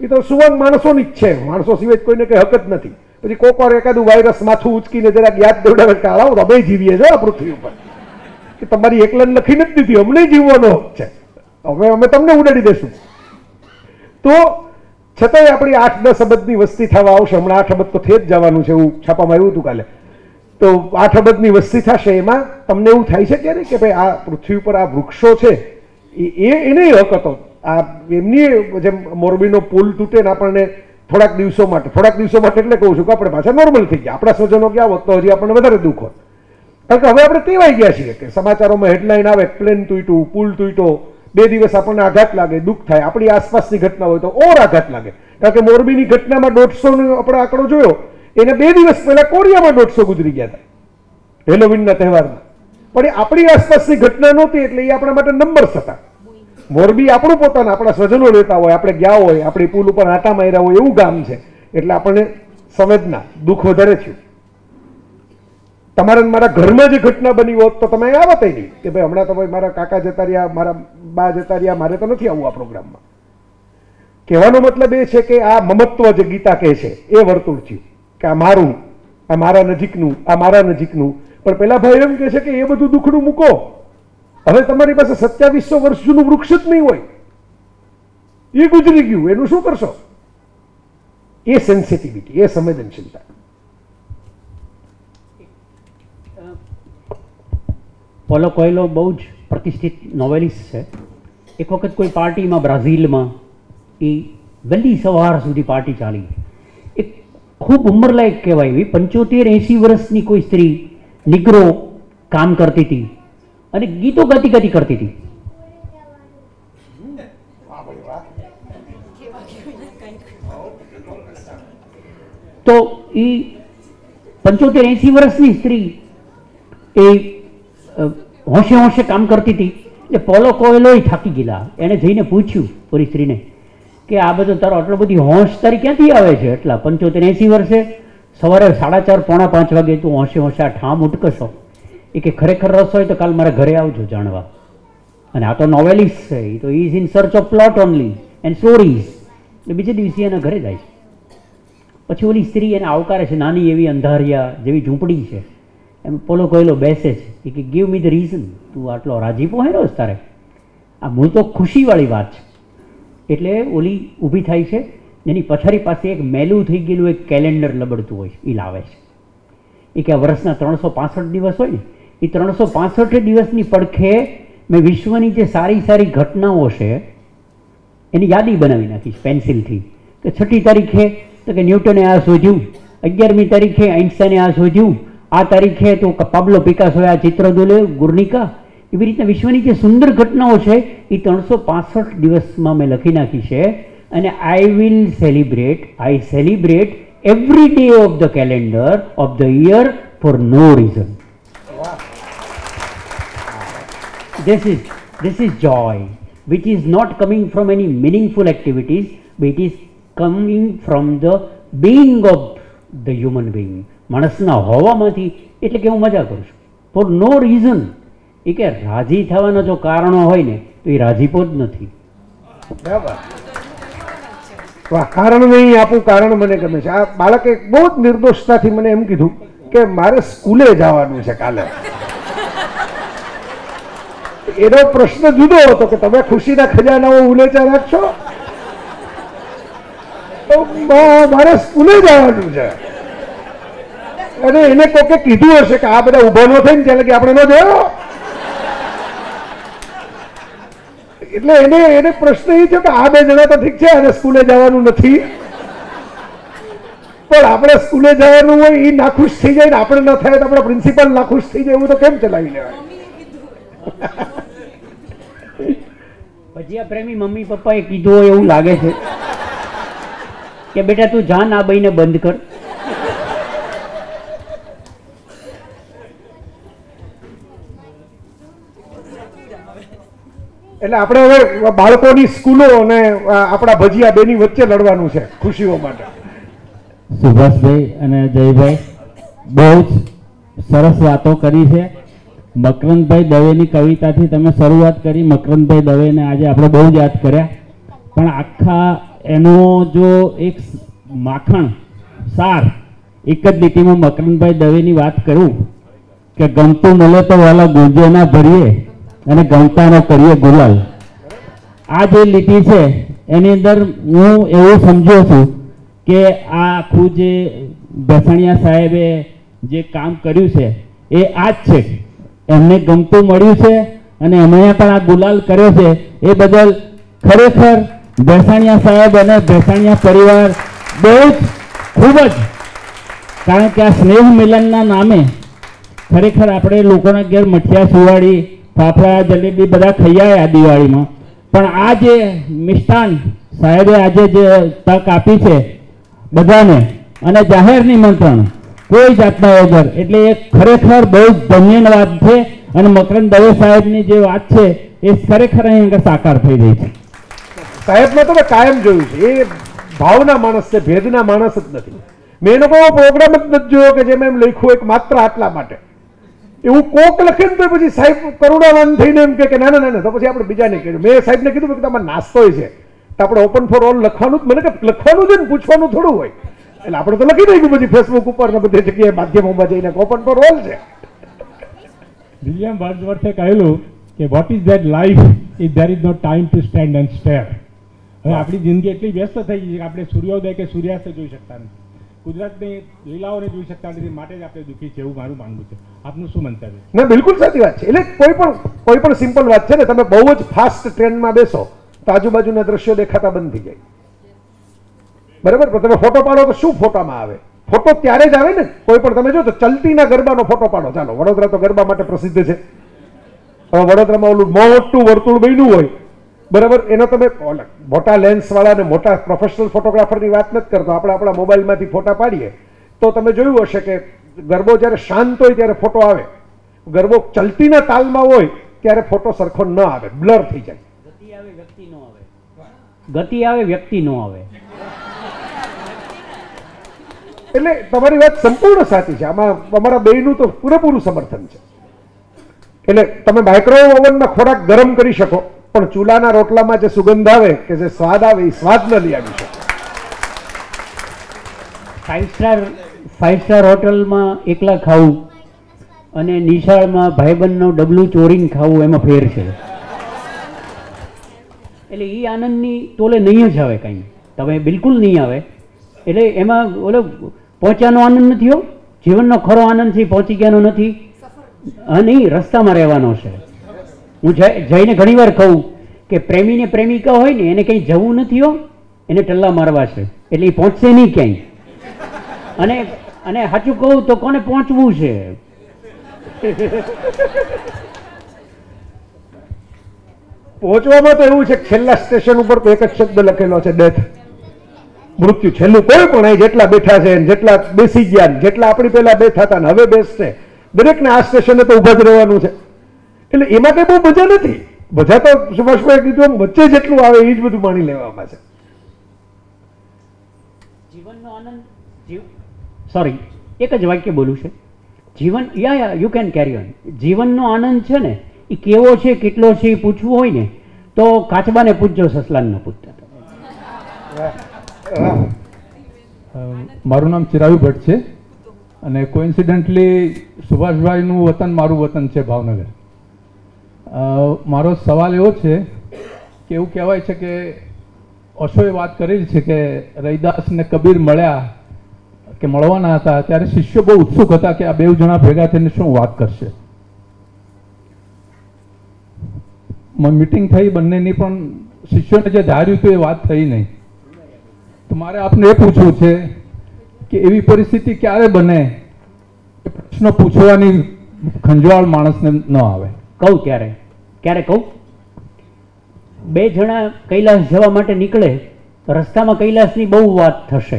એ તો સુવાંગ માણસોની જ છે, માણસો સિવાય કોઈને કંઈ હક જ નથી. પછી કોઈક વાર એકાદું વાયરસ માથું ઉચકીને જરાક યાદ દેવડાવે કે આવો અમે જીવીએ છો આ પૃથ્વી ઉપર, કે તમારી એકલાને લખીને જ દીધી, અમને જીવવાનો હક છે, હવે અમે તમને ઉડાડી દેશું. તો છતાંય આપણી 8-10 અબજની વસ્તી થવા આવશે. હમણાં 8 અબજ તો થઈ જ જવાનું છે એવું છાપામાં આવ્યું હતું કાલે. તો 8 અબજની વસ્તી થશે એમાં તમને એવું થાય છે ત્યારે કે ભાઈ આ પૃથ્વી ઉપર આ વૃક્ષો છે એને હક હતો. આ એમની જેમ મોરબીનો પુલ તૂટે ને આપણને થોડાક દિવસો માટે એટલે કહું છું કે આપણે પાછા નોર્મલ થઈ ગયા. આપણા સ્વજનો ગયા હોત તો હજી આપણને વધારે દુઃખ હોત. કારણ કે હવે આપણે ટેવાઈ ગયા છીએ કે સમાચારોમાં હેડલાઇન આવે પ્લેન તૂટ્યું, પુલ તૂટ્યો, બે દિવસ આપણને આઘાત લાગે, દુઃખ થાય, આપણી આસપાસની ઘટના હોય તો ઓર આઘાત લાગે. કારણ કે મોરબીની ઘટનામાં 150નો આપણે આંકડો જોયો, એને બે દિવસ પહેલાં કોરિયામાં 150 ગુજરી ગયા હતા હેલોવીનના તહેવારમાં, પણ એ આપણી આસપાસની ઘટના નહોતી એટલે એ આપણા માટે નંબર્સ હતા. મોરબી આપણું પોતાનું, આપણા સ્વજનો રહેતા હોય, આપણે ગયા હોય, આપણી પુલ ઉપર આંટા માર્યા હોય એવું ગામ છે એટલે આપણને સંવેદના, દુઃખ વધારે થયું. તમારા મારા ઘરમાં જે ઘટના બની હોત તો તમે આ બતાવી નહીં કે ભાઈ હમણાં તો ભાઈ મારા કાકા જતા રહ્યા, મારા બા જતા રહ્યા, મારે તો નથી આવું આ પ્રોગ્રામમાં. કહેવાનો મતલબ એ છે કે આ મમત્વ જે ગીતા કહે છે એ વર્તુળ છે કે આ મારું, આ મારા નજીકનું, આ મારા નજીકનું. પણ પેલા ભાઈ એમ કહે છે કે એ બધું દુઃખનું મૂકો, હવે તમારી પાસે 2700 વર્ષ જૂનું વૃક્ષ જ નહીં હોય, એ ગુજરી ગયું, એનું શું કરશો? એ સેન્સિટિવિટી, એ સંવેદનશીલતા. પોલો કોયલો બહુ જ પ્રતિષ્ઠિત નોવેલિસ્ટ છે. એક વખત કોઈ પાર્ટીમાં બ્રાઝિલમાં એ વહેલી સવાર સુધી પાર્ટી ચાલી. એક ખૂબ ઉંમરલાયક કહેવાય એવી 75-80 વર્ષની કોઈ સ્ત્રી નિગ્રો કામ કરતી હતી અને ગીતો ગતિ ગતિ કરતી હતી. તો એ 75-80 વર્ષની સ્ત્રી એ હોંશે હોંશે કામ કરતી હતી એટલે પોલો કોયલોય થાકી ગયેલા. એને જઈને પૂછ્યું પૂરી સ્ત્રીને કે આ બધો તારો આટલો બધી હોંશ તારી ક્યાંથી આવે છે? એટલા 75-80 વર્ષે સવારે 4:30-4:45 વાગે તું હોંશે હોંશે આ ઠામ ઉટકશો. એ કે ખરેખર રસ હોય તો કાલ મારા ઘરે આવજો જાણવા. અને આ તો નોવેલિસ્ટ છે, એ તો is in search of plot only and stories. એટલે બીજે દિવસે એના ઘરે જાય છે. પછી ઓલી સ્ત્રી એને આવકારે છે, નાની એવી અંધારિયા જેવી ઝૂંપડી છે. એમ પોલો કોયલો બેસે છે. એ કે ગીવ મી ધ રીઝન, તું આટલો રાજીપો હેરો તારે, આ મૂળ તો ખુશીવાળી વાત છે. એટલે ઓલી ઊભી થાય છે, એની પથારી પાસે એક મેલું થઈ ગયેલું એક કેલેન્ડર લબડતું હોય એ લાવે છે. એ કે આ વર્ષના 365 દિવસ હોય ને, એ 365 દિવસની પડખે મેં વિશ્વની જે સારી સારી ઘટનાઓ છે એની યાદી બનાવી નાખી પેન્સિલથી. કે 6મી તારીખે તો કે ન્યૂટને આ શોધ્યું, 11મી તારીખે આઇન્સ્ટાઈને આ શોધ્યું, આ તારીખે તો પાબ્લો પિકાસોએ આ ચિત્ર દોર્યું, ગુર્નિકા. એવી રીતના વિશ્વની જે સુંદર ઘટનાઓ છે એ 365 દિવસમાં મેં લખી નાખી છે. અને I celebrate every day of the calendar of the year for no reason. This is joy, which is not coming from any meaningful activities, but it is coming from the being of the human being. માણસના હોવામાંથી. એટલે કે હું મજા કરું છું four no reason. એ કે રાજી થવાના જો કારણો હોય ને તો એ રાજીપો જ નથી. બરાબર. વાહ, કારણ નહીં આપું, કારણ મને ગમે છે. આ બાળકે બહુ જ નિર્દોષતાથી મને એમ કીધું કે મારે સ્કૂલે જવાનું છે કાલે. એનો પ્રશ્ન જુદો હતો કે તમે ખુશીના ખજાનાઓ ઉલેચા રાખશો, મારે સ્કૂલે જવાનું છે. અને એને કોકે કીધું હશે કે આ બધા ઉભા ન થઈને ત્યાં લગી આપણે ન જયો. એટલે એને પ્રશ્ન એ છે કે આ બે જણા તો ઠીક છે અને સ્કૂલે જવાનું નથી, પણ આપણે સ્કૂલે જવાનું હોય એ નાખુશ થઈ જાય ને આપણે ન થાય તો આપણા પ્રિન્સિપાલ નાખુશ થઈ જાય, એવું તો કેમ ચલાવી લેવાય? ભજીયા પ્રેમી મમ્મી પપ્પાએ કીધું હોય એવું લાગે છે કે બેટા તું જા ના બઈને બંધ કર. એટલે આપણે હવે બાળકોની સ્કૂલો અને આપણા ભજીયા બેની વચ્ચે લડવાનું છે ખુશીઓ માટે. સુભાષભાઈ અને જયભાઈ બહુ જ સરસ વાતો કરી છે. મકરંદભાઈ દવેની કવિતાથી તમે શરૂઆત કરી. મકરંદભાઈ દવેને આજે આપણે બહુ જ યાદ કર્યા, પણ આખા એનો જો એક માખણ સાર એક જ લીટીમાં મકરંદભાઈ દવેની વાત કરું કે ગમતું મળે તો વાલા ગુંજે ના ભરીએ અને ગમતાનો કરીએ ગુલાલ. આ જે લીટી છે એની અંદર હું એવું સમજો છું કે આ આખું જે ભેસાણિયા સાહેબે જે કામ કર્યું છે એ આ જ છે. એમને ગમતું મળ્યું છે અને એમણે પણ આ ગુલાલ કર્યો છે. એ બદલ ખરેખર ભેસાણિયા સાહેબ અને ભેસાણિયા પરિવાર બહુ જ ખૂબ જ, કારણ કે આ સ્નેહ મિલનના નામે ખરેખર આપણે લોકોના ઘેર મઠિયા સુવાળી ફાફડા જલેબી બધા ખૈયા આ દિવાળીમાં, પણ આ જે મિષ્ટાન સાહેબે આજે જે તક આપી છે બધાને અને જાહેર નિમંત્રણ કોઈ જાતના વગર, એટલે એ ખરેખર બહુ ધન્યની વાત છે અને મકરંદ દવે સાહેબની જે વાત છે એ ખરેખર અહીં આગળ સાકાર થઈ રહી છે. સાહેબને તો મેં કાયમ જોયું છે, એ ભાવના માણસ છે, ભેદના માણસ જ નથી. મેં એનો કોઈ પ્રોગ્રામ જ નથી જોયો કે જેમ લખ્યું એક માત્ર આટલા માટે. એવું કોક લખે ને તો પછી સાહેબ કરુણાવાન થઈને એમ કે ના ના ના, તો પછી આપણે બીજાને કહેજો. મેં સાહેબને કીધું કે તમારે નાસ્તો છે તો આપણે ઓપન ફોર ઓલ લખવાનું જ, મને કે લખવાનું છે ને પૂછવાનું થોડું હોય, એટલે આપણે તો લખી દઈશું પછી ફેસબુક ઉપર ને બધી જગ્યાએ માધ્યમોમાં જઈને ઓપન ફોર ઓલ છે. વિલિયમ વર્ડ્સવર્થે કહેલું કે what is that life if there is no time to stand and stare. હવે આપણી જિંદગી એટલી વ્યસ્ત થઈ ગઈ છે કે આપણે સૂર્યોદય કે સૂર્યાસ્ત જોઈ શકતા નથી, ગુજરાતની લીલાઓને જોઈ શકતા નથી, માટે જ આપણે દુઃખી છે એવું મારું માનવું છે. આપનું શું મંતવ્ય? ના, બિલકુલ સાચી વાત છે. એટલે કોઈ પણ સિમ્પલ વાત છે ને, તમે બહુ જ ફાસ્ટ ટ્રેનમાં બેસો તો આજુબાજુના દ્રશ્યો દેખાતા બંધ થઈ જાય, બરાબર? પણ તમે ફોટો પાડો તો શું ફોટામાં આવે? ફોટો ત્યારે જ આવે ને. કોઈ પણ તમે જો તો ચલતીના ગરબાનો ફોટો પાડો, ચાલો વડોદરા તો ગરબા માટે પ્રસિદ્ધ છે, હવે વડોદરામાં ઓલું મોટું વર્તુળ બન્યું હોય, બરાબર, એનો તમે મોટા લેન્સવાળા અને મોટા પ્રોફેશનલ ફોટોગ્રાફરની વાત નથી કરતો, આપણે આપણા મોબાઈલમાંથી ફોટા પાડીએ તો તમે જોયું હશે કે ગરબો જ્યારે શાંત હોય ત્યારે ફોટો આવે, ગરબો ચલતીના તાલમાં હોય ત્યારે ફોટો સરખો ન આવે, બ્લર થઈ જાય. ગતિ આવે વ્યક્તિ ન આવે. એટલે તમારી વાત સંપૂર્ણ સાચી છે, આમાં અમારા બેયનું તો પૂરેપૂરું સમર્થન છે. એટલે તમે માઇક્રોવેવ ઓવનમાં ખોરાક ગરમ કરી શકો, પણ ચૂલાના રોટલામાં જે સુગંધ આવે કે જે સ્વાદ આવે એ સ્વાદ ન લઈ આવી શકો. 5 સ્ટાર હોટલમાં એકલા ખાવું અને નિશાળમાં ભાઈબંધનો ડબલું ચોરીને ખાવું એમાં ફેર છે. એટલે એ આનંદની તોલે નહીં જ આવે કાંઈ, તમે બિલકુલ નહીં આવે. એટલે એમાં ઓલો પહોંચ્યાનો આનંદ નથી હો, જીવનનો ખરો આનંદ છે પહોંચી ગયાનો નથી. હા નહીં, રસ્તામાં રહેવાનો છે. હું જઈને ઘણીવાર કહું કે પ્રેમીને પ્રેમિકા હોય ને એને કંઈ જવું નથી હો, એને ટલ્લા મારવા છે, એટલે એ પહોંચશે નહીં ક્યાંય. અને અને સાચું કહું તો કોને પહોંચવું છે? પહોંચવામાં તો એવું છે, છેલ્લા સ્ટેશન ઉપર તો એક જ શબ્દ લખેલો છે, ડેથ, મૃત્યુ. છેલ્લું કોઈ પણ અહીં જેટલા બેઠા છે, જેટલા બેસી ગયા, જેટલા આપણી પહેલા બેઠા હતા ને હવે બેસશે, દરેકને આ સ્ટેશને તો ઊભા જ રહેવાનું છે. એટલે એમાં કંઈ બહુ મજા નથી, બધા તો સુભાષભાઈ કીધું વચ્ચે જેટલું આવે એ જ બધું માણી લેવામાં છે. જીવનનો આનંદ, સોરી એક જ વાક્ય બોલું છે, જીવન યા યુ કેન કેરી ઓન. જીવનનો આનંદ છે ને એ કેવો છે કેટલો છે એ પૂછવું હોય ને તો કાચબાને પૂછજો, સસલાનને પૂછતા. મારું નામ ચિરાયુ ભટ્ટ છે અને કોઇન્સિડન્ટલી સુભાષભાઈનું વતન મારું વતન છે, ભાવનગર. મારો સવાલ એવો છે કે એવું કહેવાય છે કે ઓશોએ વાત કરેલી છે કે રૈદાસને કબીર મળ્યા કે મળવાના હતા ત્યારે શિષ્યો બહુ ઉત્સુક હતા કે આ બે જણા ભેગા થઈને શું વાત કરશે. મિટિંગ થઈ બંનેની, પણ શિષ્યોને જે ધાર્યું હતું એ વાત થઈ નહીં. તો મારે આપને એ પૂછવું છે કે એવી પરિસ્થિતિ ક્યારે બને કે પ્રશ્નો પૂછવાની ખંજવાળ માણસને ન આવે? કહું ક્યારે કહું? બે જણા કૈલાસ જવા માટે નીકળે, રસ્તામાં કૈલાસની બહુ વાત થશે,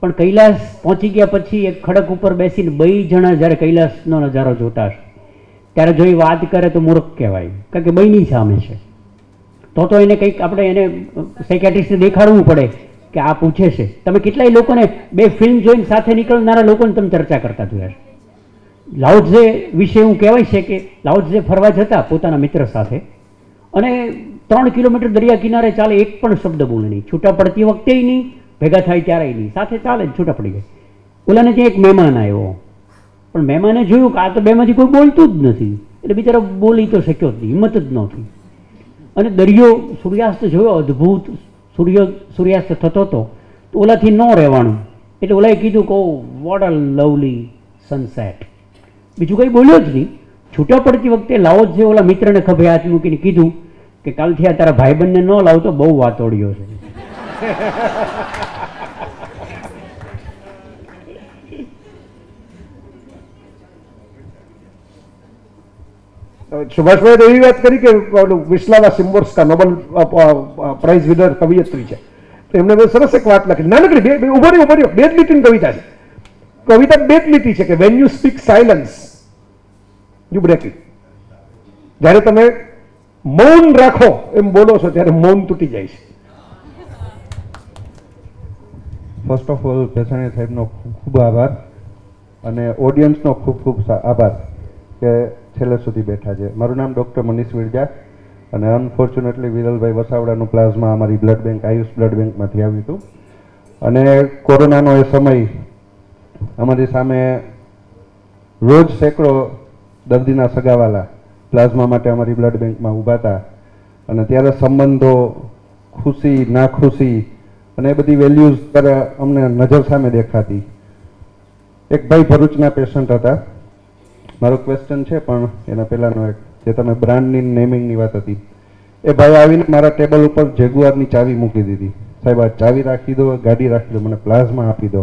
પણ કૈલાસ પહોંચી ગયા પછી એક ખડક ઉપર બેસીને બે જણા જ્યારે કૈલાસનો નજારો જોતા હશે ત્યારે જો એ વાત કરે તો મૂર્ખ કહેવાય, કારણ કે બેની સામે છે. તો એને કંઈક આપણે એને સાયકાટ્રિસ્ટને દેખાડવું પડે કે આ પૂછે છે. તમે કેટલાય લોકોને બે ફિલ્મ જોઈને સાથે નીકળનારા લોકોને તમે ચર્ચા કરતા જોયા છે. લાઉઝે વિશે એવું કહેવાય છે કે લાઉઝે ફરવા જતા પોતાના મિત્ર સાથે અને 3 કિલોમીટર દરિયા કિનારે ચાલે, એક પણ શબ્દ બોલે નહીં, છૂટા પડતી વખતે નહીં, ભેગા થાય ત્યારે નહીં, સાથે ચાલે છૂટા પડી જાય. ઓલાને ત્યાં એક મહેમાન આવ્યો, પણ મહેમાને જોયું કે આ તો બેમાંથી કોઈ બોલતું જ નથી, એટલે બિચારો બોલી તો શક્યો જ નહીં, હિંમત જ નહોતી. અને દરિયો સૂર્યાસ્ત જોયો, અદ્ભુત સૂર્યાસ્ત થતો હતો, તો ઓલાથી ન રહેવાનું, એટલે ઓલાએ કીધું કહો વોટ અ લવલી સનસેટ. બીજું કંઈ બોલ્યો જ નહીં. છૂટા પડતી વખતે લાવો જ ઓલા મિત્રને ખભે હાથ મૂકીને કીધું કે કાલથી આ તારા ભાઈબંધને ન લાવ તો બહુ વાતોડ્યો છે. સુભાષભાઈ એવી વાત કરી કે વિસ્લાવા સિમ્બોર્સ્કા Nobel prize winner કવિયત્રી છે, તો એમને બહુ સરસ એક વાત લખી, નાનકડી બે ઉભો રહ્યો બે જ લીટીની કવિતા છે. કવિતા બે જ લીટી છે કે when you speak silence you break it. જ્યારે તમે મૌન રાખો એમ બોલો છો ત્યારે મૌન તૂટી જાય છે. ફર્સ્ટ ઓફ ઓલ ભેસાણીયા સાહેબનો ખૂબ આભાર અને ઓડિયન્સનો ખૂબ ખૂબ આભાર કે છેલ્લે સુધી બેઠા છે. મારું નામ ડૉક્ટર મનીષ વિરજા અને અનફોર્ચ્યુનેટલી વિરલભાઈ વસાવડાનું પ્લાઝમા અમારી બ્લડ બેંક આયુષ બ્લડ બેંકમાંથી આવ્યું હતું અને કોરોનાનો એ સમય અમારી સામે રોજ સેંકડો દર્દીના સગાવાલા પ્લાઝમા માટે અમારી બ્લડ બેંકમાં ઊભા હતા અને ત્યારે સંબંધો, ખુશી, નાખુશી અને એ બધી વેલ્યુઝ ત્યારે અમને નજર સામે દેખાતી. એક ભાઈ ભરૂચના પેશન્ટ હતા. મારો ક્વેશ્ચન છે પણ એના પહેલાંનો એક જે તમે બ્રાન્ડની નેમિંગની વાત હતી, એ ભાઈ આવીને મારા ટેબલ ઉપર જેગુઆરની ચાવી મૂકી દીધી. સાહેબ આ ચાવી રાખી દો, ગાડી રાખી દો, મને પ્લાઝમા આપી દો.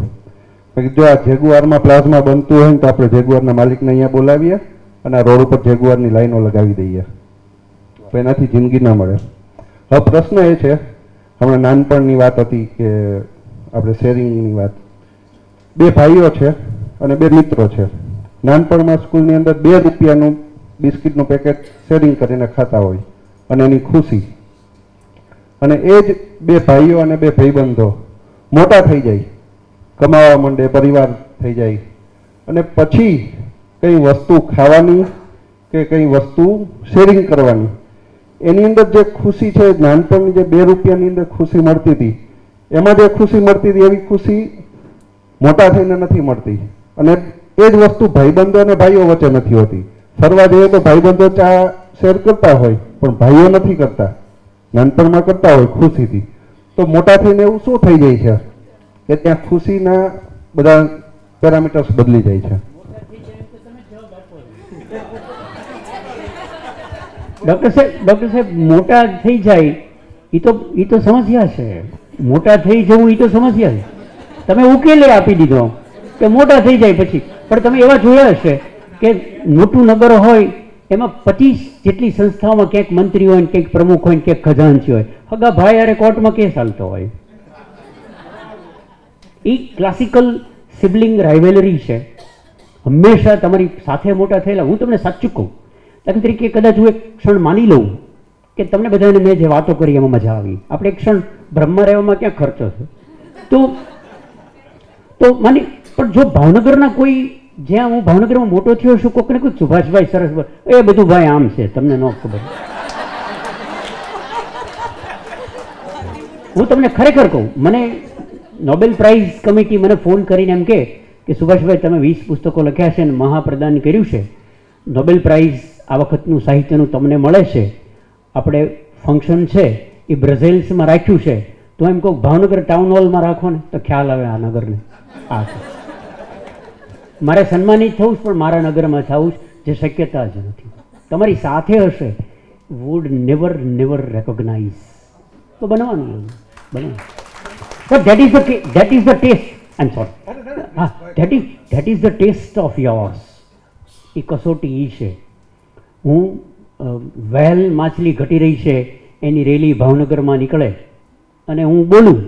જો આ જેગુઆરમાં પ્લાઝમા બનતું હોય ને તો આપણે જેગુઆરના માલિકને અહીંયા બોલાવીએ અને આ રોડ ઉપર જેગુઆરની લાઈનો લગાવી દઈએ તો એનાથી જિંદગી ના મળે. હવે પ્રશ્ન એ છે, હમણાં નાનપણની વાત હતી કે આપણે શેરિંગની વાત, બે ભાઈઓ છે અને બે મિત્રો છે. નાનપણમાં સ્કૂલની અંદર ₹2 બિસ્કિટનું પેકેટ શેરિંગ કરીને ખાતા હોય અને એની ખુશી, અને એ જ બે ભાઈઓ અને બે ભાઈબંધો મોટા થઈ જાય, કમાવા માંડે, પરિવાર થઈ જાય, અને પછી કઈ વસ્તુ ખાવાની કે કઈ વસ્તુ શેરિંગ કરવાની, એની અંદર જે ખુશી છે, નાનપણની જે ₹2 અંદર ખુશી મળતી હતી, એમાં જે ખુશી મળતી હતી એવી ખુશી મોટા થઈને નથી મળતી. અને એ જ વસ્તુ ભાઈબંધો અને ભાઈઓ વચ્ચે નથી હોતી. ફરવા જઈએ તો ભાઈબંધો ચા શેર કરતા હોય પણ ભાઈઓ નથી કરતા, નાનપણમાં કરતા હોય ખુશીથી, તો મોટા થઈને એવું શું થઈ જાય છે કે ત્યાં ખુશીના બધા પેરામીટર્સ બદલી જાય છે. ડૉક્ટર સાહેબ મોટા થઈ જાય એ તો સમસ્યા છે. મોટા થઈ જવું એ તો સમસ્યા છે. તમે ઉકેલે આપી દીધો કે મોટા થઈ જાય પછી, પણ તમે એવા જોયા હશે કે મોટું નગર હોય એમાં 25 જેટલી સંસ્થાઓમાં ક્યાંક મંત્રી હોય ને ક્યાંક પ્રમુખ હોય ને ક્યાંક ખજાનચી હોય, હગા ભાઈ અરે કોર્ટમાં કેસ હાલતો હોય. એ ક્લાસિકલ સિબ્લિંગ રાઇવલરી છે. હંમેશા તમારી સાથે મોટા થયેલા, હું તમને સાચું કહું દાખલા તરીકે, કદાચ હું એક ક્ષણ માની લઉં કે તમને બધાને મેં જે વાતો કરી એમાં મજા આવી, આપણે એક ક્ષણ બ્રહ્મા રહેવામાં ક્યાં ખર્ચો છે, તો માની, પણ જો ભાવનગરના કોઈ, જ્યાં હું ભાવનગરમાં મોટો થયો છું, કોકને કોઈ સુભાષભાઈ સરસ એ બધું ભાઈ આમ છે, તમને ન ખબર. હું તમને ખરેખર કહું, મને નોબેલ પ્રાઇઝ કમિટી મને ફોન કરીને એમ કે સુભાષભાઈ તમે 20 પુસ્તકો લખ્યા છે અને મહાપ્રદાન કર્યું છે, નોબેલ પ્રાઇઝ આ વખતનું સાહિત્યનું તમને મળે છે, આપણે ફંક્શન છે એ બ્રઝેલ્સમાં રાખ્યું છે, તો એમ કહું ભાવનગર ટાઉન હોલમાં રાખો ને તો ખ્યાલ આવે આ નગરને. આ મારે સન્માનિત થવું છે પણ મારા નગરમાં થવું જે શક્યતા જ નથી. તમારી સાથે હશે, વુડ નેવર રેકોગ્નાઇઝ, તો બનવાનું but that is the test. I am sorry. હા, that is the test of yours. એ કસોટી એ છે. હું વહેલ માછલી ઘટી રહી છે એની રેલી ભાવનગરમાં નીકળે અને હું બોલું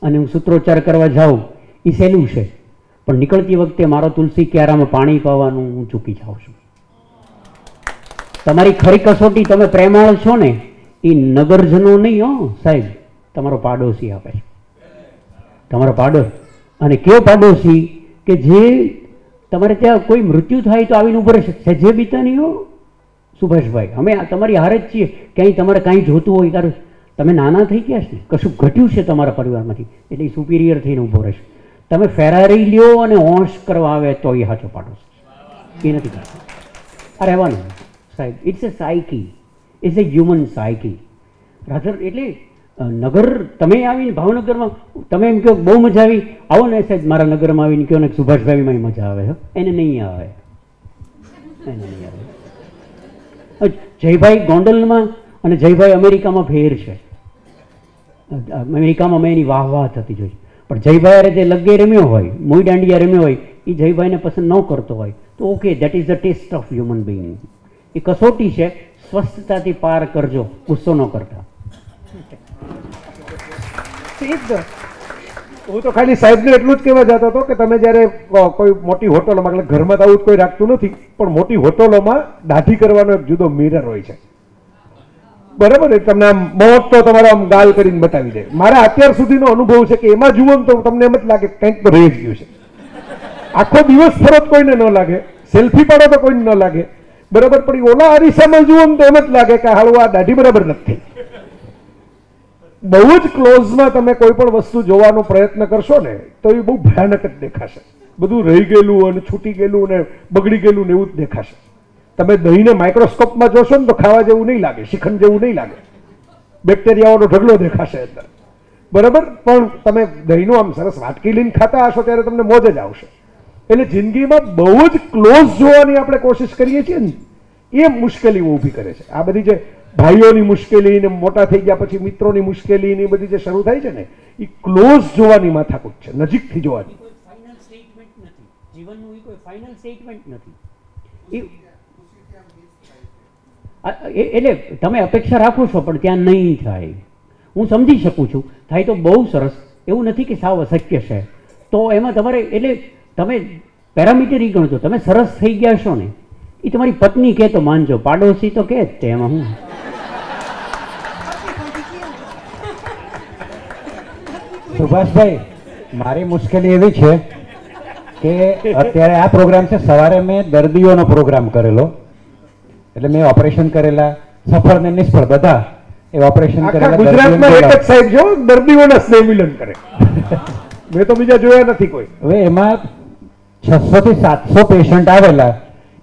અને હું સૂત્રોચ્ચાર કરવા જાઉં, એ સહેલું છે, પણ નીકળતી વખતે મારો તુલસી ક્યારામાં પાણી પાવાનું હું ચૂકી જાઉં છું. તમારી ખરી કસોટી, તમે પ્રેમાળ છો ને, એ નગરજનો નહીં હો સાહેબ, તમારો પાડોશી આપે છે, તમારો પાડોશ. અને કેવો પાડોશી કે જે તમારે ત્યાં કોઈ મૃત્યુ થાય તો આવીને ઉભો રહેશે, સહેજે બીતા નહીં હો સુભાષભાઈ, અમે તમારી હારે જ છીએ, ક્યાંય તમારે કાંઈ જોતું હોય કારણ તમે નાના થઈ ગયા છે ને, કશું ઘટ્યું છે તમારા પરિવારમાંથી, એટલે એ સુપિરિયર થઈને ઊભો રહેશે. તમે ફેરારી લ્યો અને હોશ કરવા આવે તો એ હાચો પાડો, એ નથી કરતો. આ રહેવાનું સાહેબ, it's a psyche, it's a human psyche rather. એટલે નગર, તમે આવીને ભાવનગરમાં તમે એમ કહો બહુ મજા આવી, આવો ને સાહેબ મારા નગરમાં આવીને કહો ને સુભાષભાઈમાં મજા આવે, એને નહીં આવે. જયભાઈ ગોંડલમાં અને જયભાઈ અમેરિકામાં ફેર છે. અમેરિકામાં અમે એની વાહ વાહ થતી જોઈ, પણ જયભાઈ અરે જે લગ્ગે રમ્યો હોય, મોઈ દાંડિયા રમ્યો હોય, એ જયભાઈને પસંદ ન કરતો હોય તો okay, that is the test of human being. એ કસોટી છે, સ્વસ્થતાથી પાર કરજો, ગુસ્સો ન કરતા. હું તો ખાલી સાહેબને એટલું જ કહેવા જતો હતો કે તમે જ્યારે કોઈ મોટી હોટલોમાં, એટલે ઘરમાં તો આવું કોઈ રાખતું નથી, પણ મોટી હોટલોમાં દાઢી કરવાનો એક જુદો મિરર હોય છે, બરાબર? તમને આમ મોટો તમારો આમ ગાલ કરીને બતાવી દે. મારા અત્યાર સુધીનો અનુભવ છે કે એમાં જુઓ તો તમને એમ જ લાગે કંઈક તો રહી ગયું છે. આખો દિવસ ફરત કોઈને ન લાગે, સેલ્ફી પાડો તો કોઈને ન લાગે, બરાબર? પણ ઓલા અરીસામાં જુઓ ને તો એમ જ લાગે કે હાલ આ દાઢી બરાબર નથી. બહુ જ ક્લોઝમાં તમે કોઈ પણ વસ્તુ જોવાનો પ્રયત્ન કરશો ને તો એ બહુ ભયાનક જ દેખાશે. બધું રહી ગયેલું અને છૂટી ગયેલું અને બગડી ગયેલું ને એવું જ દેખાશે. તમે દહીંને માઇક્રોસ્કોપમાં જોશો ને તો ખાવા જેવું નહીં લાગે, શિખંડ જેવું નહીં લાગે, બેક્ટેરિયાઓનો ઢગલો દેખાશે અંદર, બરાબર? પણ તમે દહીંનું આમ સરસ વાટકી લઈને ખાતા હશો ત્યારે તમને મોજ જ આવશે. એટલે જિંદગીમાં બહુ જ ક્લોઝ જોવાની આપણે કોશિશ કરીએ છીએ ને, એ મુશ્કેલીઓ ઊભી કરે છે. આ બધી જે ભાઈઓની મુશ્કેલી ને મોટા થઈ ગયા પછી મિત્રોની મુશ્કેલી ને બધી જે શરૂ થાય છે ને, એ ક્લોઝ જોવાની માથાકૂટ છે, નજીકથી જોવાની. જીવનનું કોઈ ફાઇનલ સ્ટેટમેન્ટ નથી. એટલે તમે અપેક્ષા રાખો છો પણ ત્યાં નહીં થાય. હું સમજી શકું છું, થાય તો બહુ સરસ, એવું નથી કે સાવ અશક્ય છે. તો એમાં તમારે, એટલે તમે પેરામીટર એ ગણજો, તમે સરસ થઈ ગયા છો ને એ તમારી પત્ની કહે તો માનજો, પાડોશી તો કહે જ, એમાં હું સુભાષભાઈ, મારી મુશ્કેલી એવી છે કે અત્યારે આ પ્રોગ્રામ છે, સવારે મેં દર્દીઓનો પ્રોગ્રામ કરેલો, એટલે મેં ઓપરેશન કરેલા, સફળ ને નિષ્ફળ બધા એ ઓપરેશન કરેલા. ગુજરાતમાં એક જ સાહેબ જો દર્દીઓના સેમિલન કરે, મેં તો બીજા જોયા નથી કોઈ. હવે એમાં 600 થી 700 પેશન્ટ આવેલા,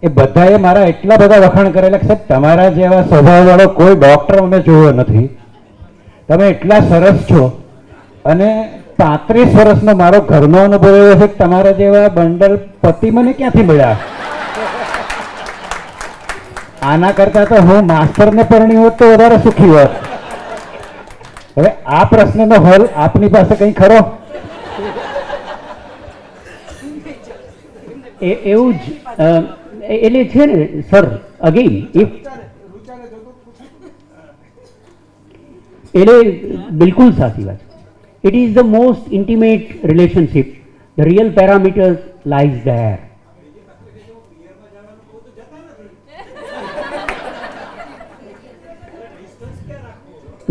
એ બધાએ મારા એટલા બધા વખાણ કરેલા કે સાહેબ તમારા જેવા સ્વભાવવાળો કોઈ ડોક્ટર અમે જોયો નથી, તમે એટલા સરસ છો. અને 35 વર્ષનો મારો ઘરનો અનુભવ એવો છે કે તમારા જેવા બંડલ પતિ મને ક્યાંથી મળ્યા? આના કરતા તો હું માસ્તરને પરણી હોત તો વધારે સુખી હોત. હવે આ પ્રશ્નનો હલ આપની પાસે કંઈ ખરો? એવું જ એટલે છે ને સર, અગેન એટલે બિલકુલ સાચી વાત. It is the most intimate relationship, the real parameter lies there.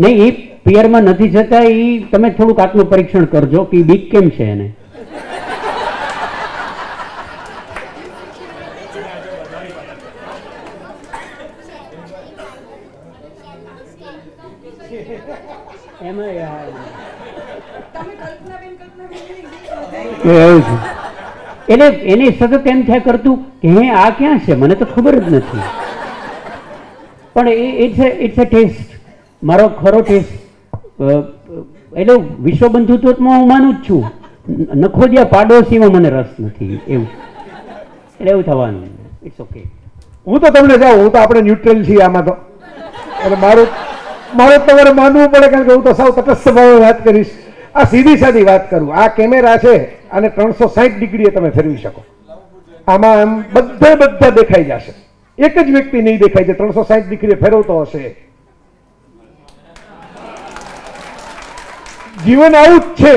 નહીં, એ પિયરમાં નથી જતા, એ તમે થોડુંક આત્મપરીક્ષણ કરજો કે બીક કેમ છે એને. એટલે એને સતત એમ થયા કરતું કે હે આ ક્યાં છે, મને તો ખબર જ નથી. પણ ઇટ્સ અ ટેસ્ટ. મારો ખરો ટેસ્ટ, એટલે વિશ્વ બંધુત્વમાં હું માનું જ છું, નખોદિયા પાડોશીમાં મને રસ નથી, એવું એટલે એવું થવાનું. It's okay. હું તો તમને જાઉં, હું તો આપણે ન્યુટ્રલ છીએ આમાં તો, એટલે મારું તમારે માનવું પડે, કારણ કે હું તો સાવ તટસ્થ ભાવે વાત કરીશ. આ સીધી સાદી વાત કરું, આ કેમેરા છે અને 360 ડિગ્રીએ તમે ફેરવી શકો, આમાં આમ બધા દેખાઈ જશે, એક જ વ્યક્તિ નહીં દેખાય છે 360 ડિગ્રીએ ફેરવતો હશે. જીવન આવું જ છે,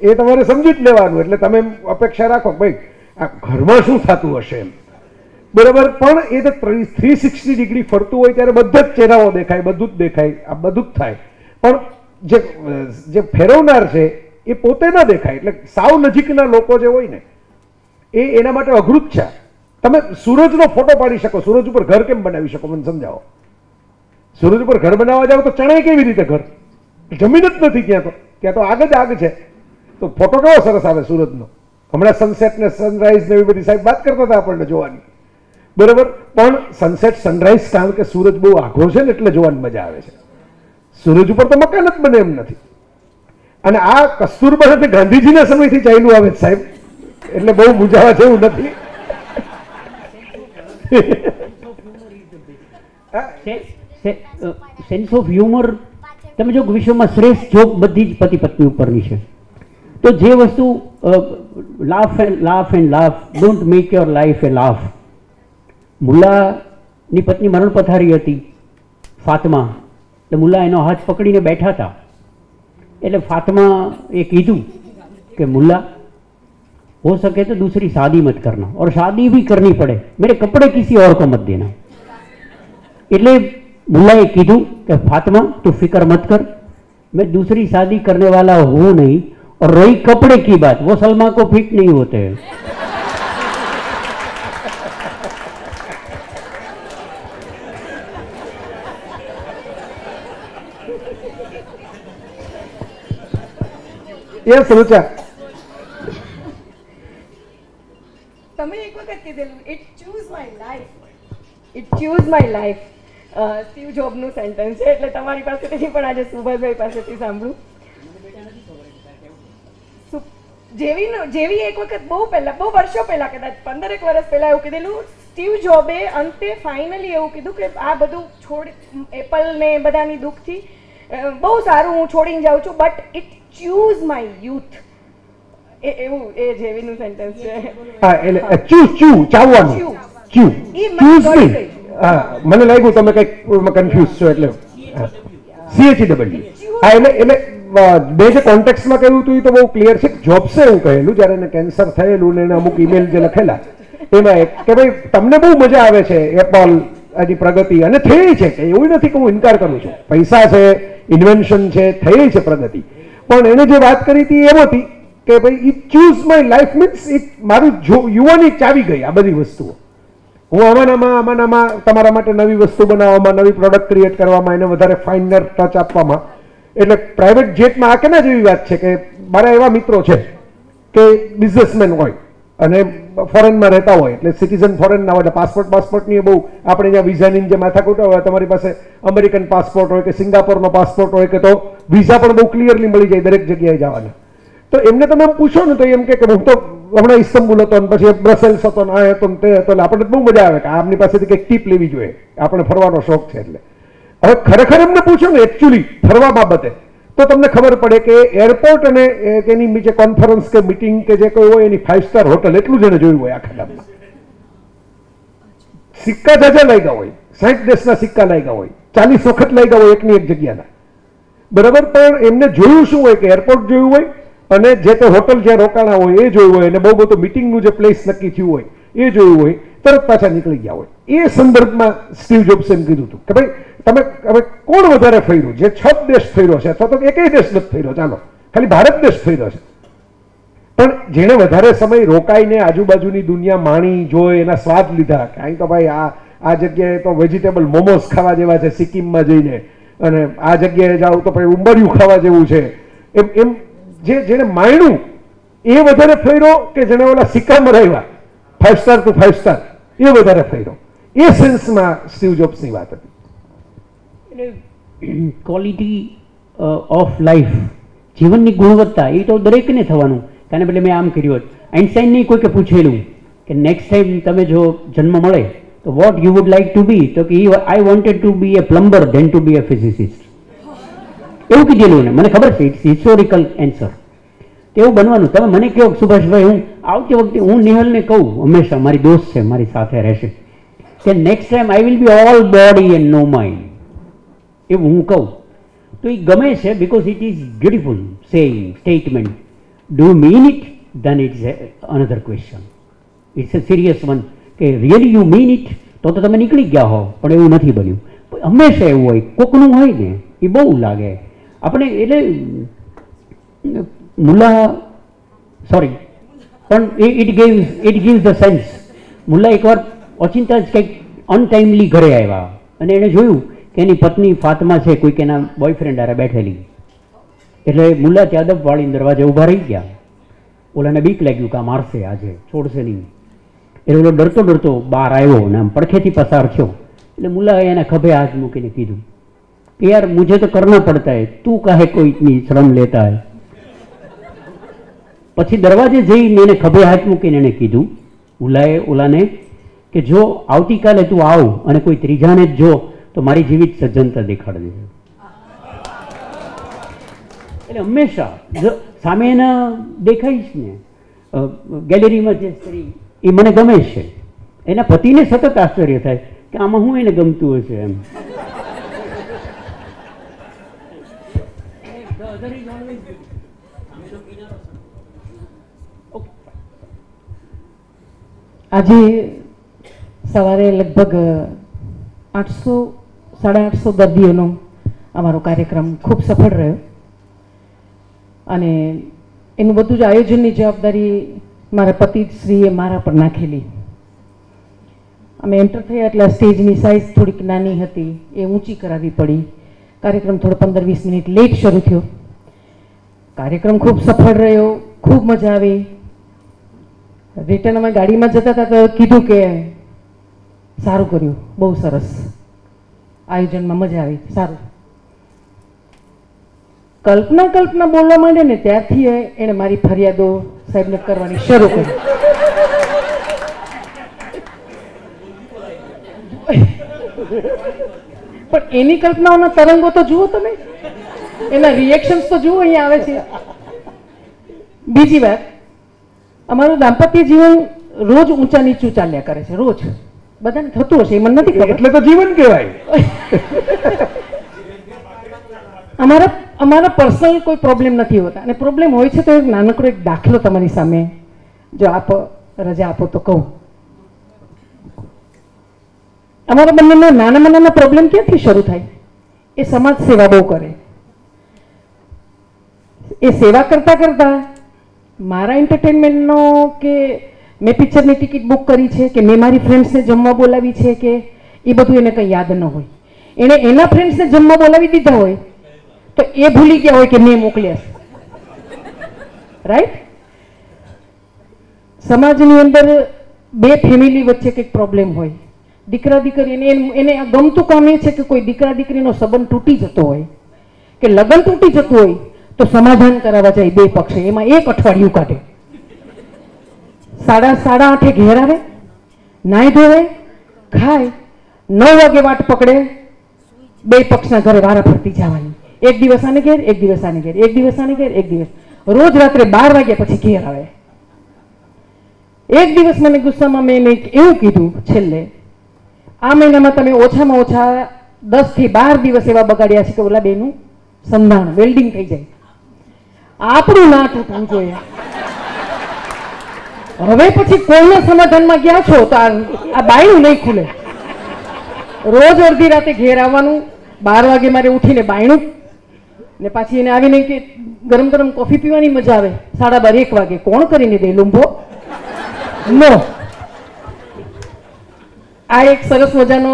એ તમારે સમજી જ લેવાનું. એટલે તમે અપેક્ષા રાખો ભાઈ આ ઘરમાં શું થતું હશે એમ, બરાબર? પણ એ તો 360 ડિગ્રી ફરતું હોય ત્યારે બધા જ ચહેરાઓ દેખાય, બધું જ દેખાય, આ બધું જ થાય. પણ જે ફેરવનાર છે એ પોતે ના દેખાય, એટલે સાવ નજીકના લોકો જે હોય ને એ એના માટે અઘરું જ છે. તમે સૂરજનો ફોટો પાડી શકો, સૂરજ ઉપર ઘર કેમ બનાવી શકો મને સમજાવો? સૂરજ ઉપર ઘર બનાવવા જાવ તો ચણાય કેવી રીતે ઘર? જમીન જ નથી ત્યાં, તો ત્યાં તો આગ જ આગ છે. તો ફોટો કેવો સરસ આવે સુરતનો. હમણાં સનસેટ ને સનરાઈઝ ને એવી બધી સાહેબ વાત કરતા હતા આપણને જોવાની, બરાબર? પણ સનસેટ સનરાઈઝ કારણ કે સૂરજ બહુ આઘો છે ને એટલે જોવાની મજા આવે છે. સૂરજ ઉપર તો મકાન જ બને એમ નથી. અને આ કસ્તુરબા સાથે ગાંધીજીના સમયથી ચાલ્યું આવે સાહેબ, એટલે બહુ મૂંઝાવા જેવું નથી. સેન્સ ઓફ હ્યુમર, તમે જો વિશ્વમાં શ્રેષ્ઠ જોક બધી જ પતિ પત્ની ઉપરની છે. તો જે વસ્તુ laugh and laugh and laugh, don't make your life a laugh. Mulla ની પત્ની મરણ પથારી હતી ફાતમા, એટલે મુલ્લા એનો હાથ પકડીને બેઠા હતા. એટલે ફાતમા એ કીધું कि मुल्ला हो सके तो दूसरी शादी मत करना, और शादी भी करनी पड़े मेरे कपड़े किसी और को मत देना. એટલે મુલ્લાએ કીધું કે ફાતમા તું ફિકર મત કર, मैं दूसरी शादी करने वाला हूं नहीं, और रही कपड़े की बात, वो सलमा को फिट नहीं होते हैं. ये सोचा તમે એક વખત કીધેલું it chews my life Steve Jobs નું સેન્ટેન્સ છે, એટલે તમારી પાસેથી પણ આજે સુભાષભાઈ પાસેથી સાંભળું. જેવી એક વખત બહુ વર્ષો પહેલા કદાચ 15 વર્ષ પહેલા એવું કીધેલું સ્ટીવ જોબે, અંતે ફાઇનલી એવું કીધું કે આ બધું છોડી એપલ ને બધાની દુઃખથી બહુ સારું હું છોડીને જાઉં છું, but it chews my youth. મને લાગ્યું તમે કઈક કન્ફ્યુઝ છો, એટલે બે જે કોન્ટેક્ટમાં કહ્યું હતું એ તો બહુ ક્લિયર છે. જોબ્સે એવું કહેલું જ્યારે એને કેન્સર થયેલું ને એને અમુક ઈમેલ જે લખેલા એમાં કે ભાઈ તમને બહુ મજા આવે છે એપલ હજી પ્રગતિ અને થઈ છે, એવું નથી કે હું ઇન્કાર કરું છું, પૈસા છે, ઇન્વેન્શન છે, થઈ છે પ્રગતિ, પણ એને જે વાત કરી હતી એમ હતી કે ભાઈ it chews my life means it મારું યુવાની ચાવી ગઈ આ બધી વસ્તુઓ. હું આમાં તમારા માટે નવી વસ્તુ બનાવવામાં, નવી પ્રોડક્ટ ક્રિએટ કરવામાં, એને વધારે ફાઇનર ટચ આપવામાં. એટલે પ્રાઇવેટ જેટમાં આ કેના જેવી વાત છે કે મારા એવા મિત્રો છે કે બિઝનેસમેન હોય અને ફોરેનમાં રહેતા હોય, એટલે સિટીઝન ફોરેનના હોય એટલે પાસપોર્ટની બહુ આપણે જ્યાં વિઝાની જે માથાકૂટ હોય, તમારી પાસે અમેરિકન પાસપોર્ટ હોય કે સિંગાપોરનો પાસપોર્ટ હોય કે તો વિઝા પણ બહુ ક્લિયરલી મળી જાય દરેક જગ્યાએ જવાના. તો એમને તમે પૂછો ને તો એમ કે હું તો હમણાં ઇસ્તંબુલ હતો ને પછી બ્રસેલ્સ હતો ને આ હતો ને તે હતો, આપણને બહુ મજા આવે કે આમની પાસેથી કંઈક ટીપ લેવી જોઈએ, આપણે ફરવાનો શોખ છે. એટલે હવે ખરેખર એમને પૂછો ને એકચ્યુઅલી ફરવા બાબતે તો તમને ખબર પડે કે એરપોર્ટ અને તેની નીચે કોન્ફરન્સ કે મિટિંગ કે જે કોઈ હોય એની 5 સ્ટાર હોટલ એટલું જ એને જોયું હોય આખા ગામમાં. સિક્કા જાજા લાગ્યા હોય, 60 દેશના સિક્કા લાગ્યા હોય, 40 વખત લાગ્યા હોય એકની એક જગ્યાના, બરાબર. પણ એમને જોયું શું હોય કે એરપોર્ટ જોયું હોય અને જે તે હોટલ જ્યાં રોકાણા હોય એ જોયું હોય અને બહુ બધું મિટિંગનું જે પ્લેસ નક્કી થયું હોય એ જોયું હોય, તરત પાછા નીકળી ગયા હોય. એ સંદર્ભમાં સ્ટીવ જોબ્સે એમ કીધું હતું કે ભાઈ તમે હવે કોણ વધારે ફર્યું, જે 6 દેશ ફર્યો છે અથવા તો એકેય દેશ નથી ફર્યો, ચાલો ખાલી ભારત દેશ ફર્યો છે, પણ જેણે વધારે સમય રોકાઈને આજુબાજુની દુનિયા માણી જોઈ, એના સ્વાદ લીધા કે અહીં તો ભાઈ આ જગ્યાએ તો વેજીટેબલ મોમોસ ખાવા જેવા છે સિક્કિમમાં જઈને, અને આ જગ્યાએ જાઓ તો ભાઈ ઉંબરિયું ખાવા જેવું છે, એમ જેને માણ્યું એ વધારે ફેર્યો કે જેને ઓલા સિક્કા મરાવ્યા 5 સ્ટાર to 5 સ્ટાર એ વધારે ફેર્યો. એ સેન્સમાં સ્ટીવ જોબ્સની વાત હતી. ક્વોલિટી ઓફ લાઈફ, જીવનની ગુણવત્તા, એ તો દરેકને થવાનું. કારણ કે મેં આમ કર્યું હોત, આઇન્સ્ટાઈનને કોઈકે પૂછેલું કે નેક્સ્ટ ટાઈમ તમે જો જન્મ મળે તો what you would like to be, તો કે I wanted to be a plumber then to be a physicist, એવું કીધેલું. મને ખબર છે ઇટ્સ હિસ્ટોરિકલ એન્સર, એવું બનવાનું. તમે મને કહો સુભાષભાઈ, હું આવતી વખતે હું નિહલને કહું, હંમેશા મારી દોસ્ત છે, મારી સાથે રહેશે, કે next time I will be all body and no mind, એવું હું કહું તો એ ગમે છે. Because it is beautiful saying statement. Do you mean it? Then it's another question, it's a serious one કે રિયલી યુ મીન ઇટ? તો તમે નીકળી ગયા હો, પણ એવું નથી બન્યું. હંમેશા એવું હોય, કોકનું હોય ને એ બહુ લાગે આપણે. એટલે મુલ્લા સોરી પણ it gives the sense. Mulla એકવાર ઓચિંતા જ કંઈક અનટાઈમલી ઘરે આવ્યા અને એણે જોયું કે એની પત્ની ફાતમા છે કોઈક એના બોયફ્રેન્ડ આરે બેઠેલી. એટલે મુલ્લા ત્યાં દબવાળીને દરવાજે ઊભા રહી ગયા. ઓલાને બીક લાગ્યું કે આ મારશે, આજે છોડશે નહીં. એટલે ઓલો ડરતો બહાર આવ્યો અને આમ પડખેથી પસાર થયો. એટલે મુલ્લાએ એના ખભે હાથ મૂકીને કીધું, यार मुझे तो करना पड़ता है, तू काहे कोई इतनी श्रम लेता है. पछी दरवाजे जई मैंने खभे हाथ मूकीने एने कीधुं उलाए ओलाने के जो आवती काले तू आव अने कोई त्रीजाने ज जो तो मारी जीवित सज्जनता देखाड़ी देजो. एटले हमेशा सामेना देखाईश ने गैलरीमां जे स्त्री, ए मने गमे छे. एना पतिने सतत आश्चर्य थाय કે આમાં હું એને ગમતું હશે એમ. આજે સવારે લગભગ 800-850 દર્દીઓનો અમારો કાર્યક્રમ ખૂબ સફળ રહ્યો અને એનું બધું જ આયોજનની જવાબદારી મારા પતિશ્રીએ મારા પર નાખેલી. અમે એન્ટર થયા એટલે સ્ટેજની સાઇઝ થોડીક નાની હતી, એ ઊંચી કરાવવી પડી. કાર્યક્રમ થોડો 15-20 મિનિટ લેટ શરૂ થયો. કાર્યક્રમ ખૂબ સફળ રહ્યો, ખૂબ મજા આવી. રિટર્ન અમે ગાડીમાં જતા હતા તો કીધું કે સારું કર્યું, બહુ સરસ, આયોજનમાં મજા આવી, સારું. કલ્પના બોલવા માંડે ને ત્યારથી એને મારી ફરિયાદો સાહેબને કરવાની શરૂ કરી. પણ એની કલ્પનાઓના તરંગો તો જુઓ તમે, એના રિએક્શન્સ તો જુઓ અહીંયા આવે છે. બીજી વાત, અમારું દાંપત્ય જીવન રોજ ઊંચા નીચું ચાલ્યા કરે છે, રોજ બધાને થતું હશે, એ મને નથી ખબર. એટલે તો જીવન કહેવાય. અમારા પર્સનલ કોઈ પ્રોબ્લેમ નથી હોતા, અને પ્રોબ્લેમ હોય છે તો એક નાનકડો એક દાખલો તમારી સામે, જો આપ રજા આપો તો કહું. અમારા બંનેના નાનામાં નાના પ્રોબ્લેમ ક્યાંથી શરૂ થાય? એ સમાજ સેવા બહુ કરે. એ સેવા કરતાં કરતાં મારા એન્ટરટેનમેન્ટનો કે મેં પિક્ચરની ટિકિટ બુક કરી છે કે મેં મારી ફ્રેન્ડ્સને જમવા બોલાવી છે કે એ બધું એને કંઈ યાદ ન હોય. એણે એના ફ્રેન્ડ્સને જમવા બોલાવી દીધા હોય તો એ ભૂલી ગયા હોય કે મેં મોકલ્યા, રાઈટ? સમાજની અંદર બે ફેમિલી વચ્ચે કંઈક પ્રોબ્લેમ હોય, દીકરા દીકરી, એને ગમતું કામ એ છે કે કોઈ દીકરા દીકરીનો સંબંધ તૂટી જતો હોય કે લગ્ન તૂટી જતું હોય તો સમાધાન કરાવવા જાય બે પક્ષે, એમાં એક અઠવાડિયું કાઢે. સાડા આઠે ઘેર આવે, નાહી ધોવે, ખાય, 9 વાગે વાટ પકડે બે પક્ષના ઘરે વારા ફરતી જવાની. એક દિવસ આને ઘેર, એક દિવસ આને ઘેર, એક દિવસ આને ઘેર, એક દિવસ. રોજ રાત્રે 12 વાગ્યા પછી ઘેર આવે. એક દિવસ મને ગુસ્સામાં મેં એવું કીધું, છેલ્લે આ મહિનામાં તમે ઓછામાં ઓછા 10 થી 12 દિવસ એવા બગાડ્યા છે કે ઓલા બેનું સંધાણ વેલ્ડિંગ થઈ જાય. આપણું ના થતું જોઈએ. હવે પછી કોઈના સમાધાનમાં ગયા છો તો આ બાયણું નહીં ખુલે. રોજ અડધી રાતે ઘેર આવવાનું, 12 વાગે મારે ઉઠીને બાયણું, ને પાછી એને આવીને કે ગરમ ગરમ કોફી પીવાની મજા આવે. 12:30-1 વાગે કોણ કરીને દે લુંભો? નો. આ એક સરસ મજાનો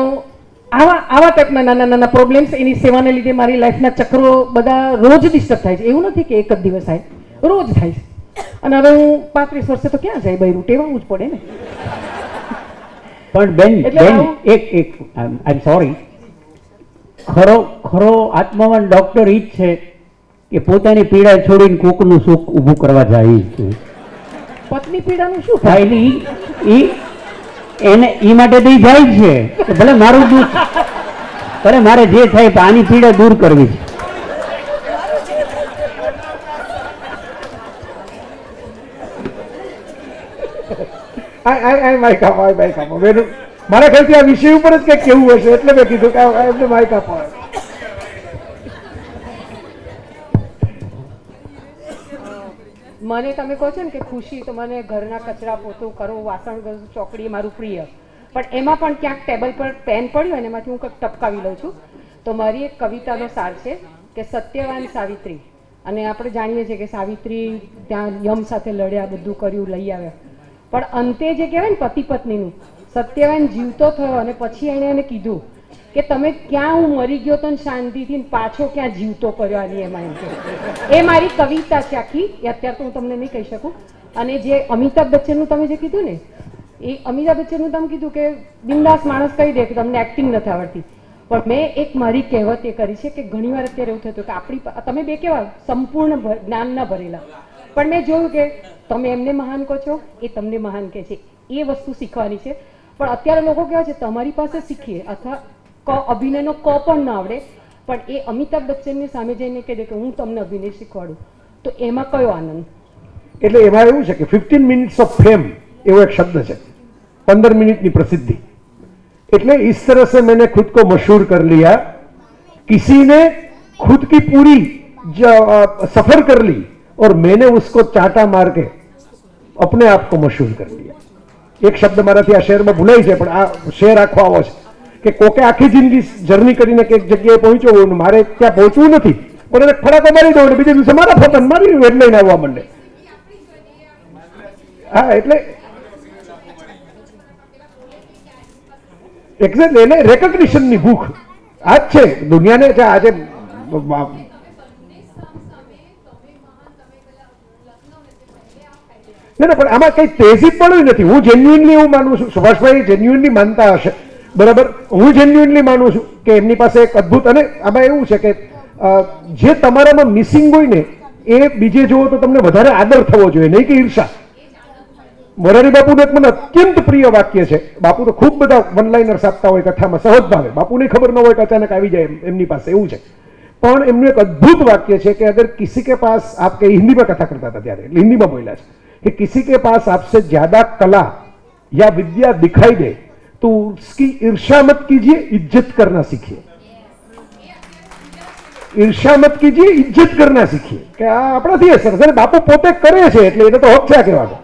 આવા ટાઈપના નાના નાના પ્રોબ્લેમ્સ, એની સેવાને લીધે મારી લાઈફના ચક્રો બધા રોજ ડિસ્ટર્બ થાય છે. એવું નથી કે એક જ દિવસ થાય, રોજ થાય છે. અને હવે હું 35 વર્ષે તો ક્યાં જાય, બૈરું ટેવાવું જ પડે ને. પણ બેન એક આઈ એમ સોરી, ખરો આત્મવાન ડોક્ટર ઈ જ છે કે પોતાની પીડા છોડીને કોકનું સુખ ઊભું કરવા જાય છે. પત્ની પીડાનું શું થાય ને, ઈ માટે તો જાય છે કે ભલે મારું દુઃખ, ભલે મારે જે થાય આની પીડા દૂર કરવી છે. આય મારા ખ્યાલથી આ વિષય ઉપર જ કંઈક કેવું હશે, એટલે મેં કીધું કે એમને માઇક આપો. મને તમે કહો છો ને કે ખુશી, તો મને ઘરના કચરા પોતું કરું, વાસણ ઘરું, ચોકડી મારું પ્રિય. પણ એમાં પણ ક્યાંક ટેબલ પર પેન પડ્યું અને એમાંથી હું કંઈક ટપકાવી લઉં છું. તો મારી એક કવિતાનો સાર છે કે સત્યવાન સાવિત્રી, અને આપણે જાણીએ છીએ કે સાવિત્રી ત્યાં યમ સાથે લડ્યા, બધું કર્યું, લઈ આવ્યા, પણ અંતે જે કહેવાય ને પતિ પત્નીનું, સત્યવાન જીવતો થયો અને પછી એણે એને કીધું કે તમે ક્યાં, હું મરી ગયો તો શાંતિથી, પાછો ક્યાં જીવતો કર્યો આની. એમાં એ મારી કવિતા છે આખી, એ અત્યારે તો હું તમને નહીં કહી શકું. અને જે અમિતાભ બચ્ચનનું તમે જે કીધું ને, એ અમિતાભ બચ્ચનનું તમે કીધું કે બિંદાસ માણસ કહી દે કે તમને એક્ટિંગ નથી આવડતી, પણ મેં એક મારી કહેવત એ કરી છે કે ઘણી વાર અત્યારે એવું થતું કે આપણી, તમે બે કેવા સંપૂર્ણ જ્ઞાન ન ભરેલા, પણ મેં જોયું કે તમે એમને મહાન કહો છો, એ તમને મહાન કહે છે, એ વસ્તુ શીખવાની છે. પણ અત્યારે લોકો કહેવાય છે તમારી પાસે શીખીએ, અથવા અભિનયનો ક પણ ના આવડે, પણ એ અમિતાભ બચ્ચનની સામે જઈને કહે કે હું તમને અભિનય શીખવાડું, તો એમાં કયો આનંદ? એટલે એમાં એવું છે કે 15 મિનિટ્સ ઓફ ફેમ એવો એક શબ્દ છે, 15 મિનિટની પ્રસિદ્ધિ. इतने इस तरह से मैंने खुद को मशहूर कर लिया, किसी ने खुद की पूरी सफर कर ली और मैंने उसको चाटा मार के अपने आप को मशहूर कर लिया। एक शब्द माराथी आ शेर में भूलाई जाए, पण आ शेर आखो आवे छे के कोके आखी जिंदगी जर्नी करीने के एक जगह पहुंचो, मारे क्या पहुंचવું નથી, પણ એને ફટાકો મારી દો એટલે બીજે દિવસે મારા ફોટન મારી વેડ લઈને આવવા માંડે। હા એટલે એક્ઝેક્ટલી એને રેકગ્નિશન ની ભૂખ આજ છે દુનિયાને, છે આજે आमा कई तेजी पड़ी नहीं। हूँ जेन्युइनली मानु छूं, सुभाषभाई जेन्युइनली मानता हशे बराबर, हूँ जेन्युइनली मानु छूं कि एमनी पासे एक अद्भुत अने आमां एवुं छे के जे तमारामां मिसिंग होय ने ए बीजे जोवो तो तमने वधारे आदर थवो जोईए, नहीं कि ईर्ष्या। मोरारी बापूनुं एक मने अत्यंत प्रिय वाक्य छे, बापू तो खूब बधा वन लाइनर्स आपता होय कथामां, सहज भावे बापूने खबर न होय तो अचानक आई जाए एमनी पासे, एवुं छे। पण एमनुं एक अद्भुत वाक्य छे कि अगर किसी के पास, आपके हिंदी में कथा करता था त्यारे हिंदी में बोल्या छे कि किसी के पास आपसे ज्यादा कला या विद्या दिखाई दे तो उसकी ईर्ष्या मत कीजिए, इज्जत करना सीखिए। ईर्ष्या मत कीजिए, इज्जत करना सीखिए। क्या अपना थी सर बापू पोते करे छे એટલે એને તો હક છે કહેવાનો।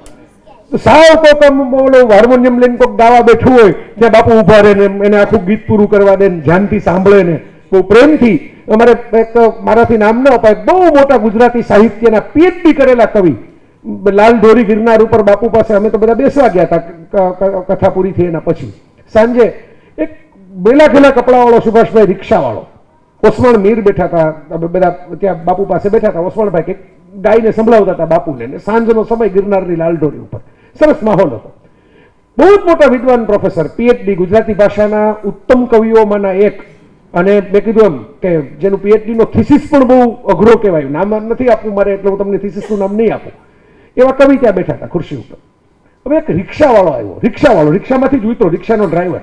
તો સાવ કોકમ બોલો હાર્મોનિયમ લઈને કોક ગાવા બેઠું હોય ત્યાં બાપુ ઊભા રહે ને એને આખું ગીત પૂરું કરવા દે ને ધ્યાનથી સાંભળે ને બહુ પ્રેમથી। અમારે એક મારાથી નામ ન અપાય બહુ મોટા ગુજરાતી સાહિત્યના પીએચડી કરેલા કવિ लाल ढोरी गिरनार ऊपर बापू पास अमे तो बधा बेसवा गया था, कथा पूरी थी एना पछी सांजे एक बेला खेला कपड़ा वालों सुभाष भाई रिक्शा वालों ओसवण मीर बैठा था, बधा त्यां बापू पास बैठा था। ओसवण भाई के गाय ने संभळावता था बापू ने, सांजनो समय गिरनारनी लाल ढोरी ऊपर सरस माहोल हतो। बहुत मोटा विद्वान प्रोफेसर पीएचडी गुजराती भाषाना उत्तम कविओमांना एक, अने मैं कीधुं एम के जेनुं पीएचडी नो थीसिस पण बहुत अघरो कहेवायो, नाम नथी आपूं मारे एटले हूं तमने थीसिसनुं नाम नहीं आपूं, एवा कवि त्या बैठा था खुर्शी ऊपर। हवे एक रिक्षावाळो आव्यो, रिक्षावाळो रिक्षामांथी ज उतरो, रिक्षानो ड्राइवर,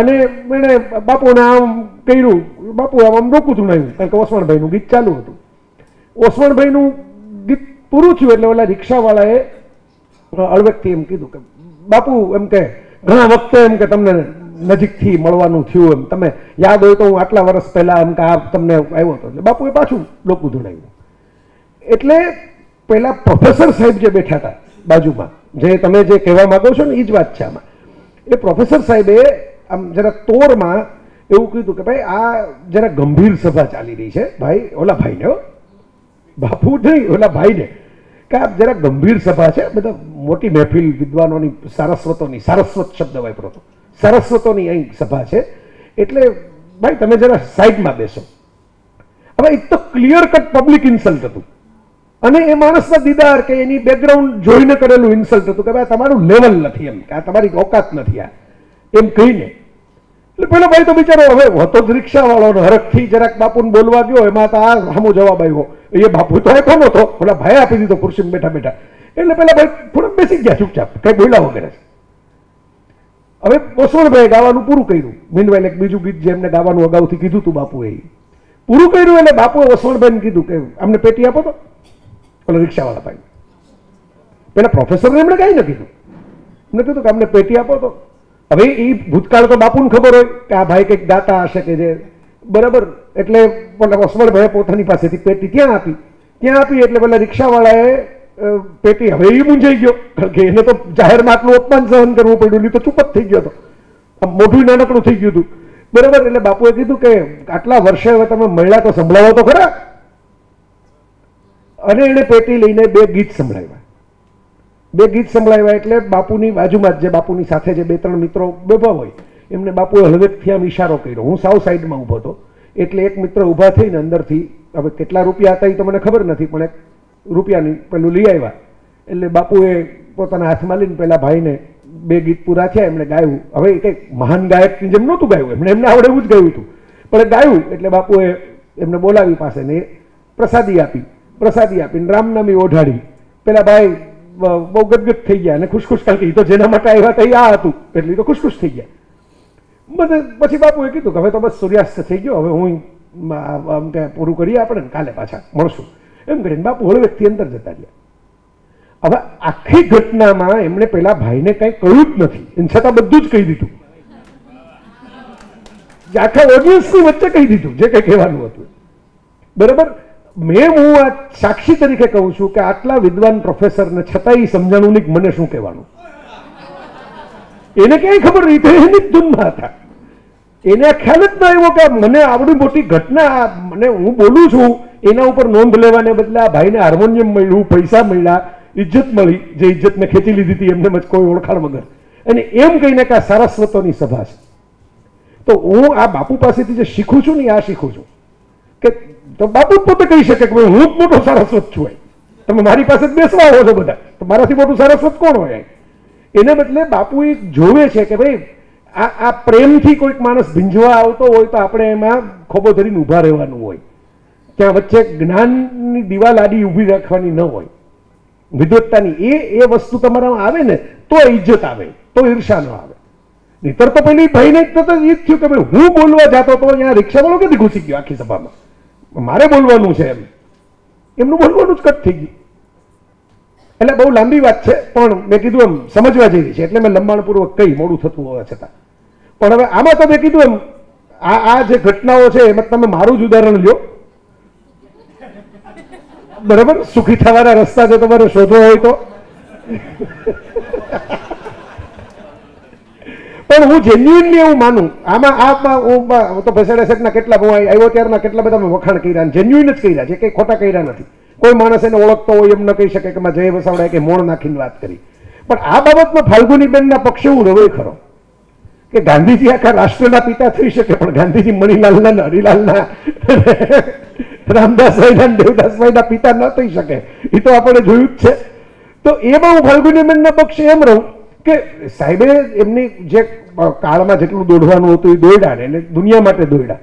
अने एणे बापूने आम कर्युं, बापू आम डोकું ધુણાવ્યું કારણ કે ઓસવણભાઈનું ગીત ચાલુ હતું। ઓસવણભાઈનું ગીત પૂરું થયું એટલે ઓલા રિક્ષાવાળાએ અળવકથી એમ કીધું કે બાપુ એમ કે ઘણા વખતે એમ કે તમને નજીકથી મળવાનું થયું, એમ તમે યાદ હોય તો હું આટલા વર્ષ પહેલાં એમ કે આ તમને આવ્યો હતો, એટલે બાપુએ પાછું ડોકું ધુણાવ્યું। એટલે पहला प्रोफेसर साहेब जो बैठा था बाजू में, जे तमे जे कहवा मांगो छो ने ई ज वात छे, आमां ए प्रोफेसर साहेबे आम जरा तोर में एवुं कीधुं के भाई आ जरा गंभीर सभा चाली रही है भाई, ओला भाई ने, बापू नहीं ओला भाई ने के आ जरा गंभीर सभा है, बधा मोटी महफिल विद्वानों नी, सारस्वतों नी, सारस्वत शब्द वापरो तो सारस्वतों नी अहीं सभा है, एटले भाई तमे जरा साइड में बेसो। हवे एक तो क्लियर कट पब्लिक इन्सल्ट हतुं અને એ માણસના દીદાર કે એની બેકગ્રાઉન્ડ જોઈને કરેલું ઇન્સલ્ટ હતું કે ભાઈ તમારું લેવલ નથી, એમ કે આ તમારી ઓકાત નથી આ એમ કહીને। એટલે પેલો ભાઈ તો બિચારો હવે હતો જ રિક્ષાવાળો, હરખથી જરાક બાપુને બોલવા ગયો એમાં તો આ સામો જવાબ આવ્યો, એ બાપુ તો એ કોનો હતો, ઓલા ભાઈ આપી દીધો ખુરશીમાં બેઠા બેઠા। એટલે પેલા ભાઈ થોડુંક બેસી ગયા ચૂપચાપ, કંઈ બોલ્યા વગેરે। હવે ઓસવણભાઈ ગાવાનું પૂરું કર્યું, મીનવાઇલ એક બીજું ગીત જેમને ગાવાનું અગાઉથી કીધું હતું બાપુએ પૂરું કર્યું, એટલે બાપુએ ઓસવણભાઈને કીધું કે અમને પેટી આપો તો। पहले रिक्शा वाला भाई पहले प्रोफेसर ने हमने कहीं नहीं कीधु, हमने कीधु कि हमने पेटी आपो तो। हवे ई भूतकाल तो बापूने खबर होय के आ भाई कंईक दाता हशे के जे बराबर, एटले ओसवणभाઈએ પોતાની પાસેથી પેટી ત્યાં આપી, ત્યાં આપી એટલે પેલા રિક્ષાવાળાએ પેટી, હવે એ મૂંઝાઈ ગયો કારણ કે એને તો જાહેરમાં આટલું અપમાન સહન કરવું પડ્યું, નહીં તો ચૂપ જ થઈ ગયો હતો, આમ મોઢું નાનકડું થઈ ગયું હતું બરાબર। એટલે બાપુએ કીધું કે આટલા વર્ષે હવે તમે મળ્યા તો સંભળાવો તો ખરા, અને એને પેટી લઈને બે ગીત સંભળાવ્યા, બે ગીત સંભળાવ્યા એટલે બાપુની બાજુમાં જે બાપુની સાથે જે બે ત્રણ મિત્રો બેભા હોય એમને બાપુએ હળવેકથી આમ ઇશારો કર્યો, હું સાવ સાઈડમાં ઊભો હતો એટલે એક મિત્ર ઊભા થઈને અંદરથી, હવે કેટલા રૂપિયા હતા એ તો મને ખબર નથી પણ એક રૂપિયાની પેલું લઈ આવ્યા, એટલે બાપુએ પોતાના હાથમાં લઈને પેલા ભાઈને બે ગીત પૂરા થયા એમણે ગાયું। હવે એ કંઈક મહાન ગાયકની જેમ નહોતું ગાયું, એમને આવડે એવું જ ગાયું હતું, પણ ગાયું એટલે બાપુએ એમને બોલાવી પાસે ને પ્રસાદી આપી, પ્રસાદી આપીને રામનામી ઓઢાડી। પેલા ભાઈ બહુ ગદગદ થઈ ગયા અને ખુશખુશ, કારણ કે એ તો જેના માટે આવ્યા હતા એ આ હતું એટલે એ તો ખુશખુશ થઈ ગયા બધે। પછી બાપુએ કીધું કે હવે તો બસ સૂર્યાસ્ત થઈ ગયો, હવે હું આમ કે પૂરું કરીએ આપણે, કાલે પાછા મળશું એમ કરીને બાપુ હળવેકથી અંદર જતા રહ્યા। હવે આખી ઘટનામાં એમણે પેલા ભાઈને કંઈ કહ્યું જ નથી, એમ છતાં બધું જ કહી દીધું। જે આખા ઓડિયન્સની વચ્ચે કહી દીધું જે કંઈ કહેવાનું હતું. બરાબર, મેં હું આ સાક્ષી તરીકે કહું છું કે આટલા વિદ્વાન પ્રોફેસરને છતાં એ સમજાણું નહીં મને શું કહેવાનું. એને ક્યાંય ખબર નહીં, તો એની ધૂનમાં હતા, એને ખ્યાલ જ ના આવ્યો કે મને આવડી મોટી ઘટના મને હું બોલું છું એના ઉપર નોંધ લેવાને બદલે આ ભાઈને હાર્મોનિયમ મળ્યું, પૈસા મળ્યા, ઇજ્જત મળી, જે ઇજ્જત મેં ખેંચી લીધી હતી એમને જ કોઈ ઓળખાણ વગર, અને એમ કહીને કે આ સારસ્વતોની સભા છે. તો હું આ બાપુ પાસેથી જે શીખું છું ને આ શીખું છું કે તો બાપુ પોતે કહી શકે કે ભાઈ હું જ મોટો સારસ્વત છું, તમે મારી પાસે બેસવા આવો છો બધા, તો મારાથી મોટું સારસ્વત કોણ હોય? એને બદલે બાપુ એ જોવે છે કે ભાઈ આ પ્રેમથી કોઈક માણસ ભીંજવા આવતો હોય તો આપણે એમાં ખોબો ધરીને ઊભા રહેવાનું હોય, ત્યાં વચ્ચે જ્ઞાનની દિવાલ આડી ઊભી રાખવાની ન હોય, વિદ્વત્તાની એ વસ્તુ તમારામાં આવે ને તો ઇજ્જત આવે, તો ઈર્ષા ન આવે. નીતર તો પેલી ભાઈને તરત જ એ જ થયું કે ભાઈ હું બોલવા જતો હતો અહીંયા રિક્ષાવાળો ક્યાંથી ઘૂસી ગયો આખી સભામાં, મારે બોલવાનું છે, એમનું બોલવાનું જ કટ થઈ ગયું. એટલે બહુ લાંબી વાત છે, પણ મેં કીધું એમ સમજવા જેવી છે એટલે મેં લંબાણપૂર્વક કહી, મોડું થતું હોવા છતાં. પણ હવે આમાં તો મેં કીધું એમ આ જે ઘટનાઓ છે એમાં તમે મારું જ ઉદાહરણ લ્યો, બરાબર, સુખી થવાના રસ્તા જો તમારે શોધવો હોય તો. પણ હું જેન્યુઅનલી એવું માનું, આમાં આ તો ભેસાણિયા સાહેબના કેટલા આવ્યો ત્યારના કેટલા બધા વખાણ કર્યા, જેન્યુઇન જ કર્યા છે, કંઈ ખોટા કર્યા નથી. કોઈ માણસ એને ઓળખતો હોય એમ ન કહી શકે કે જય વસાવડા કે મોણ નાખીને વાત કરી. પણ આ બાબતમાં ફાલ્ગુનીબેનના પક્ષે હું રવે ખરો કે ગાંધીજી આખા રાષ્ટ્રના પિતા થઈ શકે, પણ ગાંધીજી મણિલાલના, હરિલાલના, રામદાસભાઈના, દેવદાસભાઈના પિતા ન થઈ શકે, એ તો આપણે જોયું જ છે. તો એમાં હું ફાલ્ગુનીબેનના પક્ષે એમ રહું કે સાહેબે એમની જે કાળમાં જેટલું દોડવાનું હતું એ દોડ્યા ને, દુનિયા માટે દોડ્યા,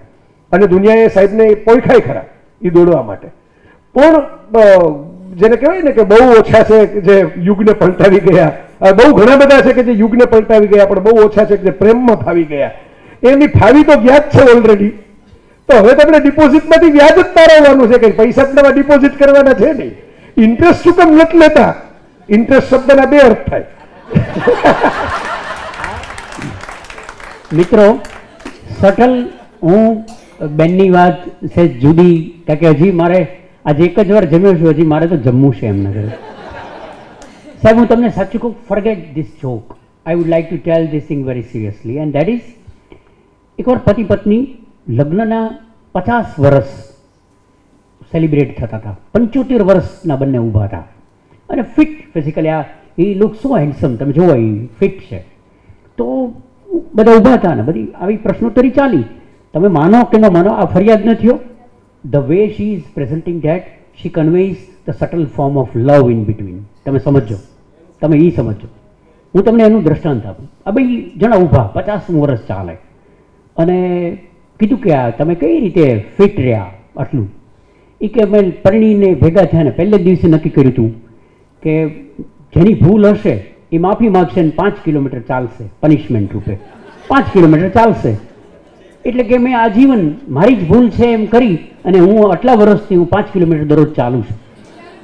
અને દુનિયાએ સાહેબને પોઈખાય ખરા એ દોડવા માટે. પણ જેને કહેવાય ને કે બહુ ઓછા છે જે યુગને પલટાવી ગયા, બહુ ઘણા બધા છે કે જે યુગને પલટાવી ગયા, પણ બહુ ઓછા છે કે જે પ્રેમમાં ફાવી ગયા. એમની ફાવી તો ગયા જ છે ઓલરેડી, તો હવે તમને ડિપોઝિટમાંથી વ્યાજ જ તારવવાનું છે, કે પૈસા તમારા ડિપોઝિટ કરવાના છે નહીં. ઇન્ટરેસ્ટ શું કેમ નથી લેતા? ઇન્ટરેસ્ટ શબ્દના બે અર્થ થાય. મિત્રો સટલ, હું બેનની વાત છે જુદી, કારણ કે હજી મારે આજે એક જ વાર જમ્યો છું, હજી મારે તો જમવું છે. એમને સાહેબ હું તમને સાચું કહું, forget this joke, I would like to tell this thing very seriously, and that is એકવાર પતિ પત્ની લગ્નના 50 વર્ષ સેલિબ્રેટ થતા હતા, 75 વર્ષના બંને ઊભા હતા અને ફિટ ફિઝિકલી, આ he looks so handsome, તમે જોવો એ ફિટ છે. તો બધા ઊભા હતા ને બધી આવી પ્રશ્નોત્તરી ચાલી, તમે માનો કે ન માનો, આ ફરિયાદ ન થયો. The way she is presenting that she conveys the subtle form of love in between, તમે સમજો, તમે એ સમજો. હું તમને એનું દ્રષ્ટાંત આપું. આ ભાઈ જણા ઊભા 50 વર્ષ ચાલે અને કીધું કે આ તમે કઈ રીતે ફિટ રહ્યા આટલું? એ કે અમે પરણીને ભેગા થયા ને પહેલે જ દિવસે નક્કી કર્યું હતું કે જેની ભૂલ હશે એ માફી માગશે ને 5 કિલોમીટર ચાલશે પનિશમેન્ટ રૂપે, 5 કિલોમીટર ચાલશે. એટલે કે મેં આજીવન મારી જ ભૂલ છે એમ કરી અને હું આટલા વર્ષથી હું 5 કિલોમીટર દરરોજ ચાલું છું.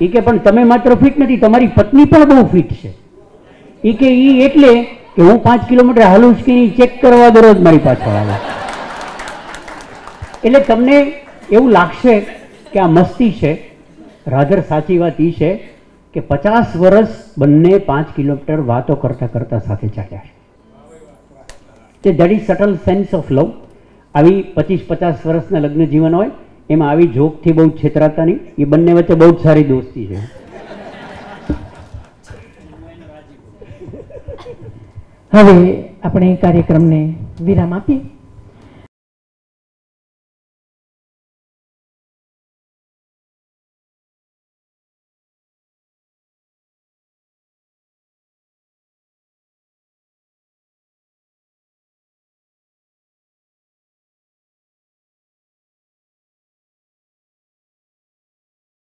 એ કે પણ તમે માત્ર ફિટ નથી, તમારી પત્ની પણ બહુ ફિટ છે. એ કે એ એટલે કે હું 5 કિલોમીટર હાલું છું કે એ ચેક કરવા દરરોજ મારી પાછળ આવે. એટલે તમને એવું લાગશે કે આ મસ્તી છે, રાધર સાચી વાત એ છે કે 50 વર્ષ બંને 5 કિલોમીટર વાતો કરતાં કરતાં સાથે ચાલ્યા છે. That is subtle sense of love. આવી 25-50 વર્ષના લગ્ન જીવન હોય એમાં આવી જોકથી બહુ છેતરાતા નહીં, એ બંને વચ્ચે બહુ જ સારી દોસ્તી છે. હવે આપણે કાર્યક્રમને વિરામ આપીએ.